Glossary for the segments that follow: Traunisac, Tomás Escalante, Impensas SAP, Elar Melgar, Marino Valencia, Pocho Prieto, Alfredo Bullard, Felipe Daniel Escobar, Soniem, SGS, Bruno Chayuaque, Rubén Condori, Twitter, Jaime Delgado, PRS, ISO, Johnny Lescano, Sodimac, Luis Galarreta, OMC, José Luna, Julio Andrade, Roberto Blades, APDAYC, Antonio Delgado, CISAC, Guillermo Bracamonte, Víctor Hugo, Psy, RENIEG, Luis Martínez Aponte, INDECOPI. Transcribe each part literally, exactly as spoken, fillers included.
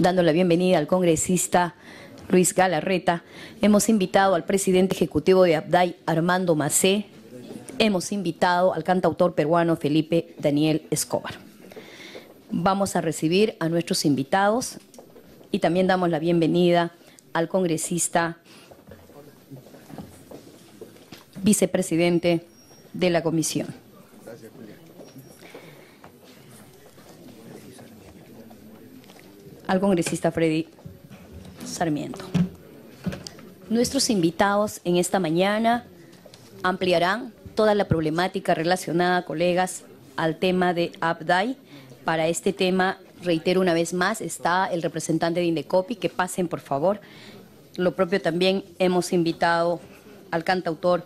dando la bienvenida al congresista Luis Galarreta. Hemos invitado al presidente ejecutivo de Abdai, Armando Massé. Hemos invitado al cantautor peruano Felipe Daniel Escobar. Vamos a recibir a nuestros invitados y también damos la bienvenida al congresista vicepresidente de la comisión. Al congresista Freddy Sarmiento. Nuestros invitados en esta mañana ampliarán toda la problemática relacionada, colegas, al tema de Abdai. Para este tema, reitero una vez más, está el representante de INDECOPI, que pasen por favor. Lo propio también hemos invitado al cantautor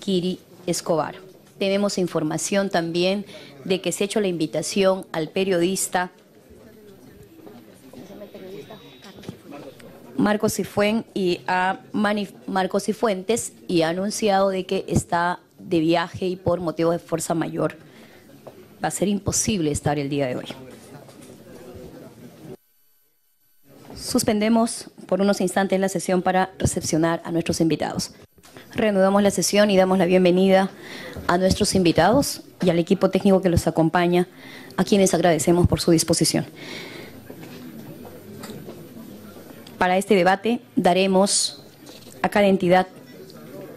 Kiri Escobar. Tenemos información también de que se ha hecho la invitación al periodista Marcos Sifuentes y a Marcos Sifuentes y ha anunciado de que está de viaje y por motivos de fuerza mayor va a ser imposible estar el día de hoy. Suspendemos por unos instantes la sesión para recepcionar a nuestros invitados. Reanudamos la sesión y damos la bienvenida a nuestros invitados y al equipo técnico que los acompaña, a quienes agradecemos por su disposición. Para este debate daremos a cada entidad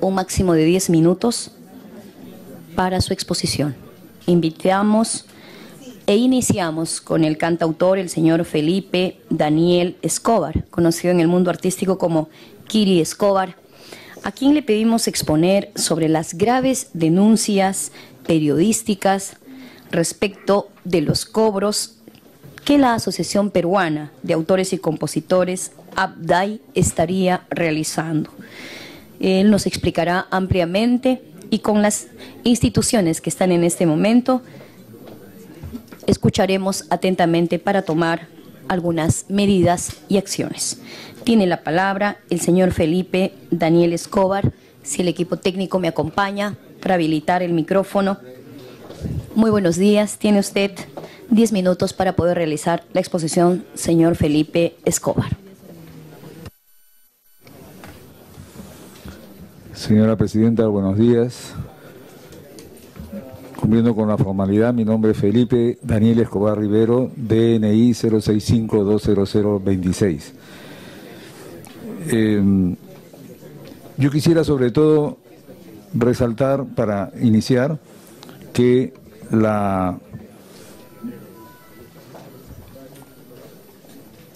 un máximo de diez minutos para su exposición. Invitamos e iniciamos con el cantautor, el señor Felipe Daniel Escobar, conocido en el mundo artístico como Kiri Escobar, a quien le pedimos exponer sobre las graves denuncias periodísticas respecto de los cobros que la Asociación Peruana de Autores y Compositores, APDAYC, estaría realizando. Él nos explicará ampliamente y con las instituciones que están en este momento escucharemos atentamente para tomar algunas medidas y acciones. Tiene la palabra el señor Felipe Daniel Escobar. Si el equipo técnico me acompaña para habilitar el micrófono. Muy buenos días. Tiene usted diez minutos para poder realizar la exposición, señor Felipe Escobar. Señora Presidenta, buenos días. Cumpliendo con la formalidad, mi nombre es Felipe Daniel Escobar Rivero, D N I cero seis cinco dos cero cero dos seis. Eh, yo quisiera sobre todo resaltar para iniciar que la,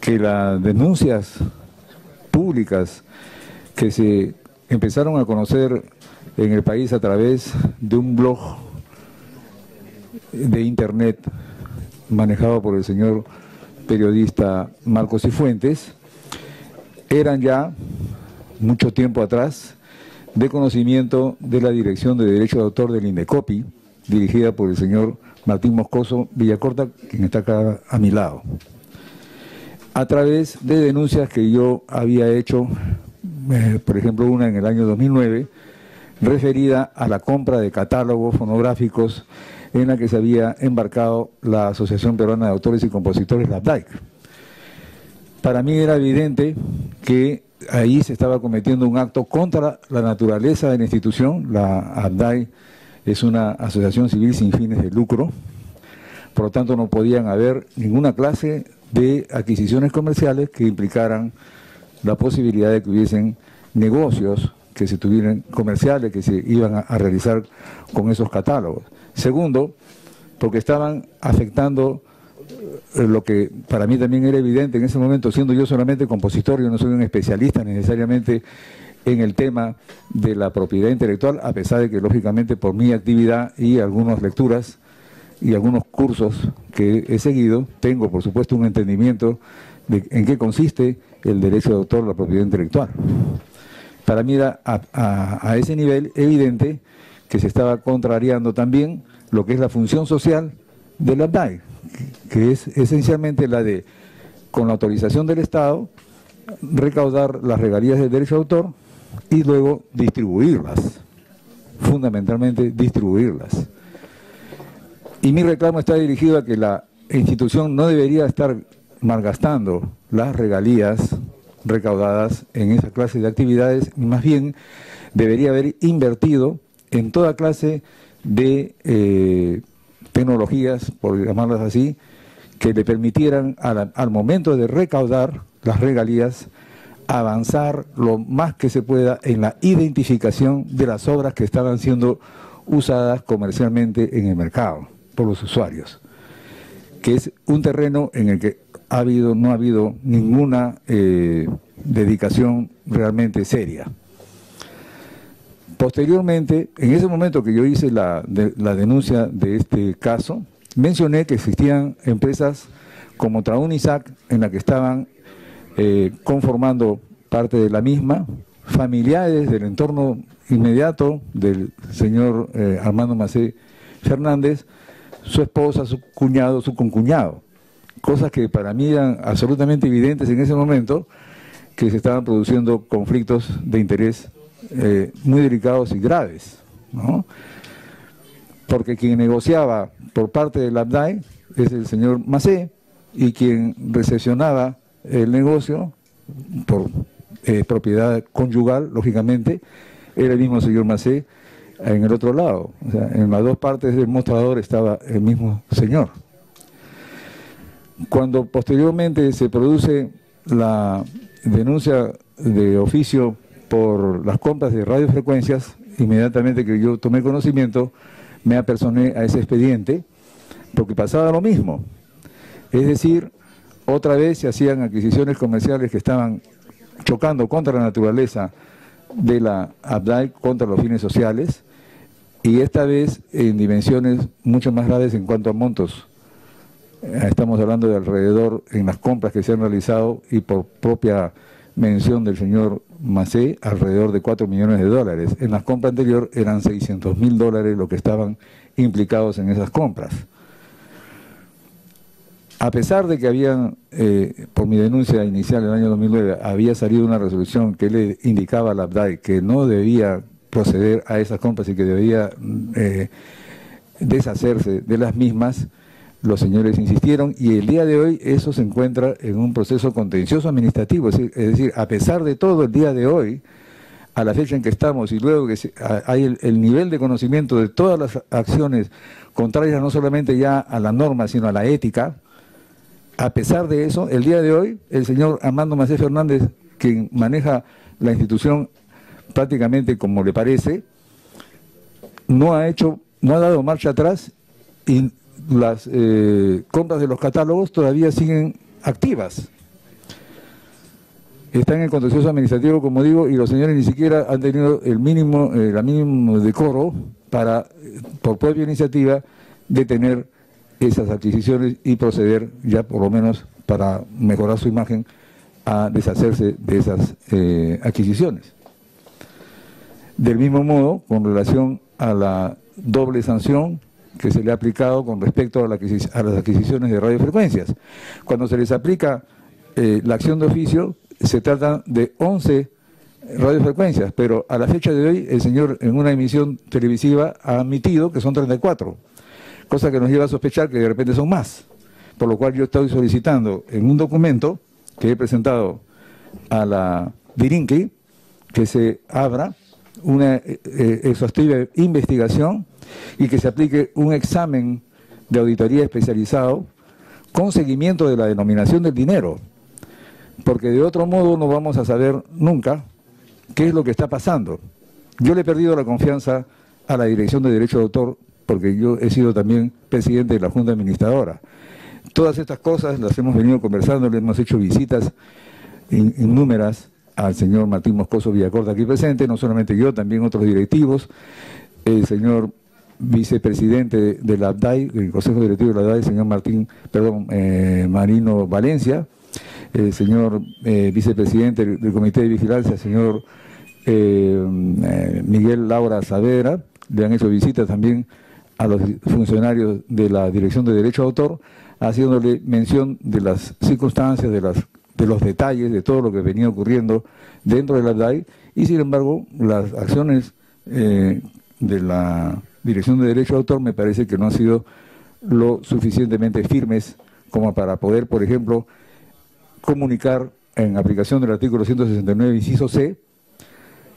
que las denuncias públicas que se empezaron a conocer en el país a través de un blog de internet manejado por el señor periodista Marcos Sifuentes, eran ya mucho tiempo atrás de conocimiento de la Dirección de Derecho de Autor del INDECOPI, dirigida por el señor Martín Moscoso Villacorta, quien está acá a mi lado, a través de denuncias que yo había hecho. Eh, por ejemplo, una en el año dos mil nueve, referida a la compra de catálogos fonográficos en la que se había embarcado la Asociación Peruana de Autores y Compositores, la APDAYC. Para mí era evidente que ahí se estaba cometiendo un acto contra la naturaleza de la institución. La APDAYC es una asociación civil sin fines de lucro, por lo tanto no podían haber ninguna clase de adquisiciones comerciales que implicaran la posibilidad de que hubiesen negocios que se tuvieran comerciales que se iban a, a realizar con esos catálogos. Segundo, porque estaban afectando eh, lo que para mí también era evidente en ese momento, siendo yo solamente compositor, yo no soy un especialista necesariamente en el tema de la propiedad intelectual, a pesar de que lógicamente por mi actividad y algunas lecturas y algunos cursos que he seguido, tengo por supuesto un entendimiento de en qué consiste el derecho de autor, la propiedad intelectual. Para mí era a, a, a ese nivel evidente que se estaba contrariando también lo que es la función social de la APDAYC, que es esencialmente la de, con la autorización del Estado, recaudar las regalías del derecho de autor y luego distribuirlas, fundamentalmente distribuirlas. Y mi reclamo está dirigido a que la institución no debería estar malgastando las regalías recaudadas en esa clase de actividades, más bien debería haber invertido en toda clase de eh, tecnologías, por llamarlas así, que le permitieran al, al momento de recaudar las regalías avanzar lo más que se pueda en la identificación de las obras que estaban siendo usadas comercialmente en el mercado por los usuarios, que es un terreno en el que ha habido, no ha habido ninguna eh, dedicación realmente seria. Posteriormente, en ese momento que yo hice la, de, la denuncia de este caso, mencioné que existían empresas como Traunisac, en la que estaban eh, conformando parte de la misma, familiares del entorno inmediato del señor eh, Armando Massé Fernández, su esposa, su cuñado, su concuñado, cosas que para mí eran absolutamente evidentes en ese momento, que se estaban produciendo conflictos de interés eh, muy delicados y graves, ¿no? Porque quien negociaba por parte del Abdai es el señor Massé, y quien recepcionaba el negocio por eh, propiedad conyugal, lógicamente, era el mismo señor Massé en el otro lado. O sea, en las dos partes del mostrador estaba el mismo señor. Cuando posteriormente se produce la denuncia de oficio por las compras de radiofrecuencias, inmediatamente que yo tomé conocimiento, me apersoné a ese expediente, porque pasaba lo mismo. Es decir, otra vez se hacían adquisiciones comerciales que estaban chocando contra la naturaleza de la APDAYC, contra los fines sociales, y esta vez en dimensiones mucho más graves en cuanto a montos. Estamos hablando de alrededor, en las compras que se han realizado, y por propia mención del señor Massé, alrededor de cuatro millones de dólares. En las compras anteriores eran seiscientos mil dólares los que estaban implicados en esas compras. A pesar de que habían, eh, por mi denuncia inicial en el año dos mil nueve, había salido una resolución que le indicaba al APDAYC que no debía proceder a esas compras y que debía eh, deshacerse de las mismas, los señores insistieron, y el día de hoy eso se encuentra en un proceso contencioso administrativo. Es decir, es decir, a pesar de todo, el día de hoy, a la fecha en que estamos, y luego que se, a, hay el, el nivel de conocimiento de todas las acciones contrarias no solamente ya a la norma, sino a la ética, a pesar de eso, el día de hoy, el señor Armando Massé Fernández, quien maneja la institución prácticamente como le parece, no ha hecho, no ha dado marcha atrás, y las eh, compras de los catálogos todavía siguen activas. Están en el contencioso administrativo, como digo, y los señores ni siquiera han tenido el mínimo, eh, la mínimo decoro para, por propia iniciativa, detener esas adquisiciones y proceder, ya por lo menos para mejorar su imagen, a deshacerse de esas eh, adquisiciones. Del mismo modo, con relación a la doble sanción que se le ha aplicado con respecto a, la, a las adquisiciones de radiofrecuencias. Cuando se les aplica eh, la acción de oficio, se tratan de once radiofrecuencias, pero a la fecha de hoy el señor en una emisión televisiva ha admitido que son treinta y cuatro, cosa que nos lleva a sospechar que de repente son más, por lo cual yo estoy solicitando en un documento que he presentado a la DIRINCLI que se abra una eh, exhaustiva investigación y que se aplique un examen de auditoría especializado con seguimiento de la denominación del dinero, porque de otro modo no vamos a saber nunca qué es lo que está pasando. Yo le he perdido la confianza a la Dirección de Derecho de Autor, porque yo he sido también presidente de la Junta Administradora. Todas estas cosas las hemos venido conversando, le hemos hecho visitas innúmeras al señor Martín Moscoso Villacorta aquí presente, no solamente yo, también otros directivos, el señor vicepresidente de la APDAYC, el Consejo Directivo de la APDAYC, el señor Martín, perdón, eh, Marino Valencia, el señor eh, vicepresidente del Comité de Vigilancia, el señor eh, Miguel Laura Saavedra, le han hecho visitas también a los funcionarios de la Dirección de Derecho de Autor, haciéndole mención de las circunstancias, de, las, de los detalles, de todo lo que venía ocurriendo dentro de la APDAYC, y sin embargo, las acciones eh, de la Dirección de Derecho de Autor me parece que no han sido lo suficientemente firmes como para poder, por ejemplo, comunicar, en aplicación del artículo ciento sesenta y nueve, inciso C,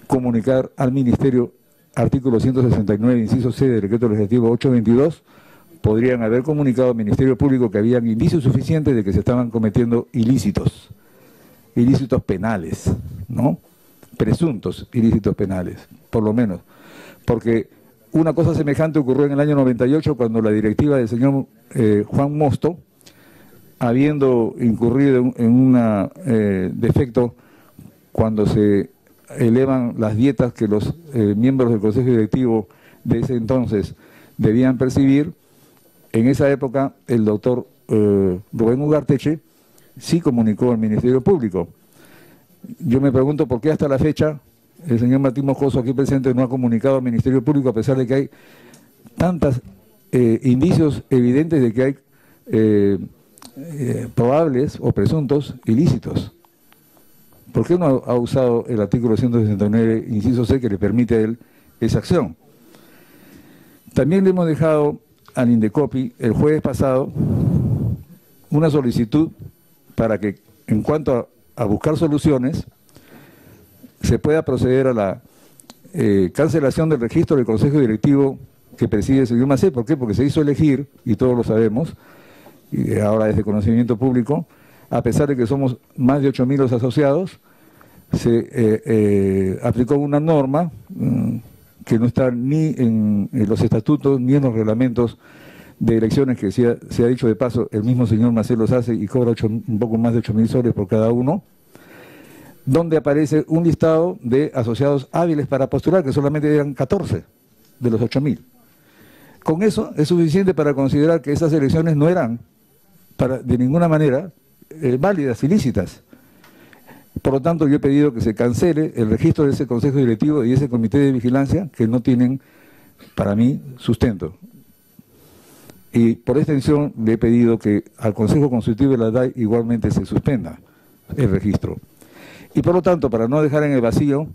comunicar al Ministerio, artículo ciento sesenta y nueve, inciso C del Decreto Legislativo ochocientos veintidós, podrían haber comunicado al Ministerio Público que habían indicios suficientes de que se estaban cometiendo ilícitos, ilícitos penales, ¿no? Presuntos ilícitos penales, por lo menos, porque una cosa semejante ocurrió en el año noventa y ocho cuando la directiva del señor eh, Juan Mosto, habiendo incurrido en un eh, defecto cuando se elevan las dietas que los eh, miembros del Consejo Directivo de ese entonces debían percibir, en esa época el doctor eh, Rubén Ugarteche sí comunicó al Ministerio Público. Yo me pregunto por qué hasta la fecha el señor Martín Moscoso aquí presente no ha comunicado al Ministerio Público, a pesar de que hay tantos eh, indicios evidentes de que hay eh, eh, probables o presuntos ilícitos. ¿Por qué no ha usado el artículo ciento sesenta y nueve, inciso C, que le permite a él esa acción? También le hemos dejado al INDECOPI el jueves pasado una solicitud para que, en cuanto a, a buscar soluciones, se pueda proceder a la eh, cancelación del registro del Consejo Directivo que preside el señor Massé. ¿Por qué? Porque se hizo elegir, y todos lo sabemos, y ahora es de conocimiento público, a pesar de que somos más de ocho mil los asociados, se eh, eh, aplicó una norma mmm, que no está ni en, en los estatutos ni en los reglamentos de elecciones, que se ha, se ha dicho de paso, el mismo señor Massé los hace y cobra ocho, un poco más de ocho mil soles por cada uno, donde aparece un listado de asociados hábiles para postular, que solamente eran catorce de los ocho mil. Con eso es suficiente para considerar que esas elecciones no eran para, de ninguna manera, Eh, válidas, ilícitas. Por lo tanto, yo he pedido que se cancele el registro de ese Consejo Directivo y ese Comité de Vigilancia, que no tienen, para mí, sustento. Y por extensión le he pedido que al Consejo Consultivo de la A P D A Y C igualmente se suspenda el registro. Y por lo tanto, para no dejar en el vacío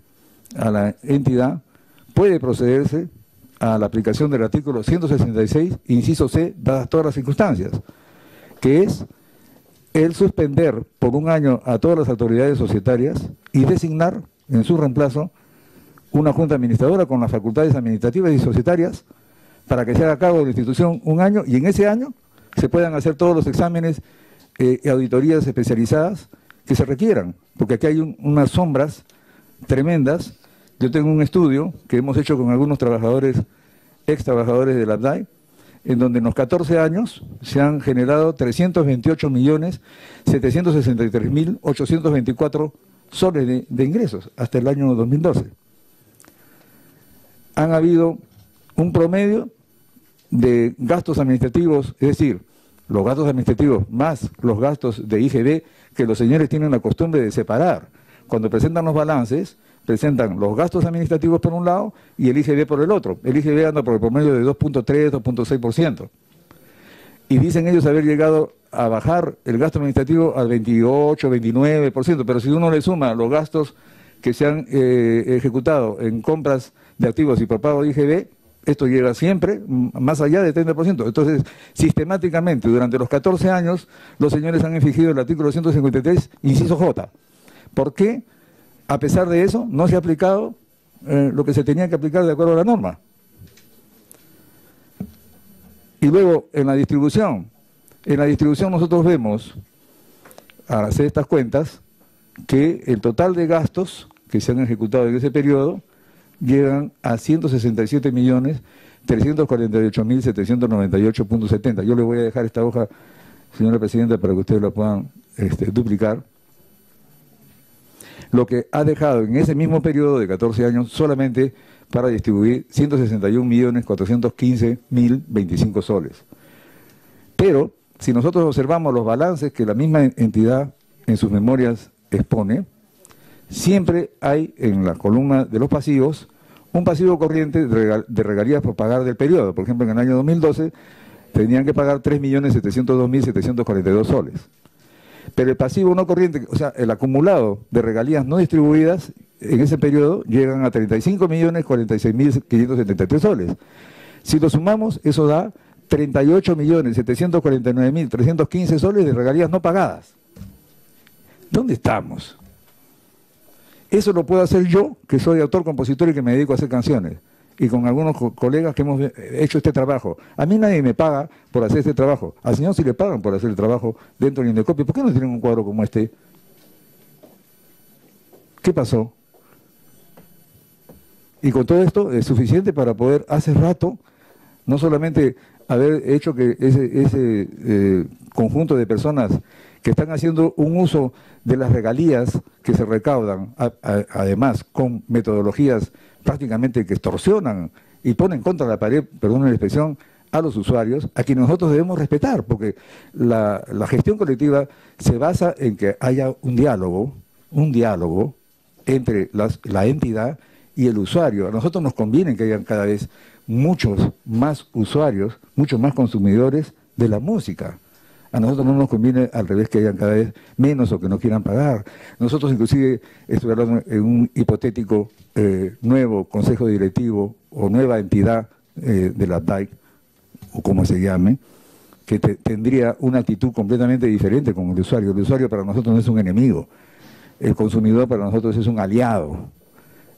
a la entidad, puede procederse a la aplicación del artículo ciento sesenta y seis, inciso C, dadas todas las circunstancias, que es el suspender por un año a todas las autoridades societarias y designar en su reemplazo una junta administradora con las facultades administrativas y societarias para que se haga cargo de la institución un año, y en ese año se puedan hacer todos los exámenes eh, y auditorías especializadas que se requieran, porque aquí hay un, unas sombras tremendas. Yo tengo un estudio que hemos hecho con algunos trabajadores, ex trabajadores del Abdai, en donde en los catorce años se han generado trescientos veintiocho millones setecientos sesenta y tres mil ochocientos veinticuatro soles de, de ingresos hasta el año dos mil doce. Han habido un promedio de gastos administrativos, es decir, los gastos administrativos más los gastos de I G B, que los señores tienen la costumbre de separar. Cuando presentan los balances, presentan los gastos administrativos por un lado y el I G B por el otro. El I G B anda por el promedio de dos punto tres, dos punto seis por ciento. Y dicen ellos haber llegado a bajar el gasto administrativo al veintiocho, veintinueve por ciento, pero si uno le suma los gastos que se han eh, ejecutado en compras de activos y por pago de I G B, esto llega siempre más allá del treinta por ciento. Entonces, sistemáticamente, durante los catorce años, los señores han infringido el artículo ciento cincuenta y tres, inciso J. ¿Por qué? A pesar de eso, no se ha aplicado eh, lo que se tenía que aplicar de acuerdo a la norma. Y luego, en la distribución, en la distribución nosotros vemos, al hacer estas cuentas, que el total de gastos que se han ejecutado en ese periodo llegan a ciento sesenta y siete millones trescientos cuarenta y ocho mil setecientos noventa y ocho punto setenta. Yo le voy a dejar esta hoja, señora Presidenta, para que ustedes la puedan este, duplicar. Lo que ha dejado en ese mismo periodo de catorce años solamente para distribuir ciento sesenta y un millones cuatrocientos quince mil veinticinco soles. Pero, si nosotros observamos los balances que la misma entidad en sus memorias expone, siempre hay en la columna de los pasivos un pasivo corriente de regalías por pagar del periodo. Por ejemplo, en el año dos mil doce tenían que pagar tres millones setecientos dos mil setecientos cuarenta y dos soles. Pero el pasivo no corriente, o sea, el acumulado de regalías no distribuidas en ese periodo llegan a treinta y cinco millones cuarenta y seis mil quinientos setenta y tres soles. Si lo sumamos, eso da treinta y ocho millones setecientos cuarenta y nueve mil trescientos quince soles de regalías no pagadas. ¿dónde estamos? Eso lo puedo hacer yo, que soy autor, compositor y que me dedico a hacer canciones. Y con algunos co colegas que hemos hecho este trabajo. A mí nadie me paga por hacer este trabajo. Al señor sí le pagan por hacer el trabajo dentro del INDECOPI. ¿Por qué no tienen un cuadro como este? ¿Qué pasó? Y con todo esto es suficiente para poder, hace rato, no solamente haber hecho que ese, ese eh, conjunto de personas que están haciendo un uso de las regalías que se recaudan, a, a, además con metodologías prácticamente que extorsionan y ponen contra la pared, perdón la expresión, a los usuarios, a quienes nosotros debemos respetar, porque la, la gestión colectiva se basa en que haya un diálogo, un diálogo entre las, la entidad y el usuario. A nosotros nos conviene que hayan cada vez muchos más usuarios, muchos más consumidores de la música. A nosotros no nos conviene, al revés, que hayan cada vez menos o que no quieran pagar. Nosotros inclusive, estoy hablando en un hipotético eh, nuevo consejo directivo o nueva entidad eh, de la APDAYC, o como se llame, que te, tendría una actitud completamente diferente con el usuario. El usuario para nosotros no es un enemigo, el consumidor para nosotros es un aliado.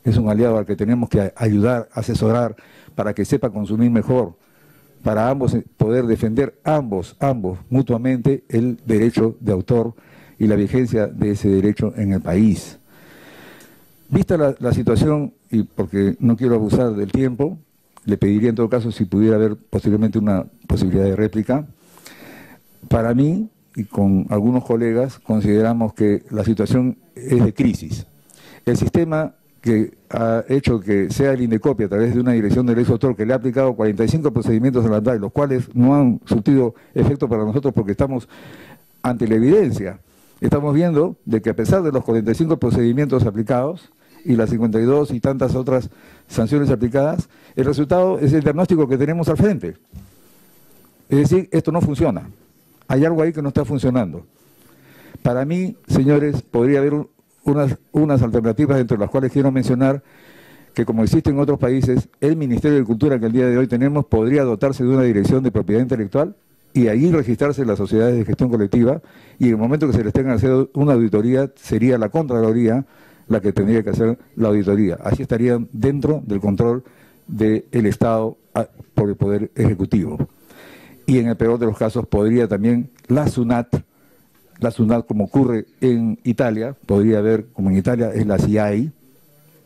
Es un aliado al que tenemos que ayudar, asesorar, para que sepa consumir mejor, para ambos poder defender ambos, ambos mutuamente el derecho de autor y la vigencia de ese derecho en el país. Vista la, la situación, y porque no quiero abusar del tiempo, le pediría en todo caso si pudiera haber posiblemente una posibilidad de réplica. Para mí, y con algunos colegas, consideramos que la situación es de crisis. El sistema que ha hecho que sea el INDECOPI, a través de una dirección de ley de autor, que le ha aplicado cuarenta y cinco procedimientos a la APDAYC, los cuales no han surtido efecto para nosotros porque estamos ante la evidencia. Estamos viendo de que a pesar de los cuarenta y cinco procedimientos aplicados y las cincuenta y dos y tantas otras sanciones aplicadas, el resultado es el diagnóstico que tenemos al frente. Es decir, esto no funciona. Hay algo ahí que no está funcionando. Para mí, señores, podría haber un Unas, unas alternativas, entre las cuales quiero mencionar que, como existe en otros países, el Ministerio de Cultura que el día de hoy tenemos podría dotarse de una dirección de propiedad intelectual y allí registrarse las sociedades de gestión colectiva, y en el momento que se les tenga que hacer una auditoría, sería la Contraloría la que tendría que hacer la auditoría. Así estarían dentro del control del Estado por el Poder Ejecutivo. Y en el peor de los casos podría también la SUNAT, La SUNAT, como ocurre en Italia, podría haber, como en Italia es la C I A I,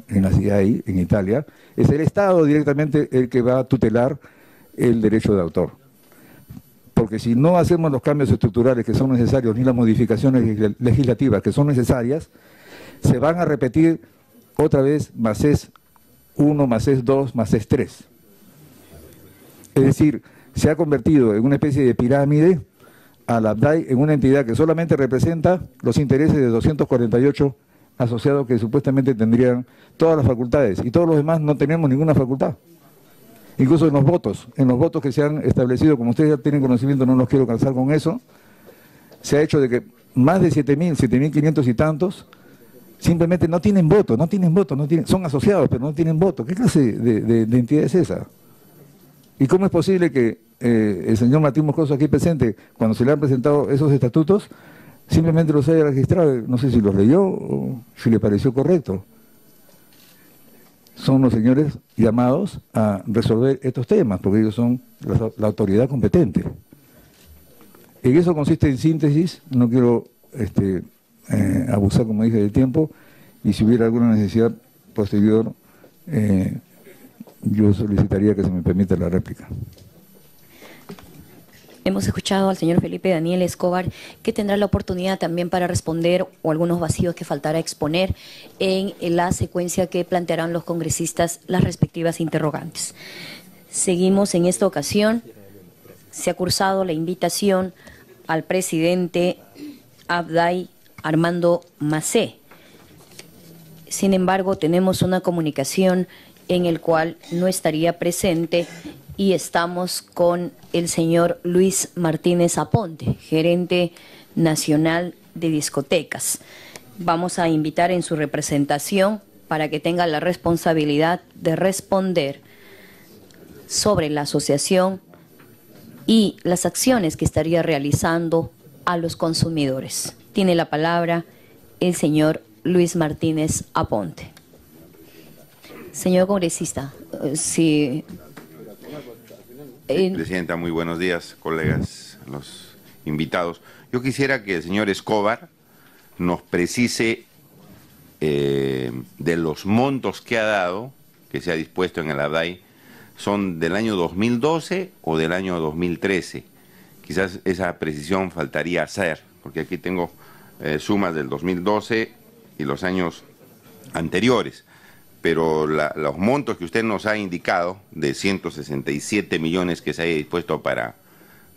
en la C I A I, en Italia, es el Estado directamente el que va a tutelar el derecho de autor. Porque si no hacemos los cambios estructurales que son necesarios, ni las modificaciones legislativas que son necesarias, se van a repetir otra vez Massés uno, Massés dos, Massés tres. Es decir, se ha convertido en una especie de pirámide a la APDAYC, en una entidad que solamente representa los intereses de doscientos cuarenta y ocho asociados que supuestamente tendrían todas las facultades, y todos los demás no tenemos ninguna facultad. Incluso en los votos, en los votos que se han establecido, como ustedes ya tienen conocimiento, no los quiero cansar con eso, se ha hecho de que más de siete mil, siete mil quinientos y tantos, simplemente no tienen voto, no tienen voto, no tienen, son asociados, pero no tienen voto. ¿Qué clase de, de, de entidad es esa? ¿Y cómo es posible que Eh, el señor Martín Moscoso aquí presente, cuando se le han presentado esos estatutos, simplemente los haya registrado? No sé si los leyó o si le pareció correcto. Son los señores llamados a resolver estos temas, porque ellos son la, la autoridad competente. En eso consiste, en síntesis, no quiero este, eh, abusar, como dije, del tiempo, y si hubiera alguna necesidad posterior, eh, yo solicitaría que se me permita la réplica. Hemos escuchado al señor Felipe Daniel Escobar, que tendrá la oportunidad también para responder o algunos vacíos que faltará exponer en la secuencia que plantearán los congresistas las respectivas interrogantes. Seguimos en esta ocasión. Se ha cursado la invitación al presidente Abdai Armando Massé. Sin embargo, tenemos una comunicación en el cual no estaría presente, y estamos con el señor Luis Martínez Aponte, gerente nacional de discotecas. Vamos a invitar en su representación para que tenga la responsabilidad de responder sobre la asociación y las acciones que estaría realizando a los consumidores. Tiene la palabra el señor Luis Martínez Aponte. Señor congresista, si... Presidenta, muy buenos días, colegas, los invitados. Yo quisiera que el señor Escobar nos precise eh, de los montos que ha dado, que se ha dispuesto en el Abdai, ¿son del año dos mil doce o del año dos mil trece? Quizás esa precisión faltaría hacer, porque aquí tengo eh, sumas del dos mil doce y los años anteriores, pero la, los montos que usted nos ha indicado, de ciento sesenta y siete millones que se haya dispuesto para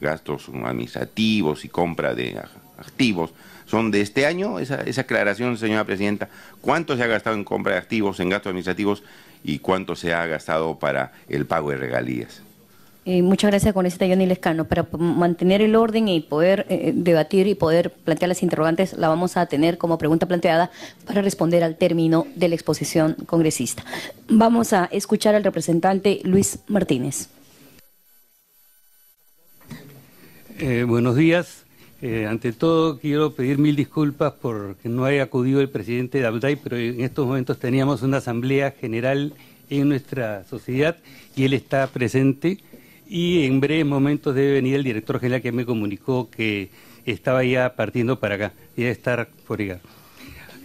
gastos administrativos y compra de activos, ¿son de este año? Esa, esa aclaración, señora Presidenta, ¿cuánto se ha gastado en compra de activos, en gastos administrativos, y cuánto se ha gastado para el pago de regalías? Eh, muchas gracias, congresista Johnny Lescano. Para mantener el orden y poder eh, debatir y poder plantear las interrogantes, la vamos a tener como pregunta planteada para responder al término de la exposición congresista. Vamos a escuchar al representante Luis Martínez. Eh, buenos días. Eh, ante todo, quiero pedir mil disculpas porque no haya acudido el presidente de Abdai, pero en estos momentos teníamos una asamblea general en nuestra sociedad y él está presente. Y en breves momentos debe venir el director general, que me comunicó que estaba ya partiendo para acá, ya debe estar por llegar.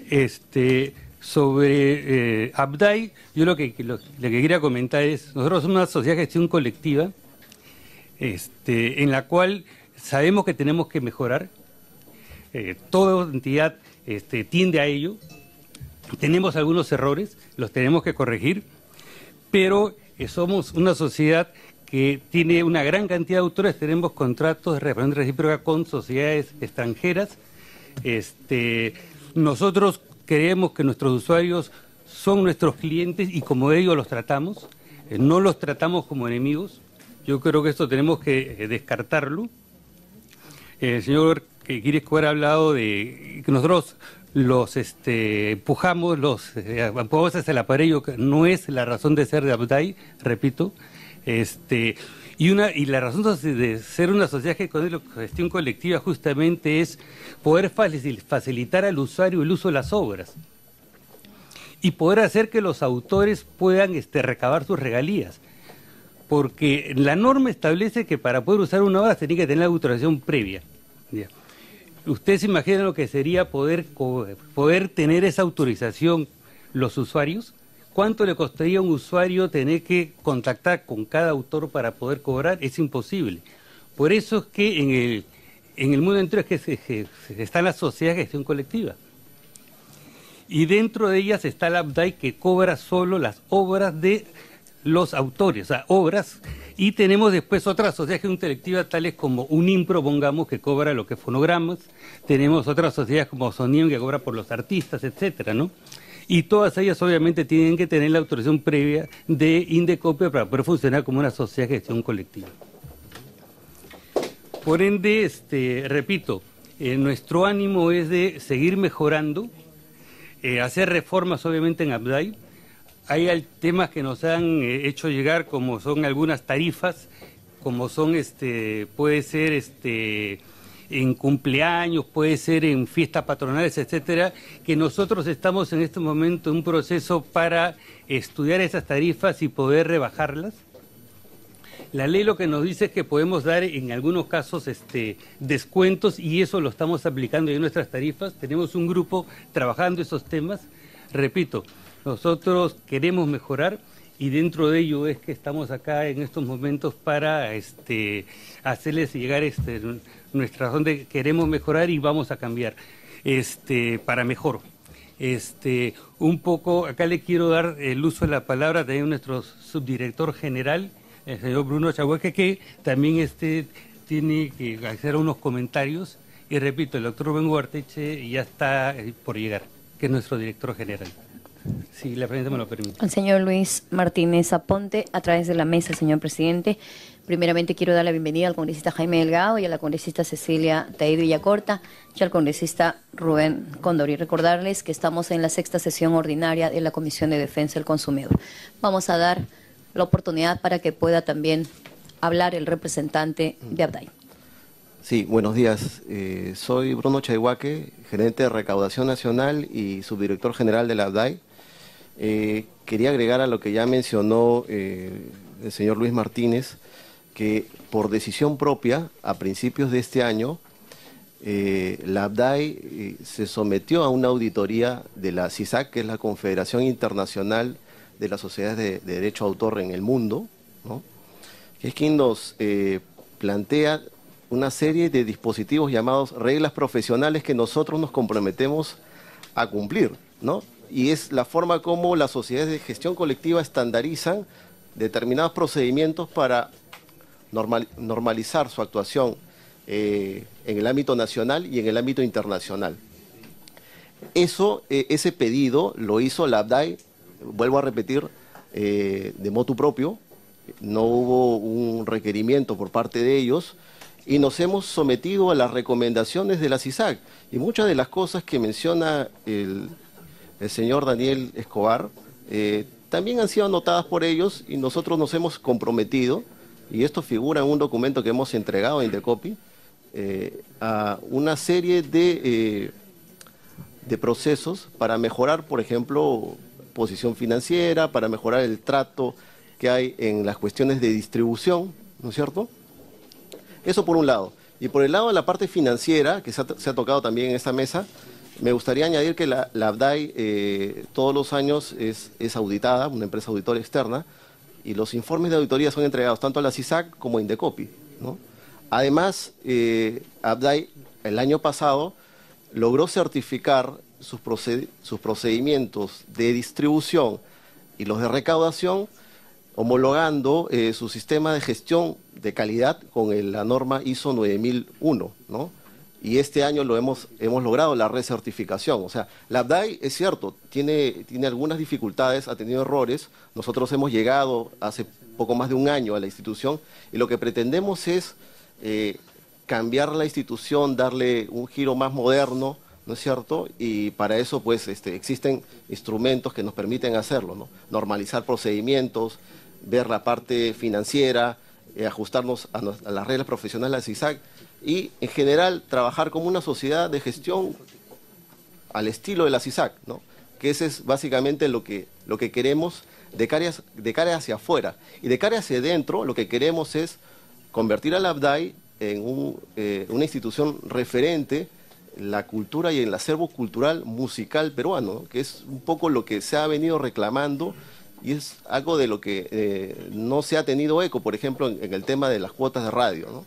Este, sobre eh, Abdai, yo lo que, lo, lo que quería comentar es, nosotros somos una sociedad de gestión colectiva, este, en la cual sabemos que tenemos que mejorar, eh, toda entidad este, tiende a ello, tenemos algunos errores, los tenemos que corregir, pero eh, somos una sociedad que tiene una gran cantidad de autores, tenemos contratos de referencia recíproca con sociedades extranjeras. Este, nosotros creemos que nuestros usuarios son nuestros clientes y como ellos los tratamos, eh, no los tratamos como enemigos. Yo creo que esto tenemos que eh, descartarlo. Eh, el señor Kiri Escobar ha hablado de que nosotros los este, empujamos, los eh, empujamos hacia el aparello, que no es la razón de ser de Abdai, repito. Este, y, una, y la razón de ser una sociedad que con gestión colectiva justamente es poder facilitar al usuario el uso de las obras y poder hacer que los autores puedan este, recabar sus regalías, porque la norma establece que para poder usar una obra se tiene que tener la autorización previa. ¿Ya? ¿Ustedes se imaginan lo que sería poder, poder tener esa autorización los usuarios? ¿Cuánto le costaría a un usuario tener que contactar con cada autor para poder cobrar? Es imposible. Por eso es que en el, en el mundo entero es que se, se, se están las sociedades de gestión colectiva. Y dentro de ellas está la Abdai, que cobra solo las obras de los autores, o sea, obras. Y tenemos después otras sociedades de gestión colectiva, tales como Unimpro, pongamos, que cobra lo que fonogramas. Tenemos otras sociedades como Soniem, que cobra por los artistas, etcétera, ¿no? Y todas ellas obviamente tienen que tener la autorización previa de INDECOPI para poder funcionar como una sociedad de gestión colectiva. Por ende, este, repito, eh, nuestro ánimo es de seguir mejorando, eh, hacer reformas obviamente en Abdai. Hay temas que nos han eh, hecho llegar, como son algunas tarifas, como son, este, puede ser... este. en cumpleaños, puede ser en fiestas patronales, etcétera, que nosotros estamos en este momento en un proceso para estudiar esas tarifas y poder rebajarlas. La ley lo que nos dice es que podemos dar en algunos casos este, descuentos, y eso lo estamos aplicando en nuestras tarifas. Tenemos un grupo trabajando esos temas. Repito, nosotros queremos mejorar, y dentro de ello es que estamos acá en estos momentos para este, hacerles llegar este, nuestra razón de queremos mejorar y vamos a cambiar este, para mejor. Este, un poco, acá le quiero dar el uso de la palabra de nuestro subdirector general, el señor Bruno Chayuaque, que también este, tiene que hacer unos comentarios. Y repito, el doctor Rubén Ugarteche ya está por llegar, que es nuestro director general. Sí, la presidenta me lo permite. Al señor Luis Martínez Aponte, a través de la mesa, señor presidente. Primeramente quiero dar la bienvenida al congresista Jaime Delgado y a la congresista Cecilia Tait Villacorta y al congresista Rubén Condori. Recordarles que estamos en la sexta sesión ordinaria de la Comisión de Defensa del Consumidor. Vamos a dar la oportunidad para que pueda también hablar el representante de Abdai. Sí, buenos días. Eh, soy Bruno Chayuaque, gerente de Recaudación Nacional y subdirector general de la Abdai. Eh, quería agregar a lo que ya mencionó eh, el señor Luis Martínez, que por decisión propia, a principios de este año, eh, la Abdai eh, se sometió a una auditoría de la C I S A C, que es la Confederación Internacional de las Sociedades de, de Derecho de Autor en el mundo, ¿no? Que es quien nos eh, plantea una serie de dispositivos llamados reglas profesionales que nosotros nos comprometemos a cumplir, ¿no? Y es la forma como las sociedades de gestión colectiva estandarizan determinados procedimientos para normal, normalizar su actuación eh, en el ámbito nacional y en el ámbito internacional. Eso, eh, ese pedido lo hizo la Abdai, vuelvo a repetir, eh, de motu propio. No hubo un requerimiento por parte de ellos y nos hemos sometido a las recomendaciones de la C I S A C. Y muchas de las cosas que menciona el... el señor Daniel Escobar, eh, también han sido anotadas por ellos y nosotros nos hemos comprometido, y esto figura en un documento que hemos entregado a INDECOPI, eh, a una serie de, eh, de procesos para mejorar, por ejemplo, posición financiera, para mejorar el trato que hay en las cuestiones de distribución, ¿no es cierto? Eso por un lado. Y por el lado de la parte financiera, que se ha, se ha tocado también en esta mesa, me gustaría añadir que la, la Abdai eh, todos los años es, es auditada, una empresa auditora externa, y los informes de auditoría son entregados tanto a la C I S A C como a INDECOPI, ¿no? Además, eh, Abdai el año pasado logró certificar sus, proced sus procedimientos de distribución y los de recaudación, homologando eh, su sistema de gestión de calidad con el, la norma I S O nueve mil uno, ¿no? Y este año lo hemos, hemos logrado la recertificación. O sea, la Abdai, es cierto, tiene, tiene algunas dificultades, ha tenido errores. Nosotros hemos llegado hace poco más de un año a la institución y lo que pretendemos es eh, cambiar la institución, darle un giro más moderno, ¿no es cierto? Y para eso, pues, este, existen instrumentos que nos permiten hacerlo, ¿no? Normalizar procedimientos, ver la parte financiera, eh, ajustarnos a, nos, a las reglas profesionales de la C I S A C, y en general trabajar como una sociedad de gestión al estilo de la C I S A C, ¿no? Que ese es básicamente lo que, lo que queremos de cara, de cara hacia afuera. Y de cara hacia adentro lo que queremos es convertir a la Abdai en un, eh, una institución referente en la cultura y en el acervo cultural musical peruano, ¿no? Que es un poco lo que se ha venido reclamando y es algo de lo que eh, no se ha tenido eco, por ejemplo, en, en el tema de las cuotas de radio, ¿no?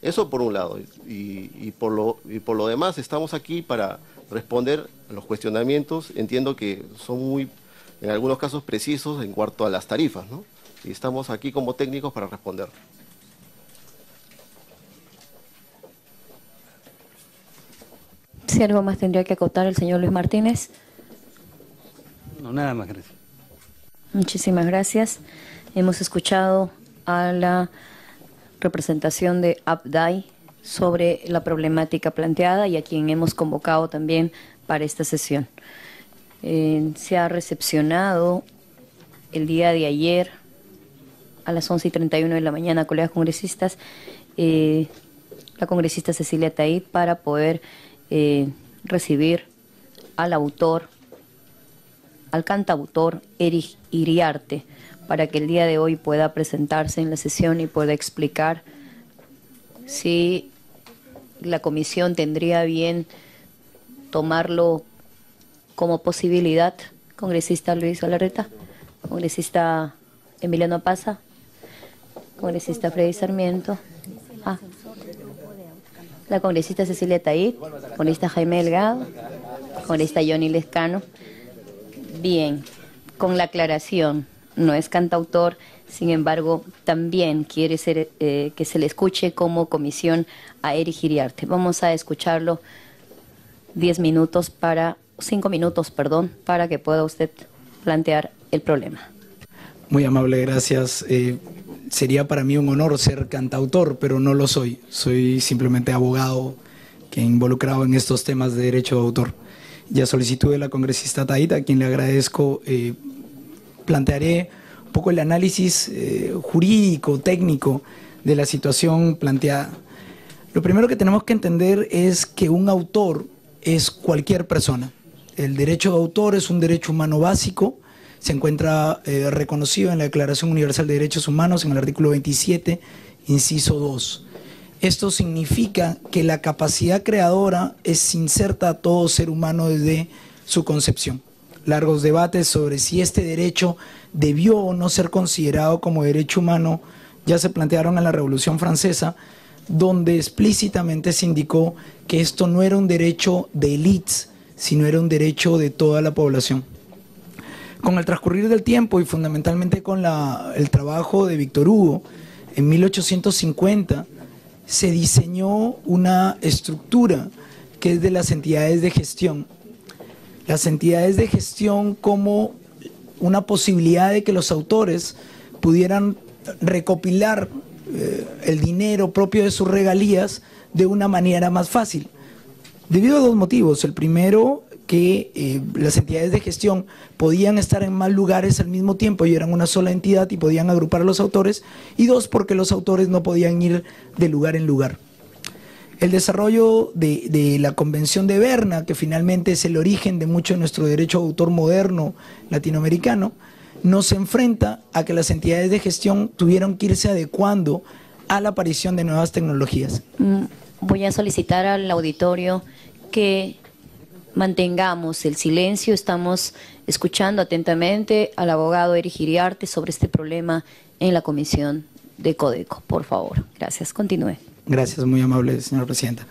Eso por un lado, y, y, por lo, y por lo demás estamos aquí para responder a los cuestionamientos, entiendo que son muy, en algunos casos, precisos en cuanto a las tarifas, ¿no? Y estamos aquí como técnicos para responder. Si algo más tendría que acotar el señor Luis Martínez. No, nada más, gracias. Muchísimas gracias. Hemos escuchado a la representación de Abdai sobre la problemática planteada y a quien hemos convocado también para esta sesión. Eh, se ha recepcionado el día de ayer a las once y treinta y uno de la mañana, colegas congresistas, eh, la congresista Cecilia Tait para poder eh, recibir al autor, al cantautor Eric Iriarte, para que el día de hoy pueda presentarse en la sesión y pueda explicar si la comisión tendría bien tomarlo como posibilidad. Congresista Luis Galarreta, congresista Emiliano Pasa, congresista Freddy Sarmiento, ah, la congresista Cecilia Tait, congresista Jaime Delgado, congresista Johnny Lescano. Bien, con la aclaración. No es cantautor, sin embargo, también quiere ser, eh, que se le escuche como comisión a Eric Iriarte. Vamos a escucharlo diez minutos para, cinco minutos, perdón, para que pueda usted plantear el problema. Muy amable, gracias. Eh, sería para mí un honor ser cantautor, pero no lo soy. Soy simplemente abogado que he involucrado en estos temas de derecho de autor. Y a solicitud de la congresista Tait, a quien le agradezco... Eh, plantearé un poco el análisis eh, jurídico, técnico de la situación planteada. Lo primero que tenemos que entender es que un autor es cualquier persona. El derecho de autor es un derecho humano básico, se encuentra eh, reconocido en la Declaración Universal de Derechos Humanos en el artículo veintisiete, inciso dos. Esto significa que la capacidad creadora es inserta a todo ser humano desde su concepción. Largos debates sobre si este derecho debió o no ser considerado como derecho humano ya se plantearon en la Revolución Francesa, donde explícitamente se indicó que esto no era un derecho de élites, sino era un derecho de toda la población. Con el transcurrir del tiempo y fundamentalmente con la, el trabajo de Víctor Hugo, en mil ochocientos cincuenta se diseñó una estructura que es de las entidades de gestión. Las entidades de gestión como una posibilidad de que los autores pudieran recopilar eh, el dinero propio de sus regalías de una manera más fácil. Debido a dos motivos. El primero, que eh, las entidades de gestión podían estar en más lugares al mismo tiempo y eran una sola entidad y podían agrupar a los autores. Y dos, porque los autores no podían ir de lugar en lugar. El desarrollo de, de la Convención de Berna, que finalmente es el origen de mucho de nuestro derecho de autor moderno latinoamericano, nos enfrenta a que las entidades de gestión tuvieron que irse adecuando a la aparición de nuevas tecnologías. Voy a solicitar al auditorio que mantengamos el silencio. Estamos escuchando atentamente al abogado Eric Iriarte sobre este problema en la Comisión de Codeco. Por favor, gracias. Continúe. Gracias, muy amable, señora presidenta.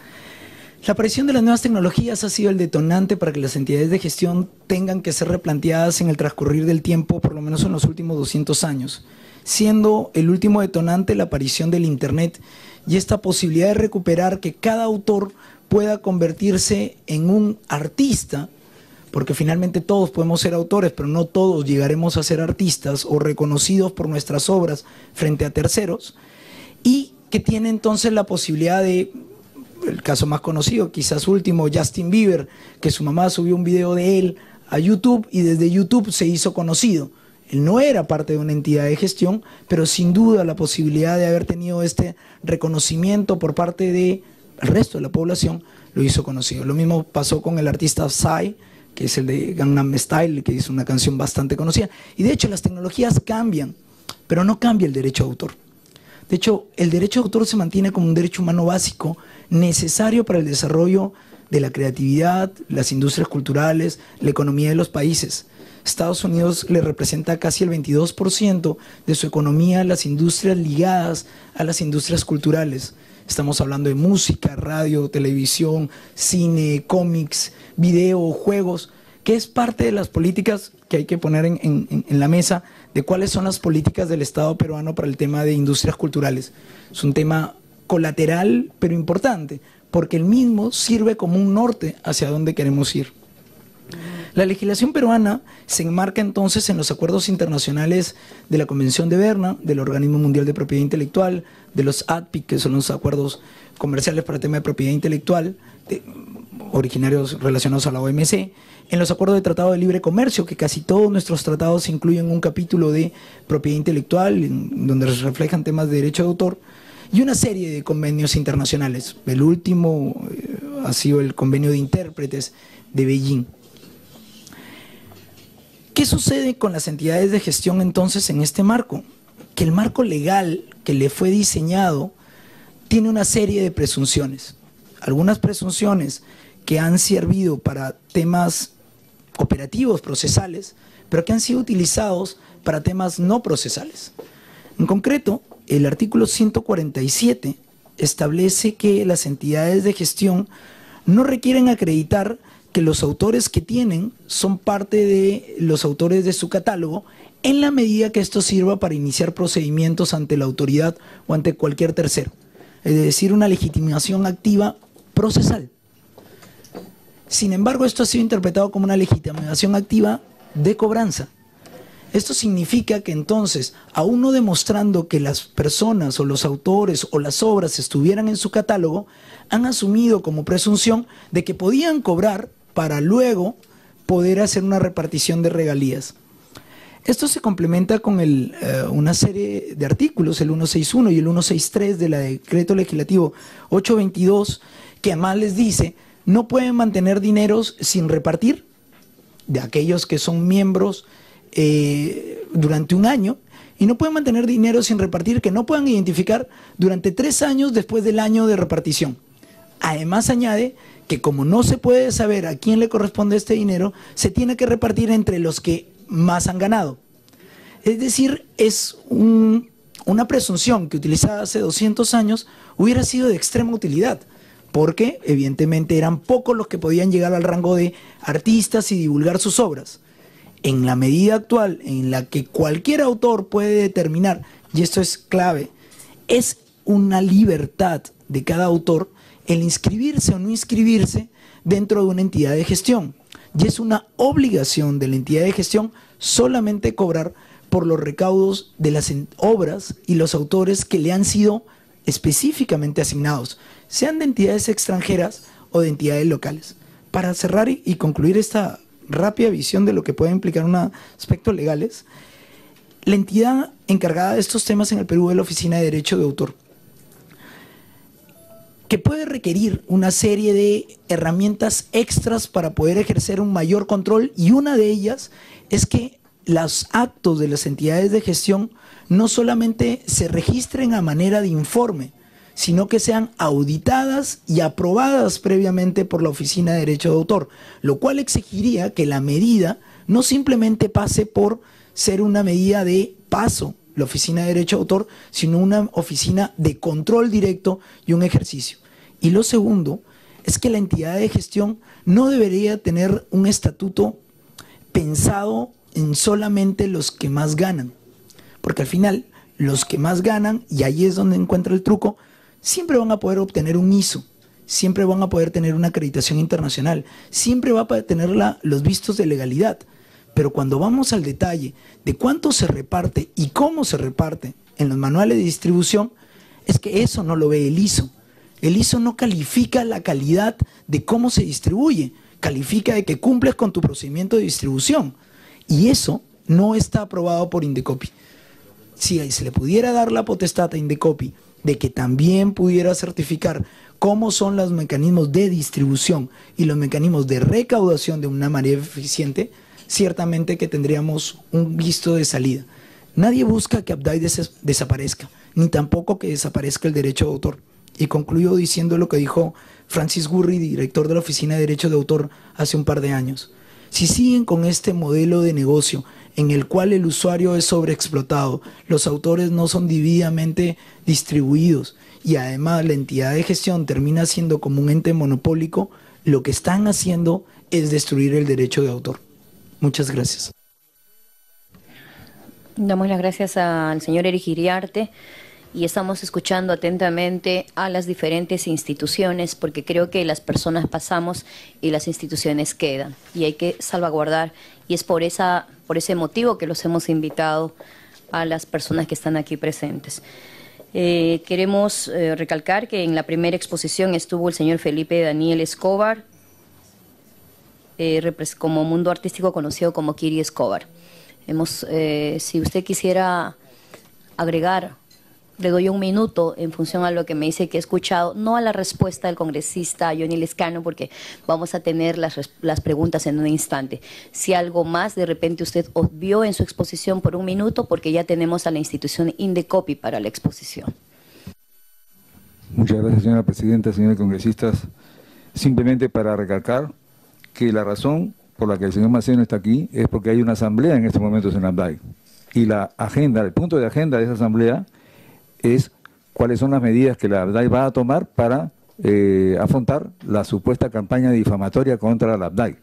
La aparición de las nuevas tecnologías ha sido el detonante para que las entidades de gestión tengan que ser replanteadas en el transcurrir del tiempo, por lo menos en los últimos doscientos años, siendo el último detonante la aparición del Internet y esta posibilidad de recuperar que cada autor pueda convertirse en un artista, porque finalmente todos podemos ser autores, pero no todos llegaremos a ser artistas o reconocidos por nuestras obras frente a terceros, y que tiene entonces la posibilidad de, el caso más conocido, quizás último, Justin Bieber, que su mamá subió un video de él a YouTube y desde YouTube se hizo conocido. Él no era parte de una entidad de gestión, pero sin duda la posibilidad de haber tenido este reconocimiento por parte del resto de la población lo hizo conocido. Lo mismo pasó con el artista Psy, que es el de Gangnam Style, que hizo una canción bastante conocida. Y de hecho las tecnologías cambian, pero no cambia el derecho de autor. De hecho, el derecho de autor se mantiene como un derecho humano básico necesario para el desarrollo de la creatividad, las industrias culturales, la economía de los países. Estados Unidos le representa casi el veintidós por ciento de su economía a las industrias ligadas a las industrias culturales. Estamos hablando de música, radio, televisión, cine, cómics, video, juegos, que es parte de las políticas que hay que poner en, en, en la mesa de cuáles son las políticas del Estado peruano para el tema de industrias culturales. Es un tema colateral, pero importante, porque el mismo sirve como un norte hacia dónde queremos ir. La legislación peruana se enmarca entonces en los acuerdos internacionales de la Convención de Berna, del Organismo Mundial de Propiedad Intelectual, de los A T P I C, que son los acuerdos comerciales para el tema de propiedad intelectual, de, originarios relacionados a la O M C, en los acuerdos de Tratado de Libre Comercio, que casi todos nuestros tratados incluyen un capítulo de propiedad intelectual, donde se reflejan temas de derecho de autor, y una serie de convenios internacionales. El último eh, ha sido el Convenio de Intérpretes de Beijing. ¿Qué sucede con las entidades de gestión entonces en este marco? Que el marco legal que le fue diseñado tiene una serie de presunciones. Algunas presunciones que han servido para temas operativos, procesales, pero que han sido utilizados para temas no procesales. En concreto, el artículo ciento cuarenta y siete establece que las entidades de gestión no requieren acreditar que los autores que tienen son parte de los autores de su catálogo en la medida que esto sirva para iniciar procedimientos ante la autoridad o ante cualquier tercero. Es decir, una legitimación activa procesal. Sin embargo, esto ha sido interpretado como una legitimación activa de cobranza. Esto significa que entonces, aún no demostrando que las personas o los autores o las obras estuvieran en su catálogo, han asumido como presunción de que podían cobrar para luego poder hacer una repartición de regalías. Esto se complementa con el, eh, una serie de artículos, el ciento sesenta y uno y el ciento sesenta y tres de la Decreto Legislativo ochocientos veintidós, que además les dice, no pueden mantener dineros sin repartir de aquellos que son miembros eh, durante un año, y no pueden mantener dinero sin repartir que no puedan identificar durante tres años después del año de repartición. Además añade que como no se puede saber a quién le corresponde este dinero, se tiene que repartir entre los que más han ganado. Es decir, es un, una presunción que utilizada hace doscientos años hubiera sido de extrema utilidad, porque evidentemente eran pocos los que podían llegar al rango de artistas y divulgar sus obras. En la medida actual en la que cualquier autor puede determinar, y esto es clave, es una libertad de cada autor el inscribirse o no inscribirse dentro de una entidad de gestión. Y es una obligación de la entidad de gestión solamente cobrar por los recaudos de las obras y los autores que le han sido específicamente asignados, sean de entidades extranjeras o de entidades locales. Para cerrar y concluir esta rápida visión de lo que puede implicar unos aspectos legales, la entidad encargada de estos temas en el Perú es la Oficina de Derecho de Autor, que puede requerir una serie de herramientas extras para poder ejercer un mayor control, y una de ellas es que los actos de las entidades de gestión no solamente se registren a manera de informe, sino que sean auditadas y aprobadas previamente por la Oficina de Derecho de Autor, lo cual exigiría que la medida no simplemente pase por ser una medida de paso, la Oficina de Derecho de Autor, sino una oficina de control directo y un ejercicio. Y lo segundo es que la entidad de gestión no debería tener un estatuto pensado en solamente los que más ganan, porque al final los que más ganan, y ahí es donde encuentra el truco, siempre van a poder obtener un I S O, siempre van a poder tener una acreditación internacional, siempre va a tener la, los vistos de legalidad. Pero cuando vamos al detalle de cuánto se reparte y cómo se reparte en los manuales de distribución, es que eso no lo ve el I S O. El I S O no califica la calidad de cómo se distribuye, califica de que cumples con tu procedimiento de distribución. Y eso no está aprobado por INDECOPI. Si se le pudiera dar la potestad a INDECOPI de que también pudiera certificar cómo son los mecanismos de distribución y los mecanismos de recaudación de una manera eficiente, ciertamente que tendríamos un visto de salida. Nadie busca que Abdai des desaparezca, ni tampoco que desaparezca el derecho de autor. Y concluyo diciendo lo que dijo Francis Gurry, director de la Oficina de Derecho de Autor, hace un par de años. Si siguen con este modelo de negocio en el cual el usuario es sobreexplotado, los autores no son debidamente distribuidos y además la entidad de gestión termina siendo como un ente monopólico, lo que están haciendo es destruir el derecho de autor. Muchas gracias. Damos las gracias al señor Eric Iriarte y estamos escuchando atentamente a las diferentes instituciones, porque creo que las personas pasamos y las instituciones quedan y hay que salvaguardar, y es por esa, por ese motivo que los hemos invitado a las personas que están aquí presentes. Eh, queremos eh, recalcar que en la primera exposición estuvo el señor Felipe Daniel Escobar, como mundo artístico conocido como Kiri Escobar. Hemos, eh, si usted quisiera agregar, le doy un minuto en función a lo que me dice que he escuchado, no a la respuesta del congresista Johnny Lescano, porque vamos a tener las, las preguntas en un instante. Si algo más, de repente usted obvió en su exposición por un minuto, porque ya tenemos a la institución INDECOPI para la exposición. Muchas gracias, señora presidenta, señores congresistas. Simplemente para recalcar que la razón por la que el señor Massé no está aquí es porque hay una asamblea en estos momentos en APDAYC, y la agenda, el punto de agenda de esa asamblea es cuáles son las medidas que la APDAYC va a tomar para eh, afrontar la supuesta campaña difamatoria contra la APDAYC.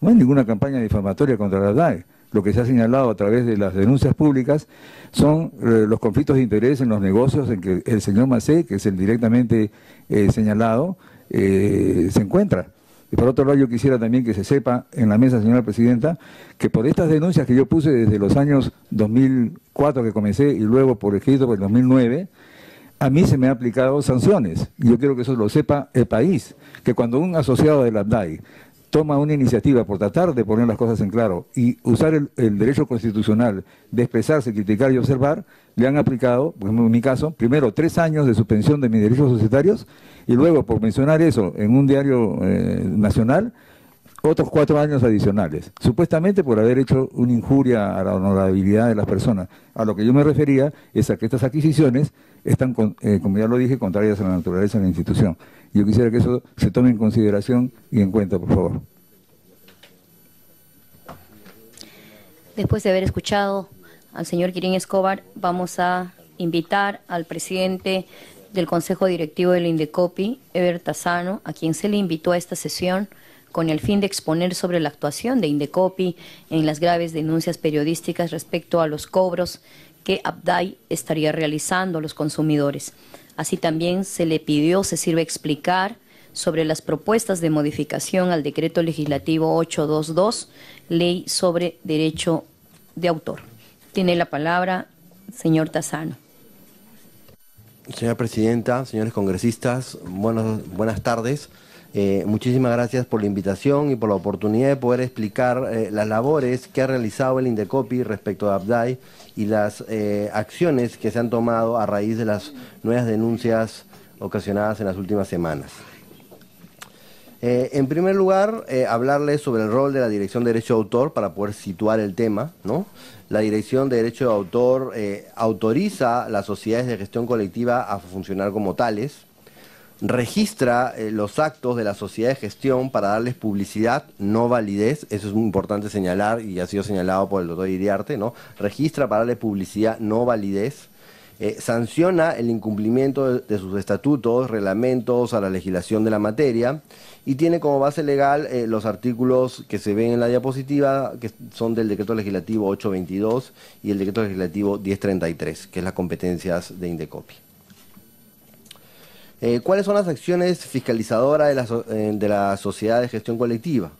No hay ninguna campaña difamatoria contra la APDAYC. Lo que se ha señalado a través de las denuncias públicas son eh, los conflictos de interés en los negocios en que el señor Massé, que es el directamente eh, señalado, eh, se encuentra. Y por otro lado, yo quisiera también que se sepa en la mesa, señora presidenta, que por estas denuncias que yo puse desde los años dos mil cuatro que comencé y luego por escrito por el dos mil nueve, a mí se me han aplicado sanciones. Y yo quiero que eso lo sepa el país, que cuando un asociado de la APDAYC toma una iniciativa por tratar de poner las cosas en claro y usar el, el derecho constitucional de expresarse, criticar y observar, le han aplicado, por ejemplo en mi caso, primero tres años de suspensión de mis derechos societarios y luego, por mencionar eso en un diario eh, nacional, otros cuatro años adicionales, supuestamente por haber hecho una injuria a la honorabilidad de las personas. A lo que yo me refería es a que estas adquisiciones están, con, eh, como ya lo dije, contrarias a la naturaleza de la institución. Yo quisiera que eso se tome en consideración y en cuenta, por favor. Después de haber escuchado al señor Kiri Escobar, vamos a invitar al presidente del Consejo Directivo del INDECOPI, Hever Tassano, a quien se le invitó a esta sesión, con el fin de exponer sobre la actuación de INDECOPI en las graves denuncias periodísticas respecto a los cobros que Abdai estaría realizando a los consumidores. Así también se le pidió, se sirve explicar sobre las propuestas de modificación al Decreto Legislativo ochocientos veintidós, Ley sobre Derecho de Autor. Tiene la palabra, señor Tassano. Señora Presidenta, señores congresistas, buenas, buenas tardes. Eh, muchísimas gracias por la invitación y por la oportunidad de poder explicar eh, las labores que ha realizado el INDECOPI respecto a Abdai y las eh, acciones que se han tomado a raíz de las nuevas denuncias ocasionadas en las últimas semanas. Eh, en primer lugar, eh, hablarles sobre el rol de la Dirección de Derecho de Autor para poder situar el tema, ¿no? La Dirección de Derecho de Autor eh, autoriza las sociedades de gestión colectiva a funcionar como tales, registra eh, los actos de la sociedad de gestión para darles publicidad, no validez, eso es muy importante señalar y ha sido señalado por el doctor Iriarte, ¿no? Registra para darle publicidad, no validez, eh, sanciona el incumplimiento de, de sus estatutos, reglamentos a la legislación de la materia y tiene como base legal eh, los artículos que se ven en la diapositiva, que son del Decreto Legislativo ochocientos veintidós y el Decreto Legislativo diez treinta y tres, que es las competencias de INDECOPI. Eh, ¿Cuáles son las acciones fiscalizadoras de la, so de la sociedad de gestión colectiva?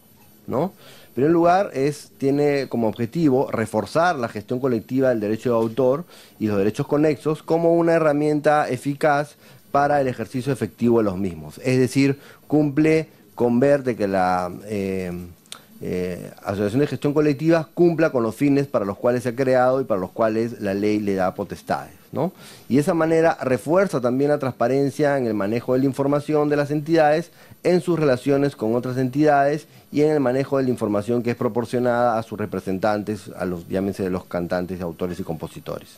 ¿No? En primer lugar, es, tiene como objetivo reforzar la gestión colectiva del derecho de autor y los derechos conexos como una herramienta eficaz para el ejercicio efectivo de los mismos. Es decir, cumple con ver de que la eh, eh, asociación de gestión colectiva cumpla con los fines para los cuales se ha creado y para los cuales la ley le da potestades, ¿no? Y de esa manera refuerza también la transparencia en el manejo de la información de las entidades, en sus relaciones con otras entidades y en el manejo de la información que es proporcionada a sus representantes, a los, llámense, los cantantes, autores y compositores.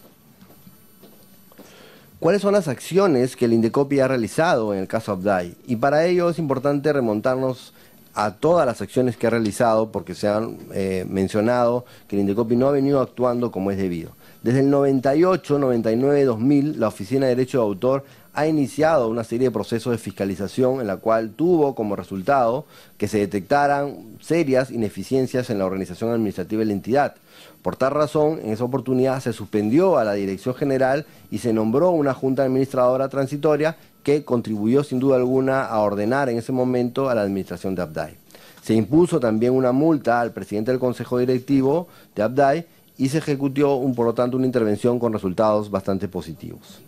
¿Cuáles son las acciones que el INDECOPI ha realizado en el caso Abdai? Y para ello es importante remontarnos a todas las acciones que ha realizado, porque se han eh, mencionado que el INDECOPI no ha venido actuando como es debido. Desde el noventa y ocho, noventa y nueve, dos mil, la Oficina de Derecho de Autor ha iniciado una serie de procesos de fiscalización en la cual tuvo como resultado que se detectaran serias ineficiencias en la organización administrativa de la entidad. Por tal razón, en esa oportunidad se suspendió a la Dirección General y se nombró una Junta Administradora Transitoria que contribuyó sin duda alguna a ordenar en ese momento a la administración de Abdai. Se impuso también una multa al presidente del Consejo Directivo de Abdai y se ejecutó, un, por lo tanto, una intervención con resultados bastante positivos.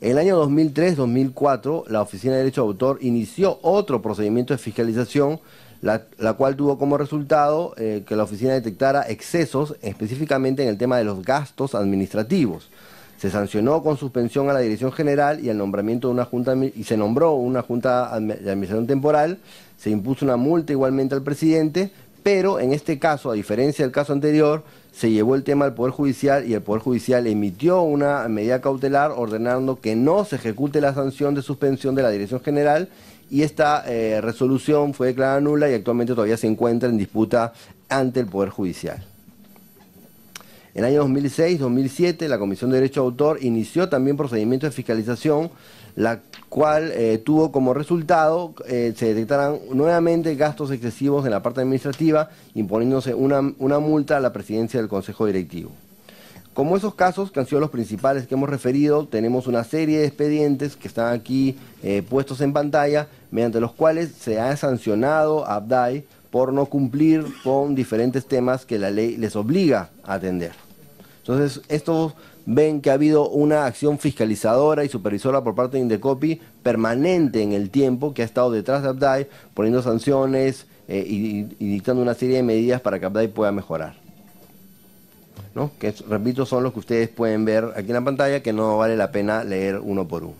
En el año dos mil tres, dos mil cuatro, la Oficina de Derecho de Autor inició otro procedimiento de fiscalización, la, la cual tuvo como resultado eh, que la Oficina detectara excesos, específicamente en el tema de los gastos administrativos. Se sancionó con suspensión a la Dirección General y al nombramiento de una junta, y se nombró una Junta de Administración Temporal, se impuso una multa igualmente al presidente, pero en este caso, a diferencia del caso anterior, se llevó el tema al Poder Judicial y el Poder Judicial emitió una medida cautelar ordenando que no se ejecute la sanción de suspensión de la Dirección General y esta eh, resolución fue declarada nula y actualmente todavía se encuentra en disputa ante el Poder Judicial. En el año dos mil seis, dos mil siete, la Comisión de Derecho de Autor inició también procedimientos de fiscalización, la cual eh, tuvo como resultado eh, se detectaran nuevamente gastos excesivos en la parte administrativa, imponiéndose una, una multa a la presidencia del Consejo Directivo. Como esos casos, que han sido los principales que hemos referido, tenemos una serie de expedientes que están aquí eh, puestos en pantalla, mediante los cuales se ha sancionado a Abdai por no cumplir con diferentes temas que la ley les obliga a atender. Entonces, estos ven que ha habido una acción fiscalizadora y supervisora por parte de INDECOPI permanente en el tiempo, que ha estado detrás de Abdai, poniendo sanciones eh, y, y dictando una serie de medidas para que Abdai pueda mejorar, ¿no? Que, repito, son los que ustedes pueden ver aquí en la pantalla, que no vale la pena leer uno por uno.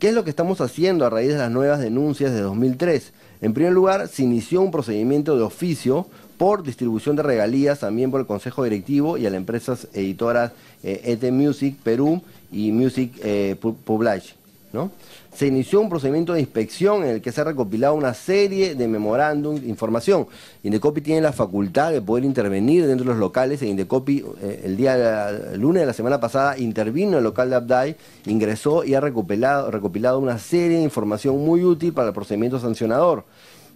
¿Qué es lo que estamos haciendo a raíz de las nuevas denuncias de dos mil tres? En primer lugar, se inició un procedimiento de oficio por distribución de regalías también por el Consejo Directivo y a las empresas editoras eh, E T Music Perú y Music eh, Publish, ¿no? Se inició un procedimiento de inspección en el que se ha recopilado una serie de memorándum de información. INDECOPI tiene la facultad de poder intervenir dentro de los locales. E INDECOPI eh, el día la, el lunes de la semana pasada intervino en el local de Abdai, ingresó y ha recopilado, recopilado una serie de información muy útil para el procedimiento sancionador.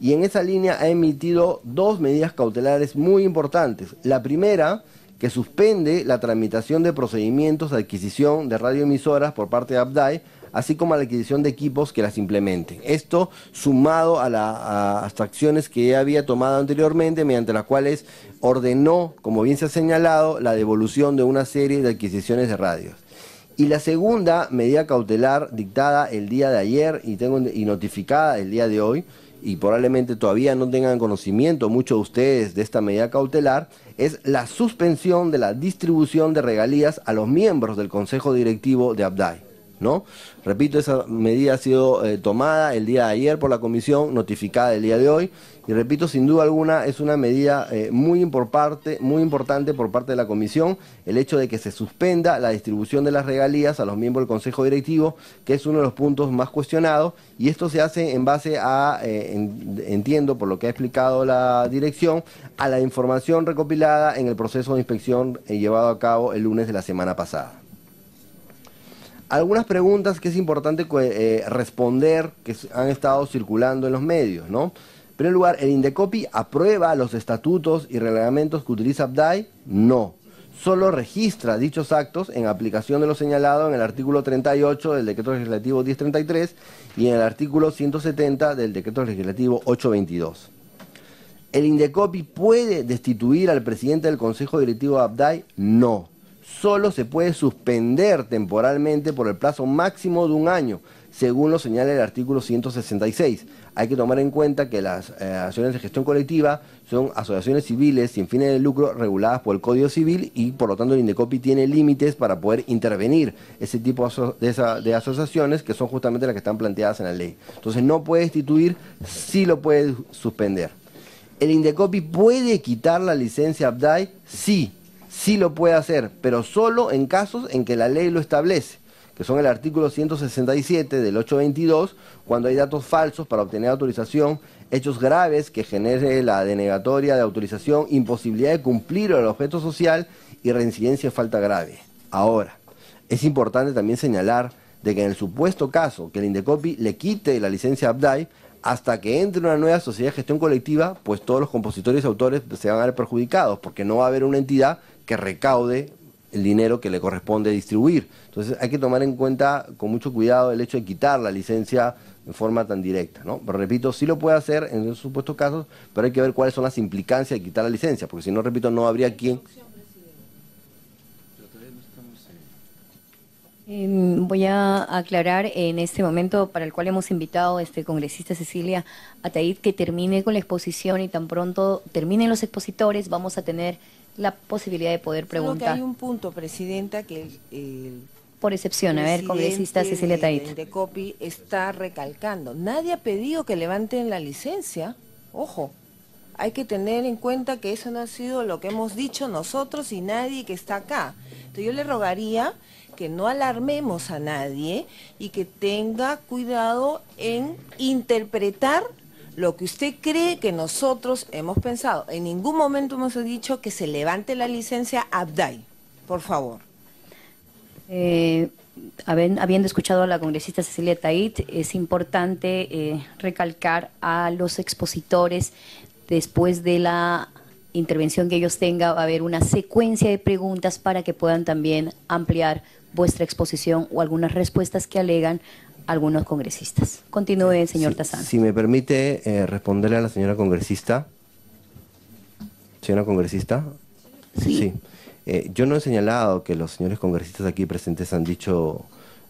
Y en esa línea ha emitido dos medidas cautelares muy importantes. La primera, que suspende la tramitación de procedimientos de adquisición de radioemisoras por parte de Abdai, así como a la adquisición de equipos que las implementen. Esto sumado a, la, a, a las acciones que ya había tomado anteriormente, mediante las cuales ordenó, como bien se ha señalado, la devolución de una serie de adquisiciones de radios. Y la segunda medida cautelar dictada el día de ayer y, tengo, y notificada el día de hoy, y probablemente todavía no tengan conocimiento muchos de ustedes de esta medida cautelar, es la suspensión de la distribución de regalías a los miembros del Consejo Directivo de Abdai, ¿no? Repito, esa medida ha sido eh, tomada el día de ayer por la comisión, notificada el día de hoy, y repito, sin duda alguna es una medida eh, muy, importante, muy importante por parte de la comisión, el hecho de que se suspenda la distribución de las regalías a los miembros del Consejo Directivo, que es uno de los puntos más cuestionados, y esto se hace en base a, eh, en, entiendo por lo que ha explicado la dirección, a la información recopilada en el proceso de inspección eh, llevado a cabo el lunes de la semana pasada. Algunas preguntas que es importante eh, responder, que han estado circulando en los medios, ¿no? En primer lugar, ¿el INDECOPI aprueba los estatutos y reglamentos que utiliza Abdai? No. Solo registra dichos actos en aplicación de lo señalado en el artículo treinta y ocho del Decreto Legislativo mil treinta y tres y en el artículo ciento setenta del Decreto Legislativo ochocientos veintidós. ¿El INDECOPI puede destituir al presidente del Consejo Directivo de Abdai? No. Solo se puede suspender temporalmente por el plazo máximo de un año, según lo señala el artículo ciento sesenta y seis. Hay que tomar en cuenta que las eh, asociaciones de gestión colectiva son asociaciones civiles sin fines de lucro reguladas por el Código Civil y por lo tanto el INDECOPI tiene límites para poder intervenir ese tipo de, esa, de asociaciones que son justamente las que están planteadas en la ley. Entonces no puede destituir, sí lo puede suspender. ¿El INDECOPI puede quitar la licencia Abdai? Sí. Sí lo puede hacer, pero solo en casos en que la ley lo establece, que son el artículo ciento sesenta y siete del ochocientos veintidós, cuando hay datos falsos para obtener autorización, hechos graves que genere la denegatoria de autorización, imposibilidad de cumplir el objeto social y reincidencia en falta grave. Ahora, es importante también señalar de que en el supuesto caso que el INDECOPI le quite la licencia a Abdai, hasta que entre una nueva sociedad de gestión colectiva, pues todos los compositores y autores se van a ver perjudicados, porque no va a haber una entidad que recaude el dinero que le corresponde distribuir. Entonces hay que tomar en cuenta con mucho cuidado el hecho de quitar la licencia de forma tan directa, ¿no? Pero repito, sí lo puede hacer en esos supuestos casos, pero hay que ver cuáles son las implicancias de quitar la licencia, porque si no, repito, no habría quien... Voy a aclarar en este momento, para el cual hemos invitado a este congresista Cecilia Tait, que termine con la exposición y tan pronto terminen los expositores vamos a tener la posibilidad de poder preguntar. Solo que hay un punto, Presidenta, que el, el por excepción, a ver, congresista Cecilia Tait. El INDECOPI está recalcando, nadie ha pedido que levanten la licencia, ojo. Hay que tener en cuenta que eso no ha sido lo que hemos dicho nosotros y nadie que está acá. Entonces yo le rogaría que no alarmemos a nadie y que tenga cuidado en interpretar lo que usted cree que nosotros hemos pensado. En ningún momento hemos dicho que se levante la licencia Abdai, por favor. Eh, habiendo escuchado a la congresista Cecilia Tait, es importante eh, recalcar a los expositores. Después de la intervención que ellos tengan, va a haber una secuencia de preguntas para que puedan también ampliar vuestra exposición o algunas respuestas que alegan algunos congresistas. Continúe, señor Tassano. Si me permite eh, responderle a la señora congresista. Señora congresista. Sí. sí. Eh, yo no he señalado que los señores congresistas aquí presentes han dicho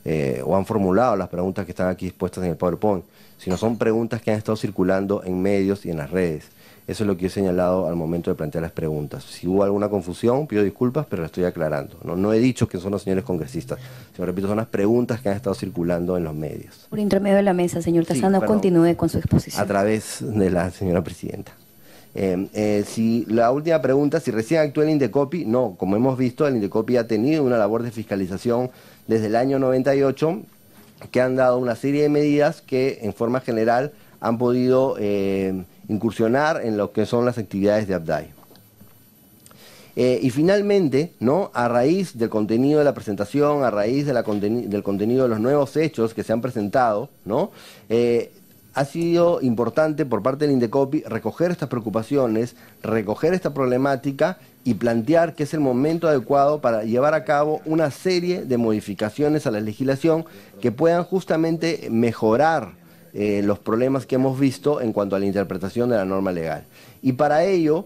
eh, o han formulado las preguntas que están aquí expuestas en el PowerPoint, sino son preguntas que han estado circulando en medios y en las redes. Eso es lo que yo he señalado al momento de plantear las preguntas. Si hubo alguna confusión, pido disculpas, pero la estoy aclarando. No, no he dicho que son los señores congresistas. Sino, repito, son las preguntas que han estado circulando en los medios. Por intermedio de la mesa, señor Tassano, sí, continúe con su exposición. A través de la señora presidenta. Eh, eh, si la última pregunta, si recién actúa el INDECOPI, no. Como hemos visto, el INDECOPI ha tenido una labor de fiscalización desde el año noventa y ocho, que han dado una serie de medidas que, en forma general, han podido... Eh, incursionar en lo que son las actividades de Abdai. Eh, y finalmente, ¿no? A raíz del contenido de la presentación, a raíz de la conten del contenido de los nuevos hechos que se han presentado, ¿no? Eh, ha sido importante por parte del INDECOPI recoger estas preocupaciones, recoger esta problemática y plantear que es el momento adecuado para llevar a cabo una serie de modificaciones a la legislación que puedan justamente mejorar Eh, los problemas que hemos visto en cuanto a la interpretación de la norma legal. Y para ello,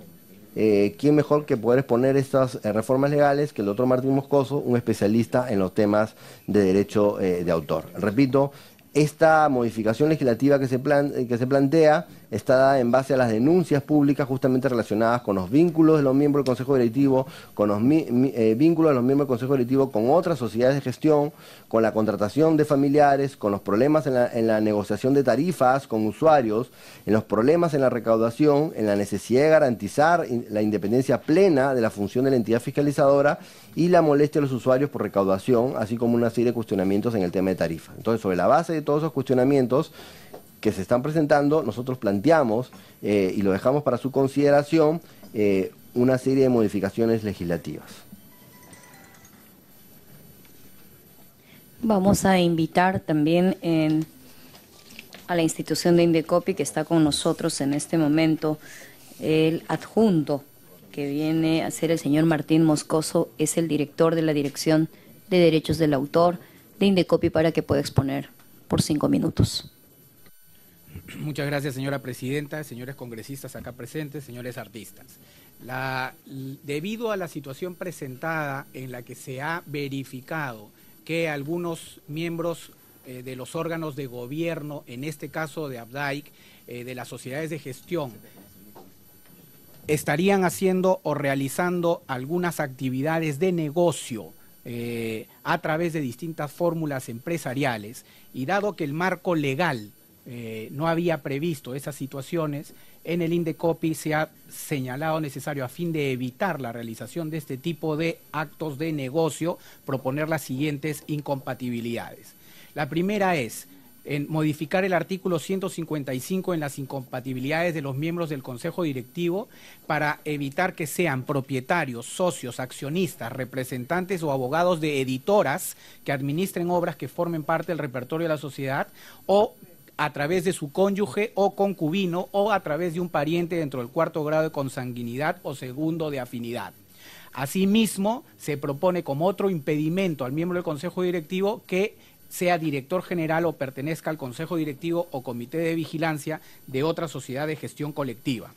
eh, ¿quién mejor que poder exponer estas eh, reformas legales que el doctor Martín Moscoso, un especialista en los temas de derecho eh, de autor? Repito, esta modificación legislativa que se, plan que se plantea está dada en base a las denuncias públicas justamente relacionadas con los vínculos de los miembros del Consejo Directivo, con los mi mi eh, vínculos de los miembros del Consejo Directivo con otras sociedades de gestión, con la contratación de familiares, con los problemas en la, en la negociación de tarifas con usuarios, en los problemas en la recaudación, en la necesidad de garantizar in la independencia plena de la función de la entidad fiscalizadora y la molestia de los usuarios por recaudación, así como una serie de cuestionamientos en el tema de tarifa. Entonces, sobre la base de todos esos cuestionamientos que se están presentando, nosotros planteamos eh, y lo dejamos para su consideración eh, una serie de modificaciones legislativas. Vamos a invitar también en, a la institución de INDECOPI, que está con nosotros en este momento, el adjunto que viene a ser el señor Martín Moscoso, es el director de la Dirección de Derechos del Autor de INDECOPI, para que pueda exponer por cinco minutos. Muchas gracias, señora presidenta, señores congresistas acá presentes, señores artistas. La, debido a la situación presentada en la que se ha verificado que algunos miembros eh, de los órganos de gobierno, en este caso de APDAYC, eh, de las sociedades de gestión, estarían haciendo o realizando algunas actividades de negocio eh, a través de distintas fórmulas empresariales, y dado que el marco legal Eh, no había previsto esas situaciones, en el INDECOPI se ha señalado necesario, a fin de evitar la realización de este tipo de actos de negocio, proponer las siguientes incompatibilidades. La primera es en modificar el artículo ciento cincuenta y cinco en las incompatibilidades de los miembros del Consejo Directivo para evitar que sean propietarios, socios, accionistas, representantes o abogados de editoras que administren obras que formen parte del repertorio de la sociedad, o a través de su cónyuge o concubino, o a través de un pariente dentro del cuarto grado de consanguinidad o segundo de afinidad. Asimismo, se propone como otro impedimento al miembro del Consejo Directivo que sea director general o pertenezca al Consejo Directivo o Comité de Vigilancia de otra sociedad de gestión colectiva.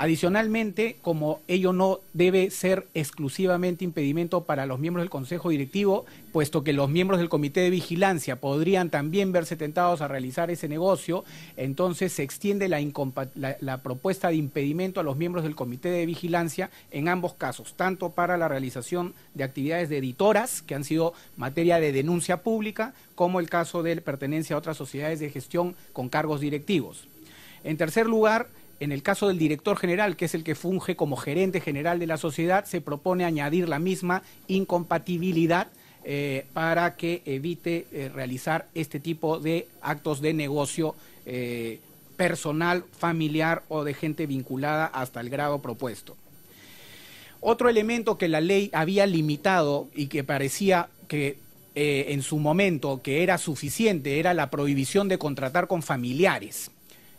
Adicionalmente, como ello no debe ser exclusivamente impedimento para los miembros del Consejo Directivo, puesto que los miembros del Comité de Vigilancia podrían también verse tentados a realizar ese negocio, entonces se extiende la, la, la propuesta de impedimento a los miembros del Comité de Vigilancia en ambos casos, tanto para la realización de actividades de editoras, que han sido materia de denuncia pública, como el caso de pertenencia a otras sociedades de gestión con cargos directivos. En tercer lugar, en el caso del director general, que es el que funge como gerente general de la sociedad, se propone añadir la misma incompatibilidad eh, para que evite eh, realizar este tipo de actos de negocio eh, personal, familiar o de gente vinculada hasta el grado propuesto. Otro elemento que la ley había limitado y que parecía que eh, en su momento que era suficiente era la prohibición de contratar con familiares.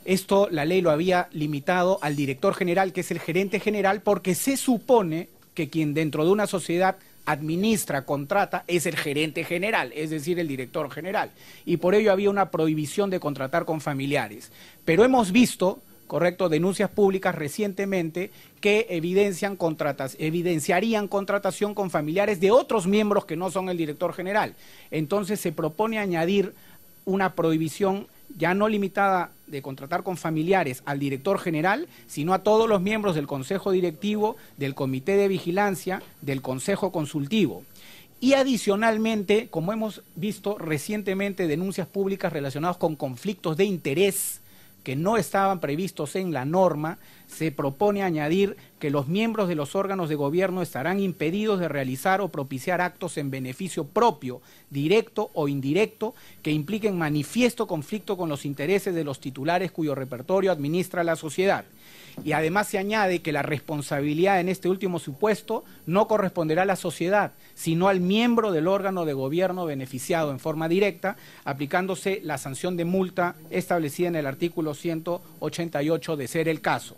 Esto la ley lo había limitado al director general, que es el gerente general, porque se supone que quien dentro de una sociedad administra, contrata, es el gerente general, es decir, el director general. Y por ello había una prohibición de contratar con familiares. Pero hemos visto correcto, denuncias públicas recientemente que evidencian contratas, evidenciarían contratación con familiares de otros miembros que no son el director general. Entonces se propone añadir una prohibición ya no limitada de contratar con familiares al director general, sino a todos los miembros del Consejo Directivo, del Comité de Vigilancia, del Consejo Consultivo. Y adicionalmente, como hemos visto recientemente, denuncias públicas relacionadas con conflictos de interés que no estaban previstos en la norma, se propone añadir que los miembros de los órganos de gobierno estarán impedidos de realizar o propiciar actos en beneficio propio, directo o indirecto, que impliquen manifiesto conflicto con los intereses de los titulares cuyo repertorio administra la sociedad. Y además se añade que la responsabilidad en este último supuesto no corresponderá a la sociedad, sino al miembro del órgano de gobierno beneficiado en forma directa, aplicándose la sanción de multa establecida en el artículo ciento ochenta y ocho de ser el caso.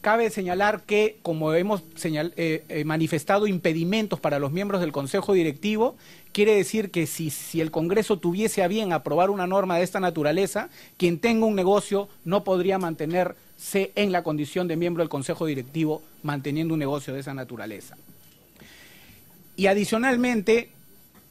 Cabe señalar que, como hemos señal, eh, eh, manifestado impedimentos para los miembros del Consejo Directivo, quiere decir que si, si el Congreso tuviese a bien aprobar una norma de esta naturaleza, quien tenga un negocio no podría mantenerse en la condición de miembro del Consejo Directivo manteniendo un negocio de esa naturaleza. Y adicionalmente,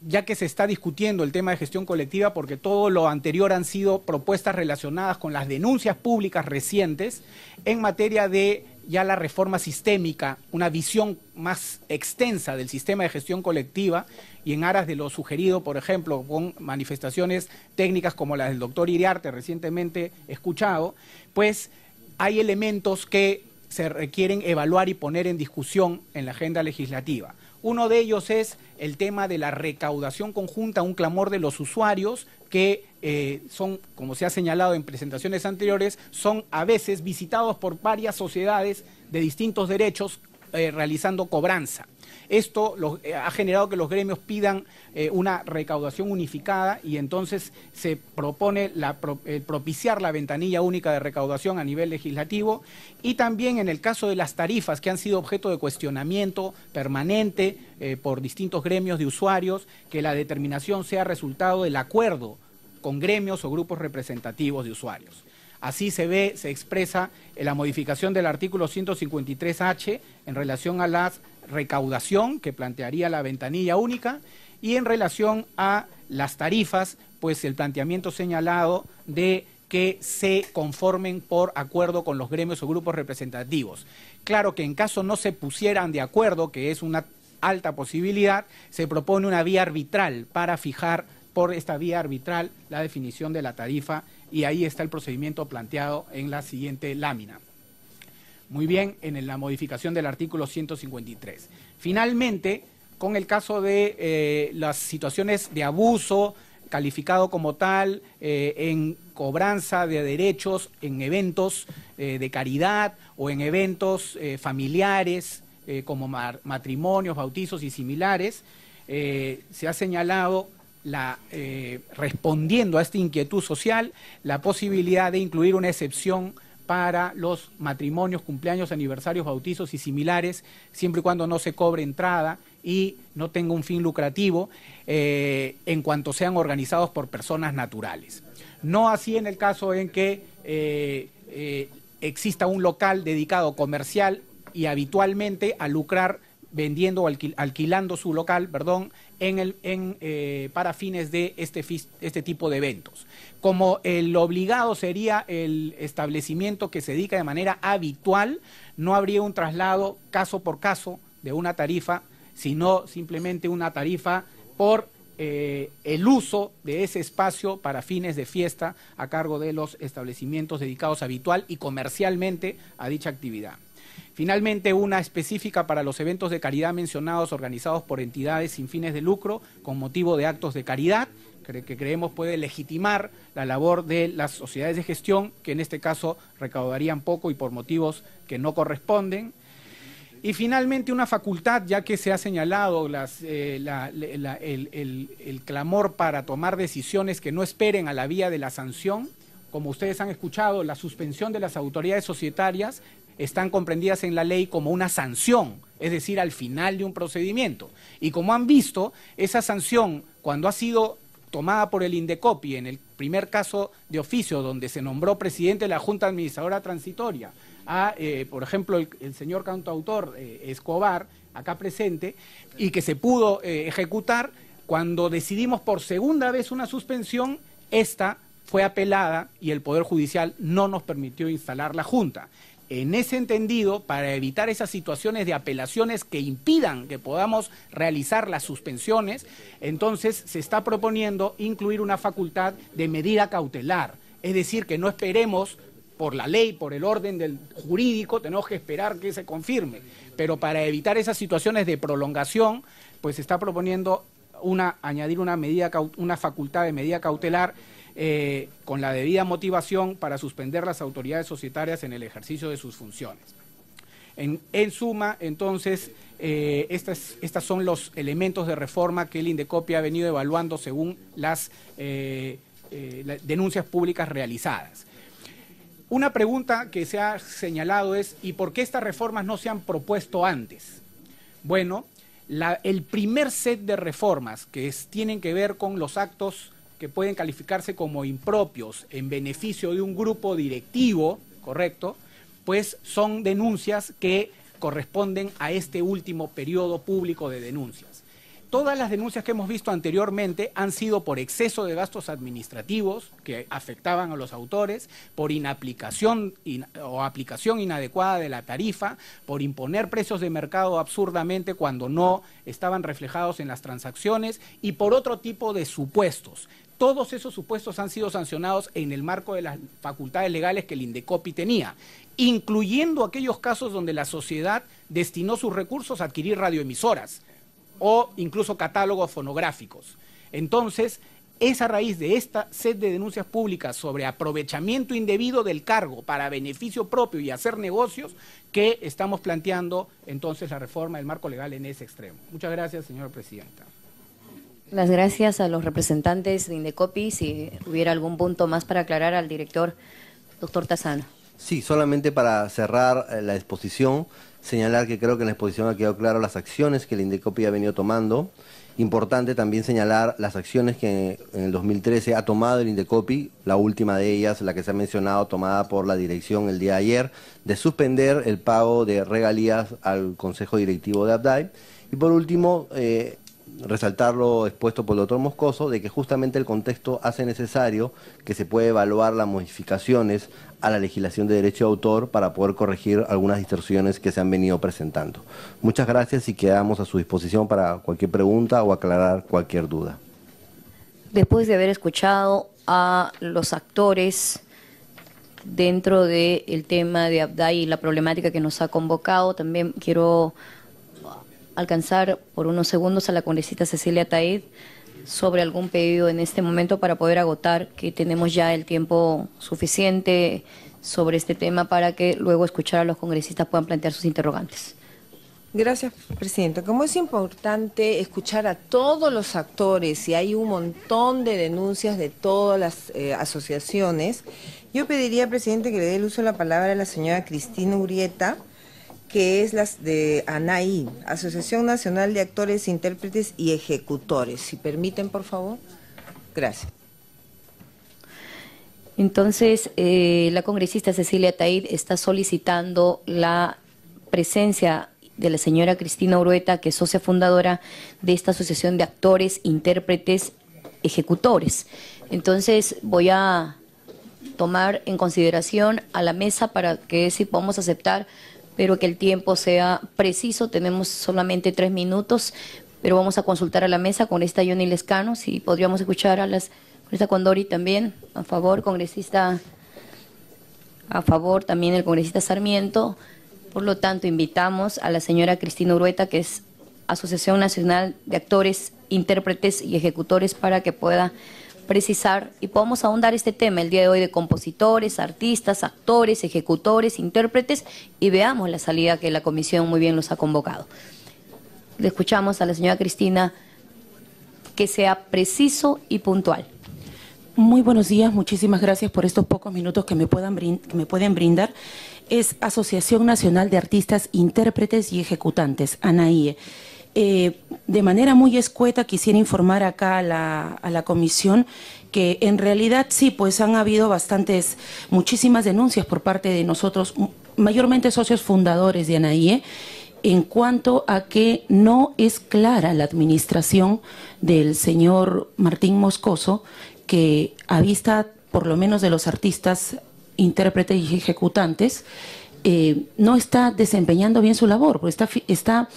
ya que se está discutiendo el tema de gestión colectiva, porque todo lo anterior han sido propuestas relacionadas con las denuncias públicas recientes, en materia de ya la reforma sistémica, una visión más extensa del sistema de gestión colectiva, y en aras de lo sugerido, por ejemplo, con manifestaciones técnicas como las del doctor Iriarte, recientemente escuchado, pues hay elementos que se requieren evaluar y poner en discusión en la agenda legislativa. Uno de ellos es el tema de la recaudación conjunta, un clamor de los usuarios que eh, son, como se ha señalado en presentaciones anteriores, son a veces visitados por varias sociedades de distintos derechos eh, realizando cobranza. Esto lo, eh, ha generado que los gremios pidan eh, una recaudación unificada y entonces se propone la, pro, eh, propiciar la ventanilla única de recaudación a nivel legislativo, y también en el caso de las tarifas que han sido objeto de cuestionamiento permanente eh, por distintos gremios de usuarios, que la determinación sea resultado del acuerdo con gremios o grupos representativos de usuarios. Así se ve, se expresa eh, la modificación del artículo ciento cincuenta y tres H en relación a las recaudación que plantearía la ventanilla única, y en relación a las tarifas, pues el planteamiento señalado de que se conformen por acuerdo con los gremios o grupos representativos. Claro que en caso no se pusieran de acuerdo, que es una alta posibilidad, se propone una vía arbitral para fijar por esta vía arbitral la definición de la tarifa, y ahí está el procedimiento planteado en la siguiente lámina. Muy bien, en la modificación del artículo ciento cincuenta y tres. Finalmente, con el caso de eh, las situaciones de abuso calificado como tal, eh, en cobranza de derechos, en eventos eh, de caridad o en eventos eh, familiares eh, como matrimonios, bautizos y similares, eh, se ha señalado, la, eh, respondiendo a esta inquietud social, la posibilidad de incluir una excepción para los matrimonios, cumpleaños, aniversarios, bautizos y similares, siempre y cuando no se cobre entrada y no tenga un fin lucrativo, eh, en cuanto sean organizados por personas naturales. No así en el caso en que eh, eh, exista un local dedicado comercial y habitualmente a lucrar vendiendo o alquil, alquilando su local, perdón, en el, en, eh, para fines de este, este tipo de eventos. Como el obligado sería el establecimiento que se dedica de manera habitual, no habría un traslado caso por caso de una tarifa, sino simplemente una tarifa por eh, el uso de ese espacio para fines de fiesta a cargo de los establecimientos dedicados habitual y comercialmente a dicha actividad. Finalmente, una específica para los eventos de caridad mencionados organizados por entidades sin fines de lucro con motivo de actos de caridad, que creemos puede legitimar la labor de las sociedades de gestión, que en este caso recaudarían poco y por motivos que no corresponden. Y finalmente, una facultad, ya que se ha señalado las, eh, la, la, el, el, el clamor para tomar decisiones que no esperen a la vía de la sanción. Como ustedes han escuchado, la suspensión de las autoridades societarias están comprendidas en la ley como una sanción, es decir, al final de un procedimiento. Y como han visto, esa sanción, cuando ha sido tomada por el INDECOPI en el primer caso de oficio donde se nombró presidente de la Junta Administradora Transitoria a, eh, por ejemplo, el, el señor cantautor eh, Escobar, acá presente, y que se pudo eh, ejecutar, cuando decidimos por segunda vez una suspensión, esta fue apelada y el Poder Judicial no nos permitió instalar la Junta. En ese entendido, para evitar esas situaciones de apelaciones que impidan que podamos realizar las suspensiones, entonces se está proponiendo incluir una facultad de medida cautelar, es decir, que no esperemos por la ley, por el orden del jurídico, tenemos que esperar que se confirme, pero para evitar esas situaciones de prolongación, pues se está proponiendo una, añadir una, medida, una facultad de medida cautelar Eh, con la debida motivación para suspender las autoridades societarias en el ejercicio de sus funciones. En, en suma, entonces, eh, estas, estas son los elementos de reforma que el INDECOPI ha venido evaluando según las eh, eh, la, denuncias públicas realizadas. Una pregunta que se ha señalado es, ¿y por qué estas reformas no se han propuesto antes? Bueno, la, el primer set de reformas que es, tienen que ver con los actos que pueden calificarse como impropios en beneficio de un grupo directivo, correcto, pues son denuncias que corresponden a este último periodo público de denuncias. Todas las denuncias que hemos visto anteriormente han sido por exceso de gastos administrativos que afectaban a los autores, por inaplicación in, o aplicación inadecuada de la tarifa, por imponer precios de mercado absurdamente cuando no estaban reflejados en las transacciones y por otro tipo de supuestos. Todos esos supuestos han sido sancionados en el marco de las facultades legales que el INDECOPI tenía, incluyendo aquellos casos donde la sociedad destinó sus recursos a adquirir radioemisoras o incluso catálogos fonográficos. Entonces, es a raíz de esta set de denuncias públicas sobre aprovechamiento indebido del cargo para beneficio propio y hacer negocios que estamos planteando entonces la reforma del marco legal en ese extremo. Muchas gracias, señora presidenta. Las gracias a los representantes de INDECOPI. Si hubiera algún punto más para aclarar al director, doctor Tassano. Sí, solamente para cerrar la exposición, señalar que creo que en la exposición ha quedado claro las acciones que el INDECOPI ha venido tomando. Importante también señalar las acciones que en el dos mil trece ha tomado el INDECOPI, la última de ellas, la que se ha mencionado, tomada por la dirección el día de ayer, de suspender el pago de regalías al Consejo Directivo de Abdai. Y por último, eh, resaltar lo expuesto por el doctor Moscoso, de que justamente el contexto hace necesario que se pueda evaluar las modificaciones a la legislación de derecho de autor para poder corregir algunas distorsiones que se han venido presentando. Muchas gracias y quedamos a su disposición para cualquier pregunta o aclarar cualquier duda. Después de haber escuchado a los actores dentro del tema de Abdai y la problemática que nos ha convocado, también quiero alcanzar por unos segundos a la congresista Cecilia Tait sobre algún pedido en este momento para poder agotar, que tenemos ya el tiempo suficiente sobre este tema para que luego escuchar a los congresistas puedan plantear sus interrogantes. Gracias, presidenta. Como es importante escuchar a todos los actores y hay un montón de denuncias de todas las eh, asociaciones, yo pediría, presidente, que le dé el uso de la palabra a la señora Cristina Urueta, que es las de ANAIE, Asociación Nacional de Actores, Intérpretes y Ejecutores. Si permiten, por favor. Gracias. Entonces, eh, la congresista Cecilia Tait está solicitando la presencia de la señora Cristina Urueta, que es socia fundadora de esta Asociación de Actores, Intérpretes, Ejecutores. Entonces, voy a tomar en consideración a la mesa para que si podamos aceptar, pero que el tiempo sea preciso. Tenemos solamente tres minutos, pero vamos a consultar a la mesa con esta Johnny Lescano, si podríamos escuchar a las congresista Condori también, a favor, congresista, a favor también el congresista Sarmiento. Por lo tanto, invitamos a la señora Cristina Urueta, que es Asociación Nacional de Actores, Intérpretes y Ejecutores, para que pueda precisar y podamos ahondar este tema el día de hoy de compositores, artistas, actores, ejecutores, intérpretes, y veamos la salida que la comisión muy bien los ha convocado. Le escuchamos a la señora Cristina, que sea preciso y puntual. Muy buenos días, muchísimas gracias por estos pocos minutos que me, puedan que me pueden brindar. Es Asociación Nacional de Artistas, Intérpretes y Ejecutantes, ANAIE. Eh, de manera muy escueta quisiera informar acá a la, a la comisión que en realidad sí, pues han habido bastantes, muchísimas denuncias por parte de nosotros, mayormente socios fundadores de ANAIE, en cuanto a que no es clara la administración del señor Martín Moscoso, que a vista por lo menos de los artistas, intérpretes y ejecutantes, eh, no está desempeñando bien su labor, porque está... está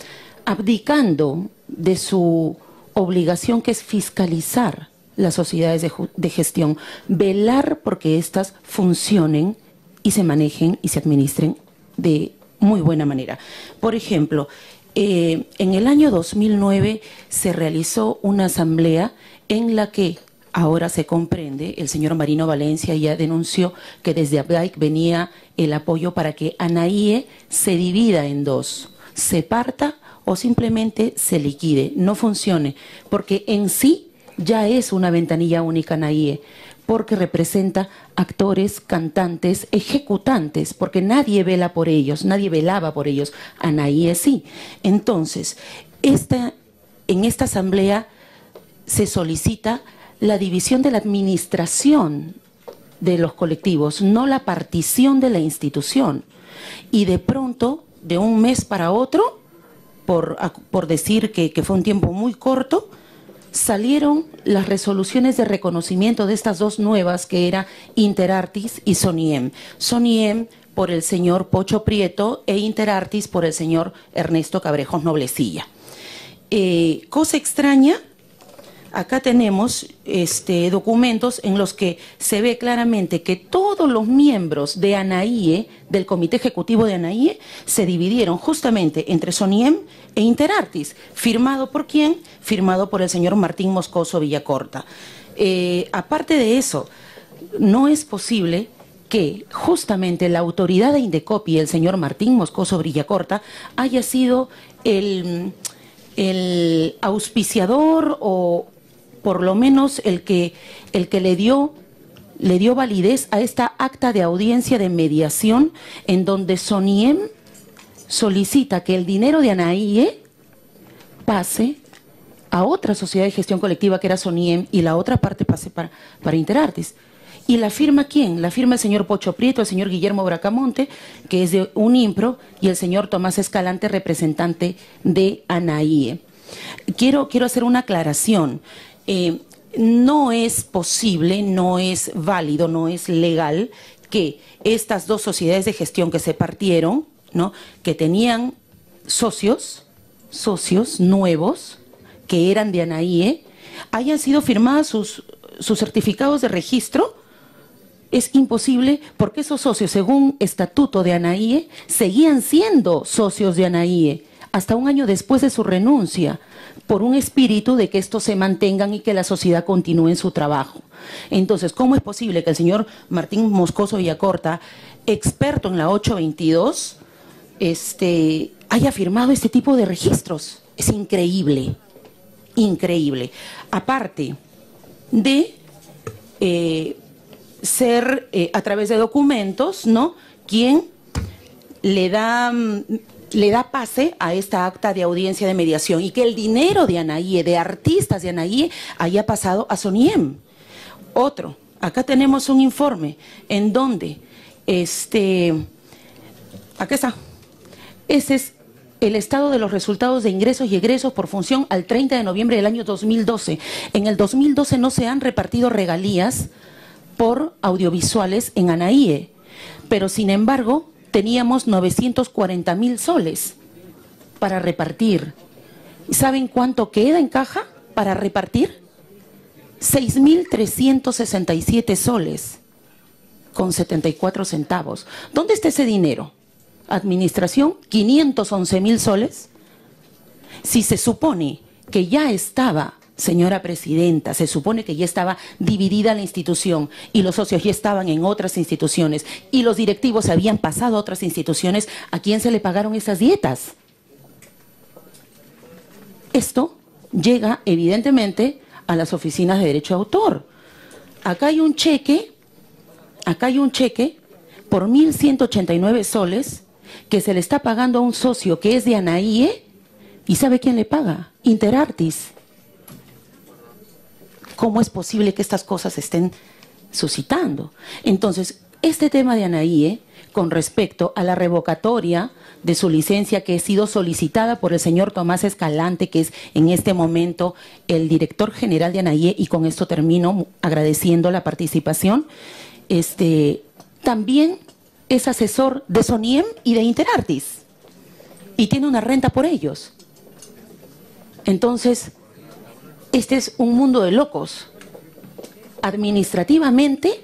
abdicando de su obligación, que es fiscalizar las sociedades de, de gestión, velar porque éstas funcionen y se manejen y se administren de muy buena manera. Por ejemplo, eh, en el año dos mil nueve se realizó una asamblea en la que ahora se comprende, el señor Marino Valencia ya denunció que desde APDAYC venía el apoyo para que ANAIE se divida en dos, se parta o simplemente se liquide, no funcione, porque en sí ya es una ventanilla única ANAIE, porque representa actores, cantantes, ejecutantes, porque nadie vela por ellos, nadie velaba por ellos, ANAIE sí. Entonces, esta, en esta asamblea se solicita la división de la administración de los colectivos, no la partición de la institución, y de pronto, de un mes para otro, Por, por decir que, que fue un tiempo muy corto, salieron las resoluciones de reconocimiento de estas dos nuevas, que era Interartis y Soniem. Soniem por el señor Pocho Prieto e Interartis por el señor Ernesto Cabrejos Noblecilla. Eh, cosa extraña, acá tenemos este, documentos en los que se ve claramente que todos los miembros de ANAIE, del Comité Ejecutivo de ANAIE, se dividieron justamente entre Soniem e Interartis. ¿Firmado por quién? Firmado por el señor Martín Moscoso Villacorta. Eh, aparte de eso, no es posible que justamente la autoridad de INDECOPI, el señor Martín Moscoso Villacorta, haya sido el, el auspiciador o... por lo menos el que, el que le dio, le dio validez a esta acta de audiencia de mediación en donde Soniem solicita que el dinero de ANAIE pase a otra sociedad de gestión colectiva que era Soniem y la otra parte pase para, para Interartis. ¿Y la firma quién? La firma el señor Pocho Prieto, el señor Guillermo Bracamonte, que es de Unimpro, y el señor Tomás Escalante, representante de ANAIE. Quiero, quiero hacer una aclaración. Eh, no es posible, no es válido, no es legal que estas dos sociedades de gestión que se partieron, ¿no?, que tenían socios, socios nuevos, que eran de ANAIE, hayan sido firmadas sus, sus certificados de registro. Es imposible porque esos socios, según estatuto de ANAIE, seguían siendo socios de ANAIE hasta un año después de su renuncia, por un espíritu de que estos se mantengan y que la sociedad continúe en su trabajo. Entonces, ¿cómo es posible que el señor Martín Moscoso Villacorta, experto en la ocho veintidós, este, haya firmado este tipo de registros? Es increíble, increíble. Aparte de eh, ser, eh, a través de documentos, ¿no?, quien le da... le da pase a esta acta de audiencia de mediación, y que el dinero de ANAIE, de artistas de ANAIE, haya pasado a Soniem. Otro, acá tenemos un informe en donde, este, acá está, ese es el estado de los resultados de ingresos y egresos por función al treinta de noviembre del año dos mil doce. En el dos mil doce no se han repartido regalías por audiovisuales en ANAIE, pero sin embargo teníamos novecientos cuarenta mil soles para repartir. ¿Saben cuánto queda en caja para repartir? seis mil trescientos sesenta y siete soles con setenta y cuatro centavos. ¿Dónde está ese dinero? Administración, quinientos once mil soles. Si se supone que ya estaba, señora presidenta, se supone que ya estaba dividida la institución y los socios ya estaban en otras instituciones y los directivos se habían pasado a otras instituciones, ¿a quién se le pagaron esas dietas? Esto llega evidentemente a las oficinas de derecho de autor. Acá hay un cheque, acá hay un cheque por mil ciento ochenta y nueve soles que se le está pagando a un socio que es de ANAIE, ¿Y sabe quién le paga? Interartis. ¿Cómo es posible que estas cosas se estén suscitando? Entonces, este tema de ANAIE, con respecto a la revocatoria de su licencia que ha sido solicitada por el señor Tomás Escalante, que es en este momento el director general de ANAIE, y con esto termino agradeciendo la participación, este, también es asesor de Soniem y de Interartis, y tiene una renta por ellos. Entonces, este es un mundo de locos. Administrativamente,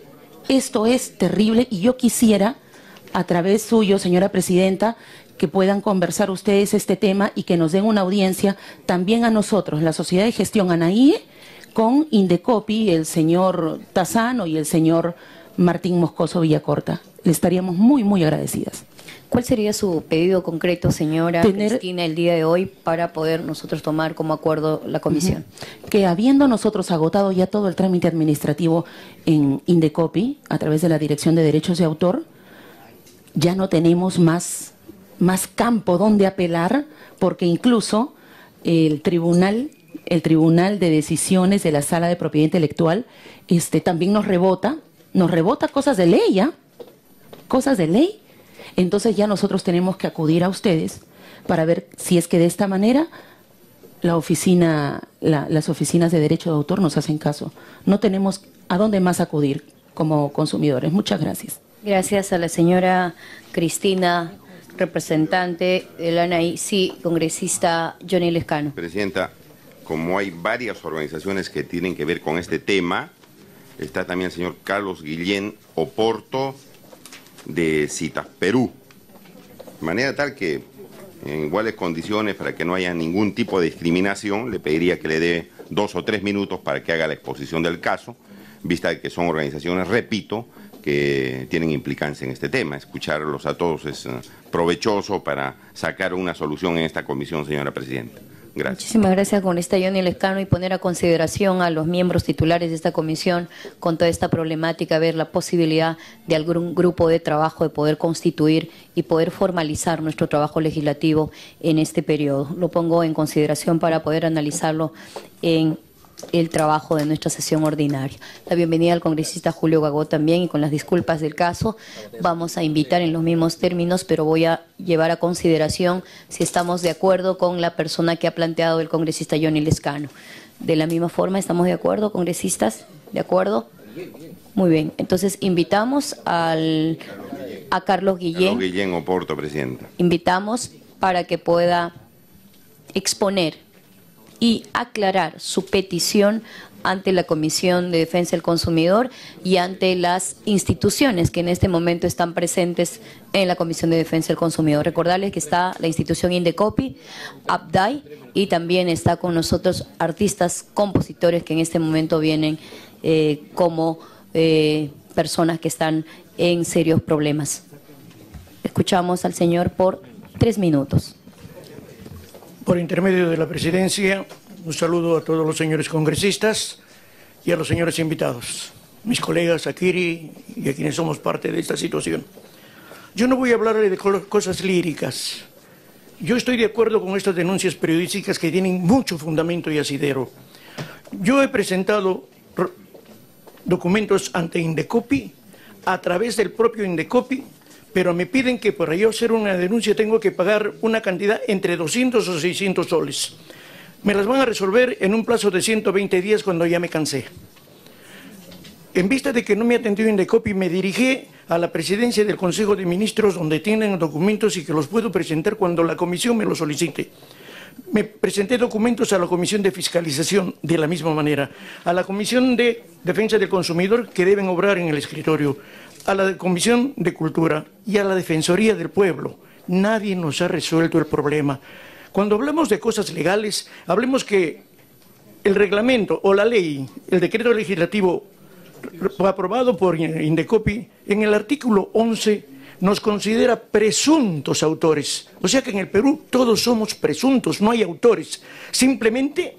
esto es terrible, y yo quisiera, a través suyo, señora presidenta, que puedan conversar ustedes este tema y que nos den una audiencia también a nosotros, la Sociedad de Gestión ANAIE, con INDECOPI, el señor Tassano y el señor Martín Moscoso Villacorta. Le estaríamos muy, muy agradecidas. ¿Cuál sería su pedido concreto, señora Tener... Cristina, el día de hoy para poder nosotros tomar como acuerdo la comisión? Uh-huh. Que habiendo nosotros agotado ya todo el trámite administrativo en INDECOPI, a través de la Dirección de Derechos de Autor, ya no tenemos más, más campo donde apelar, porque incluso el tribunal, el tribunal de decisiones de la Sala de Propiedad Intelectual este, también nos rebota, nos rebota cosas de ley, ¿ya? Cosas de ley. Entonces ya nosotros tenemos que acudir a ustedes para ver si es que de esta manera la oficina, la, las oficinas de derecho de autor nos hacen caso. No tenemos a dónde más acudir como consumidores. Muchas gracias. Gracias a la señora Cristina, representante del ANAIE, sí, congresista Johnny Lescano. Presidenta, como hay varias organizaciones que tienen que ver con este tema, está también el señor Carlos Guillén Oporto de Citas Perú. De manera tal que, en iguales condiciones, para que no haya ningún tipo de discriminación, le pediría que le dé dos o tres minutos para que haga la exposición del caso, vista que son organizaciones, repito, que tienen implicancia en este tema. Escucharlos a todos es provechoso para sacar una solución en esta comisión, señora presidenta. Gracias. Muchísimas gracias, congresista Johnny Lescano, y poner a consideración a los miembros titulares de esta comisión con toda esta problemática, ver la posibilidad de algún grupo de trabajo de poder constituir y poder formalizar nuestro trabajo legislativo en este periodo. Lo pongo en consideración para poder analizarlo en el trabajo de nuestra sesión ordinaria. La bienvenida al congresista Julio Gagó también, y con las disculpas del caso vamos a invitar en los mismos términos, pero voy a llevar a consideración si estamos de acuerdo con la persona que ha planteado el congresista Johnny Lescano. De la misma forma, ¿estamos de acuerdo, congresistas? ¿De acuerdo? Muy bien, entonces invitamos al, a Carlos Guillén. Carlos Guillén Oporto, presidenta. Invitamos para que pueda exponer y aclarar su petición ante la Comisión de Defensa del Consumidor y ante las instituciones que en este momento están presentes en la Comisión de Defensa del Consumidor. Recordarles que está la institución INDECOPI, Abdai, y también está con nosotros artistas, compositores que en este momento vienen eh, como eh, personas que están en serios problemas. Escuchamos al señor por tres minutos. Por intermedio de la presidencia, un saludo a todos los señores congresistas y a los señores invitados, mis colegas, a Kiri y a quienes somos parte de esta situación. Yo no voy a hablarle de cosas líricas. Yo estoy de acuerdo con estas denuncias periodísticas que tienen mucho fundamento y asidero. Yo he presentado documentos ante INDECOPI, a través del propio INDECOPI, pero me piden que para yo hacer una denuncia tengo que pagar una cantidad entre doscientos o seiscientos soles. Me las van a resolver en un plazo de ciento veinte días cuando ya me cansé. En vista de que no me atendió INDECOPI, me dirigí a la presidencia del Consejo de Ministros, donde tienen documentos y que los puedo presentar cuando la comisión me los solicite. Me presenté documentos a la Comisión de Fiscalización de la misma manera, a la Comisión de Defensa del Consumidor, que deben obrar en el escritorio, a la Comisión de Cultura y a la Defensoría del Pueblo. Nadie nos ha resuelto el problema. Cuando hablamos de cosas legales, hablemos que el reglamento o la ley, el decreto legislativo aprobado por INDECOPI, en el artículo once nos considera presuntos autores. O sea que en el Perú todos somos presuntos, no hay autores. Simplemente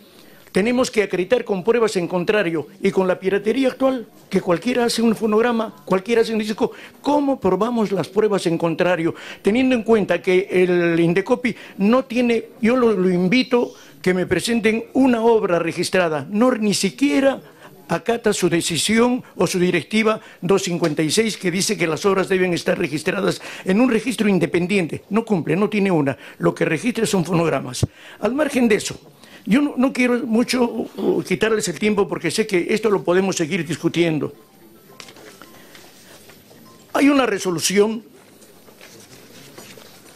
Tenemos que acreditar con pruebas en contrario. Y con la piratería actual, que cualquiera hace un fonograma, cualquiera hace un disco, ¿cómo probamos las pruebas en contrario? Teniendo en cuenta que el INDECOPI no tiene, yo lo, lo invito que me presenten una obra registrada, no ni siquiera acata su decisión o su directiva doscientos cincuenta y seis que dice que las obras deben estar registradas en un registro independiente. No cumple, no tiene una. Lo que registra son fonogramas. Al margen de eso, yo no, no quiero mucho quitarles el tiempo porque sé que esto lo podemos seguir discutiendo. Hay una resolución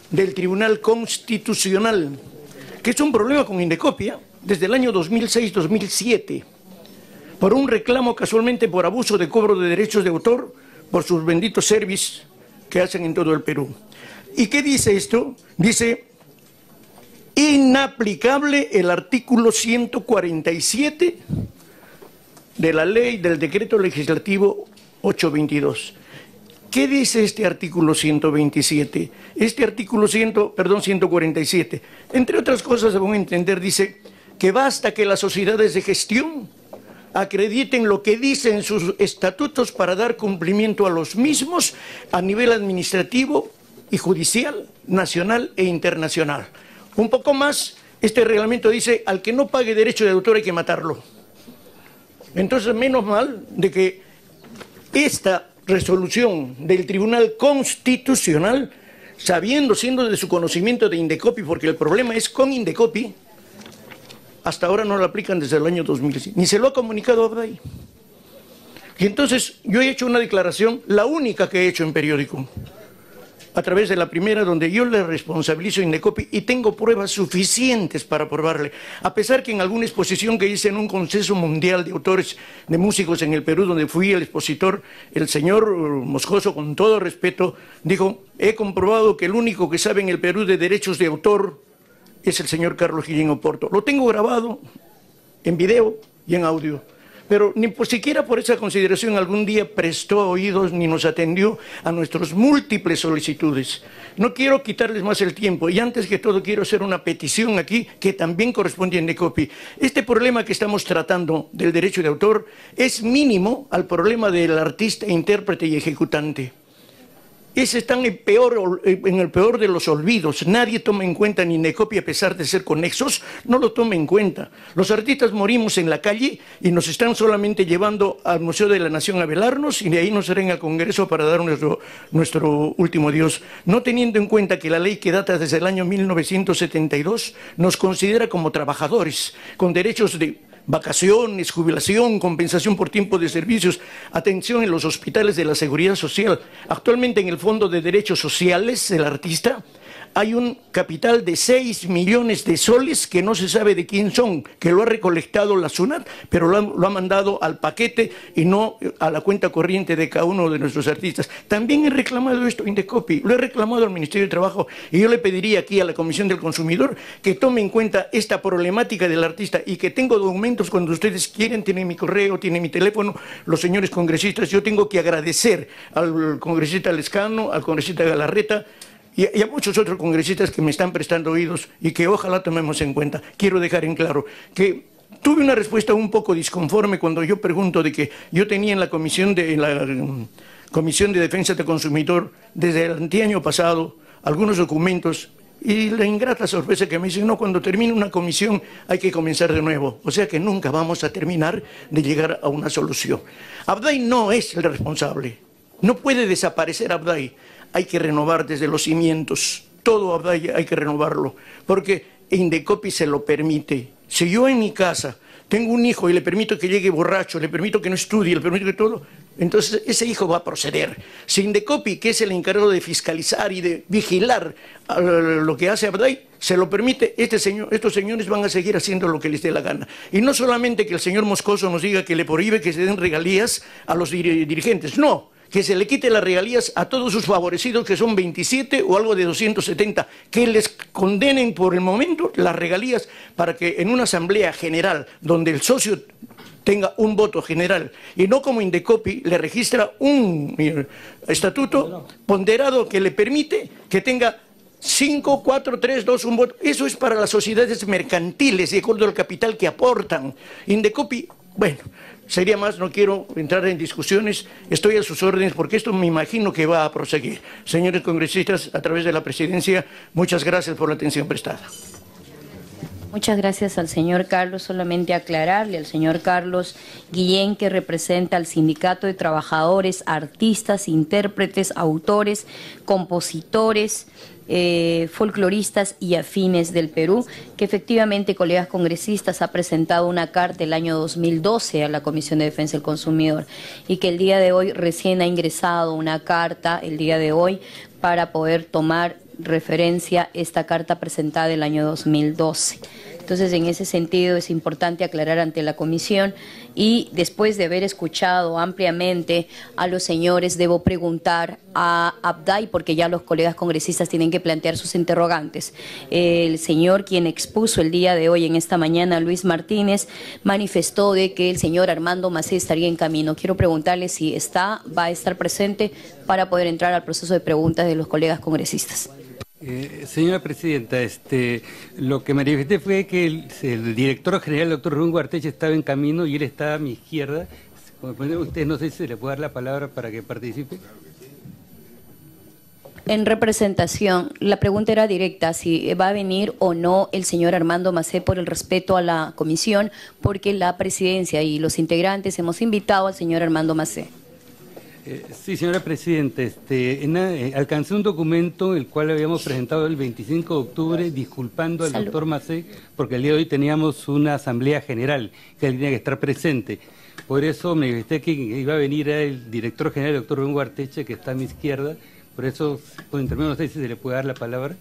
del Tribunal Constitucional que es un problema con INDECOPI desde el año dos mil seis dos mil siete. Por un reclamo casualmente por abuso de cobro de derechos de autor por sus benditos servicios que hacen en todo el Perú. ¿Y qué dice esto? Dice, inaplicable el artículo ciento cuarenta y siete de la ley del decreto legislativo ochocientos veintidós. ¿Qué dice este artículo ciento veintisiete? Este artículo cien, perdón, ciento cuarenta y siete, entre otras cosas, según entender, dice que basta que las sociedades de gestión acrediten lo que dicen sus estatutos para dar cumplimiento a los mismos a nivel administrativo y judicial, nacional e internacional. Un poco más, este reglamento dice, al que no pague derecho de autor hay que matarlo. Entonces, menos mal de que esta resolución del Tribunal Constitucional, sabiendo, siendo de su conocimiento de INDECOPI, porque el problema es con INDECOPI, hasta ahora no lo aplican desde el año dos mil seis, ni se lo ha comunicado a Abdai. Y entonces yo he hecho una declaración, la única que he hecho en periódico, a través de la primera, donde yo le responsabilizo a INDECOPI y tengo pruebas suficientes para probarle, a pesar que en alguna exposición que hice en un Consejo Mundial de Autores de Músicos en el Perú, donde fui el expositor, el señor Moscoso, con todo respeto, dijo, he comprobado que el único que sabe en el Perú de derechos de autor es el señor Carlos Guillén Oporto. Lo tengo grabado en video y en audio, pero ni por siquiera por esa consideración algún día prestó oídos ni nos atendió a nuestras múltiples solicitudes. No quiero quitarles más el tiempo y antes que todo quiero hacer una petición aquí que también corresponde a INDECOPI. Este problema que estamos tratando del derecho de autor es mínimo al problema del artista, intérprete y ejecutante. Ese está en el, peor, en el peor de los olvidos. Nadie toma en cuenta ni INDECOPI, a pesar de ser conexos, no lo toma en cuenta. Los artistas morimos en la calle y nos están solamente llevando al Museo de la Nación a velarnos y de ahí nos traen al Congreso para dar nuestro, nuestro último adiós. No teniendo en cuenta que la ley que data desde el año mil novecientos setenta y dos nos considera como trabajadores, con derechos de vacaciones, jubilación, compensación por tiempo de servicios, atención en los hospitales de la seguridad social. Actualmente en el Fondo de Derechos Sociales del artista hay un capital de seis millones de soles que no se sabe de quién son, que lo ha recolectado la SUNAT, pero lo ha, lo ha mandado al paquete y no a la cuenta corriente de cada uno de nuestros artistas. También he reclamado esto a INDECOPI, lo he reclamado al Ministerio de Trabajo y yo le pediría aquí a la Comisión del Consumidor que tome en cuenta esta problemática del artista y que tengo documentos cuando ustedes quieren, tienen mi correo, tienen mi teléfono, los señores congresistas. Yo tengo que agradecer al congresista Lescano, al congresista Galarreta, y a muchos otros congresistas que me están prestando oídos y que ojalá tomemos en cuenta. Quiero dejar en claro que tuve una respuesta un poco disconforme cuando yo pregunto de que yo tenía en la Comisión de, en la Comisión de Defensa del Consumidor desde el anteaño pasado algunos documentos y la ingrata sorpresa que me dicen, no, cuando termine una comisión hay que comenzar de nuevo. O sea que nunca vamos a terminar de llegar a una solución. Abdai no es el responsable. No puede desaparecer Abdai. Hay que renovar desde los cimientos, todo Abdai hay que renovarlo, porque INDECOPI se lo permite. Si yo en mi casa tengo un hijo y le permito que llegue borracho, le permito que no estudie, le permito que todo, entonces ese hijo va a proceder. Si INDECOPI, que es el encargado de fiscalizar y de vigilar lo que hace Abdai, se lo permite, este señor, estos señores van a seguir haciendo lo que les dé la gana. Y no solamente que el señor Moscoso nos diga que le prohíbe que se den regalías a los dir- dirigentes, no. Que se le quite las regalías a todos sus favorecidos, que son veintisiete o algo de doscientos setenta, que les condenen por el momento las regalías para que en una asamblea general donde el socio tenga un voto general y no como INDECOPI le registra un estatuto ponderado que le permite que tenga cinco, cuatro, tres, dos, un voto. Eso es para las sociedades mercantiles, de acuerdo al capital que aportan. Indecopi, bueno, sería más, no quiero entrar en discusiones, estoy a sus órdenes porque esto me imagino que va a proseguir. Señores congresistas, a través de la presidencia, muchas gracias por la atención prestada. Muchas gracias al señor Carlos. Solamente aclararle al señor Carlos Guillén, que representa al Sindicato de Trabajadores, Artistas, Intérpretes, Autores, Compositores, eh, Folcloristas y Afines del Perú, que efectivamente, colegas congresistas, ha presentado una carta el año dos mil doce a la Comisión de Defensa del Consumidor y que el día de hoy recién ha ingresado una carta el día de hoy para poder tomar referencia esta carta presentada del año dos mil doce. Entonces, en ese sentido es importante aclarar ante la comisión, y después de haber escuchado ampliamente a los señores, debo preguntar a Abdai, porque ya los colegas congresistas tienen que plantear sus interrogantes. El señor quien expuso el día de hoy, en esta mañana, Luis Martínez, manifestó de que el señor Armando Massé estaría en camino. Quiero preguntarle si está, va a estar presente para poder entrar al proceso de preguntas de los colegas congresistas. Eh, señora Presidenta, este, lo que manifesté fue que el, el director general, el doctor Rubén Ugarteche, estaba en camino y él estaba a mi izquierda. Usted, no sé si se le puede dar la palabra para que participe. En representación, la pregunta era directa, si va a venir o no el señor Armando Massé, por el respeto a la comisión, porque la presidencia y los integrantes hemos invitado al señor Armando Massé. Sí, señora Presidenta, este, en, eh, alcancé un documento el cual habíamos presentado el veinticinco de octubre disculpando al Salud. doctor Massé, porque el día de hoy teníamos una asamblea general que él tenía que estar presente. Por eso me dijiste que iba a venir el director general, el doctor Rubén Ugarteche, que está a mi izquierda. Por eso, por intermedio, no sé si se le puede dar la palabra.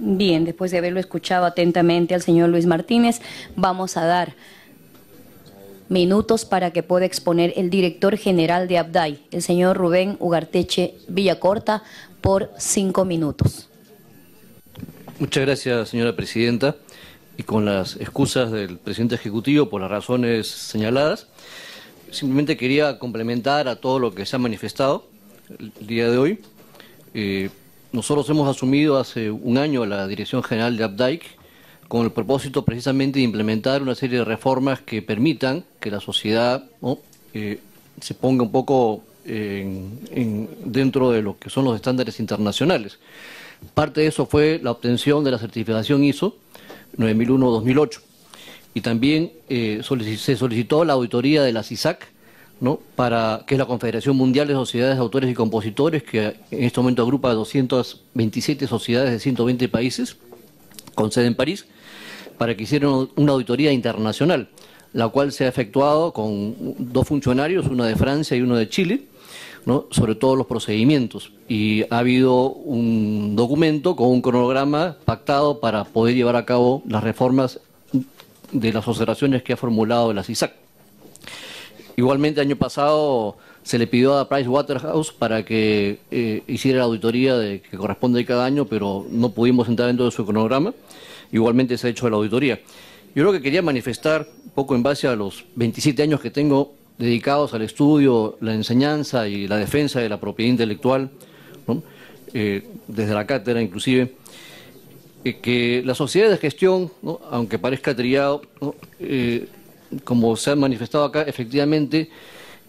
Bien, después de haberlo escuchado atentamente al señor Luis Martínez, vamos a dar minutos para que pueda exponer el director general de Abdai, el señor Rubén Ugarteche Villacorta, por cinco minutos. Muchas gracias, señora Presidenta, y con las excusas del presidente ejecutivo por las razones señaladas, simplemente quería complementar a todo lo que se ha manifestado el día de hoy. Eh, nosotros hemos asumido hace un año la Dirección General de Abdai, con el propósito precisamente de implementar una serie de reformas que permitan que la sociedad, ¿no?, eh, se ponga un poco en, en, dentro de lo que son los estándares internacionales. Parte de eso fue la obtención de la certificación I S O nueve mil uno dos mil ocho, y también eh, solic- se solicitó la auditoría de la C I S A C, ¿no?, para, que es la Confederación Mundial de Sociedades de Autores y Compositores, que en este momento agrupa doscientas veintisiete sociedades de ciento veinte países, con sede en París, para que hicieran una auditoría internacional, la cual se ha efectuado con dos funcionarios, uno de Francia y uno de Chile, ¿no?, sobre todos los procedimientos. Y ha habido un documento con un cronograma pactado para poder llevar a cabo las reformas de las observaciones que ha formulado la C I S A C. Igualmente, el año pasado se le pidió a Pricewaterhouse para que eh, hiciera la auditoría de, que corresponde cada año, pero no pudimos entrar dentro de su cronograma. Igualmente se ha hecho la auditoría. Yo lo que quería manifestar, un poco en base a los veintisiete años que tengo dedicados al estudio, la enseñanza y la defensa de la propiedad intelectual, ¿no?, eh, desde la cátedra inclusive, eh, que la sociedad de gestión, ¿no?, aunque parezca trillado, ¿no?, eh, como se ha manifestado acá, efectivamente,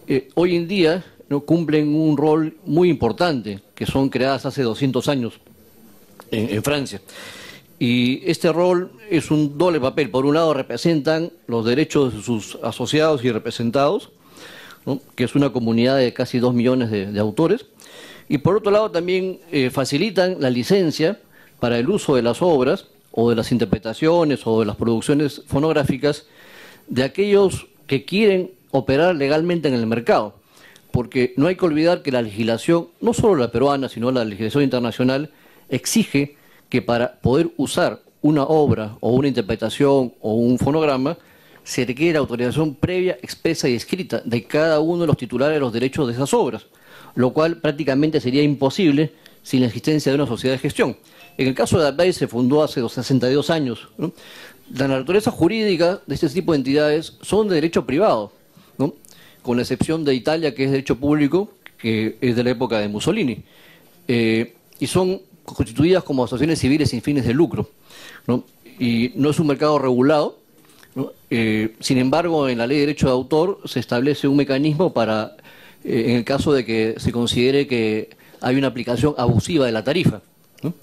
Eh, hoy en día, ¿no?, cumplen un rol muy importante, que son creadas hace doscientos años en, en Francia. Y este rol es un doble papel. Por un lado, representan los derechos de sus asociados y representados, ¿no?, que es una comunidad de casi dos millones de, de autores. Y por otro lado, también eh, facilitan la licencia para el uso de las obras o de las interpretaciones o de las producciones fonográficas de aquellos que quieren operar legalmente en el mercado, porque no hay que olvidar que la legislación, no solo la peruana, sino la legislación internacional, exige que para poder usar una obra o una interpretación o un fonograma, se requiere autorización previa, expresa y escrita de cada uno de los titulares de los derechos de esas obras, lo cual prácticamente sería imposible sin la existencia de una sociedad de gestión. En el caso de Abdai se fundó hace sesenta y dos años, ¿no? La naturaleza jurídica de este tipo de entidades son de derecho privado, ¿no?, con la excepción de Italia, que es derecho público, que es de la época de Mussolini, eh, y son constituidas como asociaciones civiles sin fines de lucro, ¿no? Y no es un mercado regulado, ¿no? Eh, sin embargo, en la ley de derecho de autor se establece un mecanismo para, eh, en el caso de que se considere que hay una aplicación abusiva de la tarifa, ¿no?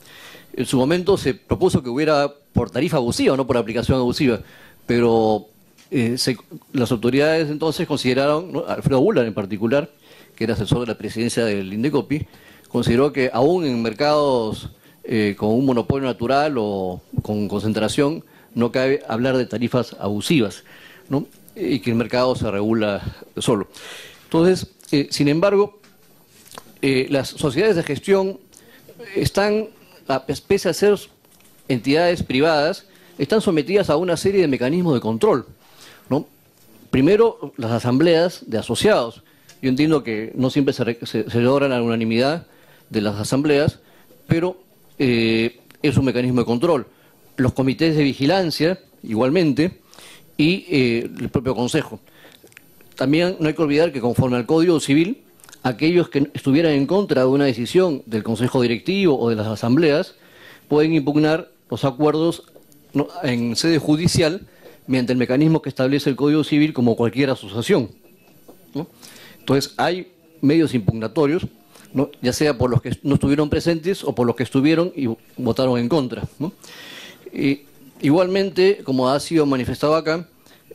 En su momento se propuso que hubiera por tarifa abusiva, no por aplicación abusiva, pero eh, se, las autoridades entonces consideraron, ¿no? Alfredo Bullard en particular, que era asesor de la presidencia del INDECOPI, consideró que aún en mercados eh, con un monopolio natural o con concentración, no cabe hablar de tarifas abusivas, ¿no? Y que el mercado se regula solo. Entonces, eh, sin embargo, eh, las sociedades de gestión están, a pese a ser entidades privadas, están sometidas a una serie de mecanismos de control, ¿no? Primero, las asambleas de asociados. Yo entiendo que no siempre se, se, se logran la unanimidad de las asambleas, pero eh, es un mecanismo de control. Los comités de vigilancia, igualmente, y eh, el propio Consejo. También no hay que olvidar que conforme al Código Civil, aquellos que estuvieran en contra de una decisión del Consejo Directivo o de las asambleas pueden impugnar los acuerdos en sede judicial mediante el mecanismo que establece el Código Civil como cualquier asociación, ¿no? Entonces hay medios impugnatorios, ¿no? Ya sea por los que no estuvieron presentes o por los que estuvieron y votaron en contra, ¿no? Eh, igualmente, como ha sido manifestado acá,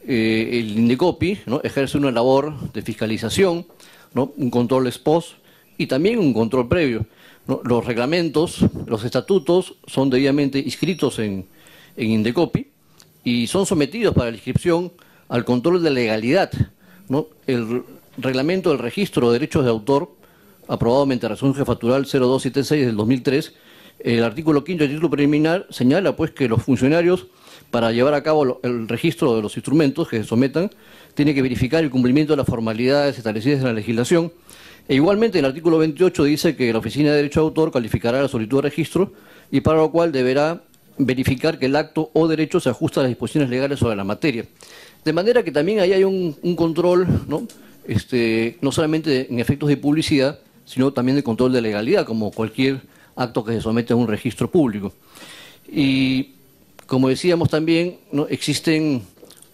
eh, el INDECOPI, ¿no? ejerce una labor de fiscalización, ¿no? un control ex post y también un control previo, ¿no? Los reglamentos, los estatutos son debidamente inscritos en, en INDECOPI y son sometidos para la inscripción al control de legalidad, ¿no? El reglamento del registro de derechos de autor, aprobado mediante resolución jefatural cero dos setenta y seis del dos mil tres, el artículo quinto del título preliminar señala pues que los funcionarios, para llevar a cabo el registro de los instrumentos que se sometan, tienen que verificar el cumplimiento de las formalidades establecidas en la legislación. E igualmente el artículo veintiocho dice que la Oficina de Derecho de Autor calificará la solicitud de registro y para lo cual deberá verificar que el acto o derecho se ajusta a las disposiciones legales sobre la materia. De manera que también ahí hay un, un control, ¿no? Este, no solamente en efectos de publicidad, sino también de control de legalidad, como cualquier acto que se somete a un registro público. Y como decíamos también, ¿no? existen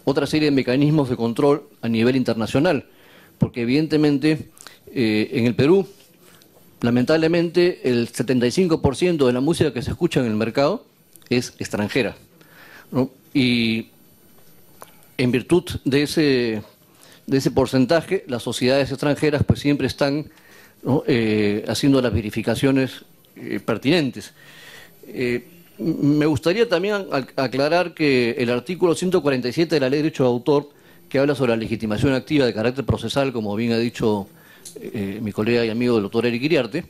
otra serie de mecanismos de control a nivel internacional, porque evidentemente eh, en el Perú, lamentablemente, el setenta y cinco por ciento de la música que se escucha en el mercado es extranjera, ¿no? Y en virtud de ese, de ese porcentaje, las sociedades extranjeras pues siempre están, ¿no? eh, haciendo las verificaciones Eh, pertinentes. Eh, me gustaría también aclarar que el artículo ciento cuarenta y siete de la Ley de Derecho de Autor, que habla sobre la legitimación activa de carácter procesal, como bien ha dicho eh, mi colega y amigo el doctor Eric Iriarte,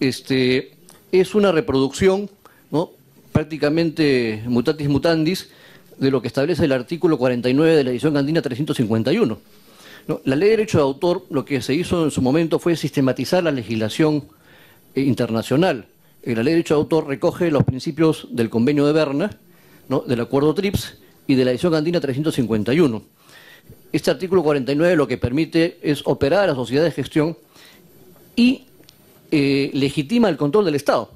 este, es una reproducción, ¿no? prácticamente mutatis mutandis de lo que establece el artículo cuarenta y nueve de la edición andina trescientos cincuenta y uno. ¿No? La Ley de Derecho de Autor, lo que se hizo en su momento fue sistematizar la legislación internacional. La Ley de Derecho de Autor recoge los principios del Convenio de Berna, ¿no? del Acuerdo TRIPS y de la edición andina trescientos cincuenta y uno. Este artículo cuarenta y nueve lo que permite es operar a la sociedad de gestión y eh, legitima el control del Estado.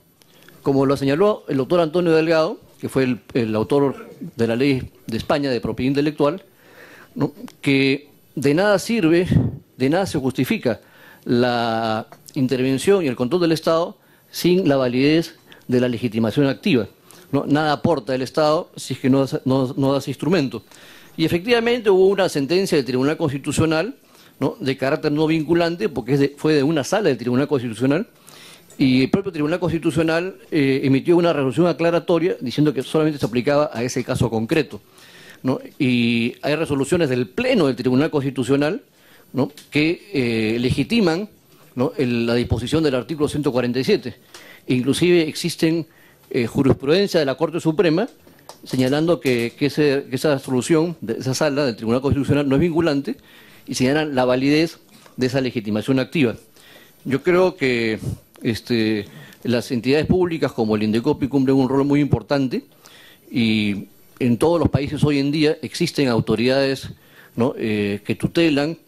Como lo señaló el doctor Antonio Delgado, que fue el, el autor de la Ley de España de Propiedad Intelectual, ¿no? que de nada sirve, de nada se justifica la intervención y el control del Estado sin la validez de la legitimación activa, ¿no? Nada aporta el Estado si es que no, no, no da ese instrumento. Y efectivamente hubo una sentencia del Tribunal Constitucional, ¿no? de carácter no vinculante, porque es de, fue de una sala del Tribunal Constitucional, y el propio Tribunal Constitucional eh, emitió una resolución aclaratoria diciendo que solamente se aplicaba a ese caso concreto, ¿no? Y hay resoluciones del Pleno del Tribunal Constitucional, ¿no? que eh, legitiman, ¿no? El, la disposición del artículo ciento cuarenta y siete. Inclusive existen eh, jurisprudencia de la Corte Suprema señalando que, que, ese, que esa resolución de esa sala del Tribunal Constitucional no es vinculante y señalan la validez de esa legitimación activa. Yo creo que este, las entidades públicas como el INDECOPI cumplen un rol muy importante y en todos los países hoy en día existen autoridades, ¿no? eh, que tutelan,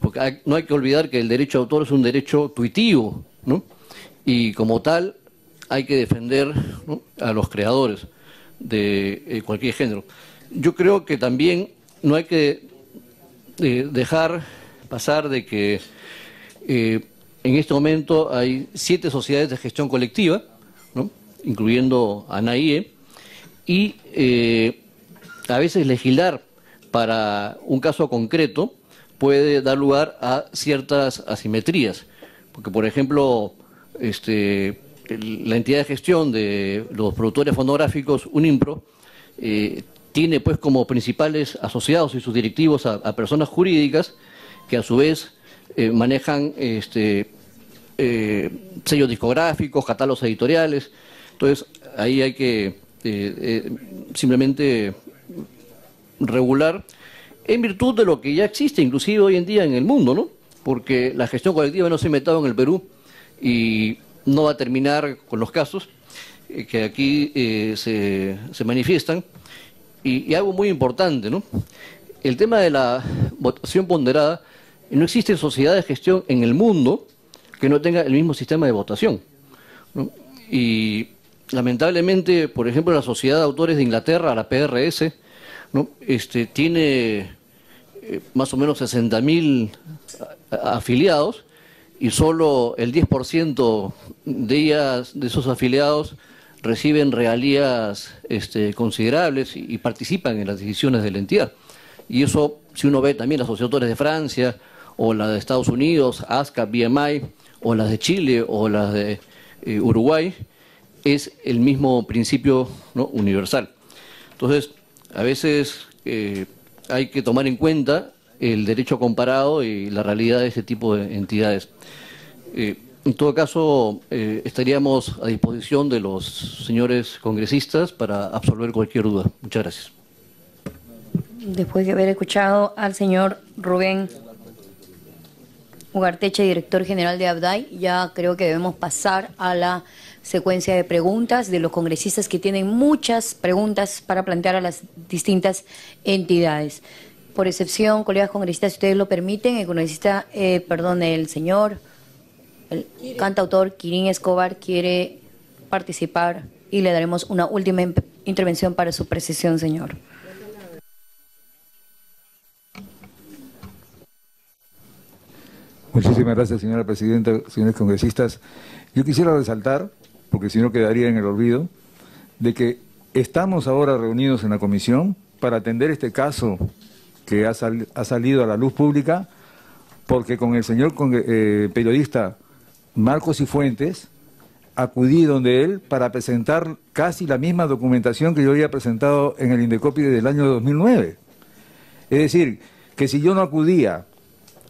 porque hay, no hay que olvidar que el derecho de autor es un derecho tuitivo, ¿no? y como tal hay que defender, ¿no?, a los creadores de eh, cualquier género. Yo creo que también no hay que eh, dejar pasar de que eh, en este momento hay siete sociedades de gestión colectiva, ¿no?, incluyendo ANAIE, y eh, a veces legislar para un caso concreto puede dar lugar a ciertas asimetrías, porque por ejemplo este, el, la entidad de gestión de los productores fonográficos Unimpro eh, tiene pues como principales asociados y sus directivos a, a personas jurídicas que a su vez eh, manejan este, eh, sellos discográficos, catálogos editoriales. Entonces ahí hay que eh, eh, simplemente regular en virtud de lo que ya existe inclusive hoy en día en el mundo, ¿no? Porque la gestión colectiva no se ha inventado en el Perú y no va a terminar con los casos eh, que aquí eh, se, se manifiestan. Y, y algo muy importante, ¿no?, el tema de la votación ponderada. No existe sociedad de gestión en el mundo que no tenga el mismo sistema de votación, ¿no? Y lamentablemente, por ejemplo, la Sociedad de Autores de Inglaterra, la P R S, ¿no?, este, tiene eh, más o menos sesenta mil afiliados y solo el diez por ciento de ellas, de esos afiliados, reciben regalías este, considerables y, y participan en las decisiones de la entidad. Y eso, si uno ve también las Sociedades de Autores de Francia, o las de Estados Unidos, ASCAP, B M I, o las de Chile, o las de eh, Uruguay, es el mismo principio, ¿no?, universal. Entonces, a veces eh, hay que tomar en cuenta el derecho comparado y la realidad de este tipo de entidades. Eh, en todo caso, eh, estaríamos a disposición de los señores congresistas para absolver cualquier duda. Muchas gracias. Después de haber escuchado al señor Rubén Ugarteche, director general de Abdai, ya creo que debemos pasar a la secuencia de preguntas de los congresistas que tienen muchas preguntas para plantear a las distintas entidades. Por excepción, colegas congresistas, si ustedes lo permiten, el congresista, eh, perdón, el señor, el cantautor Kiri Escobar quiere participar y le daremos una última intervención para su precisión, señor. Muchísimas gracias, señora presidenta, señores congresistas. Yo quisiera resaltar, porque si no quedaría en el olvido, de que estamos ahora reunidos en la comisión para atender este caso que ha, sal, ha salido a la luz pública, porque con el señor con, eh, periodista Marcos Sifuentes acudí donde él para presentar casi la misma documentación que yo había presentado en el INDECOPI del año dos mil nueve. Es decir, que si yo no acudía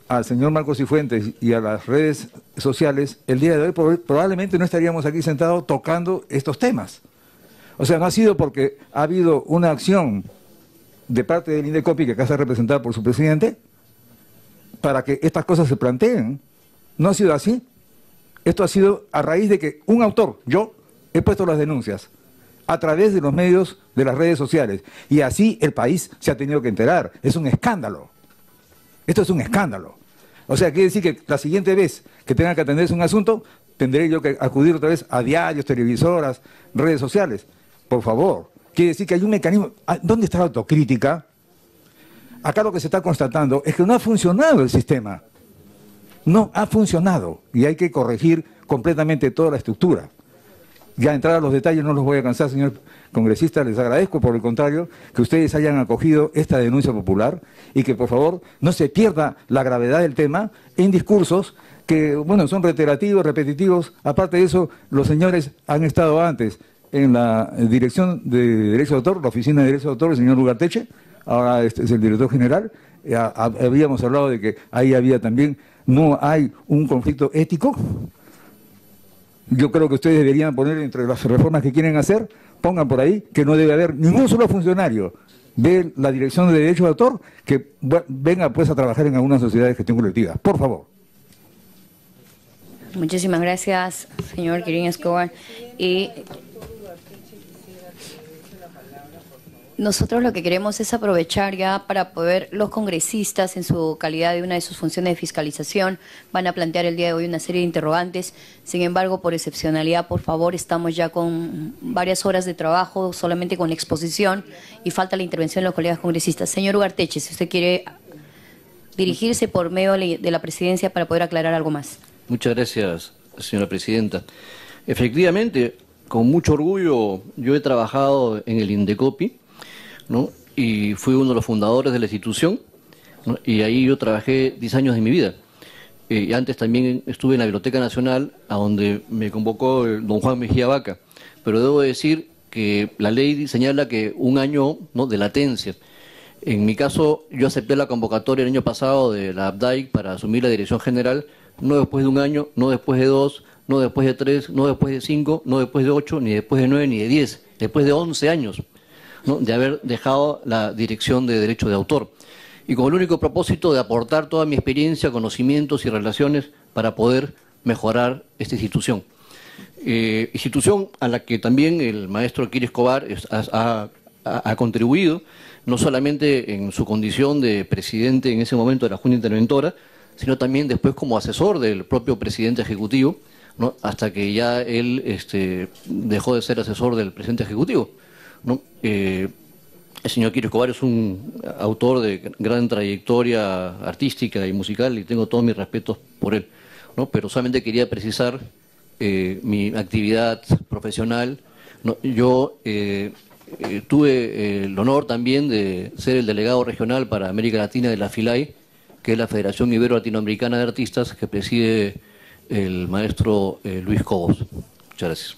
al señor Marcos Sifuentes y a las redes sociales, el día de hoy probablemente no estaríamos aquí sentados tocando estos temas. O sea, no ha sido porque ha habido una acción de parte del INDECOPI, que acá está representada por su presidente, para que estas cosas se planteen. No ha sido así. Esto ha sido a raíz de que un autor, yo, he puesto las denuncias a través de los medios de las redes sociales. Y así el país se ha tenido que enterar. Es un escándalo. Esto es un escándalo. O sea, quiere decir que la siguiente vez que tenga que atenderse un asunto, tendré yo que acudir otra vez a diarios, televisoras, redes sociales. Por favor. Quiere decir que hay un mecanismo. ¿Dónde está la autocrítica? Acá lo que se está constatando es que no ha funcionado el sistema. No ha funcionado. Y hay que corregir completamente toda la estructura. Ya entrar a los detalles no los voy a cansar, señor congresista. Les agradezco, por el contrario, que ustedes hayan acogido esta denuncia popular y que, por favor, no se pierda la gravedad del tema en discursos que, bueno, son reiterativos, repetitivos. Aparte de eso, los señores han estado antes en la dirección de derechos de autor, la oficina de derechos de autor, el señor Ugarteche, ahora es el director general. Habíamos hablado de que ahí había también, no hay un conflicto ético. Yo creo que ustedes deberían poner entre las reformas que quieren hacer, pongan por ahí que no debe haber ningún solo funcionario de la Dirección de Derechos de Autor que venga pues a trabajar en alguna sociedad de gestión colectiva. Por favor. Muchísimas gracias, señor Kiri Escobar. Y Nosotros lo que queremos es aprovechar ya para poder, los congresistas en su calidad de una de sus funciones de fiscalización van a plantear el día de hoy una serie de interrogantes. Sin embargo, por excepcionalidad, por favor, estamos ya con varias horas de trabajo, solamente con exposición y falta la intervención de los colegas congresistas. Señor Ugarteche, si usted quiere dirigirse por medio de la presidencia para poder aclarar algo más. Muchas gracias, señora presidenta. Efectivamente, con mucho orgullo yo he trabajado en el INDECOPI, ¿no? Y fui uno de los fundadores de la institución, ¿no? Y ahí yo trabajé diez años de mi vida. Eh, y antes también estuve en la Biblioteca Nacional, a donde me convocó el don Juan Mejía Vaca. Pero debo decir que la ley señala que un año, ¿no?, de latencia. En mi caso, yo acepté la convocatoria el año pasado de la Abdai para asumir la dirección general, no después de un año, no después de dos, no después de tres, no después de cinco, no después de ocho, ni después de nueve, ni de diez, después de once años, ¿no?, de haber dejado la dirección de derecho de autor, y con el único propósito de aportar toda mi experiencia, conocimientos y relaciones para poder mejorar esta institución. Eh, institución a la que también el maestro Kiri Escobar es, ha, ha, ha contribuido, no solamente en su condición de presidente en ese momento de la Junta Interventora, sino también después como asesor del propio presidente ejecutivo, ¿no?, hasta que ya él este, dejó de ser asesor del presidente ejecutivo, ¿no? Eh, el señor Kiri Escobar es un autor de gran trayectoria artística y musical y tengo todos mis respetos por él, ¿no? Pero solamente quería precisar eh, mi actividad profesional, ¿no? Yo eh, eh, tuve el honor también de ser el delegado regional para América Latina de la FILAI, que es la Federación Ibero-Latinoamericana de Artistas, que preside el maestro eh, Luis Cobos. Muchas gracias.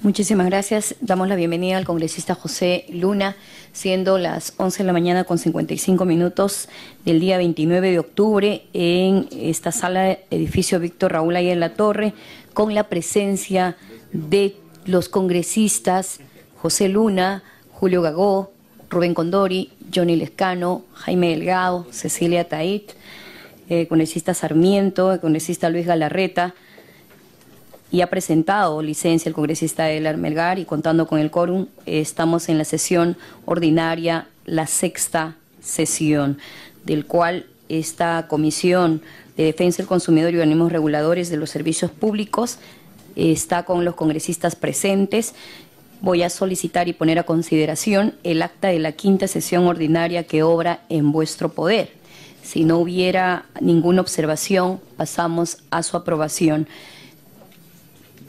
Muchísimas gracias. Damos la bienvenida al congresista José Luna, siendo las once de la mañana con cincuenta y cinco minutos del día veintinueve de octubre en esta sala edificio Víctor Raúl Ayala Torre, con la presencia de los congresistas José Luna, Julio Gagó, Rubén Condori, Johnny Lescano, Jaime Delgado, Cecilia Tait, el congresista Sarmiento, el congresista Luis Galarreta, y ha presentado licencia el congresista Elar Melgar, y contando con el quórum, estamos en la sesión ordinaria, la sexta sesión, del cual esta Comisión de Defensa del Consumidor y Organismos Reguladores de los Servicios Públicos está con los congresistas presentes. Voy a solicitar y poner a consideración el acta de la quinta sesión ordinaria que obra en vuestro poder. Si no hubiera ninguna observación, pasamos a su aprobación.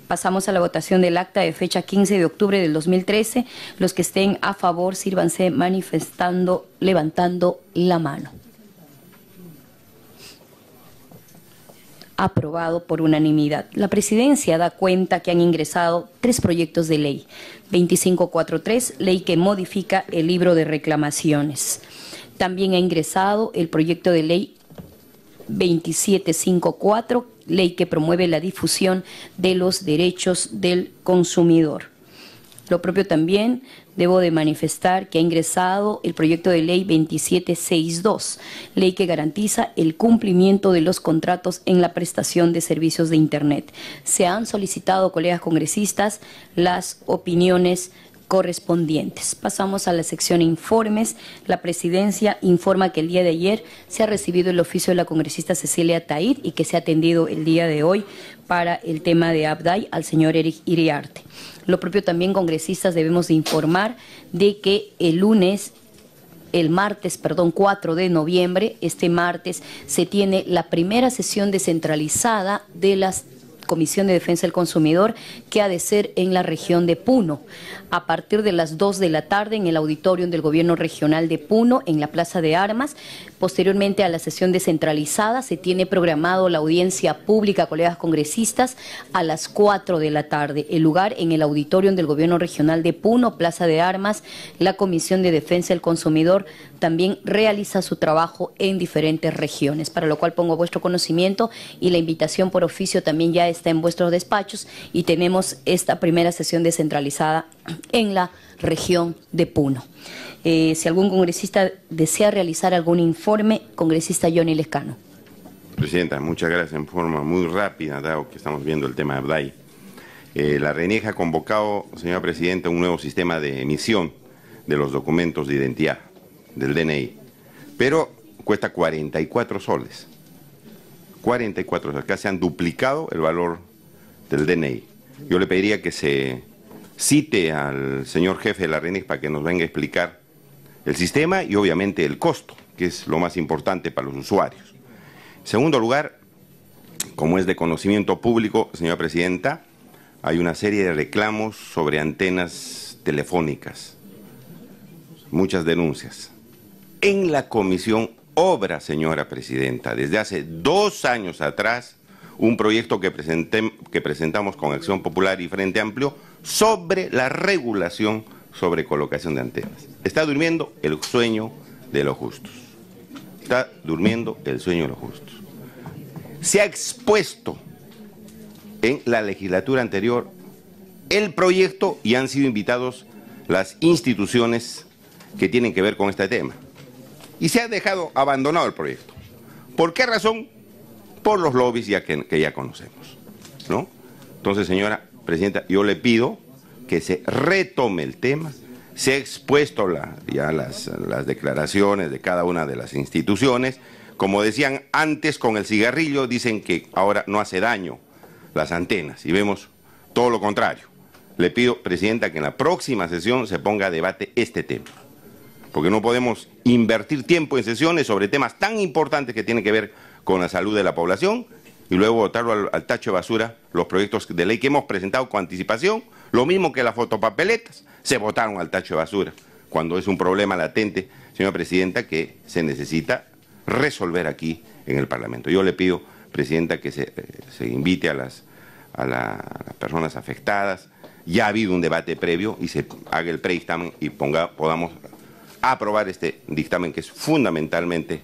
Pasamos a la votación del acta de fecha quince de octubre del dos mil trece. Los que estén a favor, sírvanse manifestando, levantando la mano. Aprobado por unanimidad. La presidencia da cuenta que han ingresado tres proyectos de ley. veinticinco cuarenta y tres, ley que modifica el libro de reclamaciones. También ha ingresado el proyecto de ley veintisiete cincuenta y cuatro, ley que promueve la difusión de los derechos del consumidor. Lo propio también debo de manifestar que ha ingresado el proyecto de ley veintisiete sesenta y dos, ley que garantiza el cumplimiento de los contratos en la prestación de servicios de Internet. Se han solicitado, colegas congresistas, las opiniones correspondientes. Pasamos a la sección informes. La presidencia informa que el día de ayer se ha recibido el oficio de la congresista Cecilia Tait y que se ha atendido el día de hoy para el tema de Abdai al señor Eric Iriarte. Lo propio también, congresistas, debemos de informar de que el lunes, el martes, perdón, cuatro de noviembre, este martes, se tiene la primera sesión descentralizada de las Comisión de Defensa del Consumidor, que ha de ser en la región de Puno, a partir de las dos de la tarde en el auditorium del Gobierno Regional de Puno, en la Plaza de Armas. Posteriormente a la sesión descentralizada se tiene programado la audiencia pública, colegas congresistas, a las cuatro de la tarde. El lugar en el auditorium del Gobierno Regional de Puno, Plaza de Armas. La Comisión de Defensa del Consumidor también realiza su trabajo en diferentes regiones, para lo cual pongo vuestro conocimiento y la invitación por oficio también ya está en vuestros despachos, y tenemos esta primera sesión descentralizada en la región de Puno. Eh, si algún congresista desea realizar algún informe, congresista Johnny Lescano. Presidenta, muchas gracias. En forma muy rápida, dado que estamos viendo el tema de Abdai. Eh, la RENIEG ha convocado, señora Presidenta, un nuevo sistema de emisión de los documentos de identidad, del D N I, pero cuesta cuarenta y cuatro soles, cuarenta y cuatro soles, acá se han duplicado el valor del D N I. Yo le pediría que se cite al señor jefe de la RENIEG para que nos venga a explicar el sistema y obviamente el costo, que es lo más importante para los usuarios. En segundo lugar, como es de conocimiento público, señora Presidenta, hay una serie de reclamos sobre antenas telefónicas, muchas denuncias. En la Comisión obra, señora Presidenta, desde hace dos años atrás, un proyecto que, presenté, que presentamos con Acción Popular y Frente Amplio sobre la regulación sobre colocación de antenas. Está durmiendo el sueño de los justos. Está durmiendo el sueño de los justos. Se ha expuesto en la legislatura anterior el proyecto y han sido invitados las instituciones que tienen que ver con este tema. Y se ha dejado abandonado el proyecto. ¿Por qué razón? Por los lobbies ya que, que ya conocemos, ¿no? Entonces, señora Presidenta, yo le pido que se retome el tema. Se ha expuesto la, ya las, las declaraciones de cada una de las instituciones. Como decían antes con el cigarrillo, dicen que ahora no hace daño las antenas, y vemos todo lo contrario. Le pido, Presidenta, que en la próxima sesión se ponga a debate este tema, porque no podemos invertir tiempo en sesiones sobre temas tan importantes que tienen que ver con la salud de la población y luego botarlo al, al tacho de basura los proyectos de ley que hemos presentado con anticipación. Lo mismo que las fotopapeletas, se botaron al tacho de basura, cuando es un problema latente, señora Presidenta, que se necesita resolver aquí en el Parlamento. Yo le pido, Presidenta, que se, se invite a las, a, la, a las personas afectadas. Ya ha habido un debate previo y se haga el predictamen y ponga, podamos aprobar este dictamen que es fundamentalmente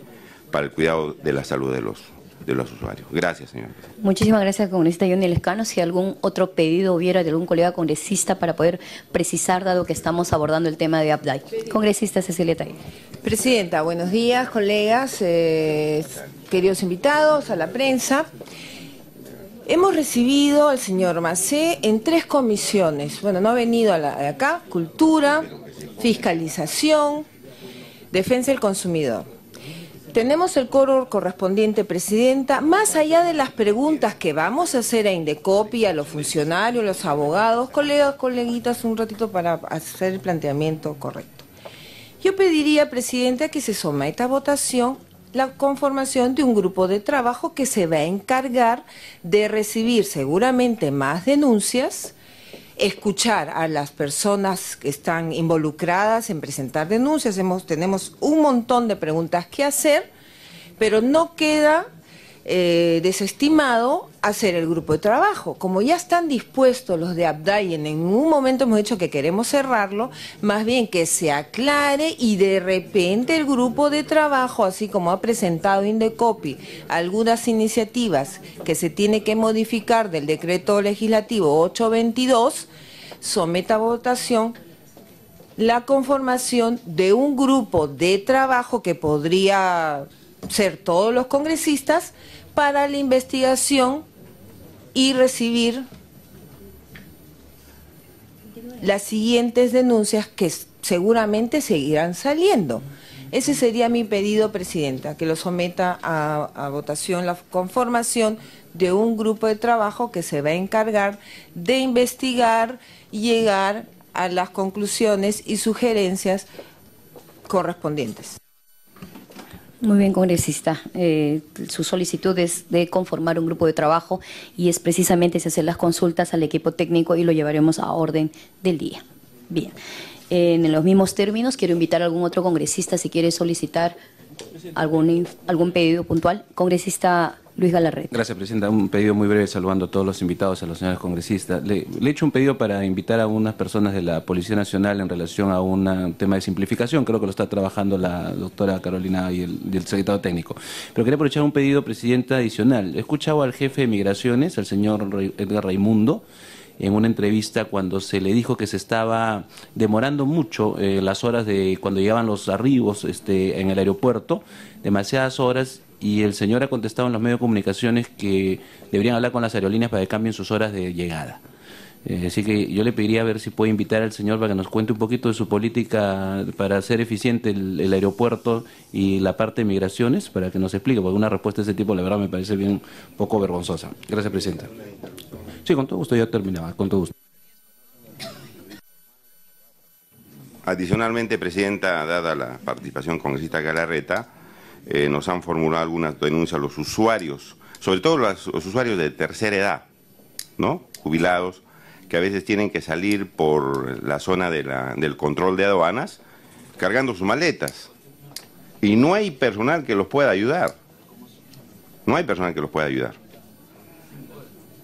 para el cuidado de la salud de los, de los usuarios. Gracias, señora. Muchísimas gracias, congresista Johnny Lescano. Si algún otro pedido hubiera de algún colega congresista para poder precisar, dado que estamos abordando el tema de APDAYC. Congresista Cecilia Tait. Presidenta, buenos días, colegas, eh, queridos invitados, a la prensa. Hemos recibido al señor Massé en tres comisiones. Bueno, no ha venido a la, a acá, Cultura, Fiscalización, Defensa del Consumidor. Tenemos el coro correspondiente, Presidenta. Más allá de las preguntas que vamos a hacer a INDECOPI, a los funcionarios, los abogados, colegas, coleguitas, un ratito para hacer el planteamiento correcto. Yo pediría, Presidenta, que se someta a votación la conformación de un grupo de trabajo que se va a encargar de recibir seguramente más denuncias, escuchar a las personas que están involucradas en presentar denuncias. Hemos, tenemos un montón de preguntas que hacer, pero no queda eh, desestimado hacer el grupo de trabajo. Como ya están dispuestos los de Abdai, en ningún momento hemos dicho que queremos cerrarlo, más bien que se aclare y de repente el grupo de trabajo, así como ha presentado INDECOPI algunas iniciativas que se tiene que modificar del decreto legislativo ochocientos veintidós, someta a votación la conformación de un grupo de trabajo que podría ser todos los congresistas para la investigación y recibir las siguientes denuncias que seguramente seguirán saliendo. Ese sería mi pedido, Presidenta, que lo someta a, a votación la conformación de un grupo de trabajo que se va a encargar de investigar y llegar a las conclusiones y sugerencias correspondientes. Muy bien, congresista. Eh, su solicitud es de conformar un grupo de trabajo y es precisamente se hacen las consultas al equipo técnico y lo llevaremos a orden del día. Bien. Eh, en los mismos términos, quiero invitar a algún otro congresista si quiere solicitar algún, algún pedido puntual. Congresista Luis Galarreta. Gracias, Presidenta. Un pedido muy breve, saludando a todos los invitados, a los señores congresistas. Le he hecho un pedido para invitar a unas personas de la Policía Nacional en relación a un tema de simplificación. Creo que lo está trabajando la doctora Carolina y el, y el secretario técnico. Pero quería aprovechar un pedido, Presidenta, adicional. He escuchado al jefe de Migraciones, al señor Edgar Raimundo, en una entrevista cuando se le dijo que se estaba demorando mucho eh, las horas de cuando llegaban los arribos este, en el aeropuerto, demasiadas horas, y el señor ha contestado en los medios de comunicaciones que deberían hablar con las aerolíneas para que cambien sus horas de llegada. Eh, así que yo le pediría a ver si puede invitar al señor para que nos cuente un poquito de su política para hacer eficiente el, el aeropuerto y la parte de migraciones, para que nos explique, porque una respuesta de ese tipo, la verdad, me parece bien poco vergonzosa. Gracias, Presidenta. Sí, con todo gusto, ya terminaba, con todo gusto. Adicionalmente, Presidenta, dada la participación congresista Galarreta, eh, nos han formulado algunas denuncias los usuarios, sobre todo los, los usuarios de tercera edad, ¿no?, jubilados, que a veces tienen que salir por la zona de la, del control de aduanas cargando sus maletas. Y no hay personal que los pueda ayudar. No hay personal que los pueda ayudar.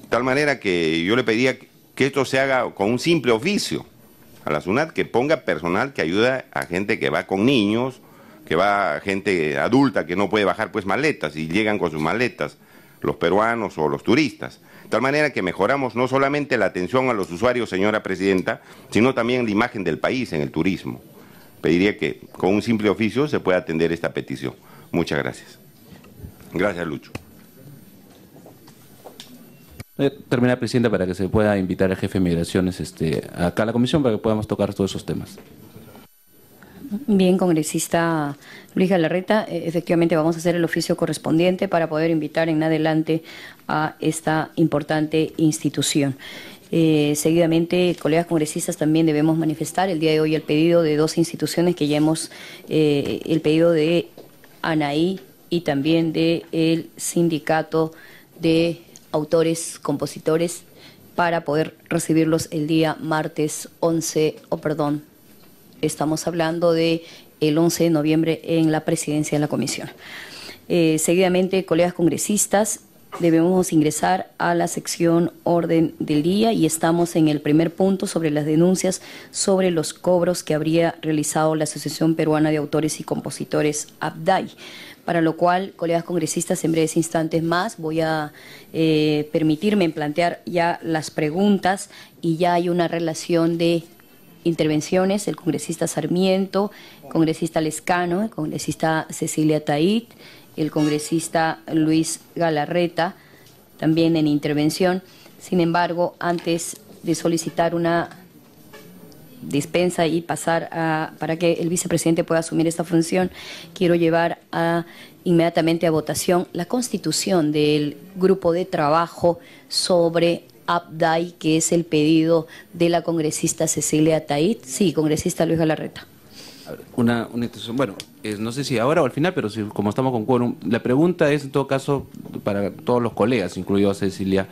De tal manera que yo le pediría que esto se haga con un simple oficio a la SUNAT, que ponga personal que ayuda a gente que va con niños, que va gente adulta que no puede bajar pues maletas y llegan con sus maletas, los peruanos o los turistas. De tal manera que mejoramos no solamente la atención a los usuarios, señora Presidenta, sino también la imagen del país en el turismo. Pediría que con un simple oficio se pueda atender esta petición. Muchas gracias. Gracias, Lucho. Termina, Presidenta, para que se pueda invitar al jefe de Migraciones este, acá a la Comisión para que podamos tocar todos esos temas. Bien, congresista Luis Galarreta, efectivamente vamos a hacer el oficio correspondiente para poder invitar en adelante a esta importante institución. Eh, seguidamente, colegas congresistas, también debemos manifestar el día de hoy el pedido de dos instituciones que ya hemos, eh, el pedido de ANAIE y también del Sindicato de Autores, Compositores, para poder recibirlos el día martes once, o oh, perdón, estamos hablando de el once de noviembre en la presidencia de la comisión. Eh, seguidamente, colegas congresistas, debemos ingresar a la sección orden del día y estamos en el primer punto sobre las denuncias sobre los cobros que habría realizado la Asociación Peruana de Autores y Compositores, Abdai, para lo cual, colegas congresistas, en breves instantes más voy a eh, permitirme plantear ya las preguntas y ya hay una relación de intervenciones, el congresista Sarmiento, el congresista Lescano, el congresista Cecilia Tait, el congresista Luis Galarreta, también en intervención. Sin embargo, antes de solicitar una dispensa y pasar a, para que el vicepresidente pueda asumir esta función, quiero llevar a, inmediatamente a votación la constitución del grupo de trabajo sobre Abdai, que es el pedido de la congresista Cecilia Tait. Sí, congresista Luis Galarreta. Una, una bueno, eh, no sé si ahora o al final, pero si, como estamos con quórum, la pregunta es en todo caso para todos los colegas, incluido a Cecilia.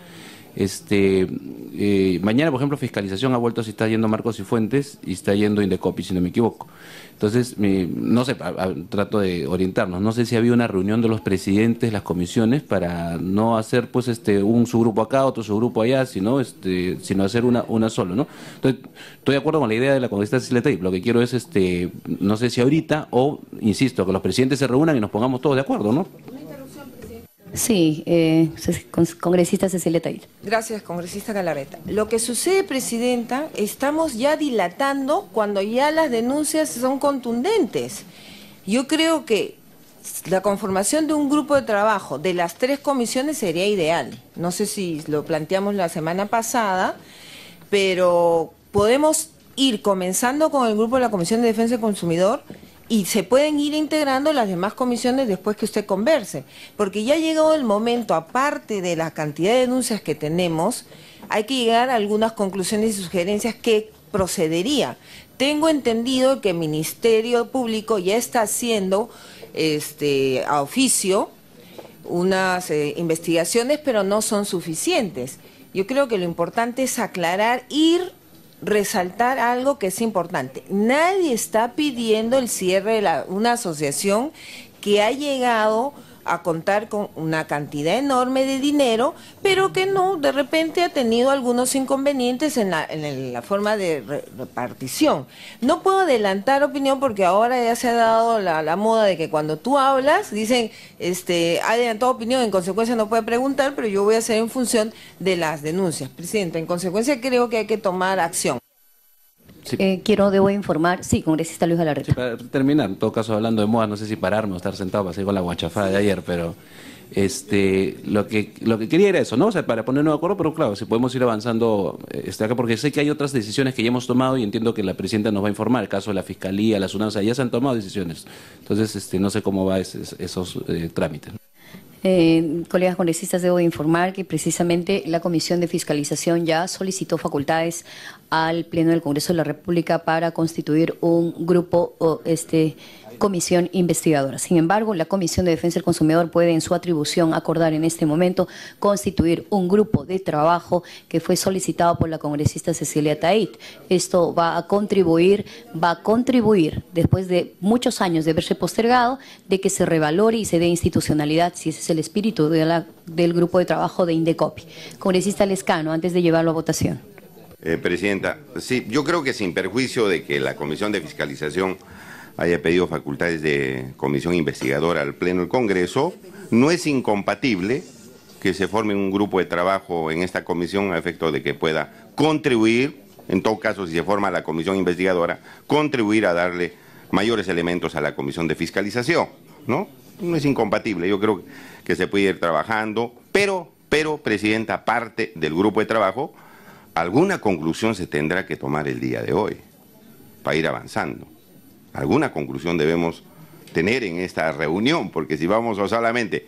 Este, eh, mañana, por ejemplo, fiscalización ha vuelto si está yendo Marcos Sifuentes y está yendo INDECOPI, si no me equivoco. Entonces, mi, no sé, a, a, trato de orientarnos. No sé si ha habido una reunión de los presidentes, las comisiones, para no hacer pues este un subgrupo acá, otro subgrupo allá, sino este, sino hacer una una solo, ¿no? Entonces, estoy de acuerdo con la idea de la congresista Cecilia Tait. Lo que quiero es este, no sé si ahorita o insisto que los presidentes se reúnan y nos pongamos todos de acuerdo, ¿no? Sí, eh, congresista Cecilia Tait. Gracias, congresista Galarreta. Lo que sucede, Presidenta, estamos ya dilatando cuando ya las denuncias son contundentes. Yo creo que la conformación de un grupo de trabajo de las tres comisiones sería ideal. No sé si lo planteamos la semana pasada, pero podemos ir comenzando con el grupo de la Comisión de Defensa del Consumidor y se pueden ir integrando las demás comisiones después que usted converse, porque ya ha llegado el momento, aparte de la cantidad de denuncias que tenemos, hay que llegar a algunas conclusiones y sugerencias que procedería. Tengo entendido que el Ministerio Público ya está haciendo este, a oficio unas eh, investigaciones, pero no son suficientes. Yo creo que lo importante es aclarar, ir resaltar algo que es importante. Nadie está pidiendo el cierre de la, una asociación que ha llegado a contar con una cantidad enorme de dinero, pero que no, de repente ha tenido algunos inconvenientes en la, en la forma de re, repartición. No puedo adelantar opinión porque ahora ya se ha dado la, la moda de que cuando tú hablas, dicen, este, ha adelantado opinión, en consecuencia no puede preguntar, pero yo voy a hacer en función de las denuncias. Presidente, en consecuencia creo que hay que tomar acción. Sí. Eh, quiero, debo informar, sí, congresista Luis Galarreta. Sí, para terminar, en todo caso, hablando de moda, no sé si pararme o estar sentado para seguir con la guachafada de ayer, pero Este, lo que lo que quería era eso, ¿no? O sea, para ponernos de acuerdo, pero claro, si podemos ir avanzando este, acá, porque sé que hay otras decisiones que ya hemos tomado y entiendo que la presidenta nos va a informar, el caso de la Fiscalía, la Sunanza, ya se han tomado decisiones. Entonces, este, no sé cómo van esos eh, trámites. Eh, colegas congresistas, debo de informar que precisamente la Comisión de Fiscalización ya solicitó facultades al Pleno del Congreso de la República para constituir un grupo o este... comisión investigadora. Sin embargo, la Comisión de Defensa del Consumidor puede en su atribución acordar en este momento constituir un grupo de trabajo que fue solicitado por la congresista Cecilia Tait. Esto va a contribuir, va a contribuir después de muchos años de verse postergado, de que se revalore y se dé institucionalidad, si ese es el espíritu de la, del grupo de trabajo de INDECOPI. Congresista Lescano, antes de llevarlo a votación. Eh, Presidenta, sí, yo creo que sin perjuicio de que la Comisión de Fiscalización haya pedido facultades de comisión investigadora al Pleno del Congreso, no es incompatible que se forme un grupo de trabajo en esta comisión a efecto de que pueda contribuir, en todo caso si se forma la comisión investigadora, contribuir a darle mayores elementos a la comisión de fiscalización, ¿no? No es incompatible, yo creo que se puede ir trabajando, pero, pero, Presidenta, aparte del grupo de trabajo, alguna conclusión se tendrá que tomar el día de hoy para ir avanzando. Alguna conclusión debemos tener en esta reunión, porque si vamos a solamente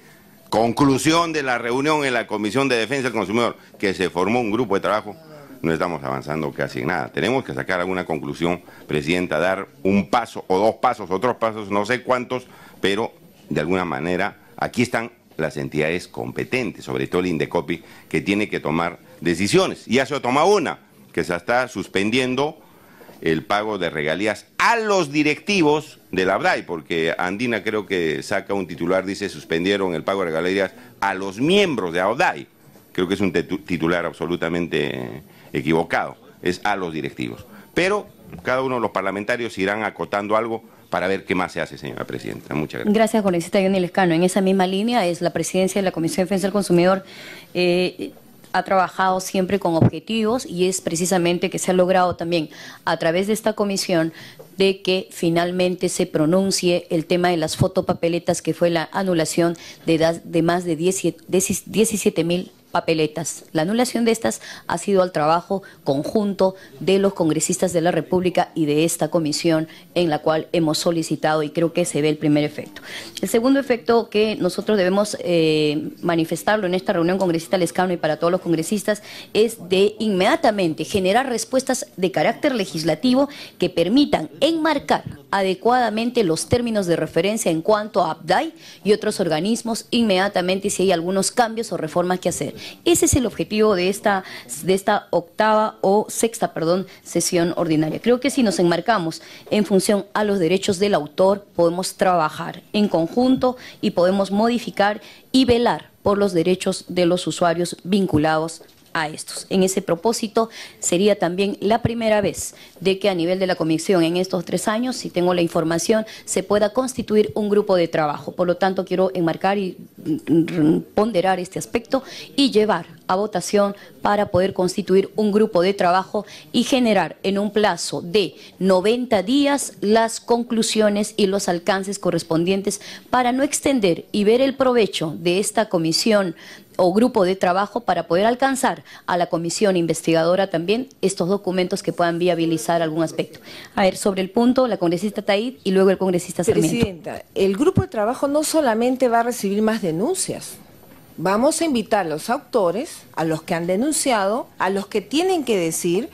conclusión de la reunión en la Comisión de Defensa del Consumidor, que se formó un grupo de trabajo, no estamos avanzando casi en nada. Tenemos que sacar alguna conclusión, Presidenta, dar un paso o dos pasos, otros pasos, no sé cuántos, pero de alguna manera aquí están las entidades competentes, sobre todo el INDECOPI, que tiene que tomar decisiones. Y ya se toma una, que se está suspendiendo el pago de regalías a los directivos del Abdai, porque Andina creo que saca un titular, dice, suspendieron el pago de regalías a los miembros de Abdai. Creo que es un titular absolutamente equivocado, es a los directivos. Pero cada uno de los parlamentarios irán acotando algo para ver qué más se hace, señora Presidenta. Muchas gracias. Gracias, congresista Johnny Lescano. En esa misma línea es la presidencia de la Comisión de Defensa del Consumidor. Eh, ha trabajado siempre con objetivos y es precisamente que se ha logrado también a través de esta comisión de que finalmente se pronuncie el tema de las fotopapeletas, que fue la anulación de, de más de diecisiete mil papeletas. La anulación de estas ha sido al trabajo conjunto de los congresistas de la República y de esta comisión en la cual hemos solicitado, y creo que se ve el primer efecto. El segundo efecto que nosotros debemos eh, manifestarlo en esta reunión, congresista Lescano, y para todos los congresistas, es de inmediatamente generar respuestas de carácter legislativo que permitan enmarcar adecuadamente los términos de referencia en cuanto a Abdai y otros organismos inmediatamente si hay algunos cambios o reformas que hacer. Ese es el objetivo de esta, de esta octava o sexta, perdón, sesión ordinaria. Creo que si nos enmarcamos en función a los derechos del autor, podemos trabajar en conjunto y podemos modificar y velar por los derechos de los usuarios vinculados a estos. En ese propósito, sería también la primera vez de que a nivel de la Comisión en estos tres años, si tengo la información, se pueda constituir un grupo de trabajo. Por lo tanto, quiero enmarcar y ponderar este aspecto y llevar a votación para poder constituir un grupo de trabajo y generar en un plazo de noventa días las conclusiones y los alcances correspondientes para no extender y ver el provecho de esta comisión o grupo de trabajo para poder alcanzar a la comisión investigadora también estos documentos que puedan viabilizar algún aspecto. A ver, sobre el punto, la congresista Tait y luego el congresista Sarmiento. Presidenta, el grupo de trabajo no solamente va a recibir más denuncias, vamos a invitar a los autores, a los que han denunciado, a los que tienen que decir,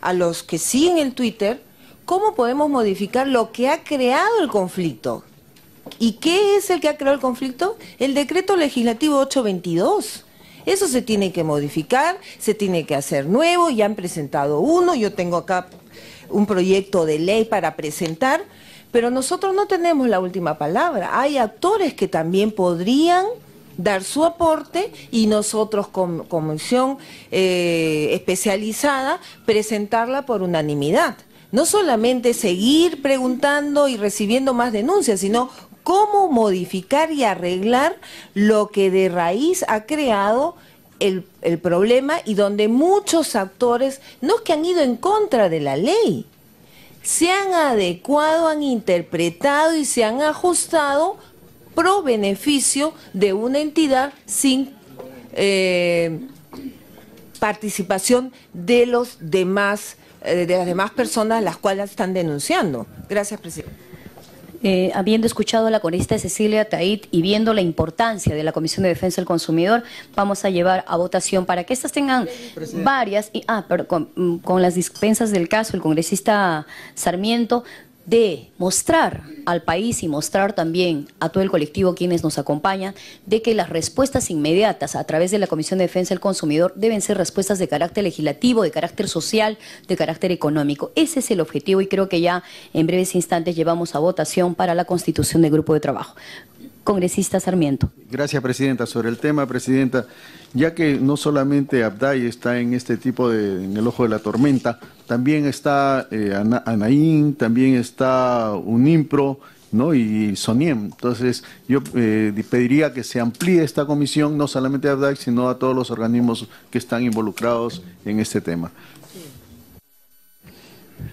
a los que siguen el Twitter, cómo podemos modificar lo que ha creado el conflicto. ¿Y qué es el que ha creado el conflicto? El decreto legislativo ochocientos veintidós. Eso se tiene que modificar, se tiene que hacer nuevo, ya han presentado uno, yo tengo acá un proyecto de ley para presentar, pero nosotros no tenemos la última palabra. Hay actores que también podrían dar su aporte y nosotros como comisión eh, especializada presentarla por unanimidad. No solamente seguir preguntando y recibiendo más denuncias, sino cómo modificar y arreglar lo que de raíz ha creado el, el problema y donde muchos actores, no es que han ido en contra de la ley, se han adecuado, han interpretado y se han ajustado pro beneficio de una entidad sin eh, participación de los demás, eh, de las demás personas las cuales están denunciando. Gracias, presidente. Eh, habiendo escuchado a la corista Cecilia Tait y viendo la importancia de la Comisión de Defensa del Consumidor, vamos a llevar a votación para que estas tengan presidente. varias, y, ah, pero con, con las dispensas del caso, el congresista Sarmiento, de mostrar al país y mostrar también a todo el colectivo quienes nos acompañan de que las respuestas inmediatas a través de la Comisión de Defensa del Consumidor deben ser respuestas de carácter legislativo, de carácter social, de carácter económico. Ese es el objetivo y creo que ya en breves instantes llevamos a votación para la constitución del grupo de trabajo. Congresista Sarmiento. Gracias, presidenta. Sobre el tema, presidenta, ya que no solamente Abdai está en este tipo de, en el ojo de la tormenta, también está eh, Ana, ANAIE, también está Unimpro, ¿no? Y Soniem. Entonces, yo eh, pediría que se amplíe esta comisión, no solamente a Abdai, sino a todos los organismos que están involucrados en este tema.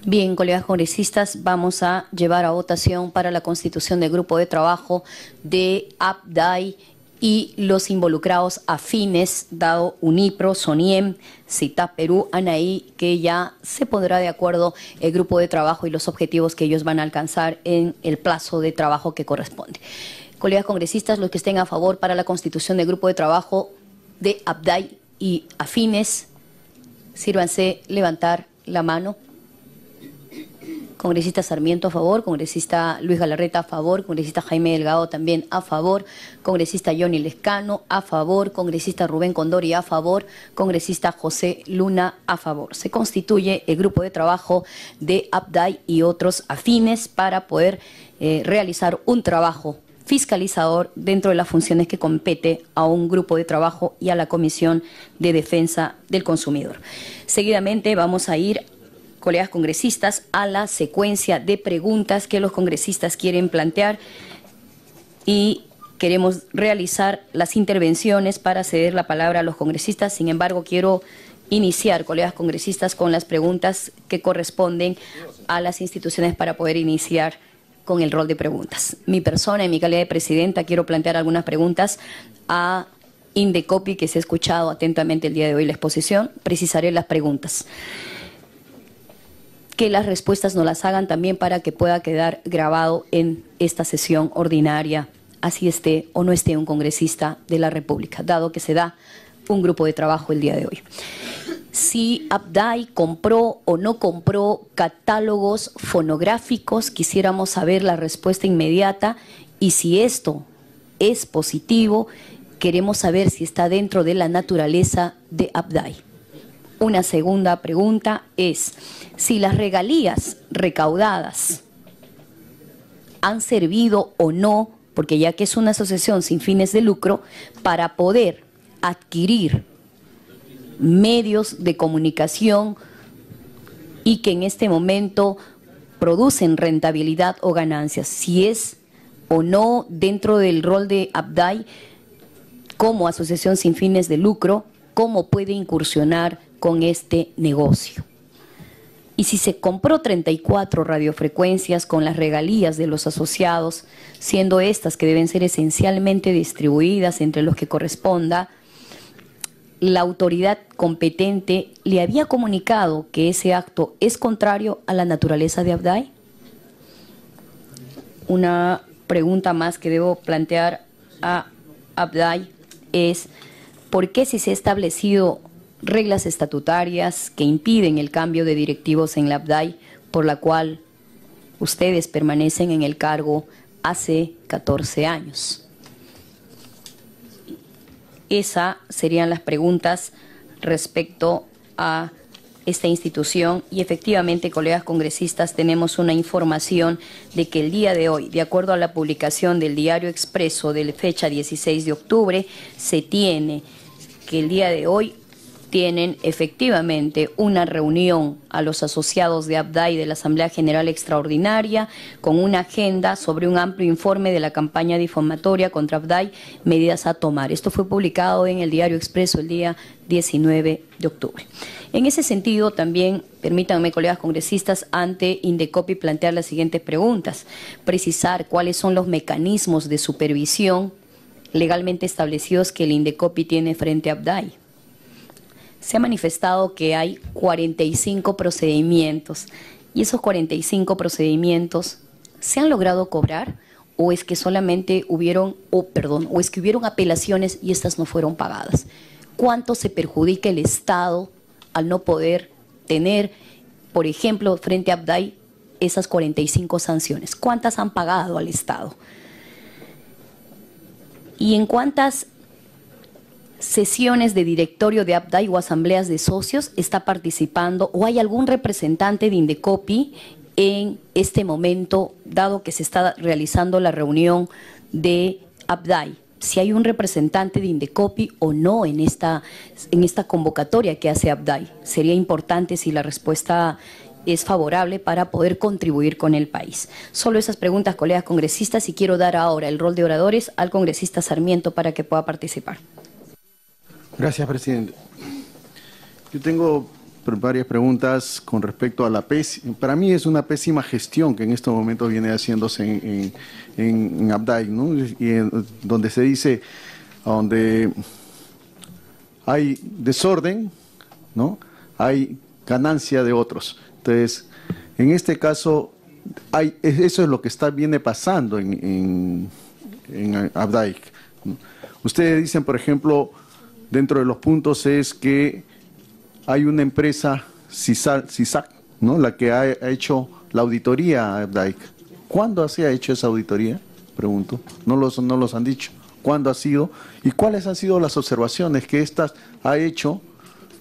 Bien, colegas congresistas, vamos a llevar a votación para la constitución del grupo de trabajo de Abdai y los involucrados afines, dado Unipro, Soniem, Citas Perú, ANAIE, que ya se pondrá de acuerdo el grupo de trabajo y los objetivos que ellos van a alcanzar en el plazo de trabajo que corresponde. Colegas congresistas, los que estén a favor para la constitución del grupo de trabajo de Abdai y afines, sírvanse levantar la mano. Congresista Sarmiento a favor, congresista Luis Galarreta a favor, congresista Jaime Delgado también a favor, congresista Johnny Lescano a favor, congresista Rubén Condori a favor, congresista José Luna a favor. Se constituye el grupo de trabajo de Abdai y otros afines para poder eh, realizar un trabajo fiscalizador dentro de las funciones que compete a un grupo de trabajo y a la Comisión de Defensa del Consumidor. Seguidamente vamos a ir a colegas congresistas, a la secuencia de preguntas que los congresistas quieren plantear y queremos realizar las intervenciones para ceder la palabra a los congresistas. Sin embargo, quiero iniciar, colegas congresistas, con las preguntas que corresponden a las instituciones para poder iniciar con el rol de preguntas. Mi persona, en mi calidad de presidenta, quiero plantear algunas preguntas a INDECOPI, que se ha escuchado atentamente el día de hoy la exposición. Precisaré las preguntas. Que las respuestas nos las hagan también para que pueda quedar grabado en esta sesión ordinaria, así esté o no esté un congresista de la República, dado que se da un grupo de trabajo el día de hoy. Si Abdai compró o no compró catálogos fonográficos, quisiéramos saber la respuesta inmediata y si esto es positivo, queremos saber si está dentro de la naturaleza de Abdai. Una segunda pregunta es si las regalías recaudadas han servido o no, porque ya que es una asociación sin fines de lucro, para poder adquirir medios de comunicación y que en este momento producen rentabilidad o ganancias. Si es o no dentro del rol de Abdai como asociación sin fines de lucro, cómo puede incursionar con este negocio. Y si se compró treinta y cuatro radiofrecuencias con las regalías de los asociados, siendo estas que deben ser esencialmente distribuidas entre los que corresponda, la autoridad competente le había comunicado que ese acto es contrario a la naturaleza de Abdai. Una pregunta más que debo plantear a Abdai es ¿por qué si se ha establecido reglas estatutarias que impiden el cambio de directivos en la Abdai, por la cual ustedes permanecen en el cargo hace catorce años? Esas serían las preguntas respecto a esta institución y efectivamente, colegas congresistas, tenemos una información de que el día de hoy, de acuerdo a la publicación del diario expreso de fecha dieciséis de octubre, se tiene que el día de hoy tienen efectivamente una reunión a los asociados de Abdai de la Asamblea General Extraordinaria con una agenda sobre un amplio informe de la campaña difamatoria contra Abdai, medidas a tomar. Esto fue publicado en el Diario Expreso el día diecinueve de octubre. En ese sentido, también, permítanme, colegas congresistas, ante INDECOPI plantear las siguientes preguntas. Precisar cuáles son los mecanismos de supervisión legalmente establecidos que el INDECOPI tiene frente a Abdai. Se ha manifestado que hay cuarenta y cinco procedimientos, y esos cuarenta y cinco procedimientos ¿se han logrado cobrar o es que solamente hubieron, oh, perdón, o es que hubieron apelaciones y estas no fueron pagadas? ¿Cuánto se perjudica el Estado al no poder tener, por ejemplo, frente a Abdai, esas cuarenta y cinco sanciones? ¿Cuántas han pagado al Estado? ¿Y en cuántas sesiones de directorio de Abdai o asambleas de socios está participando o hay algún representante de INDECOPI en este momento, dado que se está realizando la reunión de Abdai? Si hay un representante de INDECOPI o no en esta, en esta convocatoria que hace Abdai. Sería importante si la respuesta es favorable para poder contribuir con el país. Solo esas preguntas, colegas congresistas, y quiero dar ahora el rol de oradores al congresista Sarmiento para que pueda participar. Gracias, presidente. Yo tengo varias preguntas con respecto a la pésima, para mí es una pésima gestión que en estos momentos viene haciéndose en, en, en Abdai, ¿no? Y en, donde se dice, donde hay desorden, ¿no? Hay ganancia de otros. Entonces, en este caso, hay, eso es lo que está, viene pasando en, en, en Abdai. Ustedes dicen, por ejemplo, dentro de los puntos es que hay una empresa, C I S A C, ¿no?, la que ha hecho la auditoría a Abdai. ¿Cuándo se ha hecho esa auditoría? Pregunto. No los, no los han dicho. ¿Cuándo ha sido? ¿Y cuáles han sido las observaciones que estas ha hecho,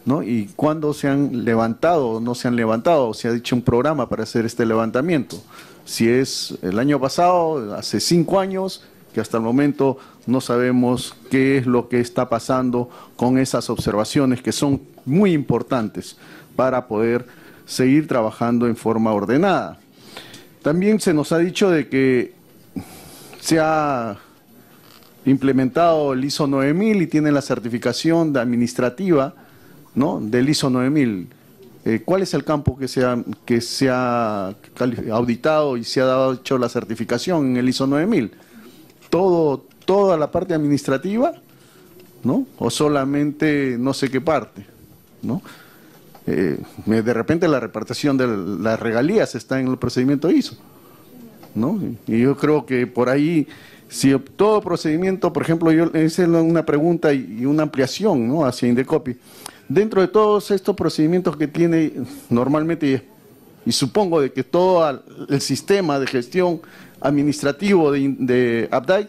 ¿no? ¿Y cuándo se han levantado o no se han levantado? ¿Se ha dicho un programa para hacer este levantamiento? Si es el año pasado, hace cinco años, que hasta el momento no sabemos qué es lo que está pasando con esas observaciones que son muy importantes para poder seguir trabajando en forma ordenada. También se nos ha dicho de que se ha implementado el ISO nueve mil y tiene la certificación de administrativa, ¿no?, del ISO nueve mil. Eh, ¿Cuál es el campo que se ha, que se ha auditado y se ha dado, hecho la certificación en el ISO nueve mil? Todo, toda la parte administrativa, ¿no? O solamente no sé qué parte, ¿no? Eh, de repente la repartición de las regalías está en el procedimiento ISO, ¿no? Y yo creo que por ahí, si todo procedimiento, por ejemplo, yo hice una pregunta y una ampliación, ¿no?, hacia INDECOPI. Dentro de todos estos procedimientos que tiene normalmente, y supongo de que todo el sistema de gestión administrativo de, de Abdai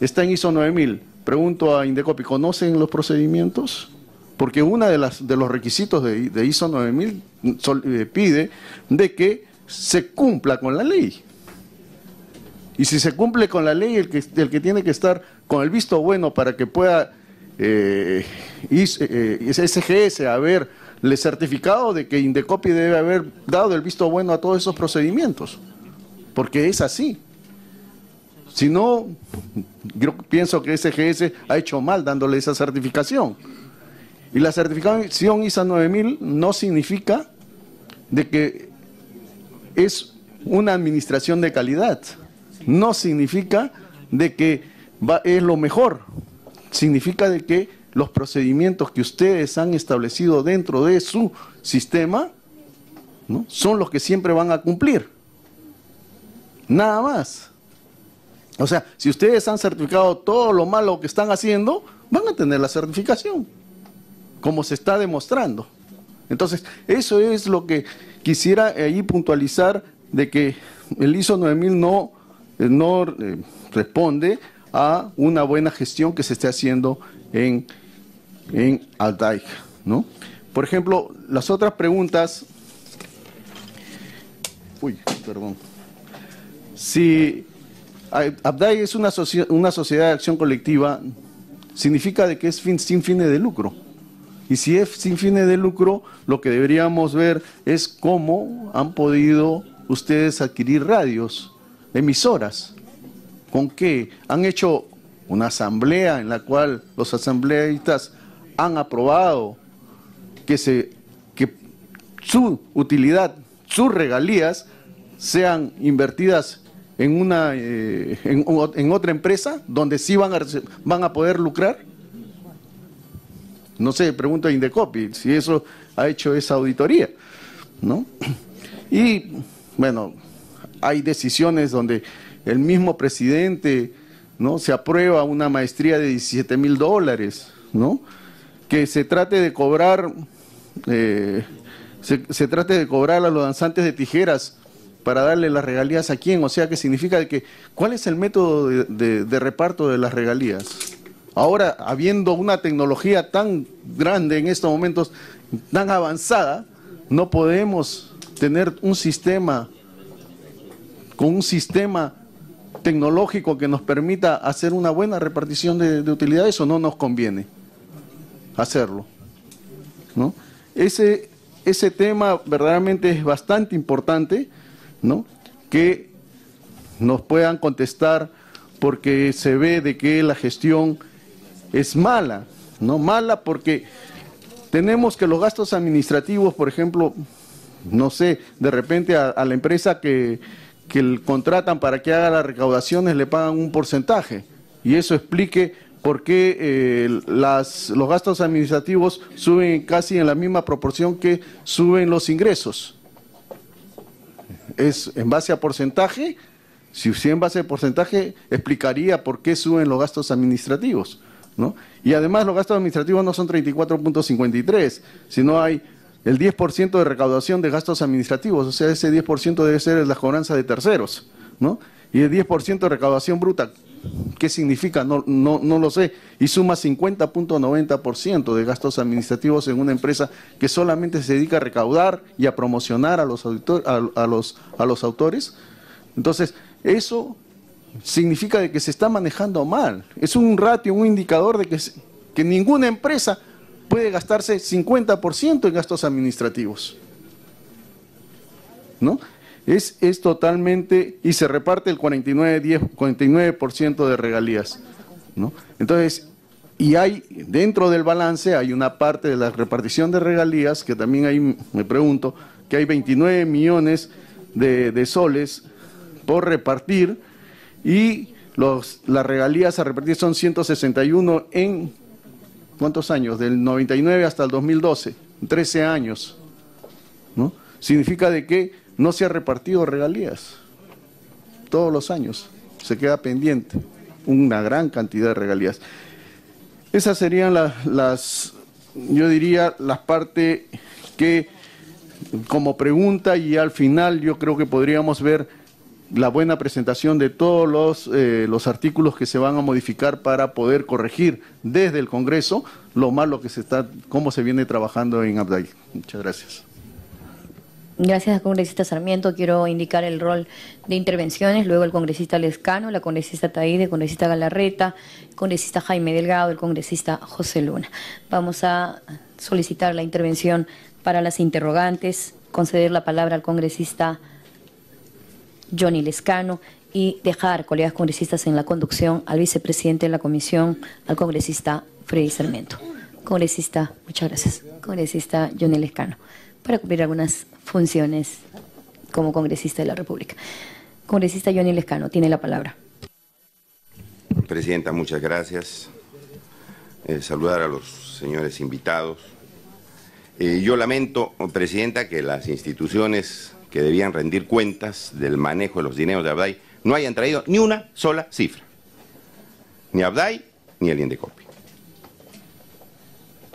está en ISO nueve mil. Pregunto a INDECOPI, ¿conocen los procedimientos? Porque uno de, de los requisitos de, de ISO nueve mil sol, eh, pide de que se cumpla con la ley. Y si se cumple con la ley, el que, el que tiene que estar con el visto bueno para que pueda eh, eh, S G S haberle certificado de que INDECOPI debe haber dado el visto bueno a todos esos procedimientos. Porque es así. Si no, yo pienso que S G S ha hecho mal dándole esa certificación. Y la certificación ISO nueve mil no significa de que es una administración de calidad. No significa de que va, es lo mejor. Significa de que los procedimientos que ustedes han establecido dentro de su sistema, ¿no?, son los que siempre van a cumplir. Nada más. O sea, si ustedes han certificado todo lo malo que están haciendo, van a tener la certificación, como se está demostrando. Entonces, eso es lo que quisiera ahí puntualizar, de que el ISO nueve mil no, no eh, responde a una buena gestión que se esté haciendo en, en Abdai, ¿no? Por ejemplo, las otras preguntas... Uy, perdón. Si... Abdai es una, socia una sociedad de acción colectiva, significa de que es fin sin fines de lucro. Y si es sin fines de lucro, lo que deberíamos ver es cómo han podido ustedes adquirir radios, emisoras. ¿Con qué? Han hecho una asamblea en la cual los asambleístas han aprobado que, se, que su utilidad, sus regalías, sean invertidas en, una, eh, en, en otra empresa donde sí van a, van a poder lucrar. No sé, pregunto a INDECOPI si eso ha hecho esa auditoría, ¿no? Y, bueno, hay decisiones donde el mismo presidente, ¿no?, se aprueba una maestría de diecisiete mil dólares, ¿no?, que se trate de cobrar, eh, se, se trate de cobrar a los danzantes de tijeras para darle las regalías a quién. O sea, que significa que, ¿cuál es el método de, de, de reparto de las regalías? Ahora, habiendo una tecnología tan grande en estos momentos, tan avanzada, no podemos tener un sistema, con un sistema tecnológico que nos permita hacer una buena repartición de, de utilidades, o no nos conviene hacerlo, ¿no? Ese, ese tema verdaderamente es bastante importante, ¿no?, que nos puedan contestar, porque se ve de que la gestión es mala, ¿no? Mala porque tenemos que los gastos administrativos, por ejemplo, no sé, de repente a, a la empresa que, que el contratan para que haga las recaudaciones le pagan un porcentaje, y eso explique por qué eh, las, los gastos administrativos suben casi en la misma proporción que suben los ingresos. Es en base a porcentaje. Si usted en base a porcentaje, explicaría por qué suben los gastos administrativos, ¿no? Y además los gastos administrativos no son treinta y cuatro punto cincuenta y tres, sino hay el diez por ciento de recaudación de gastos administrativos. O sea, ese diez por ciento debe ser la cobranza de terceros, ¿no? Y el diez por ciento de recaudación bruta, ¿qué significa? No, no, no lo sé. Y suma cincuenta punto noventa por ciento de gastos administrativos en una empresa que solamente se dedica a recaudar y a promocionar a los, auditor, a, a los, a los autores. Entonces, eso significa de que se está manejando mal. Es un ratio, un indicador de que, que ninguna empresa puede gastarse cincuenta por ciento en gastos administrativos, ¿no? Es, es totalmente, y se reparte el cuarenta y nueve por ciento de regalías, ¿no? Entonces, y hay, dentro del balance, hay una parte de la repartición de regalías, que también ahí me pregunto, que hay veintinueve millones de, de soles por repartir, y los, las regalías a repartir son ciento sesenta y uno en ¿cuántos años? Del noventa y nueve hasta el dos mil doce, trece años, ¿no? Significa de que no se ha repartido regalías todos los años, se queda pendiente una gran cantidad de regalías. Esas serían las, las yo diría, las partes que como pregunta, y al final yo creo que podríamos ver la buena presentación de todos los, eh, los artículos que se van a modificar para poder corregir desde el Congreso lo malo que se está, cómo se viene trabajando en Abdai. Muchas gracias. Gracias, congresista Sarmiento. Quiero indicar el rol de intervenciones, luego el congresista Lescano, la congresista Tait, el congresista Galarreta, el congresista Jaime Delgado, el congresista José Luna. Vamos a solicitar la intervención para las interrogantes, conceder la palabra al congresista Johnny Lescano, y dejar, colegas congresistas, en la conducción al vicepresidente de la comisión, al congresista Freddy Sarmiento. Congresista, muchas gracias. Congresista Johnny Lescano, para cumplir algunas funciones como congresista de la República. Congresista Johnny Lescano, tiene la palabra. Presidenta, muchas gracias. Eh, saludar a los señores invitados. Eh, yo lamento, Presidenta, que las instituciones que debían rendir cuentas del manejo de los dineros de Abdai no hayan traído ni una sola cifra. Ni Abdai ni el INDECOPI.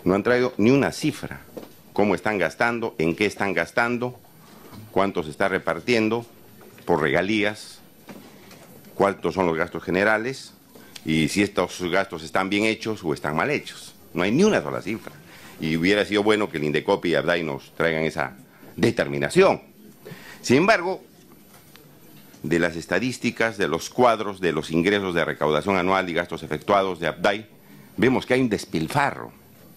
No han traído ni una cifra. ¿Cómo están gastando? ¿En qué están gastando? ¿Cuánto se está repartiendo por regalías? ¿Cuántos son los gastos generales? Y si estos gastos están bien hechos o están mal hechos. No hay ni una sola cifra. Y hubiera sido bueno que el INDECOPI y Abdai nos traigan esa determinación. Sin embargo, de las estadísticas, de los cuadros, de los ingresos de recaudación anual y gastos efectuados de Abdai, vemos que hay un despilfarro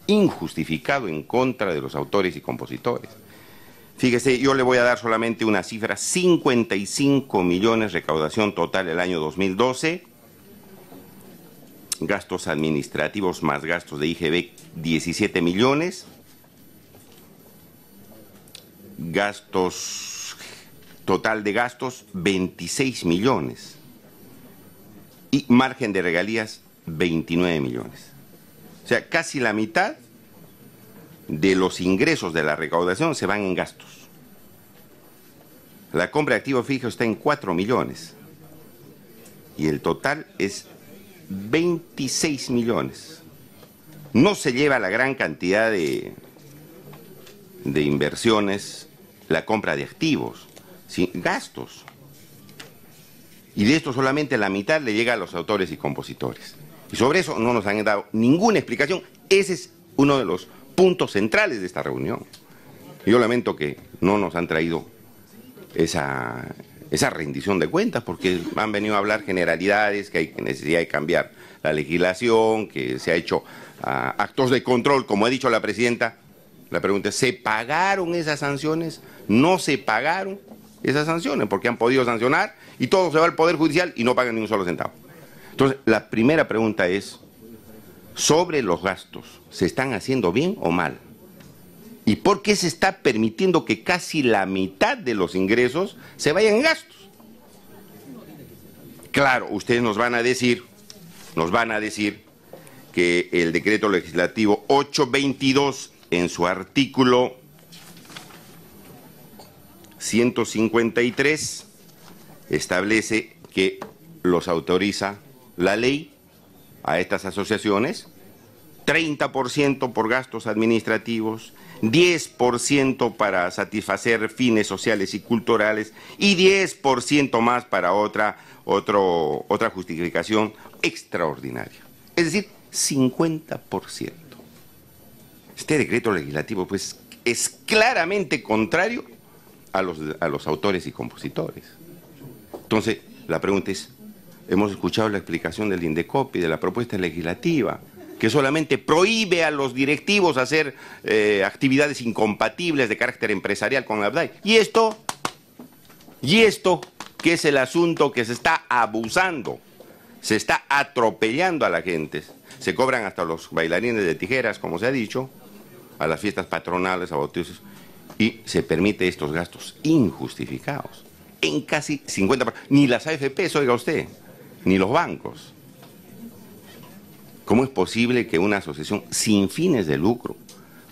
injustificado en contra de los autores y compositores. Fíjese, yo le voy a dar solamente una cifra, cincuenta y cinco millones recaudación total el año dos mil doce, gastos administrativos más gastos de I G B diecisiete millones, gastos, total de gastos veintiséis millones y margen de regalías veintinueve millones. O sea, casi la mitad de los ingresos de la recaudación se van en gastos. La compra de activos fijos está en cuatro millones y el total es veintiséis millones. No se lleva la gran cantidad de, de inversiones, la compra de activos, sin gastos. Y de esto solamente la mitad le llega a los autores y compositores. Y sobre eso no nos han dado ninguna explicación. Ese es uno de los puntos centrales de esta reunión. Yo lamento que no nos han traído esa, esa rendición de cuentas, porque han venido a hablar generalidades, que hay necesidad de cambiar la legislación, que se ha hecho uh, actos de control, como ha dicho la presidenta. La pregunta es, ¿se pagaron esas sanciones? ¿No se pagaron esas sanciones? Porque han podido sancionar y todo se va al Poder Judicial y no pagan ni un solo centavo. Entonces, la primera pregunta es, sobre los gastos, ¿se están haciendo bien o mal? ¿Y por qué se está permitiendo que casi la mitad de los ingresos se vayan en gastos? Claro, ustedes nos van a decir, nos van a decir que el decreto legislativo ochocientos veintidós, en su artículo ciento cincuenta y tres, establece que los autoriza la ley a estas asociaciones, treinta por ciento por gastos administrativos, diez por ciento para satisfacer fines sociales y culturales y diez por ciento más para otra, otro, otra justificación extraordinaria. Es decir, cincuenta por ciento. Este decreto legislativo pues es claramente contrario a los, a los autores y compositores. Entonces, la pregunta es, hemos escuchado la explicación del INDECOPI, de la propuesta legislativa, que solamente prohíbe a los directivos hacer eh, actividades incompatibles de carácter empresarial con la Abdai. ¿Y esto? ¿Y esto? ¿Qué es el asunto que se está abusando? Se está atropellando a la gente. Se cobran hasta los bailarines de tijeras, como se ha dicho, a las fiestas patronales, a bautizos, y se permite estos gastos injustificados. En casi cincuenta por ciento. Ni las A F Pes, oiga usted, ni los bancos. ¿Cómo es posible que una asociación sin fines de lucro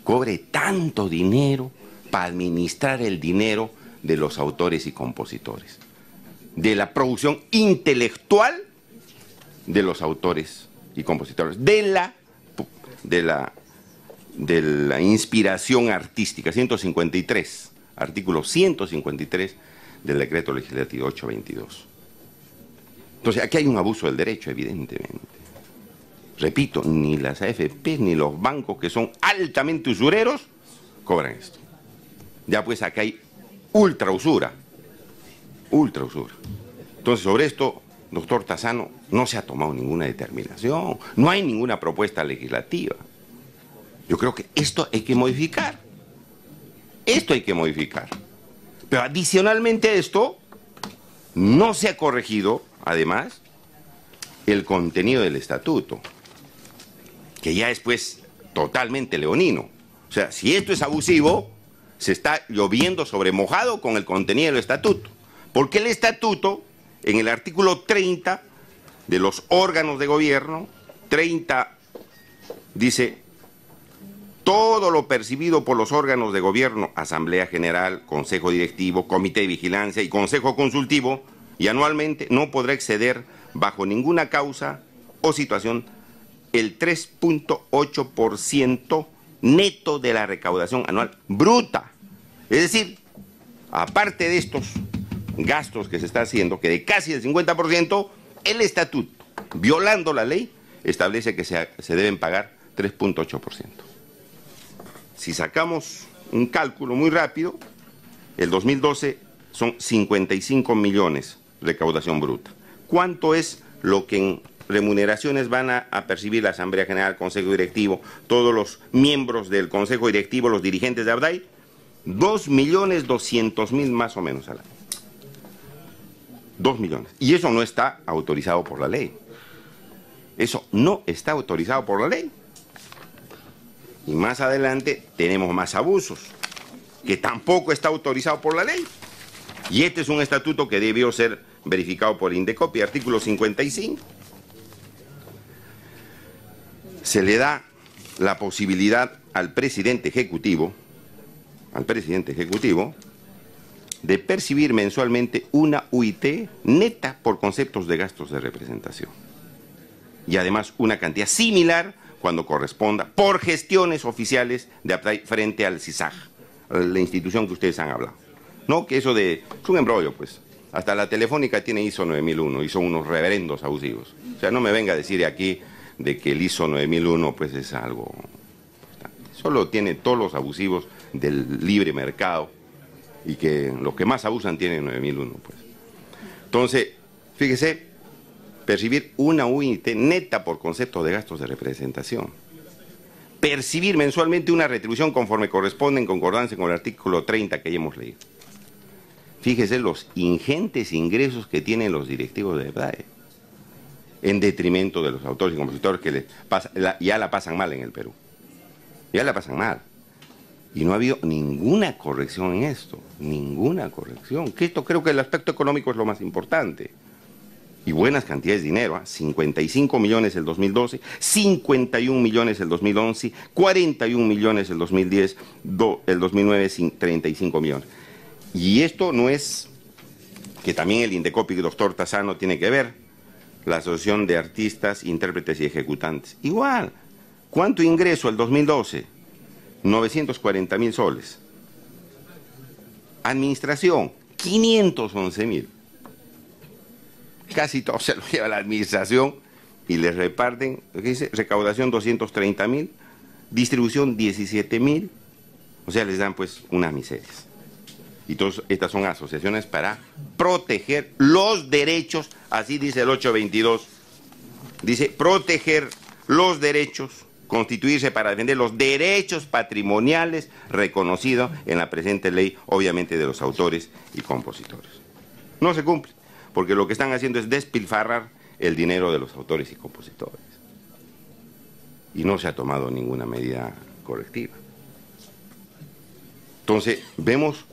cobre tanto dinero para administrar el dinero de los autores y compositores? De la producción intelectual de los autores y compositores, de la, de la, de la inspiración artística, ciento cincuenta y tres, artículo ciento cincuenta y tres del decreto legislativo ochocientos veintidós. Entonces, aquí hay un abuso del derecho, evidentemente. Repito, ni las A F Pes ni los bancos, que son altamente usureros, cobran esto. Ya pues, acá hay ultra usura. Ultra usura. Entonces, sobre esto, doctor Tassano, no se ha tomado ninguna determinación. No hay ninguna propuesta legislativa. Yo creo que esto hay que modificar. Esto hay que modificar. Pero adicionalmente a esto, no se ha corregido, además, el contenido del estatuto, que ya es, pues, totalmente leonino. O sea, si esto es abusivo, se está lloviendo sobre mojado con el contenido del estatuto. Porque el estatuto, en el artículo treinta de los órganos de gobierno, treinta, dice: todo lo percibido por los órganos de gobierno, Asamblea General, Consejo Directivo, Comité de Vigilancia y Consejo Consultivo, y anualmente, no podrá exceder bajo ninguna causa o situación el tres punto ocho por ciento neto de la recaudación anual bruta. Es decir, aparte de estos gastos que se está haciendo, que de casi el cincuenta por ciento, el estatuto, violando la ley, establece que se, se deben pagar tres punto ocho por ciento. Si sacamos un cálculo muy rápido, el dos mil doce son cincuenta y cinco millones de recaudación bruta. ¿Cuánto es lo que en remuneraciones van a, a percibir la Asamblea General, Consejo Directivo, todos los miembros del Consejo Directivo, los dirigentes de Abdai, dos millones doscientos mil más o menos al año. dos millones. Y eso no está autorizado por la ley. Eso no está autorizado por la ley. Y más adelante tenemos más abusos, que tampoco está autorizado por la ley. Y este es un estatuto que debió ser verificado por INDECOPI, artículo cincuenta y cinco. Se le da la posibilidad al presidente ejecutivo, al presidente ejecutivo, de percibir mensualmente una U I T neta por conceptos de gastos de representación. Y además una cantidad similar cuando corresponda por gestiones oficiales de Abdai frente al CISAC, la institución que ustedes han hablado. No, que eso de... es un embrollo, pues. Hasta la Telefónica tiene I S O nueve mil uno y son unos reverendos abusivos. O sea, no me venga a decir aquí de que el I S O nueve mil uno pues es algo... Solo tiene todos los abusivos del libre mercado y que los que más abusan tienen nueve mil uno, pues. Entonces, fíjese, percibir una U I T neta por concepto de gastos de representación. Percibir mensualmente una retribución conforme corresponde en concordancia con el artículo treinta que ya hemos leído. Fíjese los ingentes ingresos que tienen los directivos de Abdai, en detrimento de los autores y compositores que les pasa, la, ya la pasan mal en el Perú. Ya la pasan mal. Y no ha habido ninguna corrección en esto, ninguna corrección. Que esto creo que el aspecto económico es lo más importante. Y buenas cantidades de dinero, ¿eh? cincuenta y cinco millones el dos mil doce, cincuenta y un millones el dos mil once, cuarenta y un millones el dos mil diez, do, el dos mil nueve, treinta y cinco millones. Y esto no es, que también el INDECOPI, el doctor Tassano, tiene que ver, la Asociación de Artistas, Intérpretes y Ejecutantes. Igual, ¿cuánto ingreso el dos mil doce? novecientos cuarenta mil soles. Administración, quinientos once mil. Casi todo se lo lleva la administración y les reparten, ¿qué dice? Recaudación doscientos treinta mil, distribución diecisiete mil, o sea, les dan pues unas miserias. Y todas estas son asociaciones para proteger los derechos, así dice el ocho veintidós, dice proteger los derechos, constituirse para defender los derechos patrimoniales reconocidos en la presente ley, obviamente de los autores y compositores. No se cumple, porque lo que están haciendo es despilfarrar el dinero de los autores y compositores. Y no se ha tomado ninguna medida correctiva. Entonces, vemos...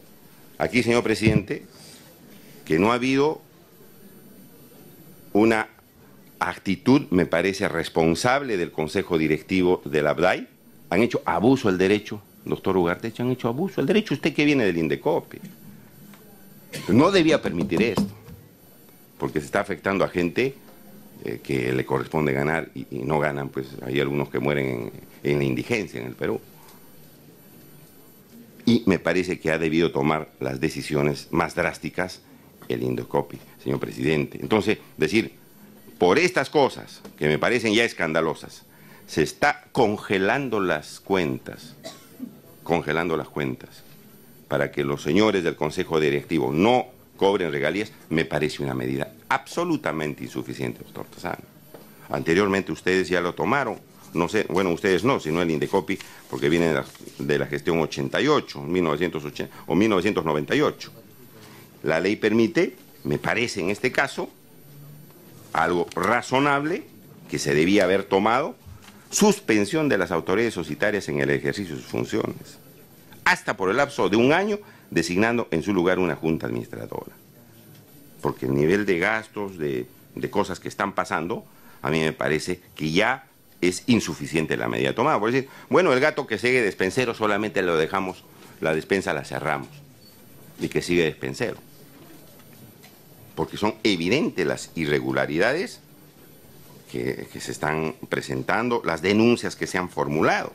aquí, señor presidente, que no ha habido una actitud, me parece, responsable del Consejo Directivo del Abdai. Han hecho abuso al derecho, doctor Ugarteche, han hecho abuso al derecho. Usted que viene del INDECOPI. No debía permitir esto, porque se está afectando a gente eh, que le corresponde ganar y, y no ganan, pues hay algunos que mueren en, en la indigencia en el Perú. Y me parece que ha debido tomar las decisiones más drásticas el INDECOPI, señor presidente. Entonces, decir, por estas cosas, que me parecen ya escandalosas, se está congelando las cuentas, congelando las cuentas, para que los señores del Consejo Directivo no cobren regalías, me parece una medida absolutamente insuficiente, doctor Tassano. Anteriormente ustedes ya lo tomaron. No sé, bueno, ustedes no, sino el INDECOPI, porque viene de la, de la gestión ochenta y ocho, mil novecientos ochenta o mil novecientos noventa y ocho. La ley permite, me parece en este caso, algo razonable que se debía haber tomado, suspensión de las autoridades societarias en el ejercicio de sus funciones, hasta por el lapso de un año, designando en su lugar una junta administradora. Porque el nivel de gastos, de, de cosas que están pasando, a mí me parece que ya... es insuficiente la medida tomada. Por decir, bueno, el gato que sigue despensero solamente lo dejamos, la despensa la cerramos y que sigue despensero. Porque son evidentes las irregularidades que, que se están presentando, las denuncias que se han formulado.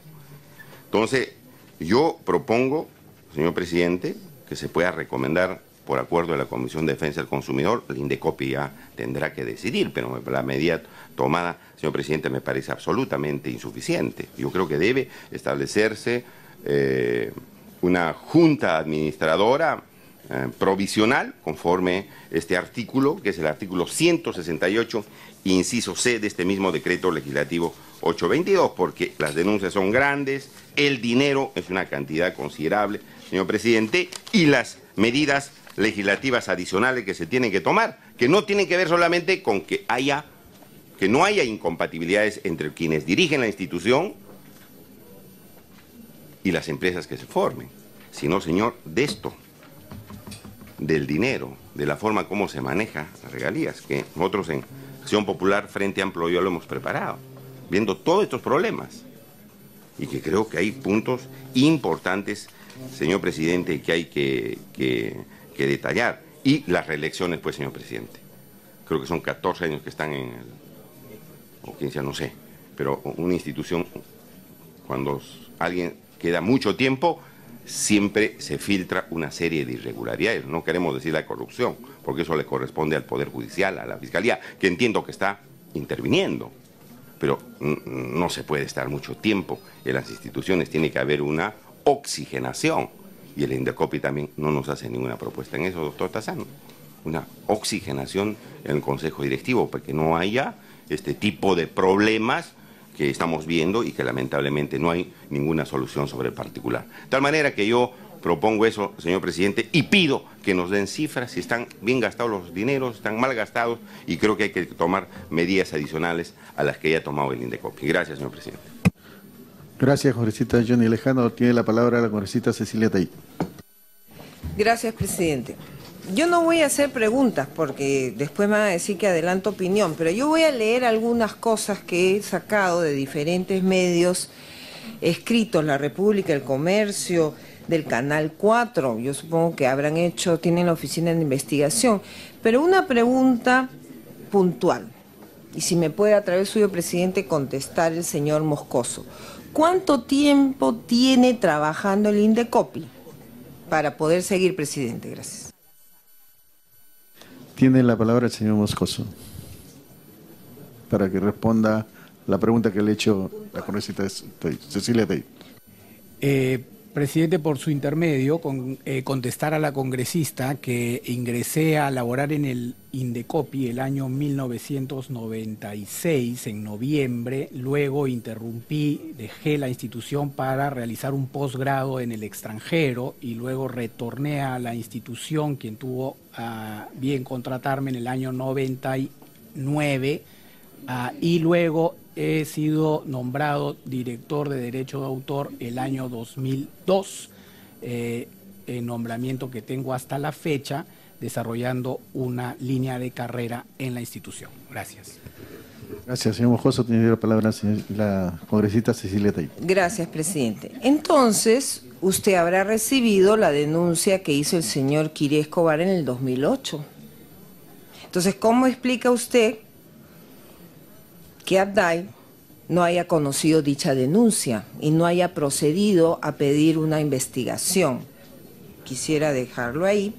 Entonces, yo propongo, señor presidente, que se pueda recomendar por acuerdo de la Comisión de Defensa del Consumidor, el INDECOPI ya tendrá que decidir, pero la medida tomada, señor presidente, me parece absolutamente insuficiente. Yo creo que debe establecerse eh, una junta administradora eh, provisional, conforme este artículo, que es el artículo ciento sesenta y ocho, inciso C de este mismo decreto legislativo ochocientos veintidós, porque las denuncias son grandes, el dinero es una cantidad considerable, señor presidente, y las medidas legislativas adicionales que se tienen que tomar, que no tienen que ver solamente con que haya, que no haya incompatibilidades entre quienes dirigen la institución y las empresas que se formen, sino, señor, de esto, del dinero, de la forma como se maneja las regalías, que nosotros en Acción Popular Frente Amplio ya lo hemos preparado, viendo todos estos problemas, y que creo que hay puntos importantes, señor presidente, que hay que, que, que detallar. Y las reelecciones, pues, señor presidente, creo que son catorce años que están en el, o quince, no sé, pero una institución, cuando alguien queda mucho tiempo, siempre se filtra una serie de irregularidades. No queremos decir la corrupción, porque eso le corresponde al Poder Judicial, a la Fiscalía, que entiendo que está interviniendo, pero no se puede estar mucho tiempo en las instituciones, tiene que haber una oxigenación, y el INDECOPI también no nos hace ninguna propuesta en eso, doctor Tassano, una oxigenación en el Consejo Directivo, para que no haya este tipo de problemas que estamos viendo y que lamentablemente no hay ninguna solución sobre el particular. De tal manera que yo propongo eso, señor presidente, y pido que nos den cifras, si están bien gastados los dineros, están mal gastados, y creo que hay que tomar medidas adicionales a las que ya ha tomado el INDECOPI. Gracias, señor presidente. Gracias, congresista Johnny Lescano. Tiene la palabra la congresista Cecilia Tait. Gracias, presidente. Yo no voy a hacer preguntas porque después me van a decir que adelanto opinión, pero yo voy a leer algunas cosas que he sacado de diferentes medios escritos, La República, El Comercio, del Canal cuatro, yo supongo que habrán hecho, tienen la oficina de investigación, pero una pregunta puntual, y si me puede a través suyo, presidente, contestar el señor Moscoso. ¿Cuánto tiempo tiene trabajando el INDECOPI? Para poder seguir, presidente, gracias. Tiene la palabra el señor Moscoso para que responda la pregunta que le he hecho la congresista Cecilia Tait. Eh, presidente, por su intermedio, con, eh, contestar a la congresista que ingresé a laborar en el INDECOPI el año mil novecientos noventa y seis, en noviembre, luego interrumpí, dejé la institución para realizar un posgrado en el extranjero y luego retorné a la institución, quien tuvo a bien contratarme en el año noventa y nueve, uh, y luego he sido nombrado director de Derecho de Autor el año dos mil dos, eh, el nombramiento que tengo hasta la fecha, desarrollando una línea de carrera en la institución. Gracias. Gracias, señor Moscoso. Tiene la palabra la congresista Cecilia Tait. Gracias, presidente. Entonces, usted habrá recibido la denuncia que hizo el señor Kiri Escobar en el dos mil ocho. Entonces, ¿cómo explica usted que Abdai no haya conocido dicha denuncia y no haya procedido a pedir una investigación? Quisiera dejarlo ahí.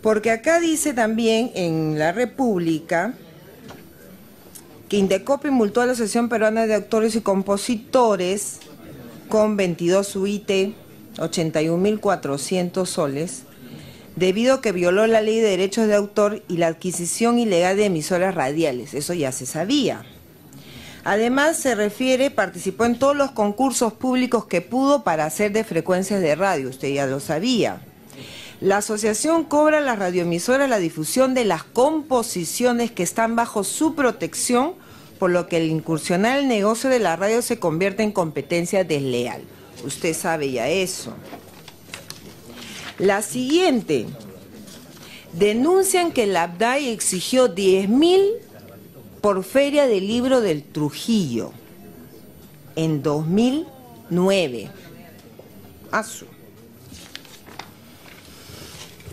Porque acá dice también en La República que INDECOPI multó a la Asociación Peruana de Autores y Compositores con veintidós U I T, ochenta y un mil cuatrocientos soles, debido a que violó la Ley de Derechos de Autor y la adquisición ilegal de emisoras radiales. Eso ya se sabía. Además, se refiere, participó en todos los concursos públicos que pudo para hacer de frecuencias de radio. Usted ya lo sabía. La asociación cobra a las radioemisoras la difusión de las composiciones que están bajo su protección, por lo que el incursionar en el negocio de la radio se convierte en competencia desleal. Usted sabe ya eso. La siguiente. Denuncian que la Abdai exigió diez mil por Feria del Libro del Trujillo en dos mil nueve. Asu.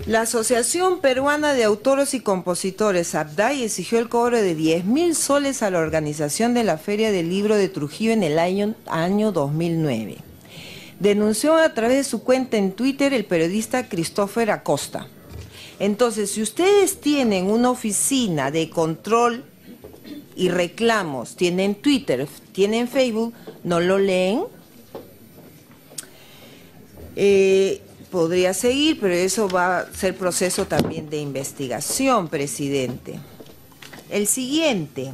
La Asociación Peruana de Autores y Compositores, Abdai, exigió el cobro de diez mil soles a la organización de la Feria del Libro de Trujillo en el año, año dos mil nueve. Denunció a través de su cuenta en Twitter el periodista Christopher Acosta. Entonces, si ustedes tienen una oficina de control y reclamos, tienen Twitter, tienen Facebook, ¿no lo leen? Eh... podría seguir, pero eso va a ser proceso también de investigación, presidente. El siguiente.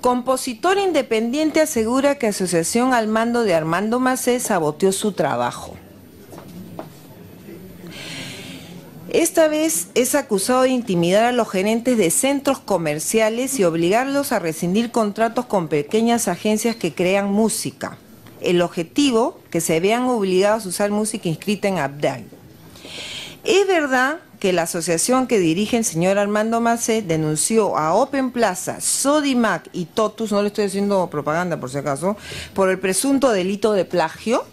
Compositor independiente asegura que asociación al mando de Armando Massé saboteó su trabajo. Esta vez es acusado de intimidar a los gerentes de centros comerciales y obligarlos a rescindir contratos con pequeñas agencias que crean música. El objetivo, que se vean obligados a usar música inscrita en Abdai. Es verdad que la asociación que dirige el señor Armando Massé denunció a Open Plaza, Sodimac y Totus, no le estoy haciendo propaganda por si acaso, por el presunto delito de plagio.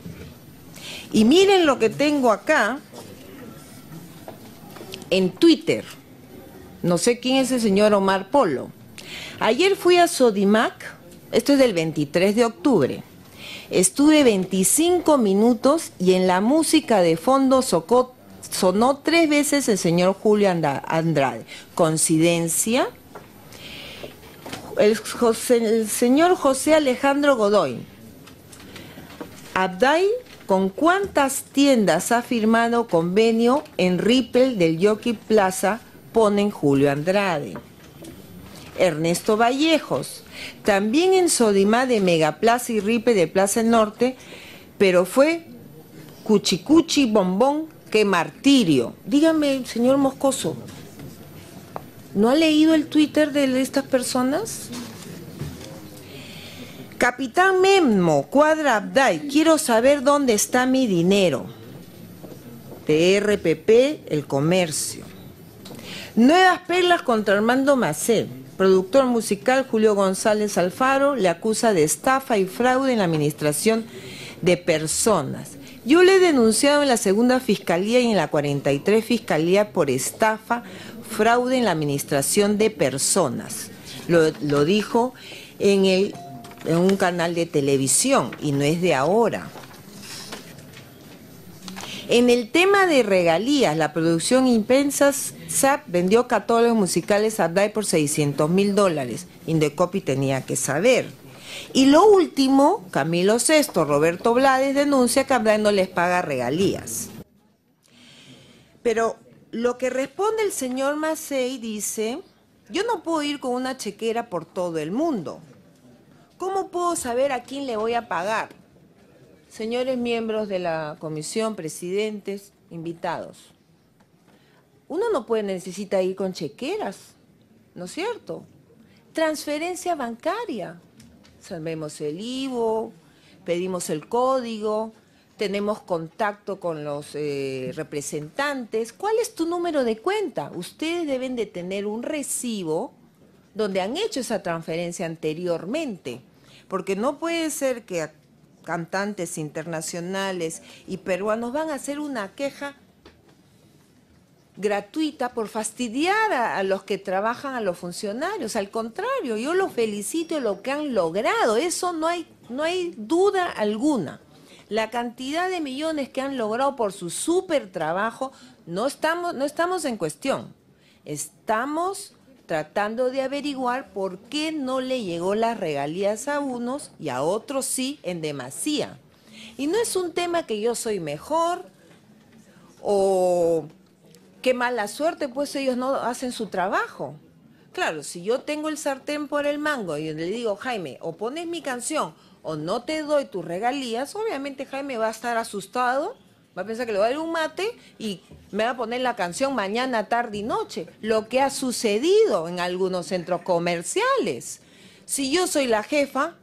Y miren lo que tengo acá. En Twitter, no sé quién es el señor Omar Polo. Ayer fui a Sodimac, esto es del veintitrés de octubre. Estuve veinticinco minutos y en la música de fondo socó, sonó tres veces el señor Julio Andrade. ¿Coincidencia? El, José, el señor José Alejandro Godoy. Abdai, ¿con cuántas tiendas ha firmado convenio en Ripple del Jockey Plaza? Ponen Julio Andrade. Ernesto Vallejos, también en Sodimá de Megaplaza y Ripple de Plaza del Norte, pero fue cuchicuchi, bombón, que martirio. Dígame, señor Moscoso, ¿no ha leído el Twitter de estas personas? Capitán Memo, Cuadra Abdai, quiero saber dónde está mi dinero. T R P P, El Comercio. Nuevas perlas contra Armando Massé. Productor musical Julio González Alfaro le acusa de estafa y fraude en la administración de personas. Yo le he denunciado en la segunda fiscalía y en la cuarenta y tres fiscalía por estafa, fraude en la administración de personas. Lo, lo dijo en el... en un canal de televisión, y no es de ahora. En el tema de regalías, la producción Impensas S A P vendió catálogos musicales a Abdai por seiscientos mil dólares. Indecopi tenía que saber. Y lo último, Camilo Sesto, Roberto Blades denuncia que Abdai no les paga regalías. Pero lo que responde el señor Massé dice, yo no puedo ir con una chequera por todo el mundo. ¿Cómo puedo saber a quién le voy a pagar? Señores miembros de la comisión, presidentes, invitados. Uno no puede, necesita ir con chequeras, ¿no es cierto? Transferencia bancaria. Sabemos el I V O, pedimos el código, tenemos contacto con los eh, representantes. ¿Cuál es tu número de cuenta? Ustedes deben de tener un recibo donde han hecho esa transferencia anteriormente, porque no puede ser que cantantes internacionales y peruanos van a hacer una queja gratuita por fastidiar a, a los que trabajan, a los funcionarios. Al contrario, yo los felicito de lo que han logrado, eso no hay, no hay duda alguna. La cantidad de millones que han logrado por su súper trabajo, no estamos, no estamos en cuestión, estamos tratando de averiguar por qué no le llegó las regalías a unos y a otros sí en demasía. Y no es un tema que yo soy mejor o qué mala suerte, pues ellos no hacen su trabajo. Claro, si yo tengo el sartén por el mango y le digo, Jaime, o pones mi canción o no te doy tus regalías, obviamente Jaime va a estar asustado, va a pensar que le va a dar un mate y me va a poner la canción mañana, tarde y noche. Lo que ha sucedido en algunos centros comerciales. Si yo soy la jefa,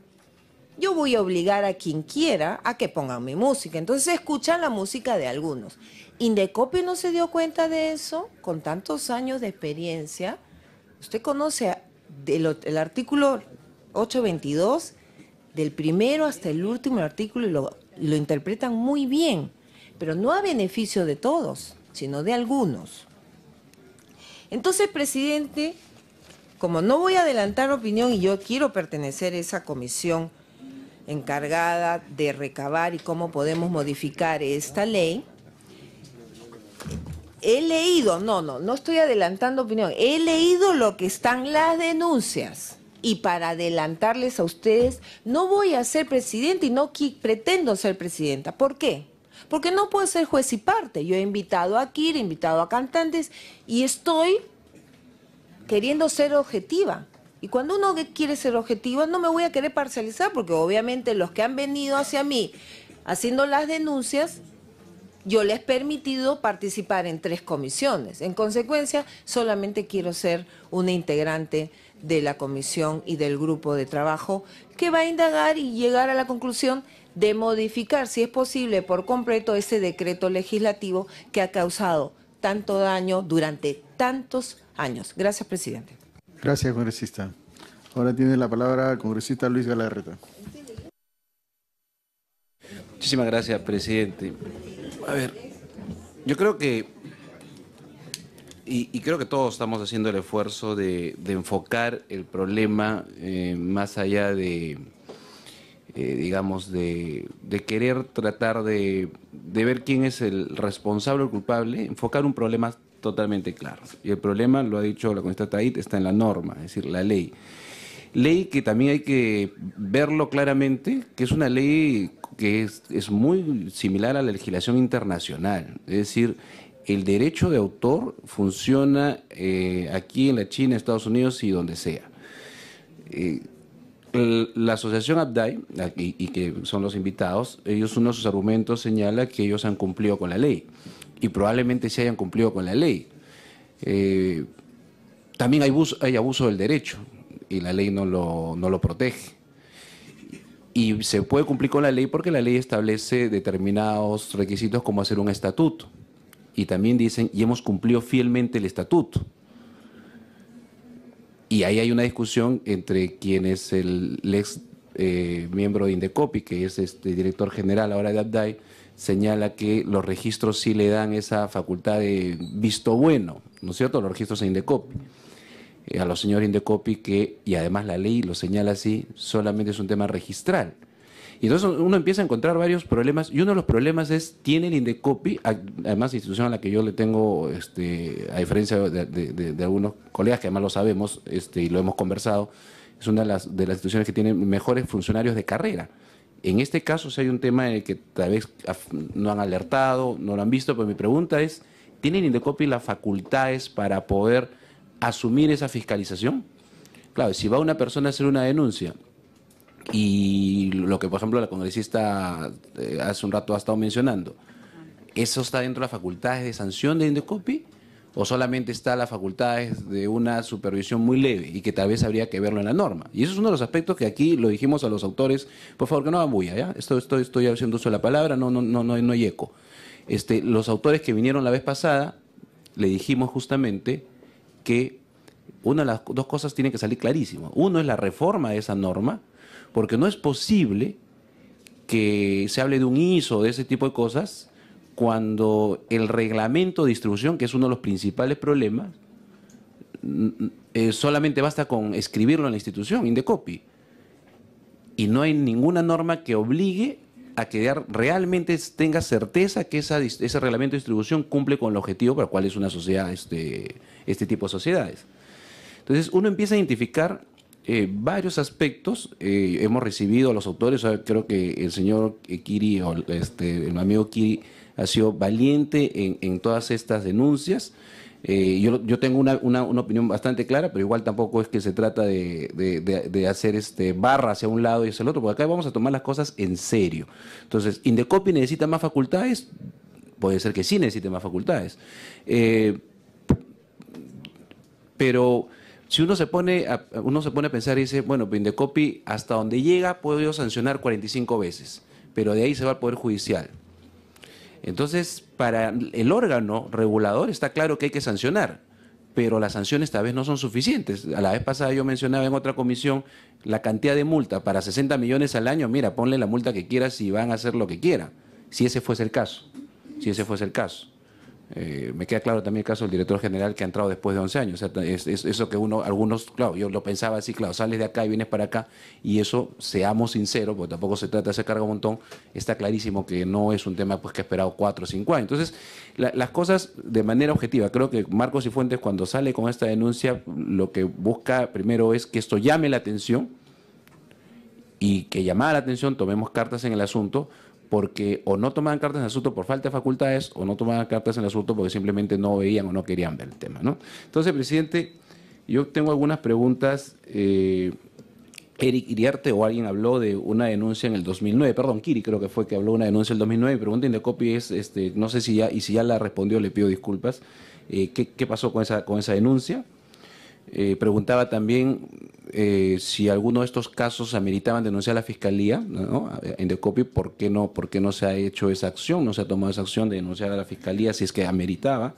yo voy a obligar a quien quiera a que pongan mi música. Entonces escuchan la música de algunos. Indecopi no se dio cuenta de eso, con tantos años de experiencia. Usted conoce el, el artículo ochocientos veintidós, del primero hasta el último artículo, y lo, lo interpretan muy bien, pero no a beneficio de todos, sino de algunos. Entonces, presidente, como no voy a adelantar opinión y yo quiero pertenecer a esa comisión encargada de recabar y cómo podemos modificar esta ley, he leído, no, no, no estoy adelantando opinión, he leído lo que están las denuncias. Y para adelantarles a ustedes, no voy a ser presidente y no pretendo ser presidenta. ¿Por qué? porque no puede ser juez y parte. Yo he invitado a Kiri, he invitado a cantantes y estoy queriendo ser objetiva. Y cuando uno quiere ser objetivo, no me voy a querer parcializar, porque obviamente los que han venido hacia mí haciendo las denuncias, yo les he permitido participar en tres comisiones. En consecuencia, solamente quiero ser una integrante de la comisión y del grupo de trabajo que va a indagar y llegar a la conclusión de modificar, si es posible, por completo ese decreto legislativo que ha causado tanto daño durante tantos años. Gracias, presidente. Gracias, congresista. Ahora tiene la palabra el congresista Luis Galarreta. Muchísimas gracias, presidente. A ver, yo creo que, y, y creo que todos estamos haciendo el esfuerzo de, de enfocar el problema eh, más allá de, eh, digamos, de, de querer tratar de, de ver quién es el responsable o el culpable, enfocar un problema totalmente claro. Y el problema, lo ha dicho la congresista Tait, está en la norma, es decir, la ley. Ley que también hay que verlo claramente, que es una ley que es, es muy similar a la legislación internacional. Es decir, el derecho de autor funciona eh, aquí en la China, Estados Unidos y donde sea. Eh, La asociación Abdai, y, y que son los invitados, ellos, uno de sus argumentos señala que ellos han cumplido con la ley, y probablemente se hayan cumplido con la ley. Eh, también hay abuso, hay abuso del derecho, y la ley no lo, no lo protege. Y se puede cumplir con la ley porque la ley establece determinados requisitos, como hacer un estatuto. Y también dicen, y hemos cumplido fielmente el estatuto. Y ahí hay una discusión entre quien es el, el ex eh, miembro de INDECOPI, que es este director general ahora de Abdai, señala que los registros sí le dan esa facultad de visto bueno, ¿no es cierto?, los registros de INDECOPI. Eh, a los señores INDECOPI que, y además la ley lo señala así, solamente es un tema registral. Y entonces uno empieza a encontrar varios problemas, y uno de los problemas es, tiene el INDECOPI, además institución a la que yo le tengo, este, a diferencia de, de, de, de algunos colegas que además lo sabemos este, y lo hemos conversado, es una de las, de las instituciones que tienen mejores funcionarios de carrera. En este caso si hay un tema en el que tal vez no han alertado, no lo han visto, pero mi pregunta es, ¿tiene el INDECOPI las facultades para poder asumir esa fiscalización? Claro, si va una persona a hacer una denuncia, y lo que, por ejemplo, la congresista eh, hace un rato ha estado mencionando, ¿eso está dentro de las facultades de sanción de INDECOPI o solamente está las facultades de una supervisión muy leve y que tal vez habría que verlo en la norma? Y eso es uno de los aspectos que aquí lo dijimos a los autores, por favor, que no hagan bulla, ¿ya? Esto, esto, estoy haciendo uso de la palabra, no, no, no, no, no hay eco. Este, los autores que vinieron la vez pasada, le dijimos justamente que una de las dos cosas tiene que salir clarísimo. Uno es la reforma de esa norma, porque no es posible que se hable de un I S O, de ese tipo de cosas, cuando el reglamento de distribución, que es uno de los principales problemas, eh, solamente basta con escribirlo en la institución, INDECOPI. Y no hay ninguna norma que obligue a que realmente tenga certeza que esa, ese reglamento de distribución cumple con el objetivo para el cual es una sociedad, este, este tipo de sociedades. Entonces uno empieza a identificar Eh, varios aspectos. Eh, hemos recibido a los autores, creo que el señor Kiri, o este, el amigo Kiri, ha sido valiente en, en todas estas denuncias. Eh, yo, yo tengo una, una, una opinión bastante clara, pero igual tampoco es que se trata de, de, de, de hacer este barra hacia un lado y hacia el otro, porque acá vamos a tomar las cosas en serio. Entonces, ¿INDECOPI necesita más facultades? Puede ser que sí necesite más facultades. Eh, pero... Si uno se pone a, uno se pone a pensar y dice, bueno, INDECOPI hasta donde llega puedo sancionar cuarenta y cinco veces, pero de ahí se va al Poder Judicial. Entonces, para el órgano regulador está claro que hay que sancionar, pero las sanciones esta vez no son suficientes. A la vez pasada yo mencionaba en otra comisión la cantidad de multa para sesenta millones al año. Mira, ponle la multa que quieras y van a hacer lo que quieran, si ese fuese el caso, si ese fuese el caso. Eh, me queda claro también el caso del director general que ha entrado después de once años. O sea, es, es, eso que uno, algunos, claro, yo lo pensaba así, claro, sales de acá y vienes para acá, y eso, seamos sinceros, porque tampoco se trata de hacer carga un montón, está clarísimo que no es un tema pues que ha esperado cuatro o cinco años. Entonces, la, las cosas de manera objetiva, creo que Marcos Sifuentes cuando sale con esta denuncia, lo que busca primero es que esto llame la atención, y que llamada la atención tomemos cartas en el asunto, porque o no tomaban cartas en el asunto por falta de facultades o no tomaban cartas en el asunto porque simplemente no veían o no querían ver el tema, ¿no? Entonces, presidente, yo tengo algunas preguntas. Eh, Eric Iriarte o alguien habló de una denuncia en el dos mil nueve, perdón, Kiri creo que fue que habló de una denuncia en el dos mil nueve, mi pregunta INDECOPI es, este, no sé si ya, y si ya la respondió le pido disculpas, eh, ¿qué, qué pasó con esa, con esa denuncia? Eh, preguntaba también eh, si alguno de estos casos ameritaban denunciar a la Fiscalía, ¿no? INDECOPI, ¿por qué no, por qué no se ha hecho esa acción, no se ha tomado esa acción de denunciar a la Fiscalía si es que ameritaba?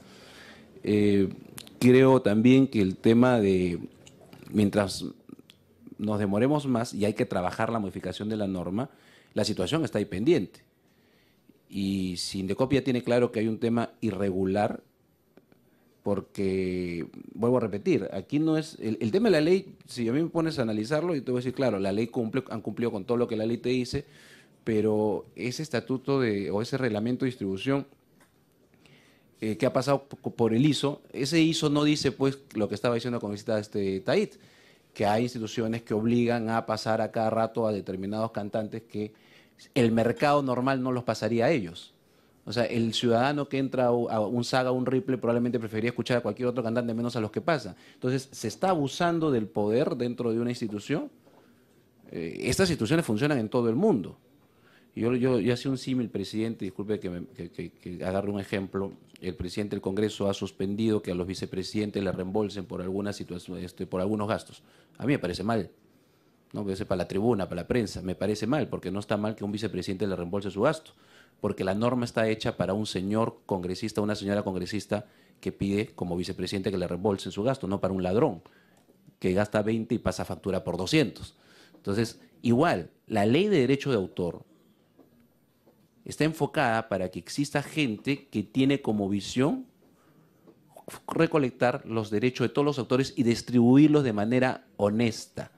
Eh, creo también que el tema de, mientras nos demoremos más y hay que trabajar la modificación de la norma, la situación está ahí pendiente. Y si INDECOPI tiene claro que hay un tema irregular, porque, vuelvo a repetir, aquí no es... El, el tema de la ley, si a mí me pones a analizarlo, yo te voy a decir, claro, la ley cumple, han cumplido con todo lo que la ley te dice, pero ese estatuto de, o ese reglamento de distribución eh, que ha pasado por el I S O, ese I S O no dice pues lo que estaba diciendo la congresista este, Tait, que hay instituciones que obligan a pasar a cada rato a determinados cantantes que el mercado normal no los pasaría a ellos. O sea, el ciudadano que entra a un Saga, a un Ripple, probablemente preferiría escuchar a cualquier otro cantante menos a los que pasa. Entonces, ¿se está abusando del poder dentro de una institución? Eh, estas instituciones funcionan en todo el mundo. Yo, yo, yo hacía un símil, presidente, disculpe que, me, que, que, que agarre un ejemplo. El presidente del Congreso ha suspendido que a los vicepresidentes le reembolsen por algunas situaciones, este, por algunos gastos. A mí me parece mal. No, voy a decir para la tribuna, para la prensa. Me parece mal, porque no está mal que un vicepresidente le reembolse su gasto, porque la norma está hecha para un señor congresista, una señora congresista que pide como vicepresidente que le reembolsen su gasto, no para un ladrón que gasta veinte y pasa factura por doscientos. Entonces, igual, la ley de derecho de autor está enfocada para que exista gente que tiene como visión recolectar los derechos de todos los autores y distribuirlos de manera honesta,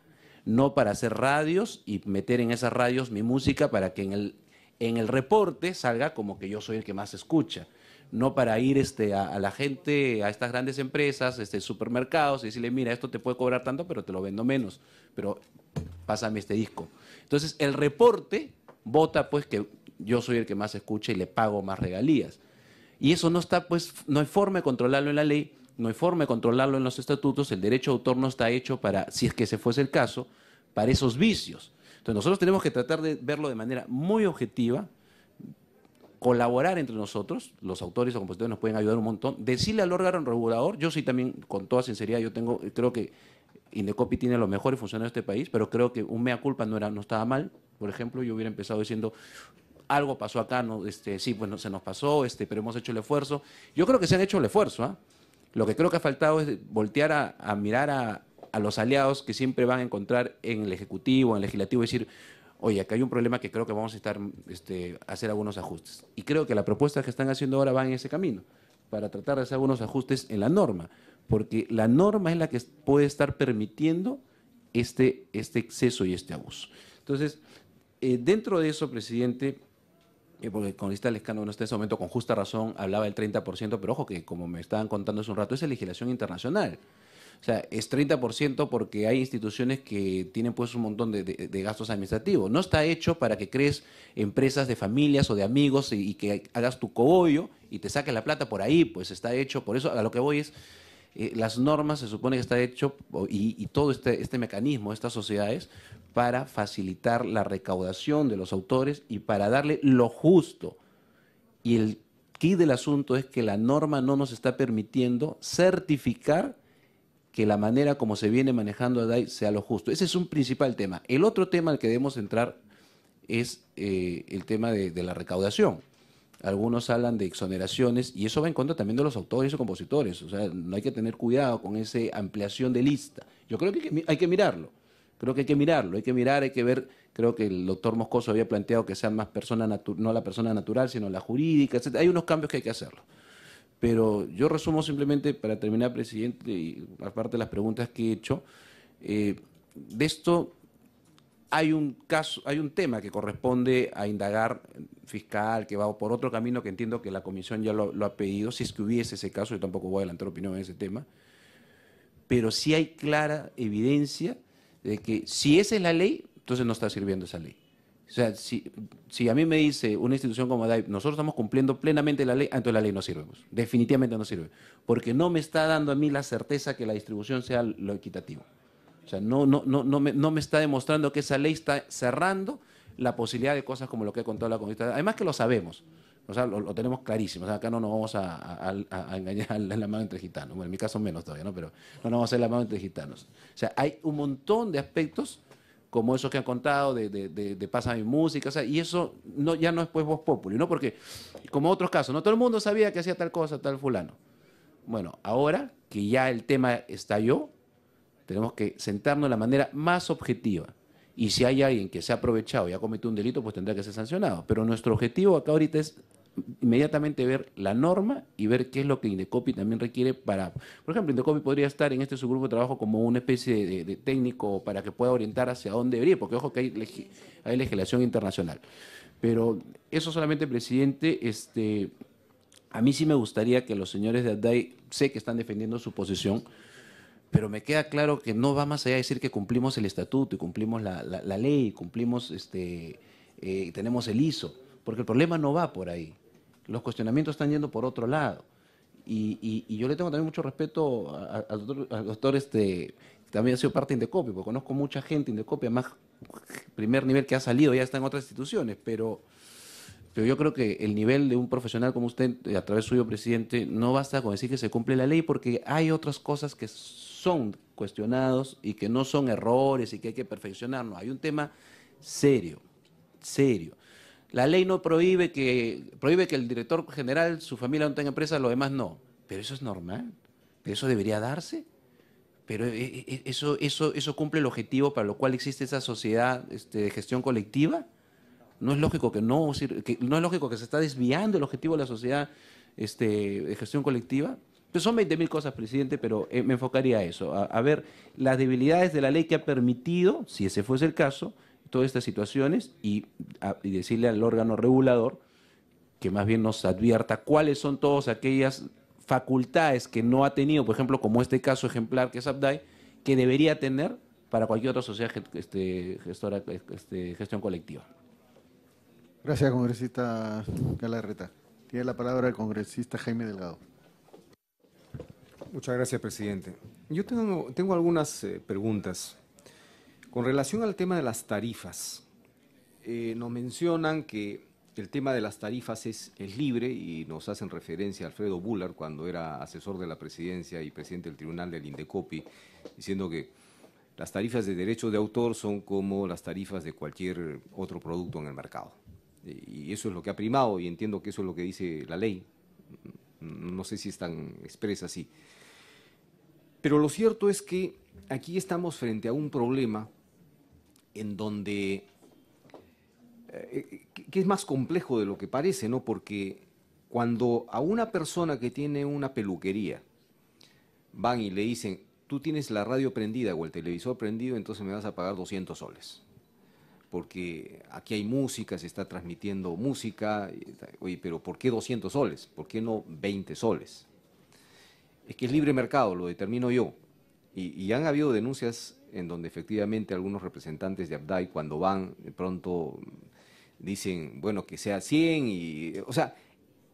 no para hacer radios y meter en esas radios mi música para que en el en el reporte salga como que yo soy el que más escucha, no para ir este, a, a la gente, a estas grandes empresas, este, supermercados, y decirle, mira, esto te puede cobrar tanto, pero te lo vendo menos, pero pásame este disco. Entonces, el reporte vota pues que yo soy el que más escucha y le pago más regalías. Y eso no está, pues, no hay forma de controlarlo en la ley, no hay forma de controlarlo en los estatutos, el derecho de autor no está hecho para, si es que se fuese el caso, para esos vicios. Entonces nosotros tenemos que tratar de verlo de manera muy objetiva, colaborar entre nosotros, los autores o compositores nos pueden ayudar un montón, decirle al órgano regulador, yo sí también con toda sinceridad, yo tengo, creo que INDECOPI tiene los mejores funcionarios de este país, pero creo que un mea culpa no, era, no estaba mal, por ejemplo, yo hubiera empezado diciendo, algo pasó acá, no, este, sí, pues no, se nos pasó, este, pero hemos hecho el esfuerzo, yo creo que se han hecho el esfuerzo, ¿eh? Lo que creo que ha faltado es voltear a, a mirar a... a los aliados que siempre van a encontrar en el Ejecutivo, en el Legislativo, decir, oye, acá hay un problema que creo que vamos a estar, este, hacer algunos ajustes. Y creo que las propuestas que están haciendo ahora van en ese camino, para tratar de hacer algunos ajustes en la norma, porque la norma es la que puede estar permitiendo este, este exceso y este abuso. Entonces, eh, dentro de eso, presidente, eh, porque el congresista Lescano no está en ese momento, con justa razón, hablaba del treinta por ciento, pero ojo que, como me estaban contando hace un rato, esa es legislación internacional. O sea, es treinta por ciento porque hay instituciones que tienen pues un montón de, de, de gastos administrativos. No está hecho para que crees empresas de familias o de amigos y, y que hagas tu cogollo y te saques la plata por ahí, pues está hecho. Por eso a lo que voy es, eh, las normas se supone que está hecho y, y todo este, este mecanismo, estas sociedades, para facilitar la recaudación de los autores y para darle lo justo. Y el key del asunto es que la norma no nos está permitiendo certificar que la manera como se viene manejando APDAYC sea lo justo. Ese es un principal tema. El otro tema al que debemos entrar es eh, el tema de, de la recaudación. Algunos hablan de exoneraciones y eso va en contra también de los autores o compositores. O sea, no hay que tener cuidado con esa ampliación de lista. Yo creo que hay que, hay que mirarlo. Creo que hay que mirarlo. Hay que mirar, hay que ver. Creo que el doctor Moscoso había planteado que sean más personas, no la persona natural, sino la jurídica, etcétera. Hay unos cambios que hay que hacerlo. Pero yo resumo simplemente, para terminar, presidente, y aparte de las preguntas que he hecho, eh, de esto hay un caso, hay un tema que corresponde a indagar fiscal, que va por otro camino que entiendo que la comisión ya lo, lo ha pedido, si es que hubiese ese caso, yo tampoco voy a adelantar opinión en ese tema, pero sí hay clara evidencia de que si esa es la ley, entonces no está sirviendo esa ley. O sea, si, si a mí me dice una institución como APDAYC, nosotros estamos cumpliendo plenamente la ley, entonces la ley no sirve, pues, definitivamente no sirve, porque no me está dando a mí la certeza que la distribución sea lo equitativo. O sea, no, no, no, no, me, no me está demostrando que esa ley está cerrando la posibilidad de cosas como lo que ha contado la Constitución. Además que lo sabemos, o sea, lo, lo tenemos clarísimo, o sea, acá no nos vamos a, a, a, a engañar a la mano entre gitanos, bueno, en mi caso menos todavía, ¿no? Pero no nos vamos a hacer la mano entre gitanos. O sea, hay un montón de aspectos como esos que han contado, de, de, de, de pasa mi música, o sea, y eso no, ya no es pues voz populi, ¿no? Porque, como otros casos, no todo el mundo sabía que hacía tal cosa, tal fulano. Bueno, ahora que ya el tema estalló, tenemos que sentarnos de la manera más objetiva. Y si hay alguien que se ha aprovechado y ha cometido un delito, pues tendrá que ser sancionado. Pero nuestro objetivo acá ahorita es inmediatamente ver la norma y ver qué es lo que INDECOPI también requiere para... Por ejemplo, INDECOPI podría estar en este subgrupo de trabajo como una especie de, de, de técnico para que pueda orientar hacia dónde debería, porque ojo que hay, legi, hay legislación internacional. Pero eso solamente, presidente, este, a mí sí me gustaría que los señores de APDAYC, sé que están defendiendo su posición, pero me queda claro que no va más allá de decir que cumplimos el estatuto y cumplimos la, la, la ley, cumplimos este, eh, tenemos el ISO, porque el problema no va por ahí. Los cuestionamientos están yendo por otro lado. Y, y, y yo le tengo también mucho respeto al doctor, al doctor este, también ha sido parte de INDECOPI, porque conozco mucha gente de INDECOPI, además, primer nivel que ha salido, ya está en otras instituciones, pero, pero yo creo que el nivel de un profesional como usted, a través suyo, presidente, no basta con decir que se cumple la ley, porque hay otras cosas que son cuestionados y que no son errores y que hay que perfeccionarnos. Hay un tema serio, serio. La ley no prohíbe que, prohíbe que el director general, su familia no tenga empresa, los demás no. Pero eso es normal, eso debería darse. Pero eso, eso, eso cumple el objetivo para lo cual existe esa sociedad este, de gestión colectiva. No es lógico que no, que no es lógico que se está desviando el objetivo de la sociedad este, de gestión colectiva. Pues son veinte mil cosas, presidente, pero me enfocaría a eso, a, a ver las debilidades de la ley que ha permitido, si ese fuese el caso, todas estas situaciones y, a, y decirle al órgano regulador que más bien nos advierta cuáles son todas aquellas facultades que no ha tenido, por ejemplo, como este caso ejemplar que es APDAYC, que debería tener para cualquier otra sociedad este, gestora, este, gestión colectiva. Gracias, congresista Galarreta. Tiene la palabra el congresista Jaime Delgado. Muchas gracias, presidente. Yo tengo, tengo algunas eh, preguntas. Con relación al tema de las tarifas, eh, nos mencionan que el tema de las tarifas es, es libre y nos hacen referencia a Alfredo Bullard cuando era asesor de la presidencia y presidente del tribunal del INDECOPI, diciendo que las tarifas de derecho de autor son como las tarifas de cualquier otro producto en el mercado. Y eso es lo que ha primado y entiendo que eso es lo que dice la ley. No sé si es tan expresa así. Pero lo cierto es que aquí estamos frente a un problema en donde, eh, que es más complejo de lo que parece, ¿no? Porque cuando a una persona que tiene una peluquería van y le dicen, tú tienes la radio prendida o el televisor prendido, entonces me vas a pagar doscientos soles. Porque aquí hay música, se está transmitiendo música. Oye, pero ¿por qué doscientos soles? ¿Por qué no veinte soles? Es que es libre mercado, lo determino yo. Y, y han habido denuncias en donde efectivamente algunos representantes de APDAYC cuando van de pronto dicen, bueno, que sea cien y... O sea,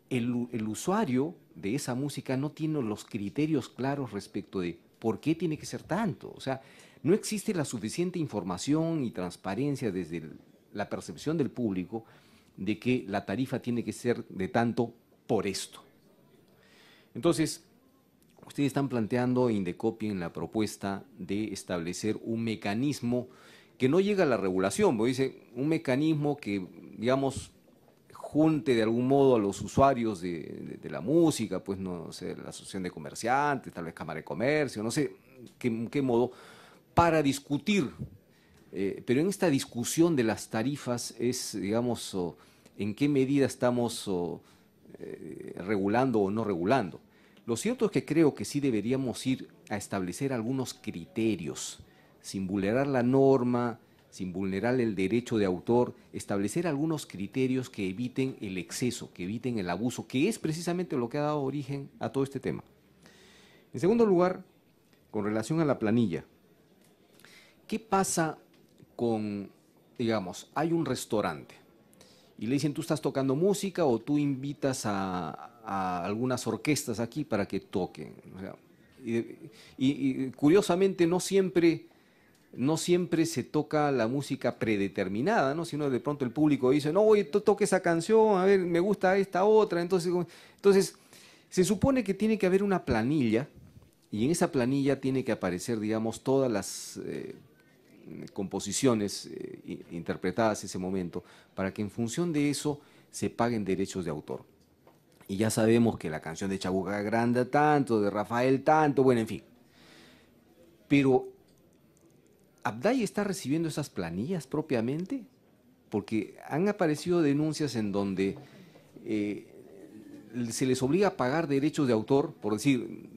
el, el usuario de esa música no tiene los criterios claros respecto de por qué tiene que ser tanto. O sea, no existe la suficiente información y transparencia desde el, la percepción del público de que la tarifa tiene que ser de tanto por esto. Entonces... ustedes están planteando INDECOPI en la propuesta de establecer un mecanismo que no llega a la regulación, porque dice un mecanismo que, digamos, junte de algún modo a los usuarios de, de, de la música, pues no sé, la asociación de comerciantes, tal vez Cámara de Comercio, no sé qué, qué modo, para discutir. Eh, pero en esta discusión de las tarifas es, digamos, oh, en qué medida estamos oh, eh, regulando o no regulando. Lo cierto es que creo que sí deberíamos ir a establecer algunos criterios, sin vulnerar la norma, sin vulnerar el derecho de autor, establecer algunos criterios que eviten el exceso, que eviten el abuso, que es precisamente lo que ha dado origen a todo este tema. En segundo lugar, con relación a la planilla, ¿qué pasa con, digamos, hay un restaurante y le dicen, tú estás tocando música o tú invitas a, a algunas orquestas aquí para que toquen. O sea, y, y, y curiosamente no siempre, no siempre se toca la música predeterminada, ¿no? Sino de pronto el público dice, no, oye, toque esa canción, a ver, me gusta esta otra. Entonces, entonces se supone que tiene que haber una planilla y en esa planilla tiene que aparecer, digamos, todas las... Eh, composiciones eh, interpretadas ese momento, para que en función de eso se paguen derechos de autor. Y ya sabemos que la canción de Chabuca Granda tanto, de Rafael tanto, bueno, en fin. Pero, ¿Abdai está recibiendo esas planillas propiamente? Porque han aparecido denuncias en donde eh, se les obliga a pagar derechos de autor, por decir,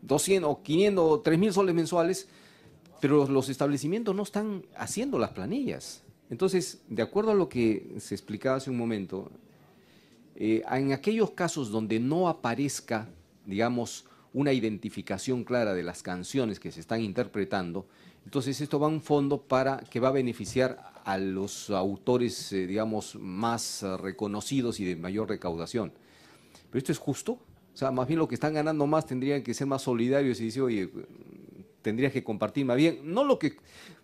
doscientos o quinientos o tres mil soles mensuales, pero los establecimientos no están haciendo las planillas. Entonces, de acuerdo a lo que se explicaba hace un momento, eh, en aquellos casos donde no aparezca, digamos, una identificación clara de las canciones que se están interpretando, entonces esto va a un fondo para que va a beneficiar a los autores, eh, digamos, más reconocidos y de mayor recaudación. ¿Pero esto es justo? O sea, más bien los que están ganando más tendrían que ser más solidarios y decir, oye... tendrías que compartir más bien, no lo que,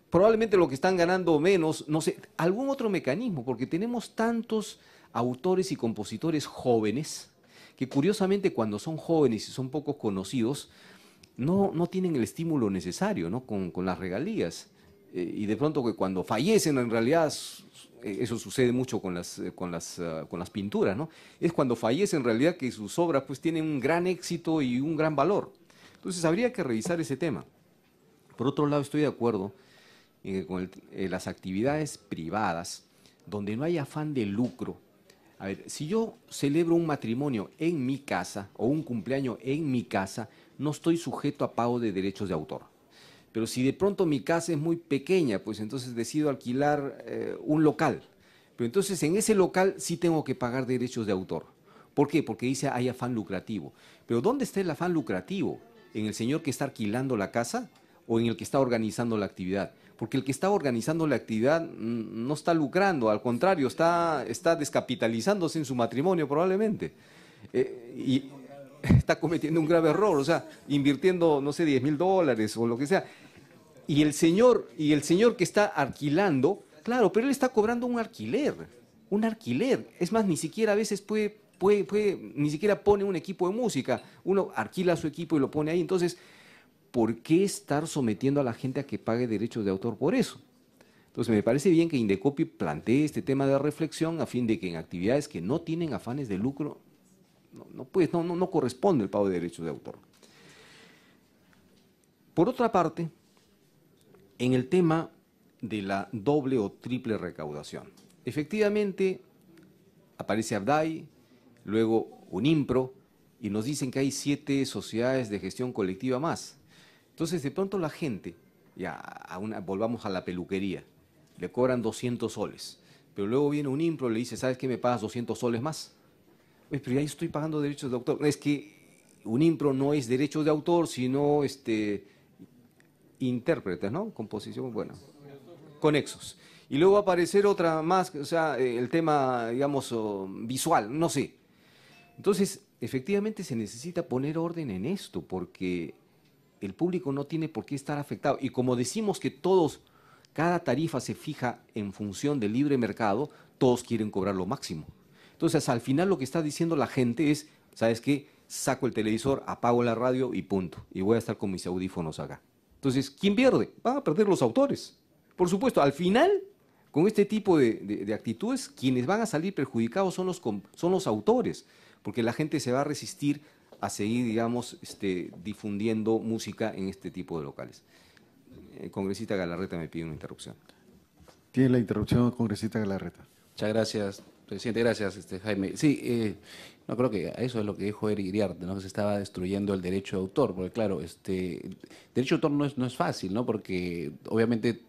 probablemente lo que están ganando menos, no sé, algún otro mecanismo, porque tenemos tantos autores y compositores jóvenes, que curiosamente cuando son jóvenes y son poco conocidos, no, no tienen el estímulo necesario, ¿no? Con, con las regalías, eh, y de pronto que cuando fallecen, en realidad, eso sucede mucho con las, con las, uh, con las pinturas, ¿no? Es cuando fallecen en realidad que sus obras pues tienen un gran éxito y un gran valor, entonces habría que revisar ese tema. Por otro lado, estoy de acuerdo en que con el, eh, las actividades privadas, donde no hay afán de lucro. A ver, si yo celebro un matrimonio en mi casa o un cumpleaños en mi casa, no estoy sujeto a pago de derechos de autor. Pero si de pronto mi casa es muy pequeña, pues entonces decido alquilar eh, un local. Pero entonces en ese local sí tengo que pagar derechos de autor. ¿Por qué? Porque dice hay afán lucrativo. Pero ¿dónde está el afán lucrativo? ¿En el señor que está alquilando la casa? ¿O en el que está organizando la actividad? Porque el que está organizando la actividad no está lucrando, al contrario, está, está descapitalizándose en su matrimonio probablemente. Eh, y está cometiendo un grave error, o sea, invirtiendo, no sé, diez mil dólares o lo que sea. Y el señor, y el señor que está alquilando, claro, pero él está cobrando un alquiler, un alquiler. Es más, ni siquiera a veces puede, puede, puede ni siquiera pone un equipo de música. Uno alquila su equipo y lo pone ahí, entonces... ¿por qué estar sometiendo a la gente a que pague derechos de autor por eso? Entonces me parece bien que INDECOPI plantee este tema de reflexión a fin de que en actividades que no tienen afanes de lucro, no, no, pues, no, no, no corresponde el pago de derechos de autor. Por otra parte, en el tema de la doble o triple recaudación, efectivamente aparece Abdai, luego Unimpro, y nos dicen que hay siete sociedades de gestión colectiva más. Entonces, de pronto la gente, ya a una, volvamos a la peluquería, le cobran doscientos soles, pero luego viene un impro y le dice, ¿sabes qué? Me pagas doscientos soles más. Pues, pero ya estoy pagando derechos de autor. Es que un impro no es derechos de autor, sino este, intérpretes, ¿no? Composición, bueno, conexos. Y luego va a aparecer otra más, o sea, el tema, digamos, visual, no sé. Entonces, efectivamente se necesita poner orden en esto, porque... el público no tiene por qué estar afectado. Y como decimos que todos, cada tarifa se fija en función del libre mercado, todos quieren cobrar lo máximo. Entonces, al final lo que está diciendo la gente es, ¿sabes qué? Saco el televisor, apago la radio y punto. Y voy a estar con mis audífonos acá. Entonces, ¿quién pierde? Van a perder los autores. Por supuesto, al final, con este tipo de, de, de actitudes, quienes van a salir perjudicados son los, son los autores, porque la gente se va a resistir a seguir, digamos, este, difundiendo música en este tipo de locales. El congresista Galarreta me pide una interrupción. Tiene la interrupción, congresista Galarreta. Muchas gracias, presidente. Gracias, este, Jaime. Sí, eh, no creo que eso es lo que dijo Eric Iriarte, ¿no? Que se estaba destruyendo el derecho de autor, porque claro, este, el derecho de autor no es, no es fácil, ¿no? Porque obviamente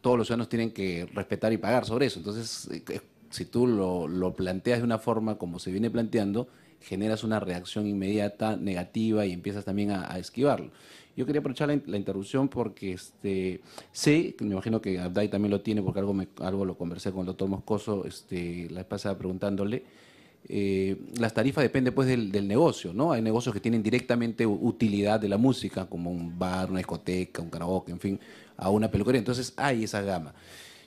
todos los ciudadanos tienen que respetar y pagar sobre eso. Entonces, eh, si tú lo, lo planteas de una forma como se viene planteando, generas una reacción inmediata negativa y empiezas también a, a esquivarlo. Yo quería aprovechar la, la interrupción porque este, sé, me imagino que Abdai también lo tiene, porque algo, me, algo lo conversé con el doctor Moscoso este, la pasada preguntándole. Eh, las tarifas dependen pues del, del negocio, ¿no? Hay negocios que tienen directamente utilidad de la música, como un bar, una discoteca, un karaoke, en fin, a una peluquería. Entonces hay esa gama.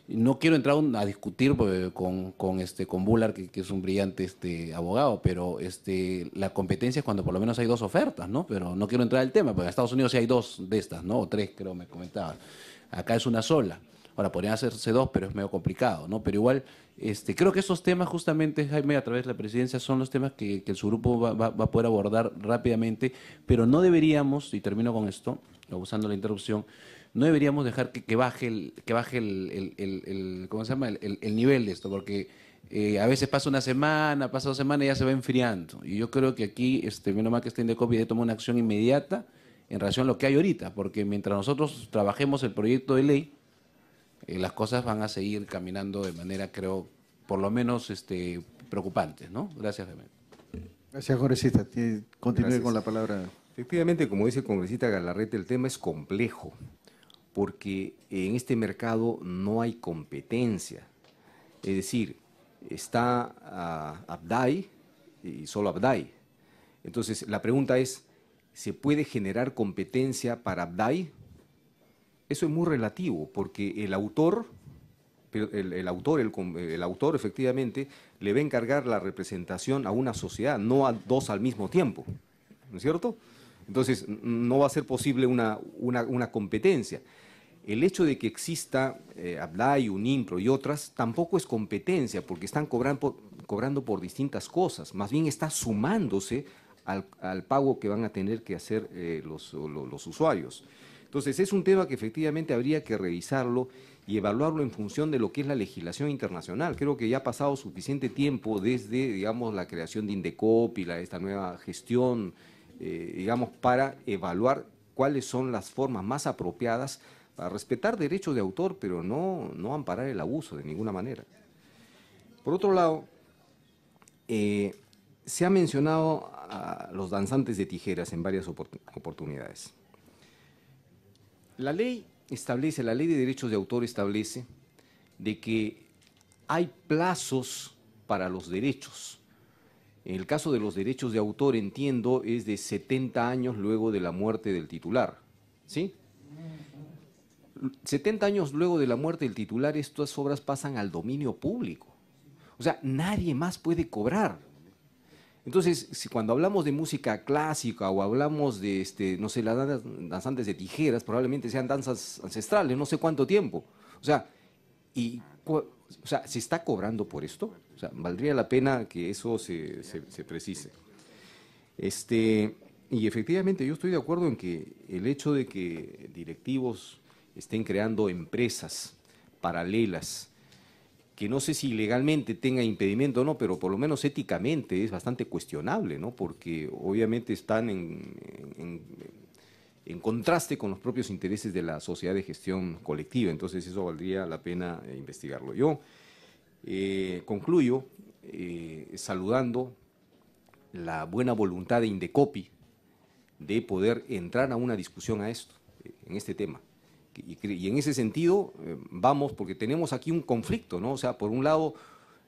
No quiero entrar a discutir con, con, este, con Bullard, que, que es un brillante este, abogado, pero este, la competencia es cuando por lo menos hay dos ofertas, ¿no? Pero no quiero entrar al tema, porque en Estados Unidos sí hay dos de estas, ¿no? O tres, creo, me comentabas. Acá es una sola. Ahora, podrían hacerse dos, pero es medio complicado, ¿no? Pero igual, este, creo que esos temas justamente, Jaime, a través de la presidencia, son los temas que, que el subgrupo va, va, va a poder abordar rápidamente, pero no deberíamos, y termino con esto, abusando de la interrupción, no deberíamos dejar que, que baje el, que baje el, el, el, el ¿cómo se llama? El, el, el nivel de esto, porque eh, a veces pasa una semana, pasa dos semanas y ya se va enfriando. Y yo creo que aquí, este, menos mal que este INDECOPI debe tomar una acción inmediata en relación a lo que hay ahorita, porque mientras nosotros trabajemos el proyecto de ley, Eh, las cosas van a seguir caminando de manera, creo, por lo menos este, preocupante, ¿no? Gracias, Jaime. Gracias, congresista. Continúe con la palabra. Efectivamente, como dice el congresista Galarreta, el tema es complejo, porque en este mercado no hay competencia. Es decir, está uh, Abdai y solo Abdai. Entonces, la pregunta es, ¿se puede generar competencia para Abdai? Eso es muy relativo, porque el autor, el, el, autor, el, el autor efectivamente, le va a encargar la representación a una sociedad, no a dos al mismo tiempo, ¿no es cierto? Entonces, no va a ser posible una, una, una competencia. El hecho de que exista eh, Abdai, Unimpro y otras, tampoco es competencia, porque están cobrando por, cobrando por distintas cosas, más bien está sumándose al, al pago que van a tener que hacer eh, los, los, los usuarios. Entonces, es un tema que efectivamente habría que revisarlo y evaluarlo en función de lo que es la legislación internacional. Creo que ya ha pasado suficiente tiempo desde, digamos, la creación de INDECOPI, la, esta nueva gestión, eh, digamos, para evaluar cuáles son las formas más apropiadas para respetar derechos de autor, pero no, no amparar el abuso de ninguna manera. Por otro lado, eh, se ha mencionado a los danzantes de tijeras en varias oportun- oportunidades. La ley establece, la ley de derechos de autor establece de que hay plazos para los derechos. En el caso de los derechos de autor, entiendo, es de setenta años luego de la muerte del titular, ¿sí? setenta años luego de la muerte del titular, estas obras pasan al dominio público. O sea, nadie más puede cobrar. Entonces, si cuando hablamos de música clásica o hablamos de, este, no sé, las danzas, danzantes de tijeras, probablemente sean danzas ancestrales, no sé cuánto tiempo. O sea, y, o sea, ¿se está cobrando por esto? O sea, valdría la pena que eso se, se, se precise. Este, y efectivamente, yo estoy de acuerdo en que el hecho de que directivos estén creando empresas paralelas, que no sé si legalmente tenga impedimento o no, pero por lo menos éticamente es bastante cuestionable, ¿no? Porque obviamente están en, en, en contraste con los propios intereses de la sociedad de gestión colectiva, entonces eso valdría la pena investigarlo. Yo eh, concluyo eh, saludando la buena voluntad de INDECOPI de poder entrar a una discusión a esto, en este tema. Y en ese sentido, vamos, porque tenemos aquí un conflicto, ¿no? O sea, por un lado,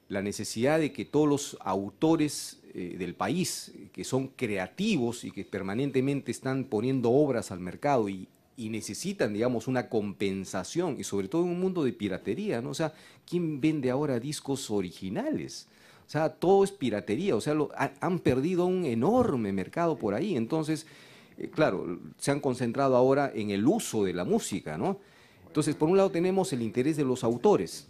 la necesidad de que todos los autores eh, del país, que son creativos y que permanentemente están poniendo obras al mercado y, y necesitan, digamos, una compensación, y sobre todo en un mundo de piratería, ¿no? O sea, ¿quién vende ahora discos originales? O sea, todo es piratería, o sea, lo, ha, han perdido un enorme mercado por ahí, entonces... Claro, se han concentrado ahora en el uso de la música, ¿no? Entonces, por un lado tenemos el interés de los autores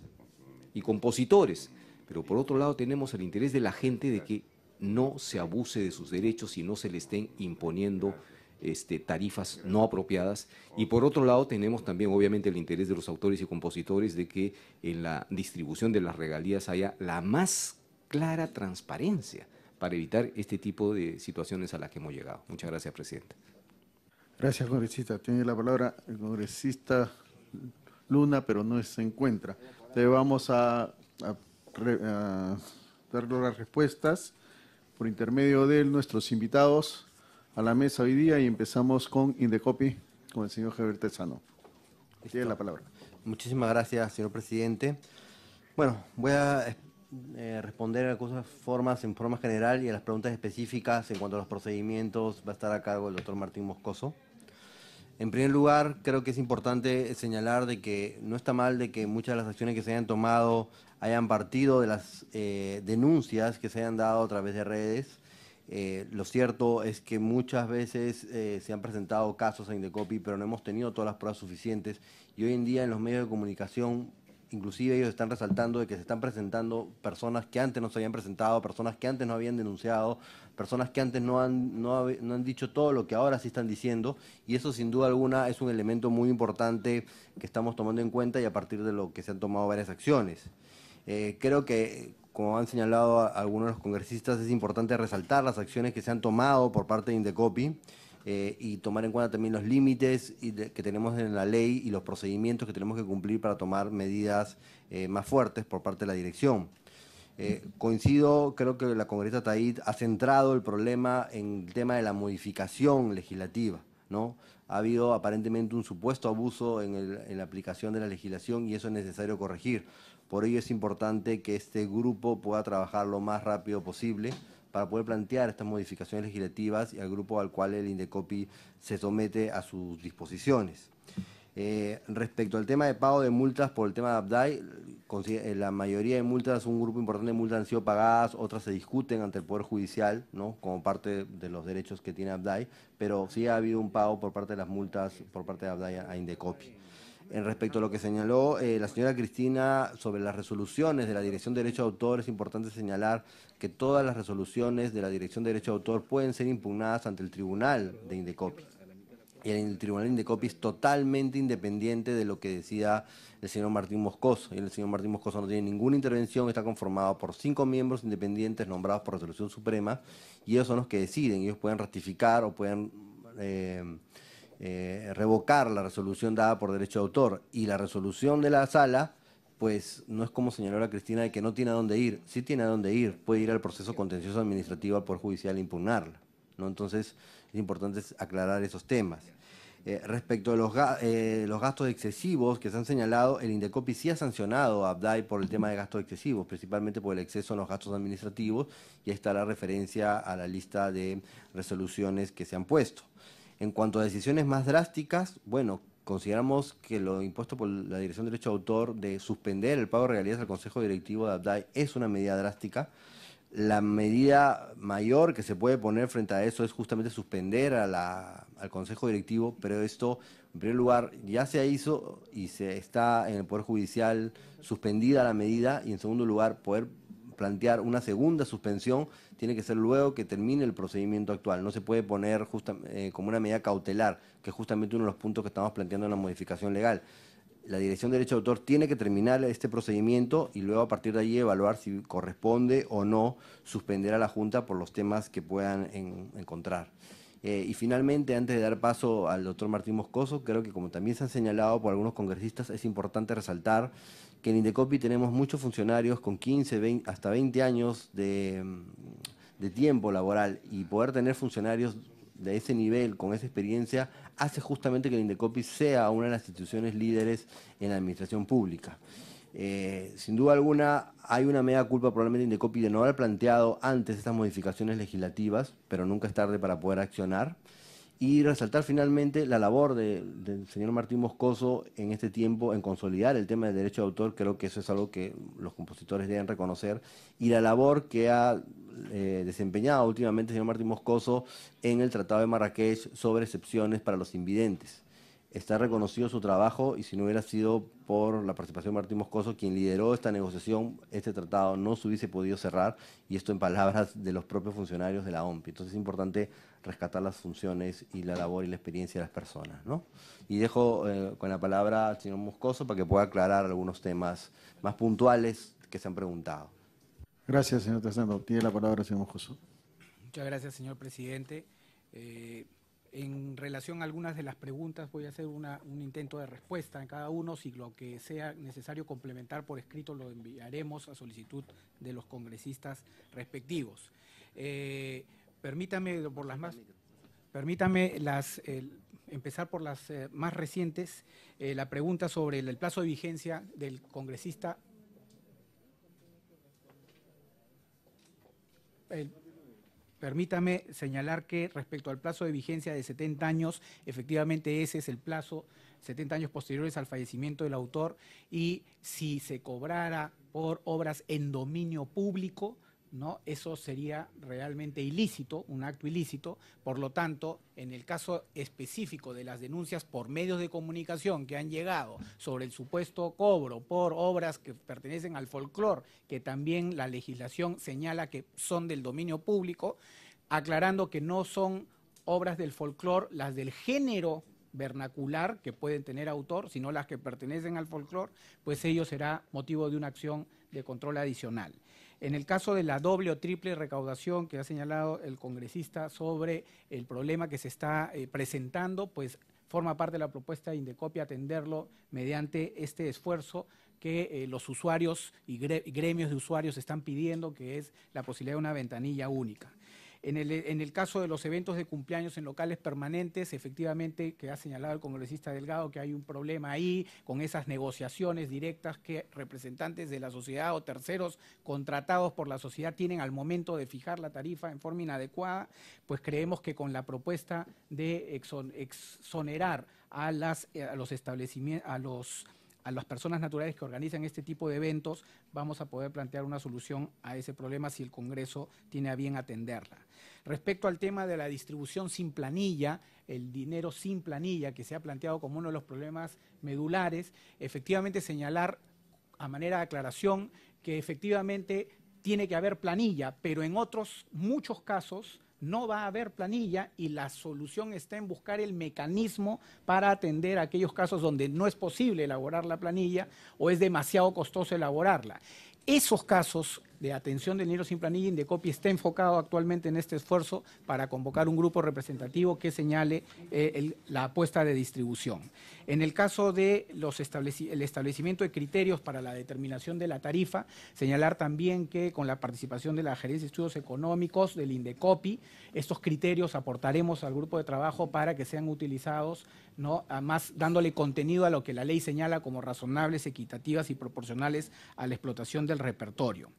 y compositores, pero por otro lado tenemos el interés de la gente de que no se abuse de sus derechos y no se le estén imponiendo este, tarifas no apropiadas. Y por otro lado tenemos también, obviamente, el interés de los autores y compositores de que en la distribución de las regalías haya la más clara transparencia, para evitar este tipo de situaciones a las que hemos llegado. Muchas gracias, presidente. Gracias, congresista. Tiene la palabra el congresista Luna, pero no se encuentra. Te vamos a, a, a dar las respuestas por intermedio de nuestros invitados a la mesa hoy día y empezamos con INDECOPI, con el señor Hever Tassano. Tiene la palabra. Muchísimas gracias, señor presidente. Bueno, voy a eh, responder a cosas, formas, en forma general, y a las preguntas específicas en cuanto a los procedimientos va a estar a cargo el doctor Martín Moscoso. En primer lugar, creo que es importante señalar de que no está mal de que muchas de las acciones que se hayan tomado hayan partido de las eh, denuncias que se hayan dado a través de redes. Eh, lo cierto es que muchas veces eh, se han presentado casos a INDECOPI, pero no hemos tenido todas las pruebas suficientes. Y hoy en día en los medios de comunicación, inclusive ellos están resaltando de que se están presentando personas que antes no se habían presentado, personas que antes no habían denunciado, personas que antes no han, no, no han dicho todo lo que ahora sí están diciendo, y eso sin duda alguna es un elemento muy importante que estamos tomando en cuenta y a partir de lo que se han tomado varias acciones. Eh, creo que, como han señalado algunos de los congresistas, es importante resaltar las acciones que se han tomado por parte de INDECOPI, Eh, y tomar en cuenta también los límites y de, que tenemos en la ley y los procedimientos que tenemos que cumplir para tomar medidas eh, más fuertes por parte de la dirección. Eh, coincido, creo que la congresista Tait ha centrado el problema en el tema de la modificación legislativa, ¿no? Ha habido aparentemente un supuesto abuso en, el, en la aplicación de la legislación y eso es necesario corregir. Por ello es importante que este grupo pueda trabajar lo más rápido posible para poder plantear estas modificaciones legislativas y al grupo al cual el INDECOPI se somete a sus disposiciones. Eh, respecto al tema de pago de multas por el tema de Abdai, la mayoría de multas, un grupo importante de multas han sido pagadas, otras se discuten ante el Poder Judicial, ¿no?, como parte de los derechos que tiene Abdai, pero sí ha habido un pago por parte de las multas por parte de Abdai a INDECOPI. En respecto a lo que señaló eh, la señora Cristina sobre las resoluciones de la Dirección de Derecho de Autor, es importante señalar que todas las resoluciones de la Dirección de Derecho de Autor pueden ser impugnadas ante el Tribunal de INDECOPI. Y el Tribunal de INDECOPI es totalmente independiente de lo que decida el señor Martín Moscoso. Y el señor Martín Moscoso no tiene ninguna intervención, está conformado por cinco miembros independientes nombrados por resolución suprema, y ellos son los que deciden, ellos pueden ratificar o pueden... Eh, Eh, revocar la resolución dada por derecho de autor, y la resolución de la sala, pues no es como señaló la Cristina de que no tiene a dónde ir, sí tiene a dónde ir, puede ir al proceso contencioso administrativo al Poder Judicial e impugnarla, ¿no? Entonces es importante aclarar esos temas. Eh, respecto a los, ga eh, los gastos excesivos que se han señalado, el INDECOPI sí ha sancionado a Abdai por el tema de gastos excesivos, principalmente por el exceso en los gastos administrativos, y ahí está la referencia a la lista de resoluciones que se han puesto. En cuanto a decisiones más drásticas, bueno, consideramos que lo impuesto por la Dirección de Derecho de Autor de suspender el pago de regalías al Consejo Directivo de Abdai es una medida drástica. La medida mayor que se puede poner frente a eso es justamente suspender a la, al Consejo Directivo, pero esto, en primer lugar, ya se hizo y se está en el Poder Judicial suspendida la medida, y en segundo lugar, poder plantear una segunda suspensión tiene que ser luego que termine el procedimiento actual. No se puede poner justa, eh, como una medida cautelar, que es justamente uno de los puntos que estamos planteando en la modificación legal. La Dirección de Derecho de Autor tiene que terminar este procedimiento y luego a partir de ahí evaluar si corresponde o no suspender a la Junta por los temas que puedan en, encontrar. Eh, y finalmente, antes de dar paso al doctor Martín Moscoso, creo que como también se han señalado por algunos congresistas, es importante resaltar que en INDECOPI tenemos muchos funcionarios con quince, veinte, hasta veinte años de, de tiempo laboral, y poder tener funcionarios de ese nivel, con esa experiencia, hace justamente que el INDECOPI sea una de las instituciones líderes en la administración pública. Eh, sin duda alguna hay una media culpa probablemente de INDECOPI de no haber planteado antes estas modificaciones legislativas, pero nunca es tarde para poder accionar. Y resaltar finalmente la labor de, del señor Martín Moscoso en este tiempo en consolidar el tema del derecho de autor. Creo que eso es algo que los compositores deben reconocer, y la labor que ha eh, desempeñado últimamente el señor Martín Moscoso en el Tratado de Marrakech sobre excepciones para los invidentes. Está reconocido su trabajo, y si no hubiera sido por la participación de Martín Moscoso, quien lideró esta negociación, este tratado no se hubiese podido cerrar, y esto en palabras de los propios funcionarios de la O M P I. Entonces es importante rescatar las funciones y la labor y la experiencia de las personas, ¿no? Y dejo eh, con la palabra al señor Moscoso para que pueda aclarar algunos temas más puntuales que se han preguntado. Gracias, señor Tassano. Tiene la palabra el señor Moscoso. Muchas gracias, señor presidente. Eh, en relación a algunas de las preguntas, voy a hacer una, un intento de respuesta en cada uno. Si lo que sea necesario complementar por escrito, lo enviaremos a solicitud de los congresistas respectivos. Eh, Permítame, por las más, Permítame las, eh, empezar por las eh, más recientes. Eh, la pregunta sobre el, el plazo de vigencia del congresista. El, Permítame señalar que respecto al plazo de vigencia de setenta años, efectivamente ese es el plazo, setenta años posteriores al fallecimiento del autor, y si se cobrara por obras en dominio público, ¿no? Eso sería realmente ilícito, un acto ilícito. Por lo tanto, en el caso específico de las denuncias por medios de comunicación que han llegado sobre el supuesto cobro por obras que pertenecen al folclore, que también la legislación señala que son del dominio público, aclarando que no son obras del folclore las del género vernacular que pueden tener autor, sino las que pertenecen al folclore, pues ello será motivo de una acción de control adicional. En el caso de la doble o triple recaudación que ha señalado el congresista sobre el problema que se está eh, presentando, pues forma parte de la propuesta de INDECOPI atenderlo mediante este esfuerzo que eh, los usuarios y gremios de usuarios están pidiendo, que es la posibilidad de una ventanilla única. En el, en el caso de los eventos de cumpleaños en locales permanentes, efectivamente, que ha señalado el congresista Delgado, que hay un problema ahí con esas negociaciones directas que representantes de la sociedad o terceros contratados por la sociedad tienen al momento de fijar la tarifa en forma inadecuada, pues creemos que con la propuesta de exonerar a las, a los establecimientos, a los... a las personas naturales que organizan este tipo de eventos, vamos a poder plantear una solución a ese problema si el Congreso tiene a bien atenderla. Respecto al tema de la distribución sin planilla, el dinero sin planilla que se ha planteado como uno de los problemas medulares, efectivamente señalar a manera de aclaración que efectivamente tiene que haber planilla, pero en otros muchos casos no va a haber planilla y la solución está en buscar el mecanismo para atender a aquellos casos donde no es posible elaborar la planilla o es demasiado costoso elaborarla. Esos casos de atención del dinero sin planilla, INDECOPI está enfocado actualmente en este esfuerzo para convocar un grupo representativo que señale eh, el, la apuesta de distribución. En el caso del estableci el establecimiento de criterios para la determinación de la tarifa, señalar también que con la participación de la Gerencia de Estudios Económicos del INDECOPI, estos criterios aportaremos al grupo de trabajo para que sean utilizados, ¿no? Además, dándole contenido a lo que la ley señala como razonables, equitativas y proporcionales a la explotación del repertorio.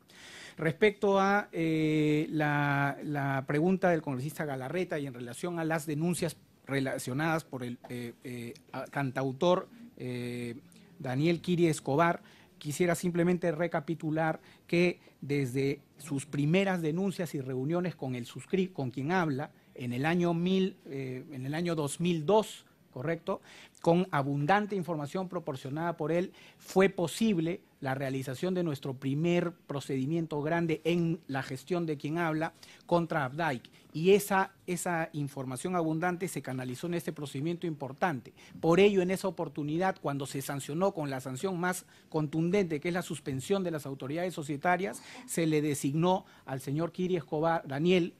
Respecto a eh, la, la pregunta del congresista Galarreta y en relación a las denuncias relacionadas por el eh, eh, cantautor eh, Daniel Kiri Escobar, quisiera simplemente recapitular que desde sus primeras denuncias y reuniones con el suscri con quien habla, en el año, mil, eh, en el año dos mil dos, correcto, con abundante información proporcionada por él, fue posible la realización de nuestro primer procedimiento grande en la gestión de quien habla contra Abdai. Y esa, esa información abundante se canalizó en este procedimiento importante. Por ello, en esa oportunidad, cuando se sancionó con la sanción más contundente, que es la suspensión de las autoridades societarias, se le designó al señor Kiri Escobar, Daniel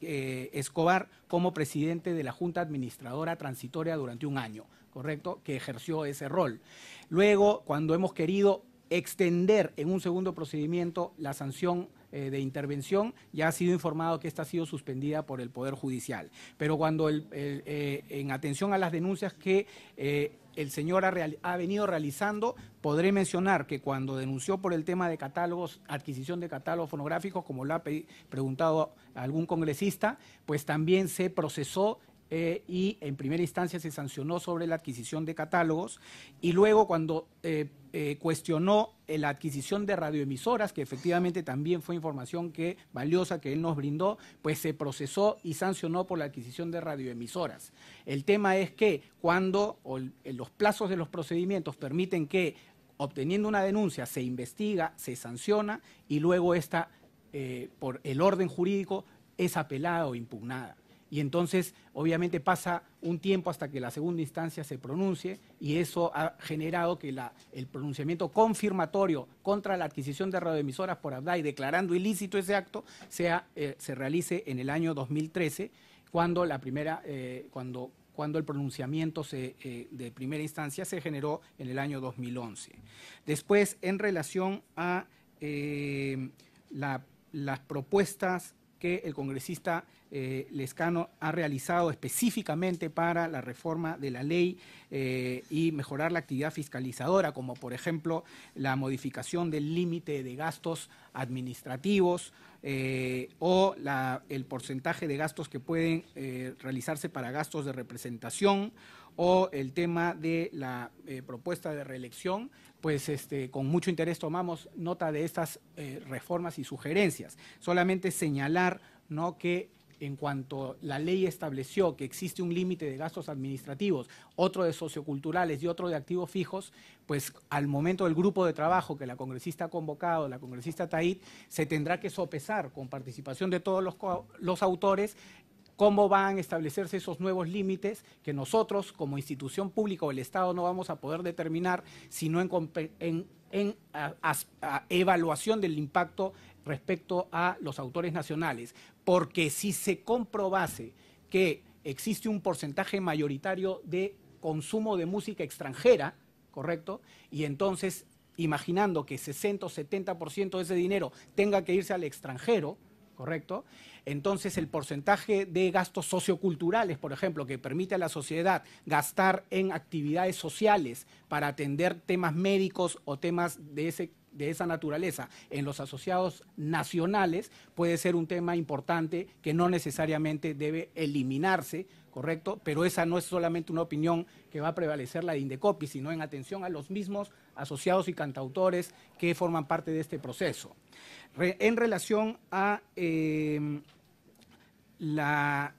Eh, Escobar como presidente de la Junta Administradora Transitoria durante un año, ¿correcto?, que ejerció ese rol. Luego, cuando hemos querido extender en un segundo procedimiento la sanción eh, de intervención, ya ha sido informado que esta ha sido suspendida por el Poder Judicial. Pero cuando, el, el, eh, en atención a las denuncias que eh, el señor ha, real, ha venido realizando, podré mencionar que cuando denunció por el tema de catálogos, adquisición de catálogos fonográficos, como lo ha preguntado a algún congresista, pues también se procesó eh, y en primera instancia se sancionó sobre la adquisición de catálogos. Y luego cuando eh, eh, cuestionó eh, la adquisición de radioemisoras, que efectivamente también fue información que, valiosa que él nos brindó, pues se procesó y sancionó por la adquisición de radioemisoras. El tema es que cuando o el, los plazos de los procedimientos permiten que, obteniendo una denuncia, se investiga, se sanciona y luego esta, eh, por el orden jurídico, es apelada o impugnada. Y entonces, obviamente, pasa un tiempo hasta que la segunda instancia se pronuncie y eso ha generado que la, el pronunciamiento confirmatorio contra la adquisición de radioemisoras por Abdai, declarando ilícito ese acto, sea, eh, se realice en el año dos mil trece, cuando la primera, eh, cuando, cuando el pronunciamiento se, eh, de primera instancia se generó en el año dos mil once. Después, en relación a eh, la, las propuestas que el congresista eh, Lescano ha realizado específicamente para la reforma de la ley eh, y mejorar la actividad fiscalizadora, como por ejemplo la modificación del límite de gastos administrativos, Eh, o la, el porcentaje de gastos que pueden eh, realizarse para gastos de representación, o el tema de la eh, propuesta de reelección. Pues este, con mucho interés tomamos nota de estas eh, reformas y sugerencias. Solamente señalar, ¿no?, que en cuanto la ley estableció que existe un límite de gastos administrativos, otro de socioculturales y otro de activos fijos, pues al momento del grupo de trabajo que la congresista ha convocado, la congresista Tait, se tendrá que sopesar con participación de todos los, los autores cómo van a establecerse esos nuevos límites que nosotros como institución pública o el Estado no vamos a poder determinar, sino en, en, en a, a, a evaluación del impacto respecto a los autores nacionales, porque si se comprobase que existe un porcentaje mayoritario de consumo de música extranjera, ¿correcto?, y entonces imaginando que sesenta o setenta por ciento de ese dinero tenga que irse al extranjero, ¿correcto?, entonces el porcentaje de gastos socioculturales, por ejemplo, que permite a la sociedad gastar en actividades sociales para atender temas médicos o temas de ese de esa naturaleza en los asociados nacionales, puede ser un tema importante que no necesariamente debe eliminarse, ¿correcto? Pero esa no es solamente una opinión que va a prevalecer la de INDECOPI, sino en atención a los mismos asociados y cantautores que forman parte de este proceso. Re- en relación a eh, la...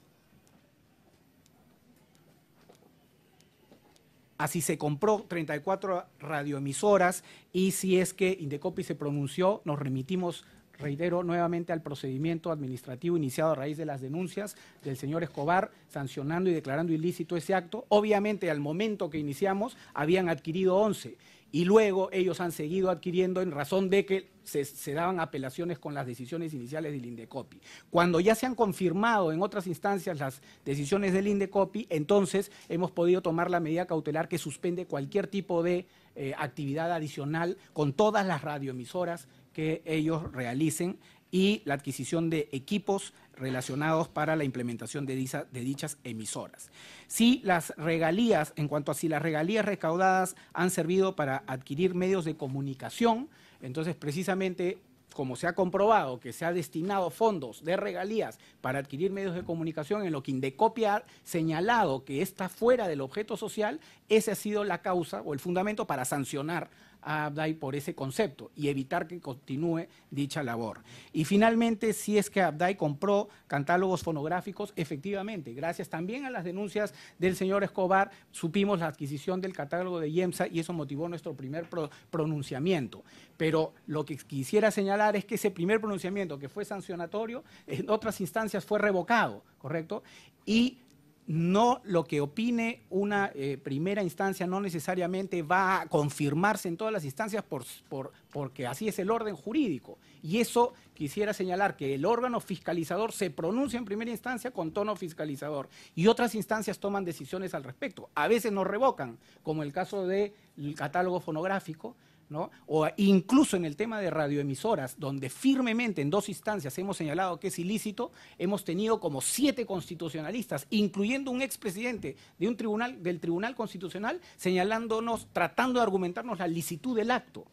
Así se compró treinta y cuatro radioemisoras y si es que INDECOPI se pronunció, nos remitimos, reitero, nuevamente al procedimiento administrativo iniciado a raíz de las denuncias del señor Escobar, sancionando y declarando ilícito ese acto. Obviamente, al momento que iniciamos, habían adquirido once. Y luego ellos han seguido adquiriendo en razón de que se, se daban apelaciones con las decisiones iniciales del INDECOPI. Cuando ya se han confirmado en otras instancias las decisiones del INDECOPI, entonces hemos podido tomar la medida cautelar que suspende cualquier tipo de eh, actividad adicional con todas las radioemisoras que ellos realicen y la adquisición de equipos relacionados para la implementación de, dicha, de dichas emisoras. Si las regalías, en cuanto a si las regalías recaudadas han servido para adquirir medios de comunicación, entonces precisamente como se ha comprobado que se ha destinado fondos de regalías para adquirir medios de comunicación, en lo que INDECOPI ha señalado que está fuera del objeto social, esa ha sido la causa o el fundamento para sancionar a Abdai por ese concepto y evitar que continúe dicha labor. Y finalmente, si es que Abdai compró catálogos fonográficos, efectivamente, gracias también a las denuncias del señor Escobar, supimos la adquisición del catálogo de IEMSA y eso motivó nuestro primer pro pronunciamiento. Pero lo que quisiera señalar es que ese primer pronunciamiento, que fue sancionatorio, en otras instancias fue revocado, ¿correcto? Y no lo que opine una eh, primera instancia no necesariamente va a confirmarse en todas las instancias por, por, porque así es el orden jurídico. Y eso quisiera señalar que el órgano fiscalizador se pronuncia en primera instancia con tono fiscalizador y otras instancias toman decisiones al respecto. A veces nos revocan, como el caso del catálogo fonográfico, ¿no? O incluso en el tema de radioemisoras, donde firmemente en dos instancias hemos señalado que es ilícito, hemos tenido como siete constitucionalistas, incluyendo un expresidente de un tribunal, del Tribunal Constitucional, señalándonos, tratando de argumentarnos la licitud del acto.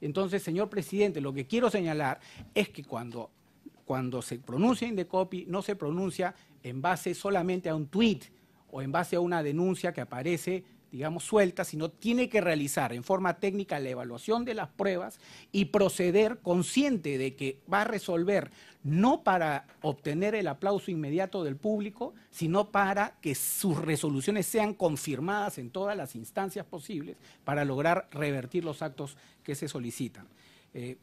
Entonces, señor presidente, lo que quiero señalar es que cuando, cuando se pronuncia INDECOPI, no se pronuncia en base solamente a un tuit o en base a una denuncia que aparece, digamos, suelta, sino tiene que realizar en forma técnica la evaluación de las pruebas y proceder consciente de que va a resolver no para obtener el aplauso inmediato del público, sino para que sus resoluciones sean confirmadas en todas las instancias posibles para lograr revertir los actos que se solicitan. Eh,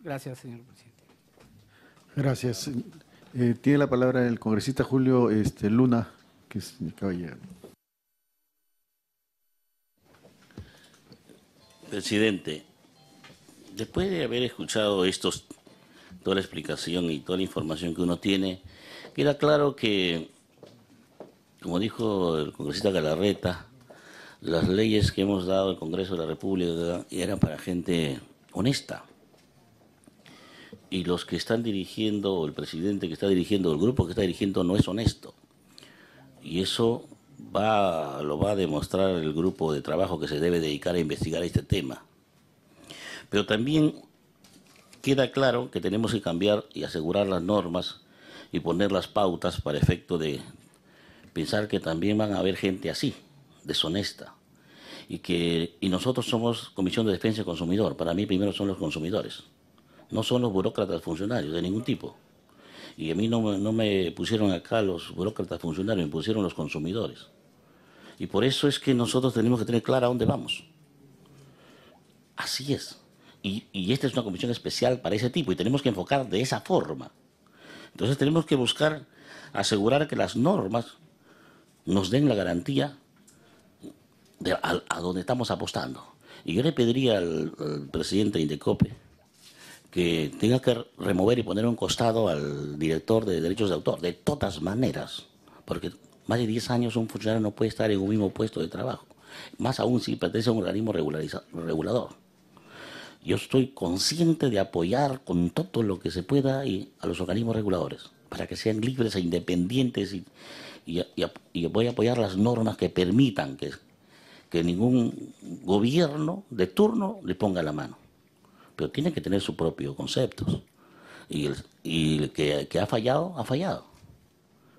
gracias, señor presidente. Gracias. Eh, tiene la palabra el congresista Julio este, Luna, que es mi caballero. Presidente, después de haber escuchado estos, toda la explicación y toda la información que uno tiene, queda claro que, como dijo el congresista Galarreta, las leyes que hemos dado al Congreso de la República eran para gente honesta. y los que están dirigiendo, o el presidente que está dirigiendo, o el grupo que está dirigiendo, no es honesto. Y eso va, lo va a demostrar el grupo de trabajo que se debe dedicar a investigar este tema. Pero también queda claro que tenemos que cambiar y asegurar las normas y poner las pautas para efecto de pensar que también van a haber gente así, deshonesta. Y que y nosotros somos Comisión de Defensa del Consumidor. Para mí primero son los consumidores, no son los burócratas funcionarios de ningún tipo. Y a mí no, no me pusieron acá los burócratas funcionarios, me pusieron los consumidores. Y por eso es que nosotros tenemos que tener claro a dónde vamos. Así es. Y, y esta es una comisión especial para ese tipo y tenemos que enfocar de esa forma. Entonces tenemos que buscar, asegurar que las normas nos den la garantía De a, a donde estamos apostando. Y yo le pediría al, al presidente de INDECOPI que tenga que remover y poner a un costado al director de derechos de autor, de todas maneras, porque más de diez años un funcionario no puede estar en un mismo puesto de trabajo, más aún si pertenece a un organismo regulador. Yo estoy consciente de apoyar con todo lo que se pueda y a los organismos reguladores, para que sean libres e independientes, y, y, y, y voy a apoyar las normas que permitan que que ningún gobierno de turno le ponga la mano. Pero tiene que tener sus propios conceptos. Y el, y el que, que ha fallado, ha fallado.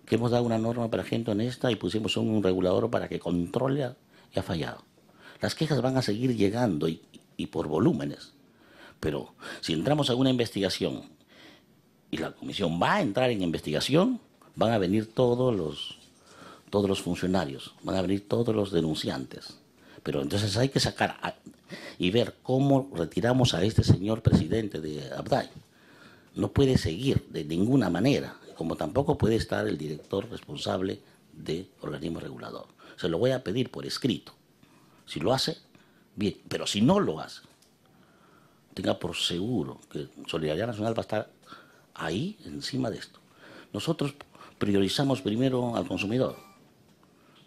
Que hemos dado una norma para gente honesta y pusimos un, un regulador para que controle, y ha fallado. Las quejas van a seguir llegando y, y por volúmenes. Pero si entramos a una investigación y la comisión va a entrar en investigación, van a venir todos los... todos los funcionarios, van a venir todos los denunciantes. Pero entonces hay que sacar a, y ver cómo retiramos a este señor presidente de Abdai. No puede seguir de ninguna manera, como tampoco puede estar el director responsable de organismo regulador. Se lo voy a pedir por escrito. Si lo hace, bien. Pero si no lo hace, tenga por seguro que Solidaridad Nacional va a estar ahí encima de esto. Nosotros priorizamos primero al consumidor.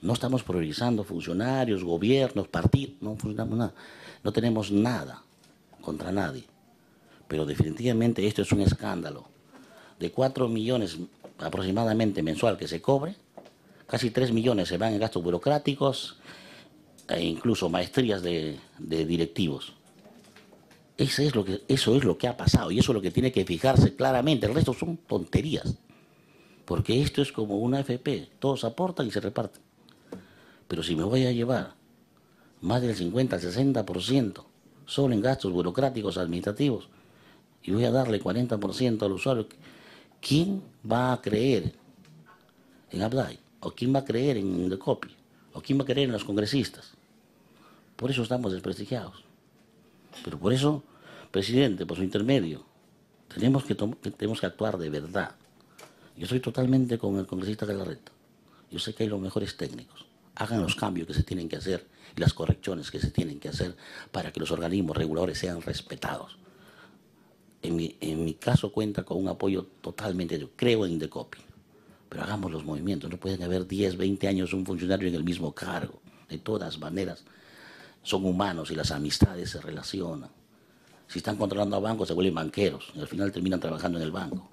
No estamos priorizando funcionarios, gobiernos, partidos, no funcionamos nada. No tenemos nada contra nadie. Pero definitivamente esto es un escándalo. De cuatro millones aproximadamente mensual que se cobre, casi tres millones se van en gastos burocráticos e incluso maestrías de, de directivos. Eso es, lo que, eso es lo que ha pasado y eso es lo que tiene que fijarse claramente. El resto son tonterías. Porque esto es como una F P, todos aportan y se reparten. Pero si me voy a llevar más del cincuenta, sesenta por ciento solo en gastos burocráticos administrativos y voy a darle cuarenta por ciento al usuario, ¿quién va a creer en Abdai? ¿O quién va a creer en INDECOPI? ¿O quién va a creer en los congresistas? Por eso estamos desprestigiados. Pero por eso, presidente, por su intermedio, tenemos que, tenemos que actuar de verdad. Yo estoy totalmente con el congresista Galarreta. Yo sé que hay los mejores técnicos. Hagan los cambios que se tienen que hacer y las correcciones que se tienen que hacer para que los organismos reguladores sean respetados. En mi, en mi caso cuenta con un apoyo totalmente, yo creo en INDECOPI, pero hagamos los movimientos. No pueden haber diez, veinte años un funcionario en el mismo cargo. De todas maneras, son humanos y las amistades se relacionan. Si están controlando a bancos, se vuelven banqueros y al final terminan trabajando en el banco.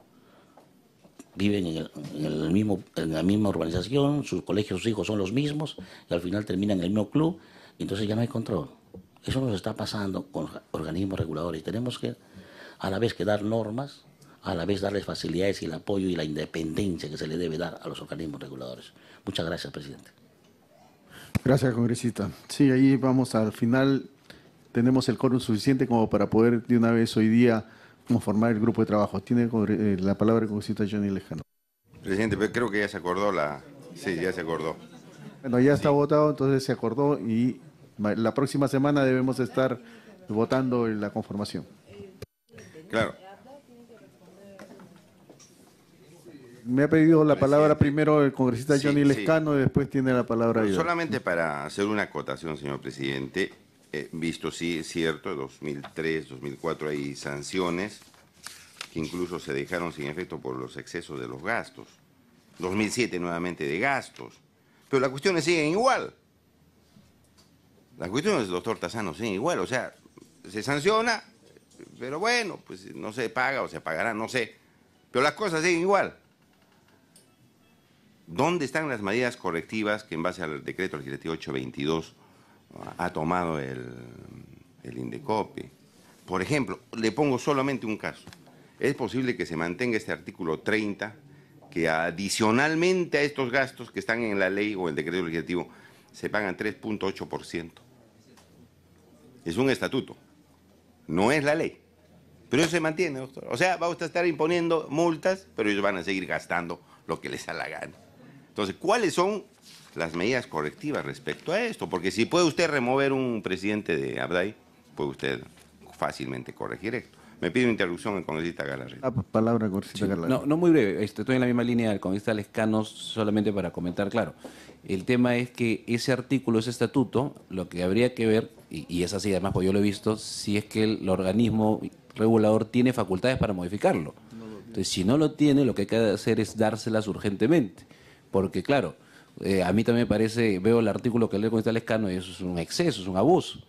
Viven en, el, en, el mismo, en la misma urbanización, sus colegios, sus hijos son los mismos, y al final terminan en el mismo club, y entonces ya no hay control. Eso nos está pasando con organismos reguladores. Tenemos que, a la vez que dar normas, a la vez darles facilidades y el apoyo y la independencia que se le debe dar a los organismos reguladores. Muchas gracias, presidente. Gracias, congresista. Sí, ahí vamos al final. Tenemos el quórum suficiente como para poder de una vez hoy día formar el grupo de trabajo. Tiene la palabra el congresista Johnny Lescano. Presidente, pero creo que ya se acordó la... Sí, ya se acordó. Bueno, ya está sí. Votado, entonces se acordó y la próxima semana debemos estar votando la conformación. Claro. Me ha pedido la palabra presidente. Primero el congresista sí, Johnny Lescano sí. Y después tiene la palabra... Bueno, solamente para hacer una acotación, señor presidente... Eh, visto, sí, es cierto, dos mil tres, dos mil cuatro hay sanciones que incluso se dejaron sin efecto por los excesos de los gastos. dos mil siete nuevamente de gastos. Pero las cuestiones siguen igual. Las cuestiones, doctor Tassano, siguen igual. O sea, se sanciona, Pero bueno, pues no se paga o se pagará, no sé. Pero las cosas siguen igual. ¿Dónde están las medidas correctivas que en base al decreto legislativo ocho veintidós ha tomado el, el INDECOPI? Por ejemplo, le pongo solamente un caso. Es posible que se mantenga este artículo treinta, que adicionalmente a estos gastos que están en la ley o el decreto legislativo, se pagan tres punto ocho por ciento. Es un estatuto, no es la ley. Pero eso se mantiene, doctor. O sea, va a estar imponiendo multas, pero ellos van a seguir gastando lo que les da la gana. Entonces, ¿cuáles son las medidas correctivas respecto a esto? Porque si puede usted remover un presidente de Abdai, puede usted fácilmente corregir esto. Me pido interrupción el congresista Galarreta. La palabra, congresista sí, Galarreta. No, no muy breve, estoy en la misma línea del congresista Lescano, solamente para comentar, claro. El tema es que ese artículo, ese estatuto, lo que habría que ver, y, y es así además, porque yo lo he visto, si es que el organismo regulador tiene facultades para modificarlo. Entonces, si no lo tiene, lo que hay que hacer es dárselas urgentemente. Porque, claro, eh, a mí también me parece, veo el artículo que lee el congresista Lescano y eso es un exceso, es un abuso.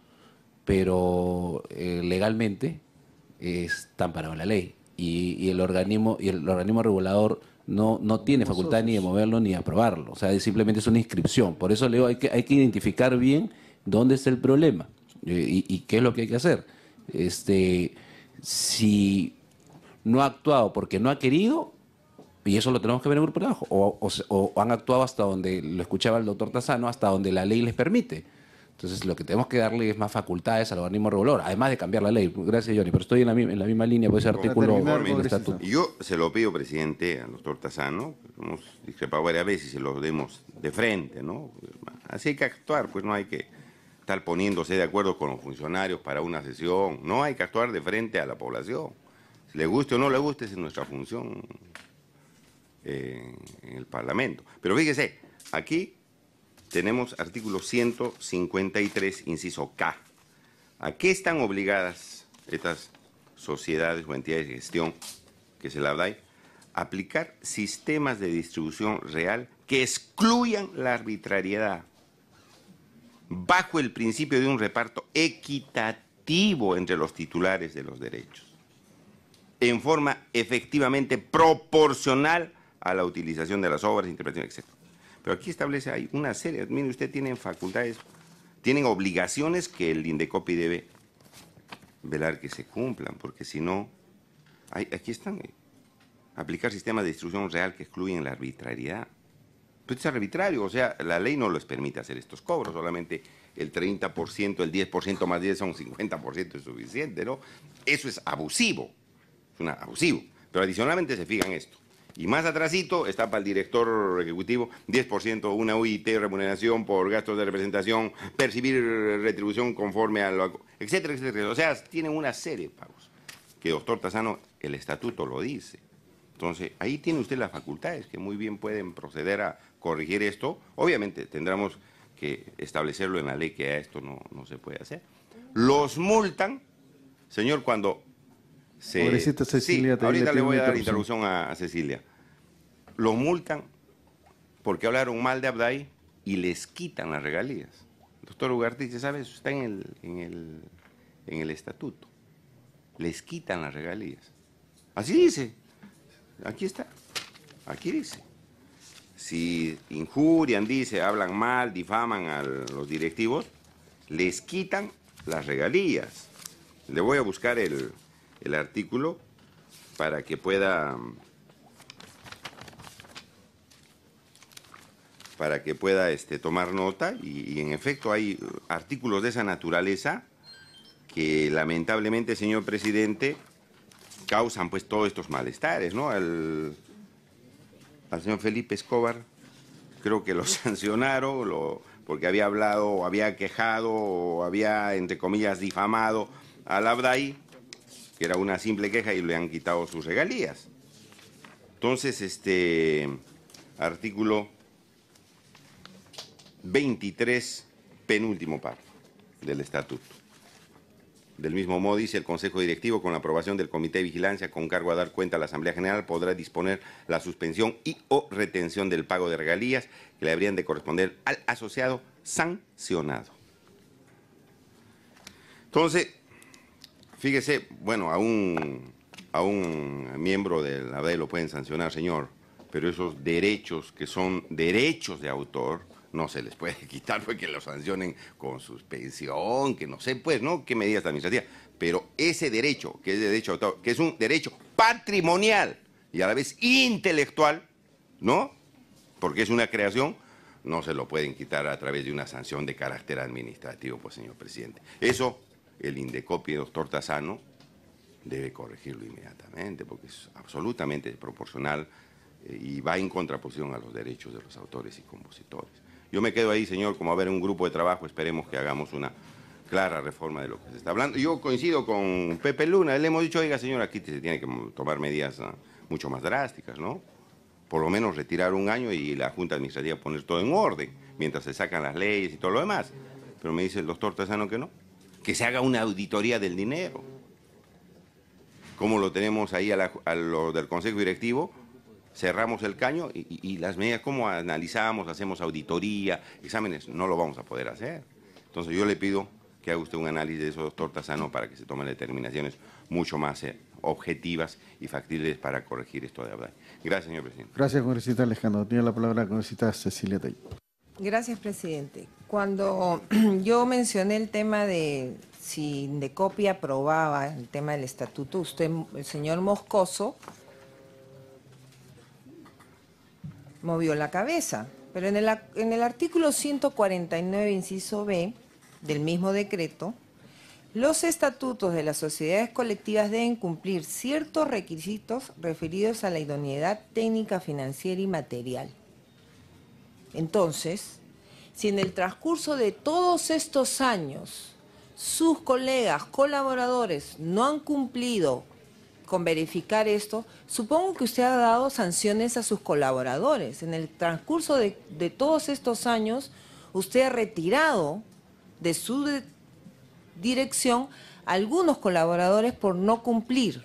Pero eh, legalmente están parados en la ley y, y el organismo y el organismo regulador no, no tiene facultad ni de moverlo ni de aprobarlo, o sea, simplemente es una inscripción. Por eso le digo, hay que, hay que identificar bien dónde está el problema y, y, y qué es lo que hay que hacer. Este, si no ha actuado porque no ha querido, y eso lo tenemos que ver en el grupo de trabajo, o, o, o han actuado hasta donde, lo escuchaba el doctor Tassano, hasta donde la ley les permite. Entonces, lo que tenemos que darle es más facultades al organismo regulador, además de cambiar la ley. Gracias, Johnny, pero estoy en la, en la misma línea por ese artículo. Y yo se lo pido, presidente, al doctor Tassano, hemos discrepado varias veces y se lo demos de frente, ¿no? Así hay que actuar, pues no hay que estar poniéndose de acuerdo con los funcionarios para una sesión. No, hay que actuar de frente a la población. Si le guste o no le guste, esa es nuestra función eh, en el Parlamento. Pero fíjese, aquí tenemos artículo ciento cincuenta y tres, inciso K. ¿A qué están obligadas estas sociedades o entidades de gestión, que es el APDAYC? Aplicar sistemas de distribución real que excluyan la arbitrariedad, bajo el principio de un reparto equitativo entre los titulares de los derechos, en forma efectivamente proporcional a la utilización de las obras, interpretación, etcétera. Pero aquí establece, hay una serie, mire, usted tiene facultades, tienen obligaciones que el INDECOPI debe velar que se cumplan, porque si no, hay, aquí están, eh, aplicar sistemas de distribución real que excluyen la arbitrariedad. Pero es arbitrario, o sea, la ley no les permite hacer estos cobros, solamente el treinta por ciento, el diez por ciento más diez son cincuenta por ciento es suficiente, ¿no? Eso es abusivo, es una, abusivo, pero adicionalmente se fijan esto. Y más atrasito está para el director ejecutivo, diez por ciento una U I T, remuneración por gastos de representación, percibir retribución conforme a lo, etcétera, etcétera. O sea, tienen una serie de pagos que, doctor Tassano, el estatuto lo dice. Entonces, ahí tiene usted las facultades que muy bien pueden proceder a corregir esto. Obviamente, tendremos que establecerlo en la ley que a esto no, no se puede hacer. Los multan, señor, cuando... Se... Pobrecita Cecilia, sí, ahorita le voy a dar interrupción a, a Cecilia. Los multan porque hablaron mal de Abdai y les quitan las regalías. Doctor Ugarteche, ¿sabe? Eso está en el, en, el, en el estatuto. Les quitan las regalías. Así dice. Aquí está. Aquí dice. Si injurian, dice, hablan mal, difaman a los directivos, les quitan las regalías. Le voy a buscar el... el artículo para que pueda para que pueda este, tomar nota y, y en efecto hay artículos de esa naturaleza que lamentablemente, señor presidente, causan pues todos estos malestares, ¿no? Al, al señor Felipe Escobar creo que lo sancionaron lo, porque había hablado, había quejado o había, entre comillas, difamado al Abdai, que era una simple queja y le han quitado sus regalías. Entonces, este artículo veintitrés, penúltimo párrafo del estatuto. Del mismo modo dice, el Consejo Directivo, con la aprobación del Comité de Vigilancia, con cargo a dar cuenta a la Asamblea General, podrá disponer la suspensión y o retención del pago de regalías que le habrían de corresponder al asociado sancionado. Entonces, Fíjese, bueno, a un, a un miembro de la APDAYC lo pueden sancionar, señor, pero esos derechos que son derechos de autor no se les puede quitar porque los sancionen con suspensión, que no sé, pues, ¿no? ¿Qué medidas administrativas? Pero ese derecho, que es derecho de autor, que es un derecho patrimonial y a la vez intelectual, ¿no? Porque es una creación, no se lo pueden quitar a través de una sanción de carácter administrativo, pues, señor presidente. Eso, el INDECOPI, doctor Tassano, debe corregirlo inmediatamente, porque es absolutamente desproporcional y va en contraposición a los derechos de los autores y compositores. Yo me quedo ahí, señor, como a ver un grupo de trabajo, esperemos que hagamos una clara reforma de lo que se está hablando. Yo coincido con Pepe Luna, le hemos dicho, oiga, señor, aquí se tiene que tomar medidas mucho más drásticas, ¿no? Por lo menos retirar un año y la Junta Administrativa poner todo en orden, mientras se sacan las leyes y todo lo demás. Pero me dice el doctor Tassano que no, que se haga una auditoría del dinero. Como lo tenemos ahí a, la, a lo del Consejo Directivo, cerramos el caño y, y las medidas, ¿cómo analizamos, hacemos auditoría, exámenes? No lo vamos a poder hacer. Entonces yo le pido que haga usted un análisis de eso, doctor Tassano, para que se tomen determinaciones mucho más eh, objetivas y factibles para corregir esto de APDAYC. Gracias, señor presidente. Gracias, congresista Alejandro. Tiene la palabra la congresista Cecilia Tait. Gracias, presidente. Cuando yo mencioné el tema de si INDECOPI aprobaba el tema del estatuto, usted, el señor Moscoso, movió la cabeza. Pero en el, en el artículo ciento cuarenta y nueve, inciso B, del mismo decreto, los estatutos de las sociedades colectivas deben cumplir ciertos requisitos referidos a la idoneidad técnica, financiera y material. Entonces, si en el transcurso de todos estos años sus colegas, colaboradores, no han cumplido con verificar esto, supongo que usted ha dado sanciones a sus colaboradores. En el transcurso de, de todos estos años, usted ha retirado de su de, dirección a algunos colaboradores por no cumplir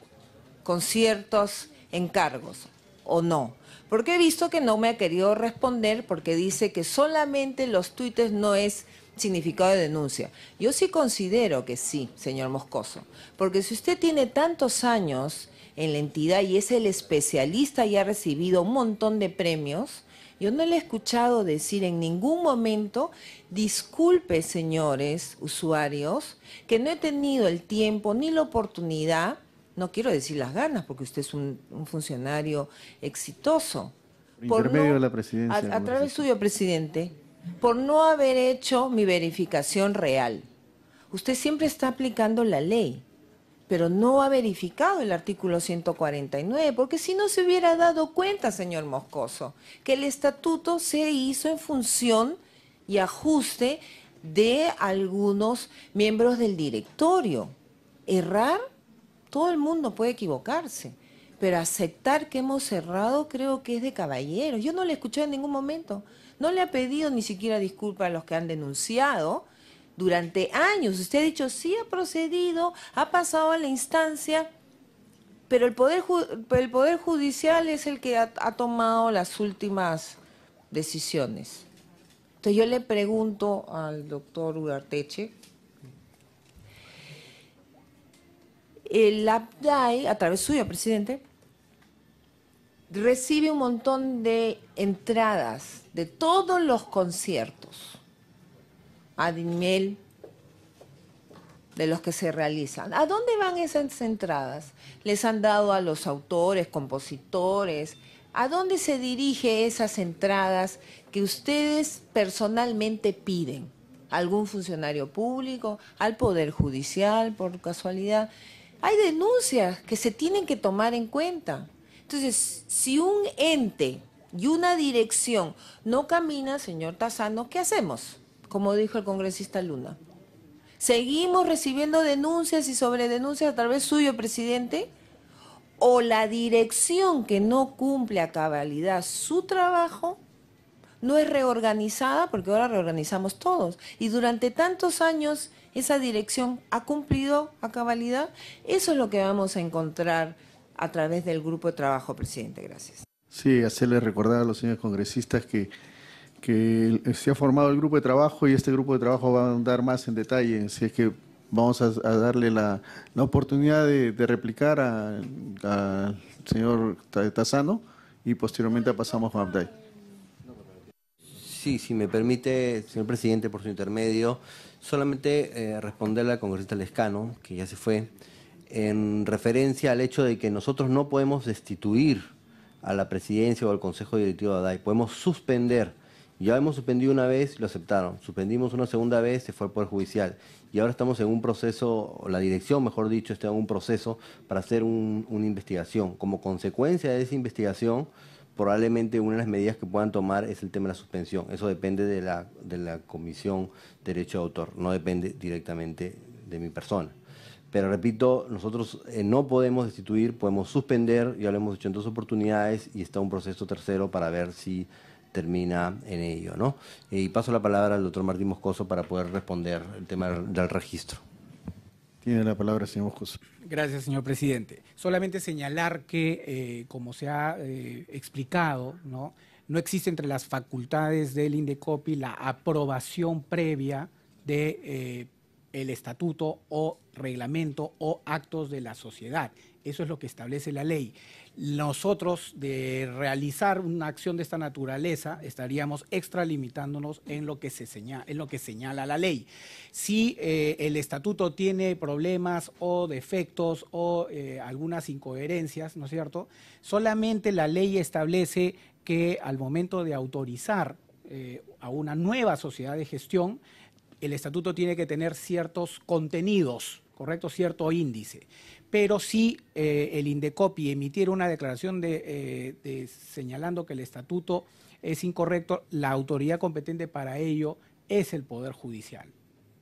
con ciertos encargos, ¿o no? Porque he visto que no me ha querido responder porque dice que solamente los tuites no es significado de denuncia. Yo sí considero que sí, señor Moscoso, porque si usted tiene tantos años en la entidad y es el especialista y ha recibido un montón de premios, yo no le he escuchado decir en ningún momento, disculpe, señores usuarios, que no he tenido el tiempo ni la oportunidad, no quiero decir las ganas, porque usted es un, un funcionario exitoso. Por intermedio no, de la presidencia. A, a través suyo, presidente, por no haber hecho mi verificación real. Usted siempre está aplicando la ley, pero no ha verificado el artículo ciento cuarenta y nueve, porque si no se hubiera dado cuenta, señor Moscoso, que el estatuto se hizo en función y ajuste de algunos miembros del directorio. Errar, todo el mundo puede equivocarse, pero aceptar que hemos errado creo que es de caballeros. Yo no le escuché en ningún momento, no le ha pedido ni siquiera disculpas a los que han denunciado. Durante años usted ha dicho, sí ha procedido, ha pasado a la instancia, pero el Poder, el poder Judicial es el que ha, ha tomado las últimas decisiones. Entonces yo le pregunto al doctor Ugarteche, el APDAYC, a través suyo, presidente, recibe un montón de entradas de todos los conciertos a nivel de los que se realizan. ¿A dónde van esas entradas? ¿Les han dado a los autores, compositores? ¿A dónde se dirigen esas entradas que ustedes personalmente piden? ¿A algún funcionario público? ¿Al Poder Judicial, por casualidad? Hay denuncias que se tienen que tomar en cuenta. Entonces, si un ente y una dirección no camina, señor Tassano, ¿qué hacemos? Como dijo el congresista Luna. ¿Seguimos recibiendo denuncias y sobredenuncias a través suyo, presidente? ¿O la dirección que no cumple a cabalidad su trabajo no es reorganizada? Porque ahora reorganizamos todos. Y durante tantos años esa dirección ha cumplido a cabalidad. Eso es lo que vamos a encontrar a través del grupo de trabajo, presidente. Gracias. Sí, hacerle recordar a los señores congresistas que que se ha formado el grupo de trabajo y este grupo de trabajo va a andar más en detalle, si es que vamos a, a darle la, la oportunidad de, de replicar al señor Tassano y posteriormente pasamos a Abdai. Sí, si me permite, señor presidente, por su intermedio, solamente eh, responderle al congresista Lescano, que ya se fue, en referencia al hecho de que nosotros no podemos destituir a la presidencia o al Consejo Directivo de APDAYC, podemos suspender. Ya hemos suspendido una vez, lo aceptaron. Suspendimos una segunda vez, se fue al Poder Judicial. Y ahora estamos en un proceso, o la dirección, mejor dicho, está en un proceso para hacer un, una investigación. Como consecuencia de esa investigación, probablemente una de las medidas que puedan tomar es el tema de la suspensión. Eso depende de la, de la Comisión de Derecho de Autor, no depende directamente de mi persona. Pero repito, nosotros eh, no podemos destituir, podemos suspender, ya lo hemos hecho en dos oportunidades y está un proceso tercero para ver si termina en ello, ¿no? Eh, y paso la palabra al doctor Martín Moscoso para poder responder el tema del registro. Tiene la palabra, señor Moscoso. Gracias, señor presidente. Solamente señalar que, eh, como se ha eh, explicado, ¿no? No existe entre las facultades del INDECOPI la aprobación previa de eh, el estatuto o reglamento o actos de la sociedad. Eso es lo que establece la ley. Nosotros, de realizar una acción de esta naturaleza, estaríamos extralimitándonos en lo que se señala, en lo que señala la ley. Si eh, el estatuto tiene problemas o defectos o eh, algunas incoherencias, ¿no es cierto? Solamente la ley establece que al momento de autorizar eh, a una nueva sociedad de gestión, el estatuto tiene que tener ciertos contenidos, ¿correcto? Cierto índice. Pero si eh, el INDECOPI emitiera una declaración de, eh, de, señalando que el estatuto es incorrecto, la autoridad competente para ello es el Poder Judicial,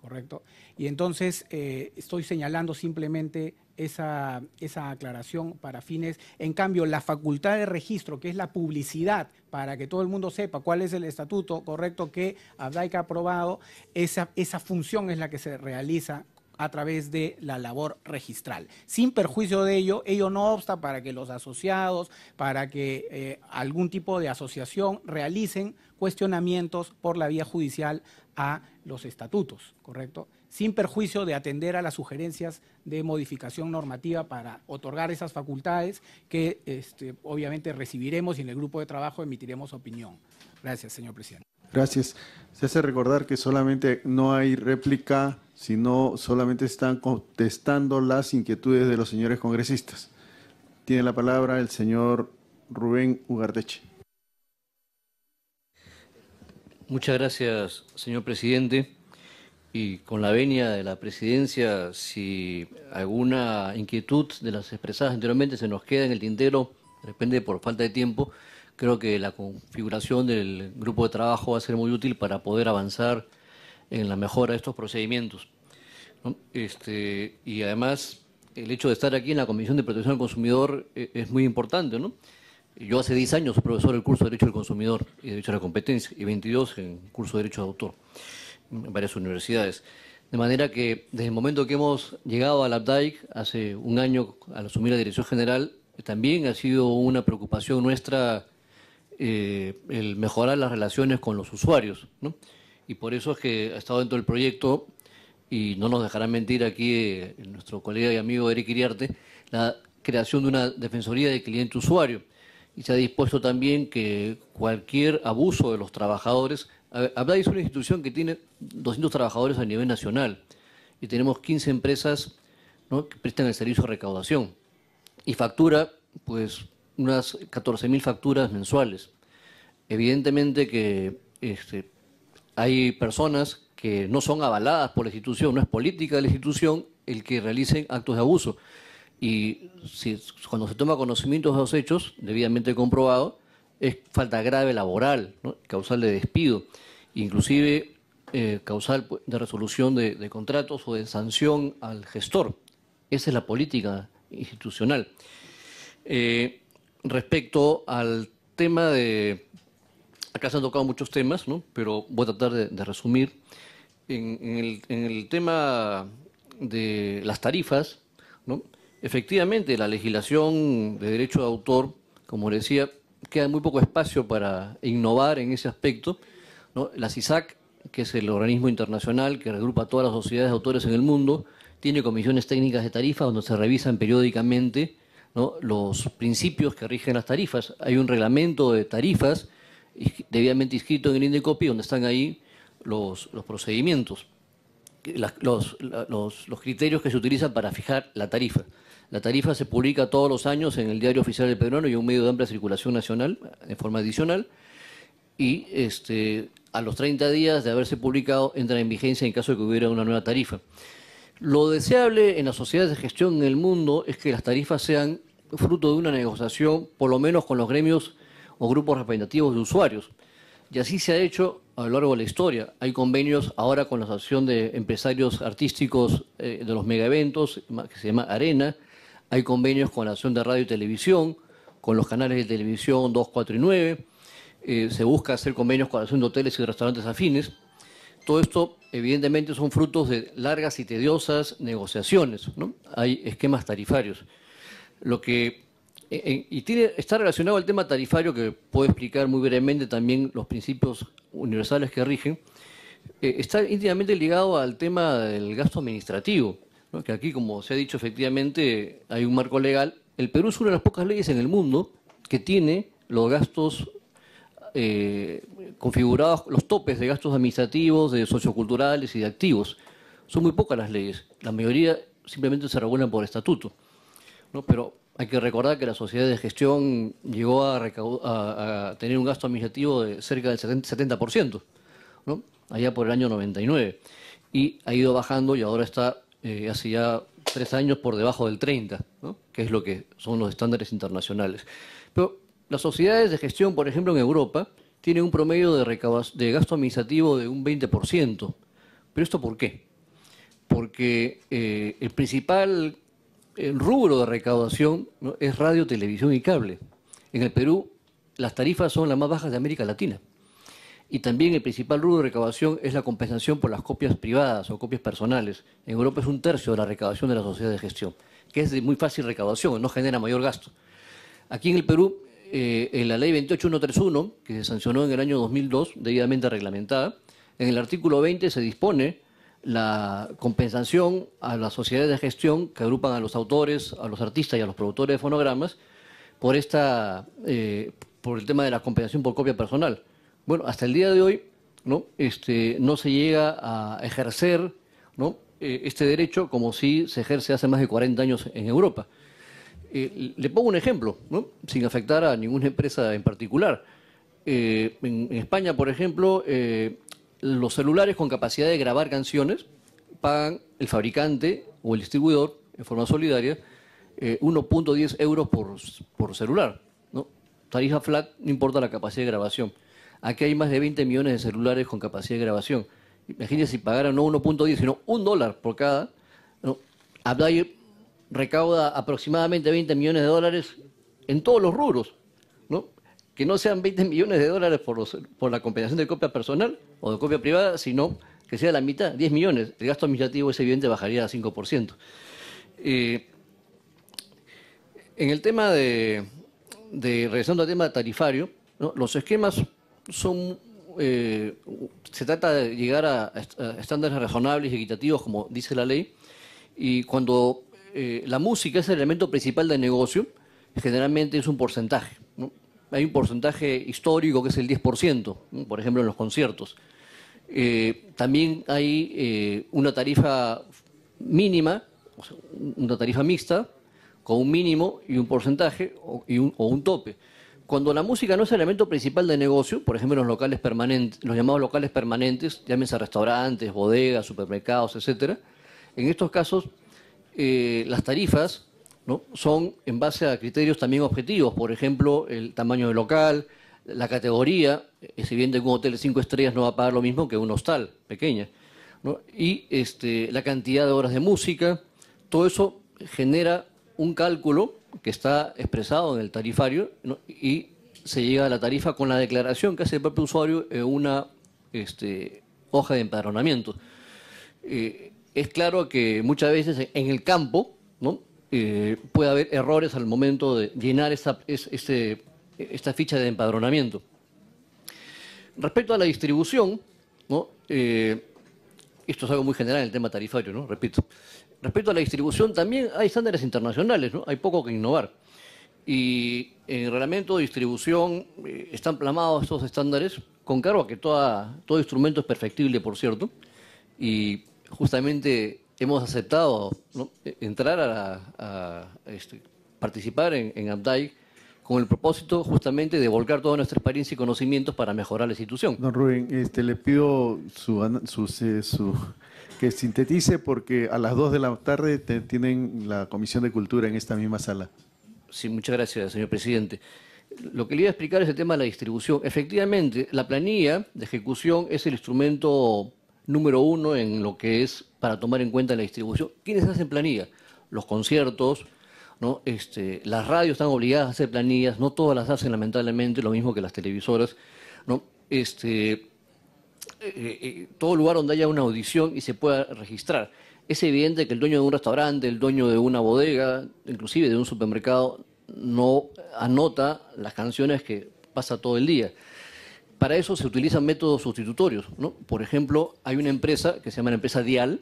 ¿correcto? Y entonces eh, estoy señalando simplemente esa, esa aclaración para fines. En cambio, la facultad de registro, que es la publicidad, para que todo el mundo sepa cuál es el estatuto correcto que APDAYC ha aprobado, esa, esa función es la que se realiza a través de la labor registral. Sin perjuicio de ello, ello no obsta para que los asociados, para que eh, algún tipo de asociación realicen cuestionamientos por la vía judicial a los estatutos, ¿correcto? Sin perjuicio de atender a las sugerencias de modificación normativa para otorgar esas facultades que este, obviamente recibiremos y en el grupo de trabajo emitiremos opinión. Gracias, señor presidente. Gracias. Se hace recordar que solamente no hay réplica, sino solamente están contestando las inquietudes de los señores congresistas. Tiene la palabra el señor Rubén Ugarteche. Muchas gracias, señor presidente. Y con la venia de la presidencia, si alguna inquietud de las expresadas anteriormente se nos queda en el tintero, de repente por falta de tiempo, creo que la configuración del grupo de trabajo va a ser muy útil para poder avanzar en la mejora de estos procedimientos, ¿no? Este, y además, el hecho de estar aquí en la Comisión de Protección al Consumidor es, es muy importante, ¿no? Yo hace diez años soy profesor del curso de Derecho del Consumidor y Derecho a la Competencia, y veintidós en curso de Derecho de Autor, en varias universidades. De manera que, desde el momento que hemos llegado al APDAYC, hace un año al asumir la Dirección General, también ha sido una preocupación nuestra Eh, el mejorar las relaciones con los usuarios, ¿no? Y por eso es que ha estado dentro del proyecto, y no nos dejará mentir aquí eh, nuestro colega y amigo Eric Iriarte, la creación de una defensoría de cliente usuario. Y se ha dispuesto también que cualquier abuso de los trabajadores... APDAYC es una institución que tiene doscientos trabajadores a nivel nacional, y tenemos quince empresas, ¿no?, que prestan el servicio de recaudación, y factura, pues, unas catorce mil facturas mensuales. Evidentemente que este, hay personas que no son avaladas por la institución, no es política de la institución el que realicen actos de abuso. Y si, cuando se toma conocimiento de los hechos, debidamente comprobado, es falta grave laboral, ¿no?, causal de despido, inclusive eh, causal de resolución de, de contratos o de sanción al gestor. Esa es la política institucional. Eh, Respecto al tema de... Acá se han tocado muchos temas, ¿no?, pero voy a tratar de, de resumir. En, en, el, en el tema de las tarifas, ¿no?, efectivamente la legislación de derecho de autor, como decía, queda muy poco espacio para innovar en ese aspecto, ¿no? La CISAC que es el organismo internacional que regrupa a todas las sociedades de autores en el mundo, tiene comisiones técnicas de tarifas donde se revisan periódicamente, ¿no?, los principios que rigen las tarifas. Hay un reglamento de tarifas debidamente inscrito en el INDECOPI donde están ahí los, los procedimientos, las, los, los, los criterios que se utilizan para fijar la tarifa. La tarifa se publica todos los años en el Diario Oficial del Peruano y un medio de amplia circulación nacional en forma adicional, y este, a los treinta días de haberse publicado entra en vigencia en caso de que hubiera una nueva tarifa. Lo deseable en las sociedades de gestión en el mundo es que las tarifas sean fruto de una negociación, por lo menos con los gremios o grupos representativos de usuarios. Y así se ha hecho a lo largo de la historia. Hay convenios ahora con la Asociación de Empresarios Artísticos eh, de los Megaeventos, que se llama ARENA. Hay convenios con la Asociación de Radio y Televisión, con los canales de televisión dos, cuatro y nueve. Eh, se busca hacer convenios con la Asociación de Hoteles y Restaurantes afines. Todo esto, evidentemente, son frutos de largas y tediosas negociaciones, ¿no? Hay esquemas tarifarios. Lo que, eh, y tiene, está relacionado al tema tarifario, que puedo explicar muy brevemente también los principios universales que rigen. Eh, está íntimamente ligado al tema del gasto administrativo, ¿no?, que aquí, como se ha dicho, efectivamente hay un marco legal. El Perú es una de las pocas leyes en el mundo que tiene los gastos Eh, configurados, los topes de gastos administrativos, de socioculturales y de activos. Son muy pocas las leyes, la mayoría simplemente se regulan por estatuto, ¿no? Pero hay que recordar que la sociedad de gestión llegó a, a, a tener un gasto administrativo de cerca del setenta por ciento, ¿no?, allá por el año noventa y nueve, y ha ido bajando y ahora está eh, hace ya tres años por debajo del treinta por ciento, ¿no?, que es lo que son los estándares internacionales. Pero las sociedades de gestión, por ejemplo, en Europa, tienen un promedio de, de gasto administrativo de un veinte por ciento. ¿Pero esto por qué? Porque eh, el principal el rubro de recaudación, ¿no?, es radio, televisión y cable. En el Perú, las tarifas son las más bajas de América Latina. Y también el principal rubro de recaudación es la compensación por las copias privadas o copias personales. En Europa es un tercio de la recaudación de la sociedad de gestión, que es de muy fácil recaudación, no genera mayor gasto. Aquí en el Perú, Eh, en la ley veintiocho mil ciento treinta y uno, que se sancionó en el año dos mil dos, debidamente reglamentada, en el artículo veinte se dispone la compensación a las sociedades de gestión que agrupan a los autores, a los artistas y a los productores de fonogramas por, esta, eh, por el tema de la compensación por copia personal. Bueno, hasta el día de hoy no, este, no se llega a ejercer, ¿no?, eh, este derecho como si se ejerce hace más de cuarenta años en Europa. Eh, le pongo un ejemplo, ¿no?, sin afectar a ninguna empresa en particular. Eh, en España, por ejemplo, eh, los celulares con capacidad de grabar canciones pagan el fabricante o el distribuidor, en forma solidaria, eh, uno punto diez euros por, por celular, ¿no?, tarifa flat, no importa la capacidad de grabación. Aquí hay más de veinte millones de celulares con capacidad de grabación. Imagínense si pagaran no uno punto diez, sino un dólar por cada, ¿no? Abdai recauda aproximadamente veinte millones de dólares en todos los rubros, ¿no? Que no sean veinte millones de dólares por, los, por la compensación de copia personal o de copia privada, sino que sea la mitad, diez millones. El gasto administrativo es evidente, bajaría a cinco por ciento. Eh, en el tema de, de regresando al tema tarifario, ¿no?, los esquemas son, eh, se trata de llegar a, a estándares razonables y equitativos, como dice la ley, y cuando Eh, la música es el elemento principal del negocio, generalmente es un porcentaje, ¿no? Hay un porcentaje histórico que es el diez por ciento, ¿no?, por ejemplo en los conciertos. Eh, también hay eh, una tarifa mínima, o sea, una tarifa mixta, con un mínimo y un porcentaje o, y un, o un tope. Cuando la música no es el elemento principal del negocio, por ejemplo en los locales permanentes, los llamados locales permanentes, llámense restaurantes, bodegas, supermercados, etcétera, en estos casos Eh, las tarifas, ¿no?, son en base a criterios también objetivos, por ejemplo, el tamaño del local, la categoría. Es evidente que un hotel de cinco estrellas no va a pagar lo mismo que un hostal pequeña, ¿no?, y este, la cantidad de horas de música. Todo eso genera un cálculo que está expresado en el tarifario, ¿no?, y se llega a la tarifa con la declaración que hace el propio usuario en una este, hoja de empadronamiento. Eh, Es claro que muchas veces en el campo, ¿no?, eh, puede haber errores al momento de llenar esta, es, este, esta ficha de empadronamiento. Respecto a la distribución, ¿no?, Eh, esto es algo muy general en el tema tarifario, ¿no? Repito. Respecto a la distribución, también hay estándares internacionales, ¿no? Hay poco que innovar. Y en el reglamento de distribución eh, están plasmados estos estándares, con cargo a que toda, todo instrumento es perfectible, por cierto, y justamente hemos aceptado, ¿no?, entrar a, a este, participar en, en APDAYC con el propósito justamente de volcar toda nuestra experiencia y conocimientos para mejorar la institución. Don Rubén, este, le pido su, su, su, su, que sintetice porque a las dos de la tarde te, tienen la Comisión de Cultura en esta misma sala. Sí, muchas gracias, señor presidente. Lo que le iba a explicar es el tema de la distribución. Efectivamente, la planilla de ejecución es el instrumento número uno en lo que es para tomar en cuenta la distribución. ¿Quiénes hacen planilla? Los conciertos, ¿no? Este, las radios están obligadas a hacer planillas, no todas las hacen, lamentablemente, lo mismo que las televisoras, ¿no? Este, eh, eh, todo lugar donde haya una audición y se pueda registrar. Es evidente que el dueño de un restaurante, el dueño de una bodega, inclusive de un supermercado, no anota las canciones que pasa todo el día. Para eso se utilizan métodos sustitutorios, ¿no? Por ejemplo, hay una empresa que se llama la empresa Dial,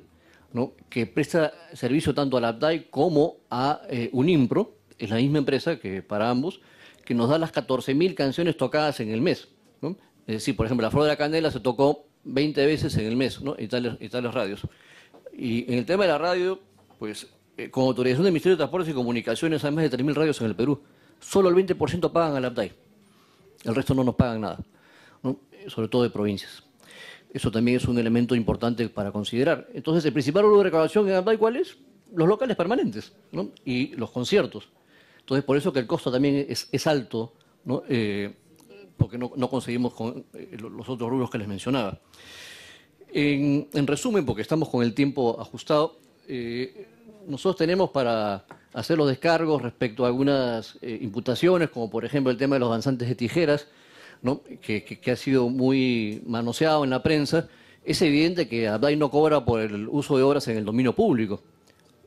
¿no?, que presta servicio tanto a la Abdai como a eh, Unimpro, es la misma empresa que para ambos, que nos da las catorce mil canciones tocadas en el mes, ¿no? Es decir, por ejemplo, La Flor de la Canela se tocó veinte veces en el mes, ¿no?, y tales, y tales radios. Y en el tema de la radio, pues, eh, con autorización del Ministerio de Transportes y Comunicaciones, hay más de tres mil radios en el Perú. Solo el veinte por ciento pagan al APDAYC. El resto no nos pagan nada, ¿no?, sobre todo de provincias. Eso también es un elemento importante para considerar. Entonces, el principal rubro de recaudación en APDAYC, ¿cuál es? Los locales permanentes, ¿no?, y los conciertos. Entonces, por eso que el costo también es, es alto, ¿no?, eh, porque no, no conseguimos con, eh, los otros rubros que les mencionaba. En, en resumen, porque estamos con el tiempo ajustado, eh, nosotros tenemos para hacer los descargos respecto a algunas eh, imputaciones, como por ejemplo el tema de los danzantes de tijeras, ¿no?, que, que, que ha sido muy manoseado en la prensa. Es evidente que Abdai no cobra por el uso de obras en el dominio público,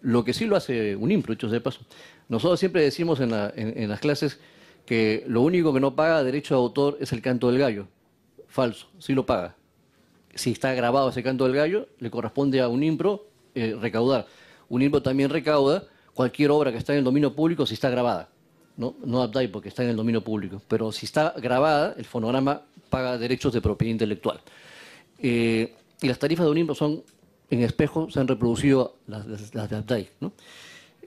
lo que sí lo hace Unimpro, dicho sea de paso. Nosotros siempre decimos en, la, en, en las clases que lo único que no paga derecho de autor es el canto del gallo. Falso, sí lo paga. Si está grabado ese canto del gallo, le corresponde a Unimpro eh, recaudar. Unimpro también recauda cualquier obra que está en el dominio público si está grabada. No, no Abdai porque está en el dominio público. Pero si está grabada, el fonograma paga derechos de propiedad intelectual. Eh, y las tarifas de Unimpro son, en espejo, se han reproducido las, las, las de Abdai, ¿no?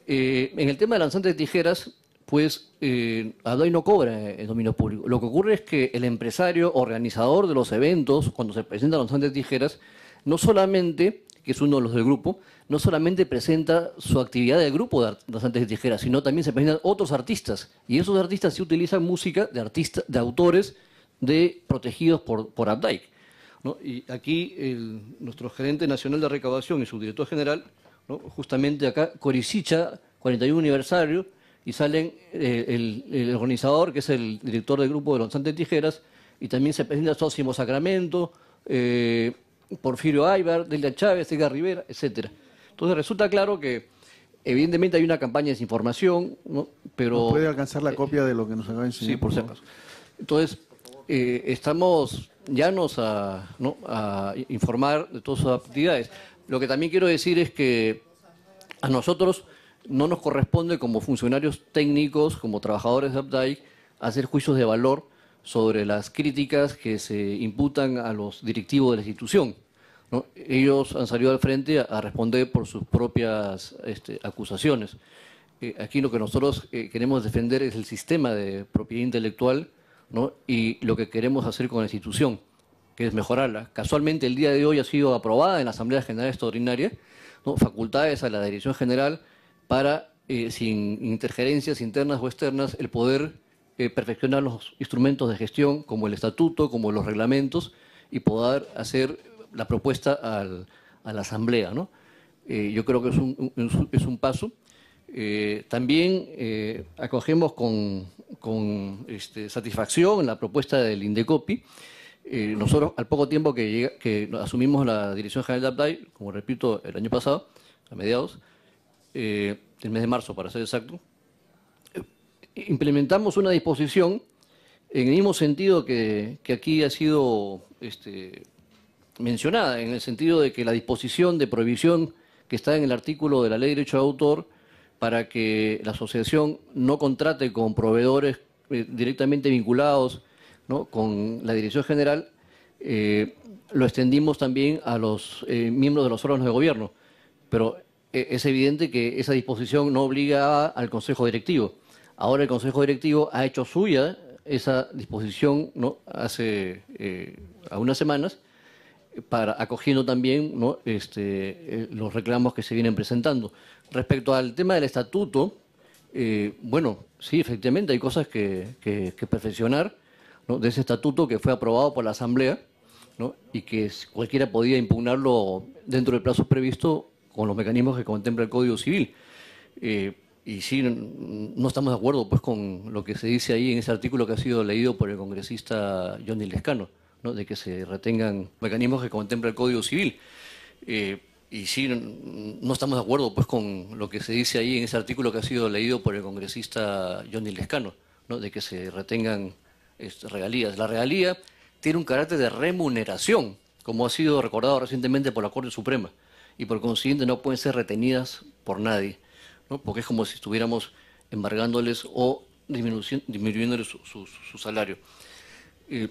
Eh, en el tema de lanzantes de tijeras, pues eh, Abdai no cobra el dominio público. Lo que ocurre es que el empresario organizador de los eventos, cuando se presentan los lanzantes de tijeras, no solamente, que es uno de los del grupo, no solamente presenta su actividad del grupo de lanzantes de tijeras, sino también se presentan otros artistas. Y esos artistas sí utilizan música de artistas, de autores de, protegidos por, por Abdai, ¿no? Y aquí el, nuestro gerente nacional de recaudación y su director general, ¿no?, justamente acá, Coricicha, cuarenta y uno aniversario, y salen eh, el, el organizador, que es el director del grupo de Lanzantes de Tijeras, y también se presenta Sósimo Sacramento, eh, Porfirio Aybar, Delia Chávez, Edgar Rivera, etcétera. Entonces resulta claro que evidentemente hay una campaña de desinformación, ¿no?, pero... ¿Nos puede alcanzar la eh, copia de lo que nos acaba de enseñar? Sí, por si acaso. Entonces, eh, estamos llanos a, ¿no?, a informar de todas sus actividades. Lo que también quiero decir es que a nosotros no nos corresponde como funcionarios técnicos, como trabajadores de APDAYC, hacer juicios de valor sobre las críticas que se imputan a los directivos de la institución, ¿no? Ellos han salido al frente a, a responder por sus propias este, acusaciones. Eh, aquí lo que nosotros eh, queremos defender es el sistema de propiedad intelectual, ¿no?, y lo que queremos hacer con la institución, que es mejorarla. Casualmente el día de hoy ha sido aprobada en la Asamblea General Extraordinaria, ¿no?, facultades a la Dirección General para, eh, sin interferencias internas o externas, el poder eh, perfeccionar los instrumentos de gestión, como el estatuto, como los reglamentos, y poder hacer la propuesta al, a la Asamblea, ¿no? Eh, yo creo que es un, un, es un paso. Eh, también eh, acogemos con, con este, satisfacción la propuesta del INDECOPI. Eh, nosotros, al poco tiempo que, llega, que asumimos la Dirección General de Abdai, como repito, el año pasado, a mediados, Eh, el mes de marzo para ser exacto, eh, implementamos una disposición en el mismo sentido que, que aquí ha sido este, mencionada, en el sentido de que la disposición de prohibición que está en el artículo de la Ley de Derecho de Autor para que la asociación no contrate con proveedores eh, directamente vinculados, ¿no?, con la Dirección General, eh, lo extendimos también a los eh, miembros de los órganos de gobierno, pero eh, es evidente que esa disposición no obliga al Consejo Directivo. Ahora el Consejo Directivo ha hecho suya esa disposición, ¿no?, hace eh, a unas semanas, para acogiendo también, ¿no?, este, eh, los reclamos que se vienen presentando. Respecto al tema del estatuto, eh, bueno, sí, efectivamente hay cosas que, que, que perfeccionar, ¿no?, de ese estatuto que fue aprobado por la Asamblea, ¿no?, y que cualquiera podía impugnarlo dentro del plazo previsto con los mecanismos que contempla el Código Civil. Eh, y sí, no estamos de acuerdo pues con lo que se dice ahí en ese artículo que ha sido leído por el congresista Johnny Lescano, ¿no?, de que se retengan mecanismos que contempla el Código Civil. Eh, y sí, no estamos de acuerdo pues con lo que se dice ahí en ese artículo que ha sido leído por el congresista Johnny Lescano, ¿no?, de que se retengan este, regalías. La regalía tiene un carácter de remuneración, como ha sido recordado recientemente por la Corte Suprema, y por consiguiente no pueden ser retenidas por nadie, ¿no?, porque es como si estuviéramos embargándoles o disminuyendo, disminuyéndoles su, su, su salario. Eh,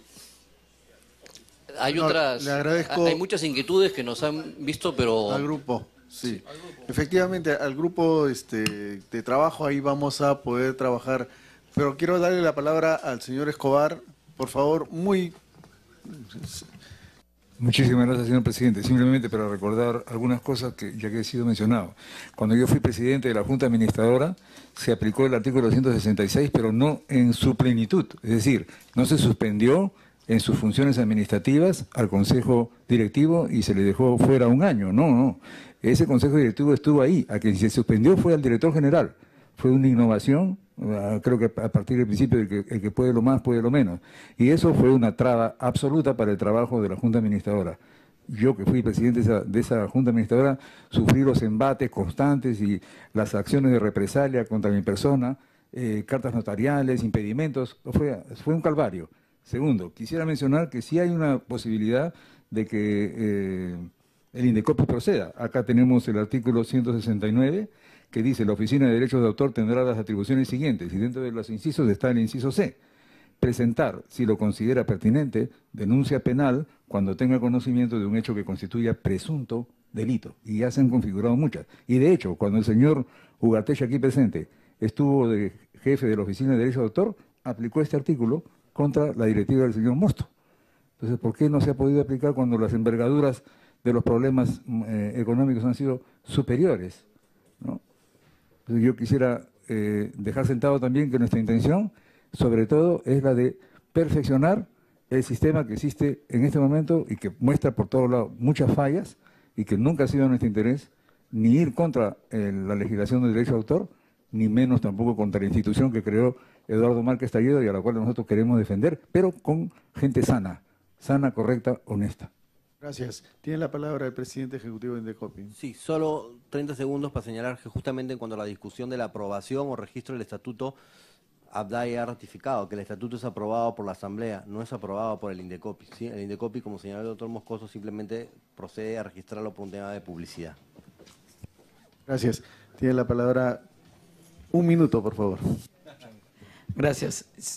Hay no, otras, le agradezco, hay muchas inquietudes que nos han visto, pero... Al grupo, sí. sí. Al grupo. Efectivamente, al grupo este, de trabajo ahí vamos a poder trabajar. Pero quiero darle la palabra al señor Escobar, por favor, muy... Muchísimas gracias, señor presidente. Simplemente para recordar algunas cosas que ya que he sido mencionado. Cuando yo fui presidente de la Junta Administradora, se aplicó el artículo doscientos sesenta y seis, pero no en su plenitud. Es decir, no se suspendió en sus funciones administrativas al Consejo Directivo y se le dejó fuera un año. No, no. Ese Consejo Directivo estuvo ahí. A quien se suspendió fue al Director General. Fue una innovación, creo que a partir del principio, el que, el que puede lo más, puede lo menos. Y eso fue una traba absoluta para el trabajo de la Junta Administradora. Yo, que fui presidente de esa, de esa Junta Administradora, sufrí los embates constantes y las acciones de represalia contra mi persona, eh, cartas notariales, impedimentos. Fue, fue un calvario. Segundo, quisiera mencionar que sí hay una posibilidad de que eh, el INDECOPI proceda. Acá tenemos el artículo ciento sesenta y nueve que dice la Oficina de Derechos de Autor tendrá las atribuciones siguientes, y dentro de los incisos está el inciso C. Presentar, si lo considera pertinente, denuncia penal cuando tenga conocimiento de un hecho que constituya presunto delito. Y ya se han configurado muchas. Y de hecho, cuando el señor Ugarteche aquí presente estuvo de jefe de la Oficina de Derechos de Autor, aplicó este artículo contra la directiva del señor Mosto. Entonces, ¿por qué no se ha podido aplicar cuando las envergaduras de los problemas eh, económicos han sido superiores, ¿no? Entonces, yo quisiera eh, dejar sentado también que nuestra intención, sobre todo, es la de perfeccionar el sistema que existe en este momento y que muestra por todos lados muchas fallas y que nunca ha sido nuestro interés ni ir contra eh, la legislación de derecho de autor, ni menos tampoco contra la institución que creó Eduardo Márquez Talledo y a la cual nosotros queremos defender, pero con gente sana, sana, correcta, honesta. Gracias. Tiene la palabra el presidente ejecutivo de INDECOPI. Sí, solo treinta segundos para señalar que justamente en cuanto a la discusión de la aprobación o registro del estatuto, Abdai ha ratificado que el estatuto es aprobado por la Asamblea, no es aprobado por el INDECOPI, ¿sí? El INDECOPI, como señaló el doctor Moscoso, simplemente procede a registrarlo por un tema de publicidad. Gracias. Tiene la palabra... Un minuto, por favor. Gracias.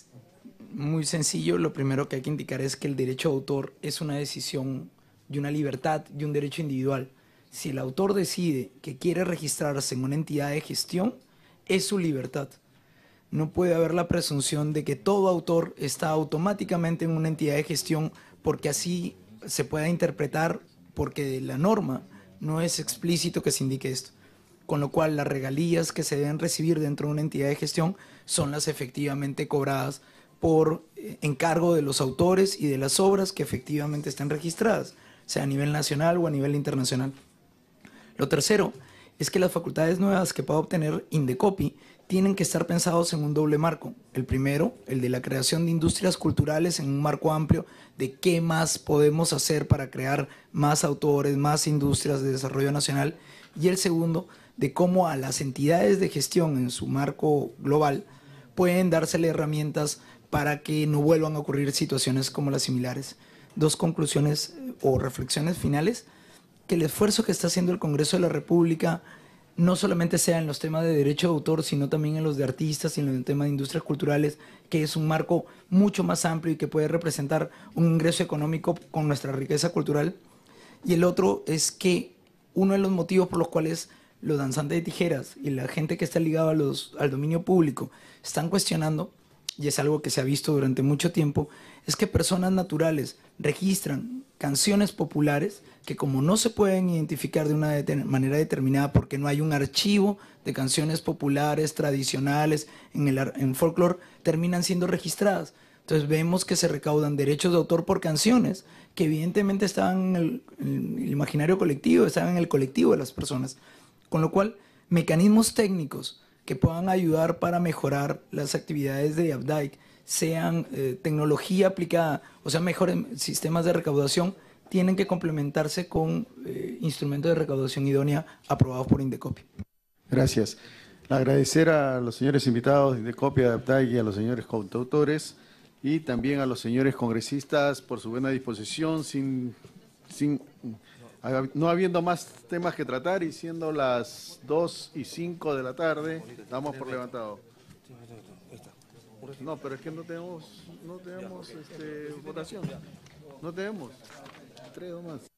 Muy sencillo, lo primero que hay que indicar es que el derecho de autor es una decisión y una libertad y un derecho individual. Si el autor decide que quiere registrarse en una entidad de gestión, es su libertad. No puede haber la presunción de que todo autor está automáticamente en una entidad de gestión porque así se pueda interpretar, porque de la norma no es explícito que se indique esto. Con lo cual las regalías que se deben recibir dentro de una entidad de gestión son las efectivamente cobradas por encargo de los autores y de las obras que efectivamente están registradas, sea a nivel nacional o a nivel internacional. Lo tercero es que las facultades nuevas que pueda obtener INDECOPI tienen que estar pensados en un doble marco. El primero, el de la creación de industrias culturales en un marco amplio de qué más podemos hacer para crear más autores, más industrias de desarrollo nacional. Y el segundo, de cómo a las entidades de gestión en su marco global pueden dársele herramientas para que no vuelvan a ocurrir situaciones como las similares. dos conclusiones o reflexiones finales, que el esfuerzo que está haciendo el Congreso de la República no solamente sea en los temas de derecho de autor, sino también en los de artistas y en el tema de industrias culturales, que es un marco mucho más amplio y que puede representar un ingreso económico con nuestra riqueza cultural. Y el otro es que uno de los motivos por los cuales los danzantes de tijeras y la gente que está ligada a los, al dominio público están cuestionando, y es algo que se ha visto durante mucho tiempo, es que personas naturales registran canciones populares que, como no se pueden identificar de una manera determinada porque no hay un archivo de canciones populares tradicionales en el en folclore, terminan siendo registradas. Entonces vemos que se recaudan derechos de autor por canciones que evidentemente estaban en el, en el imaginario colectivo, estaban en el colectivo de las personas. Con lo cual, mecanismos técnicos que puedan ayudar para mejorar las actividades de APDAYC, sean eh, tecnología aplicada, o sea, mejores sistemas de recaudación, tienen que complementarse con eh, instrumentos de recaudación idónea aprobados por INDECOPI. Gracias. Agradecer a los señores invitados de INDECOPI, de APDAYC y a los señores cantautores, y también a los señores congresistas por su buena disposición, sin... sin no habiendo más temas que tratar y siendo las dos y cinco de la tarde, damos por levantado. No, pero es que no tenemos, no tenemos este, votación. No tenemos. Tres o más.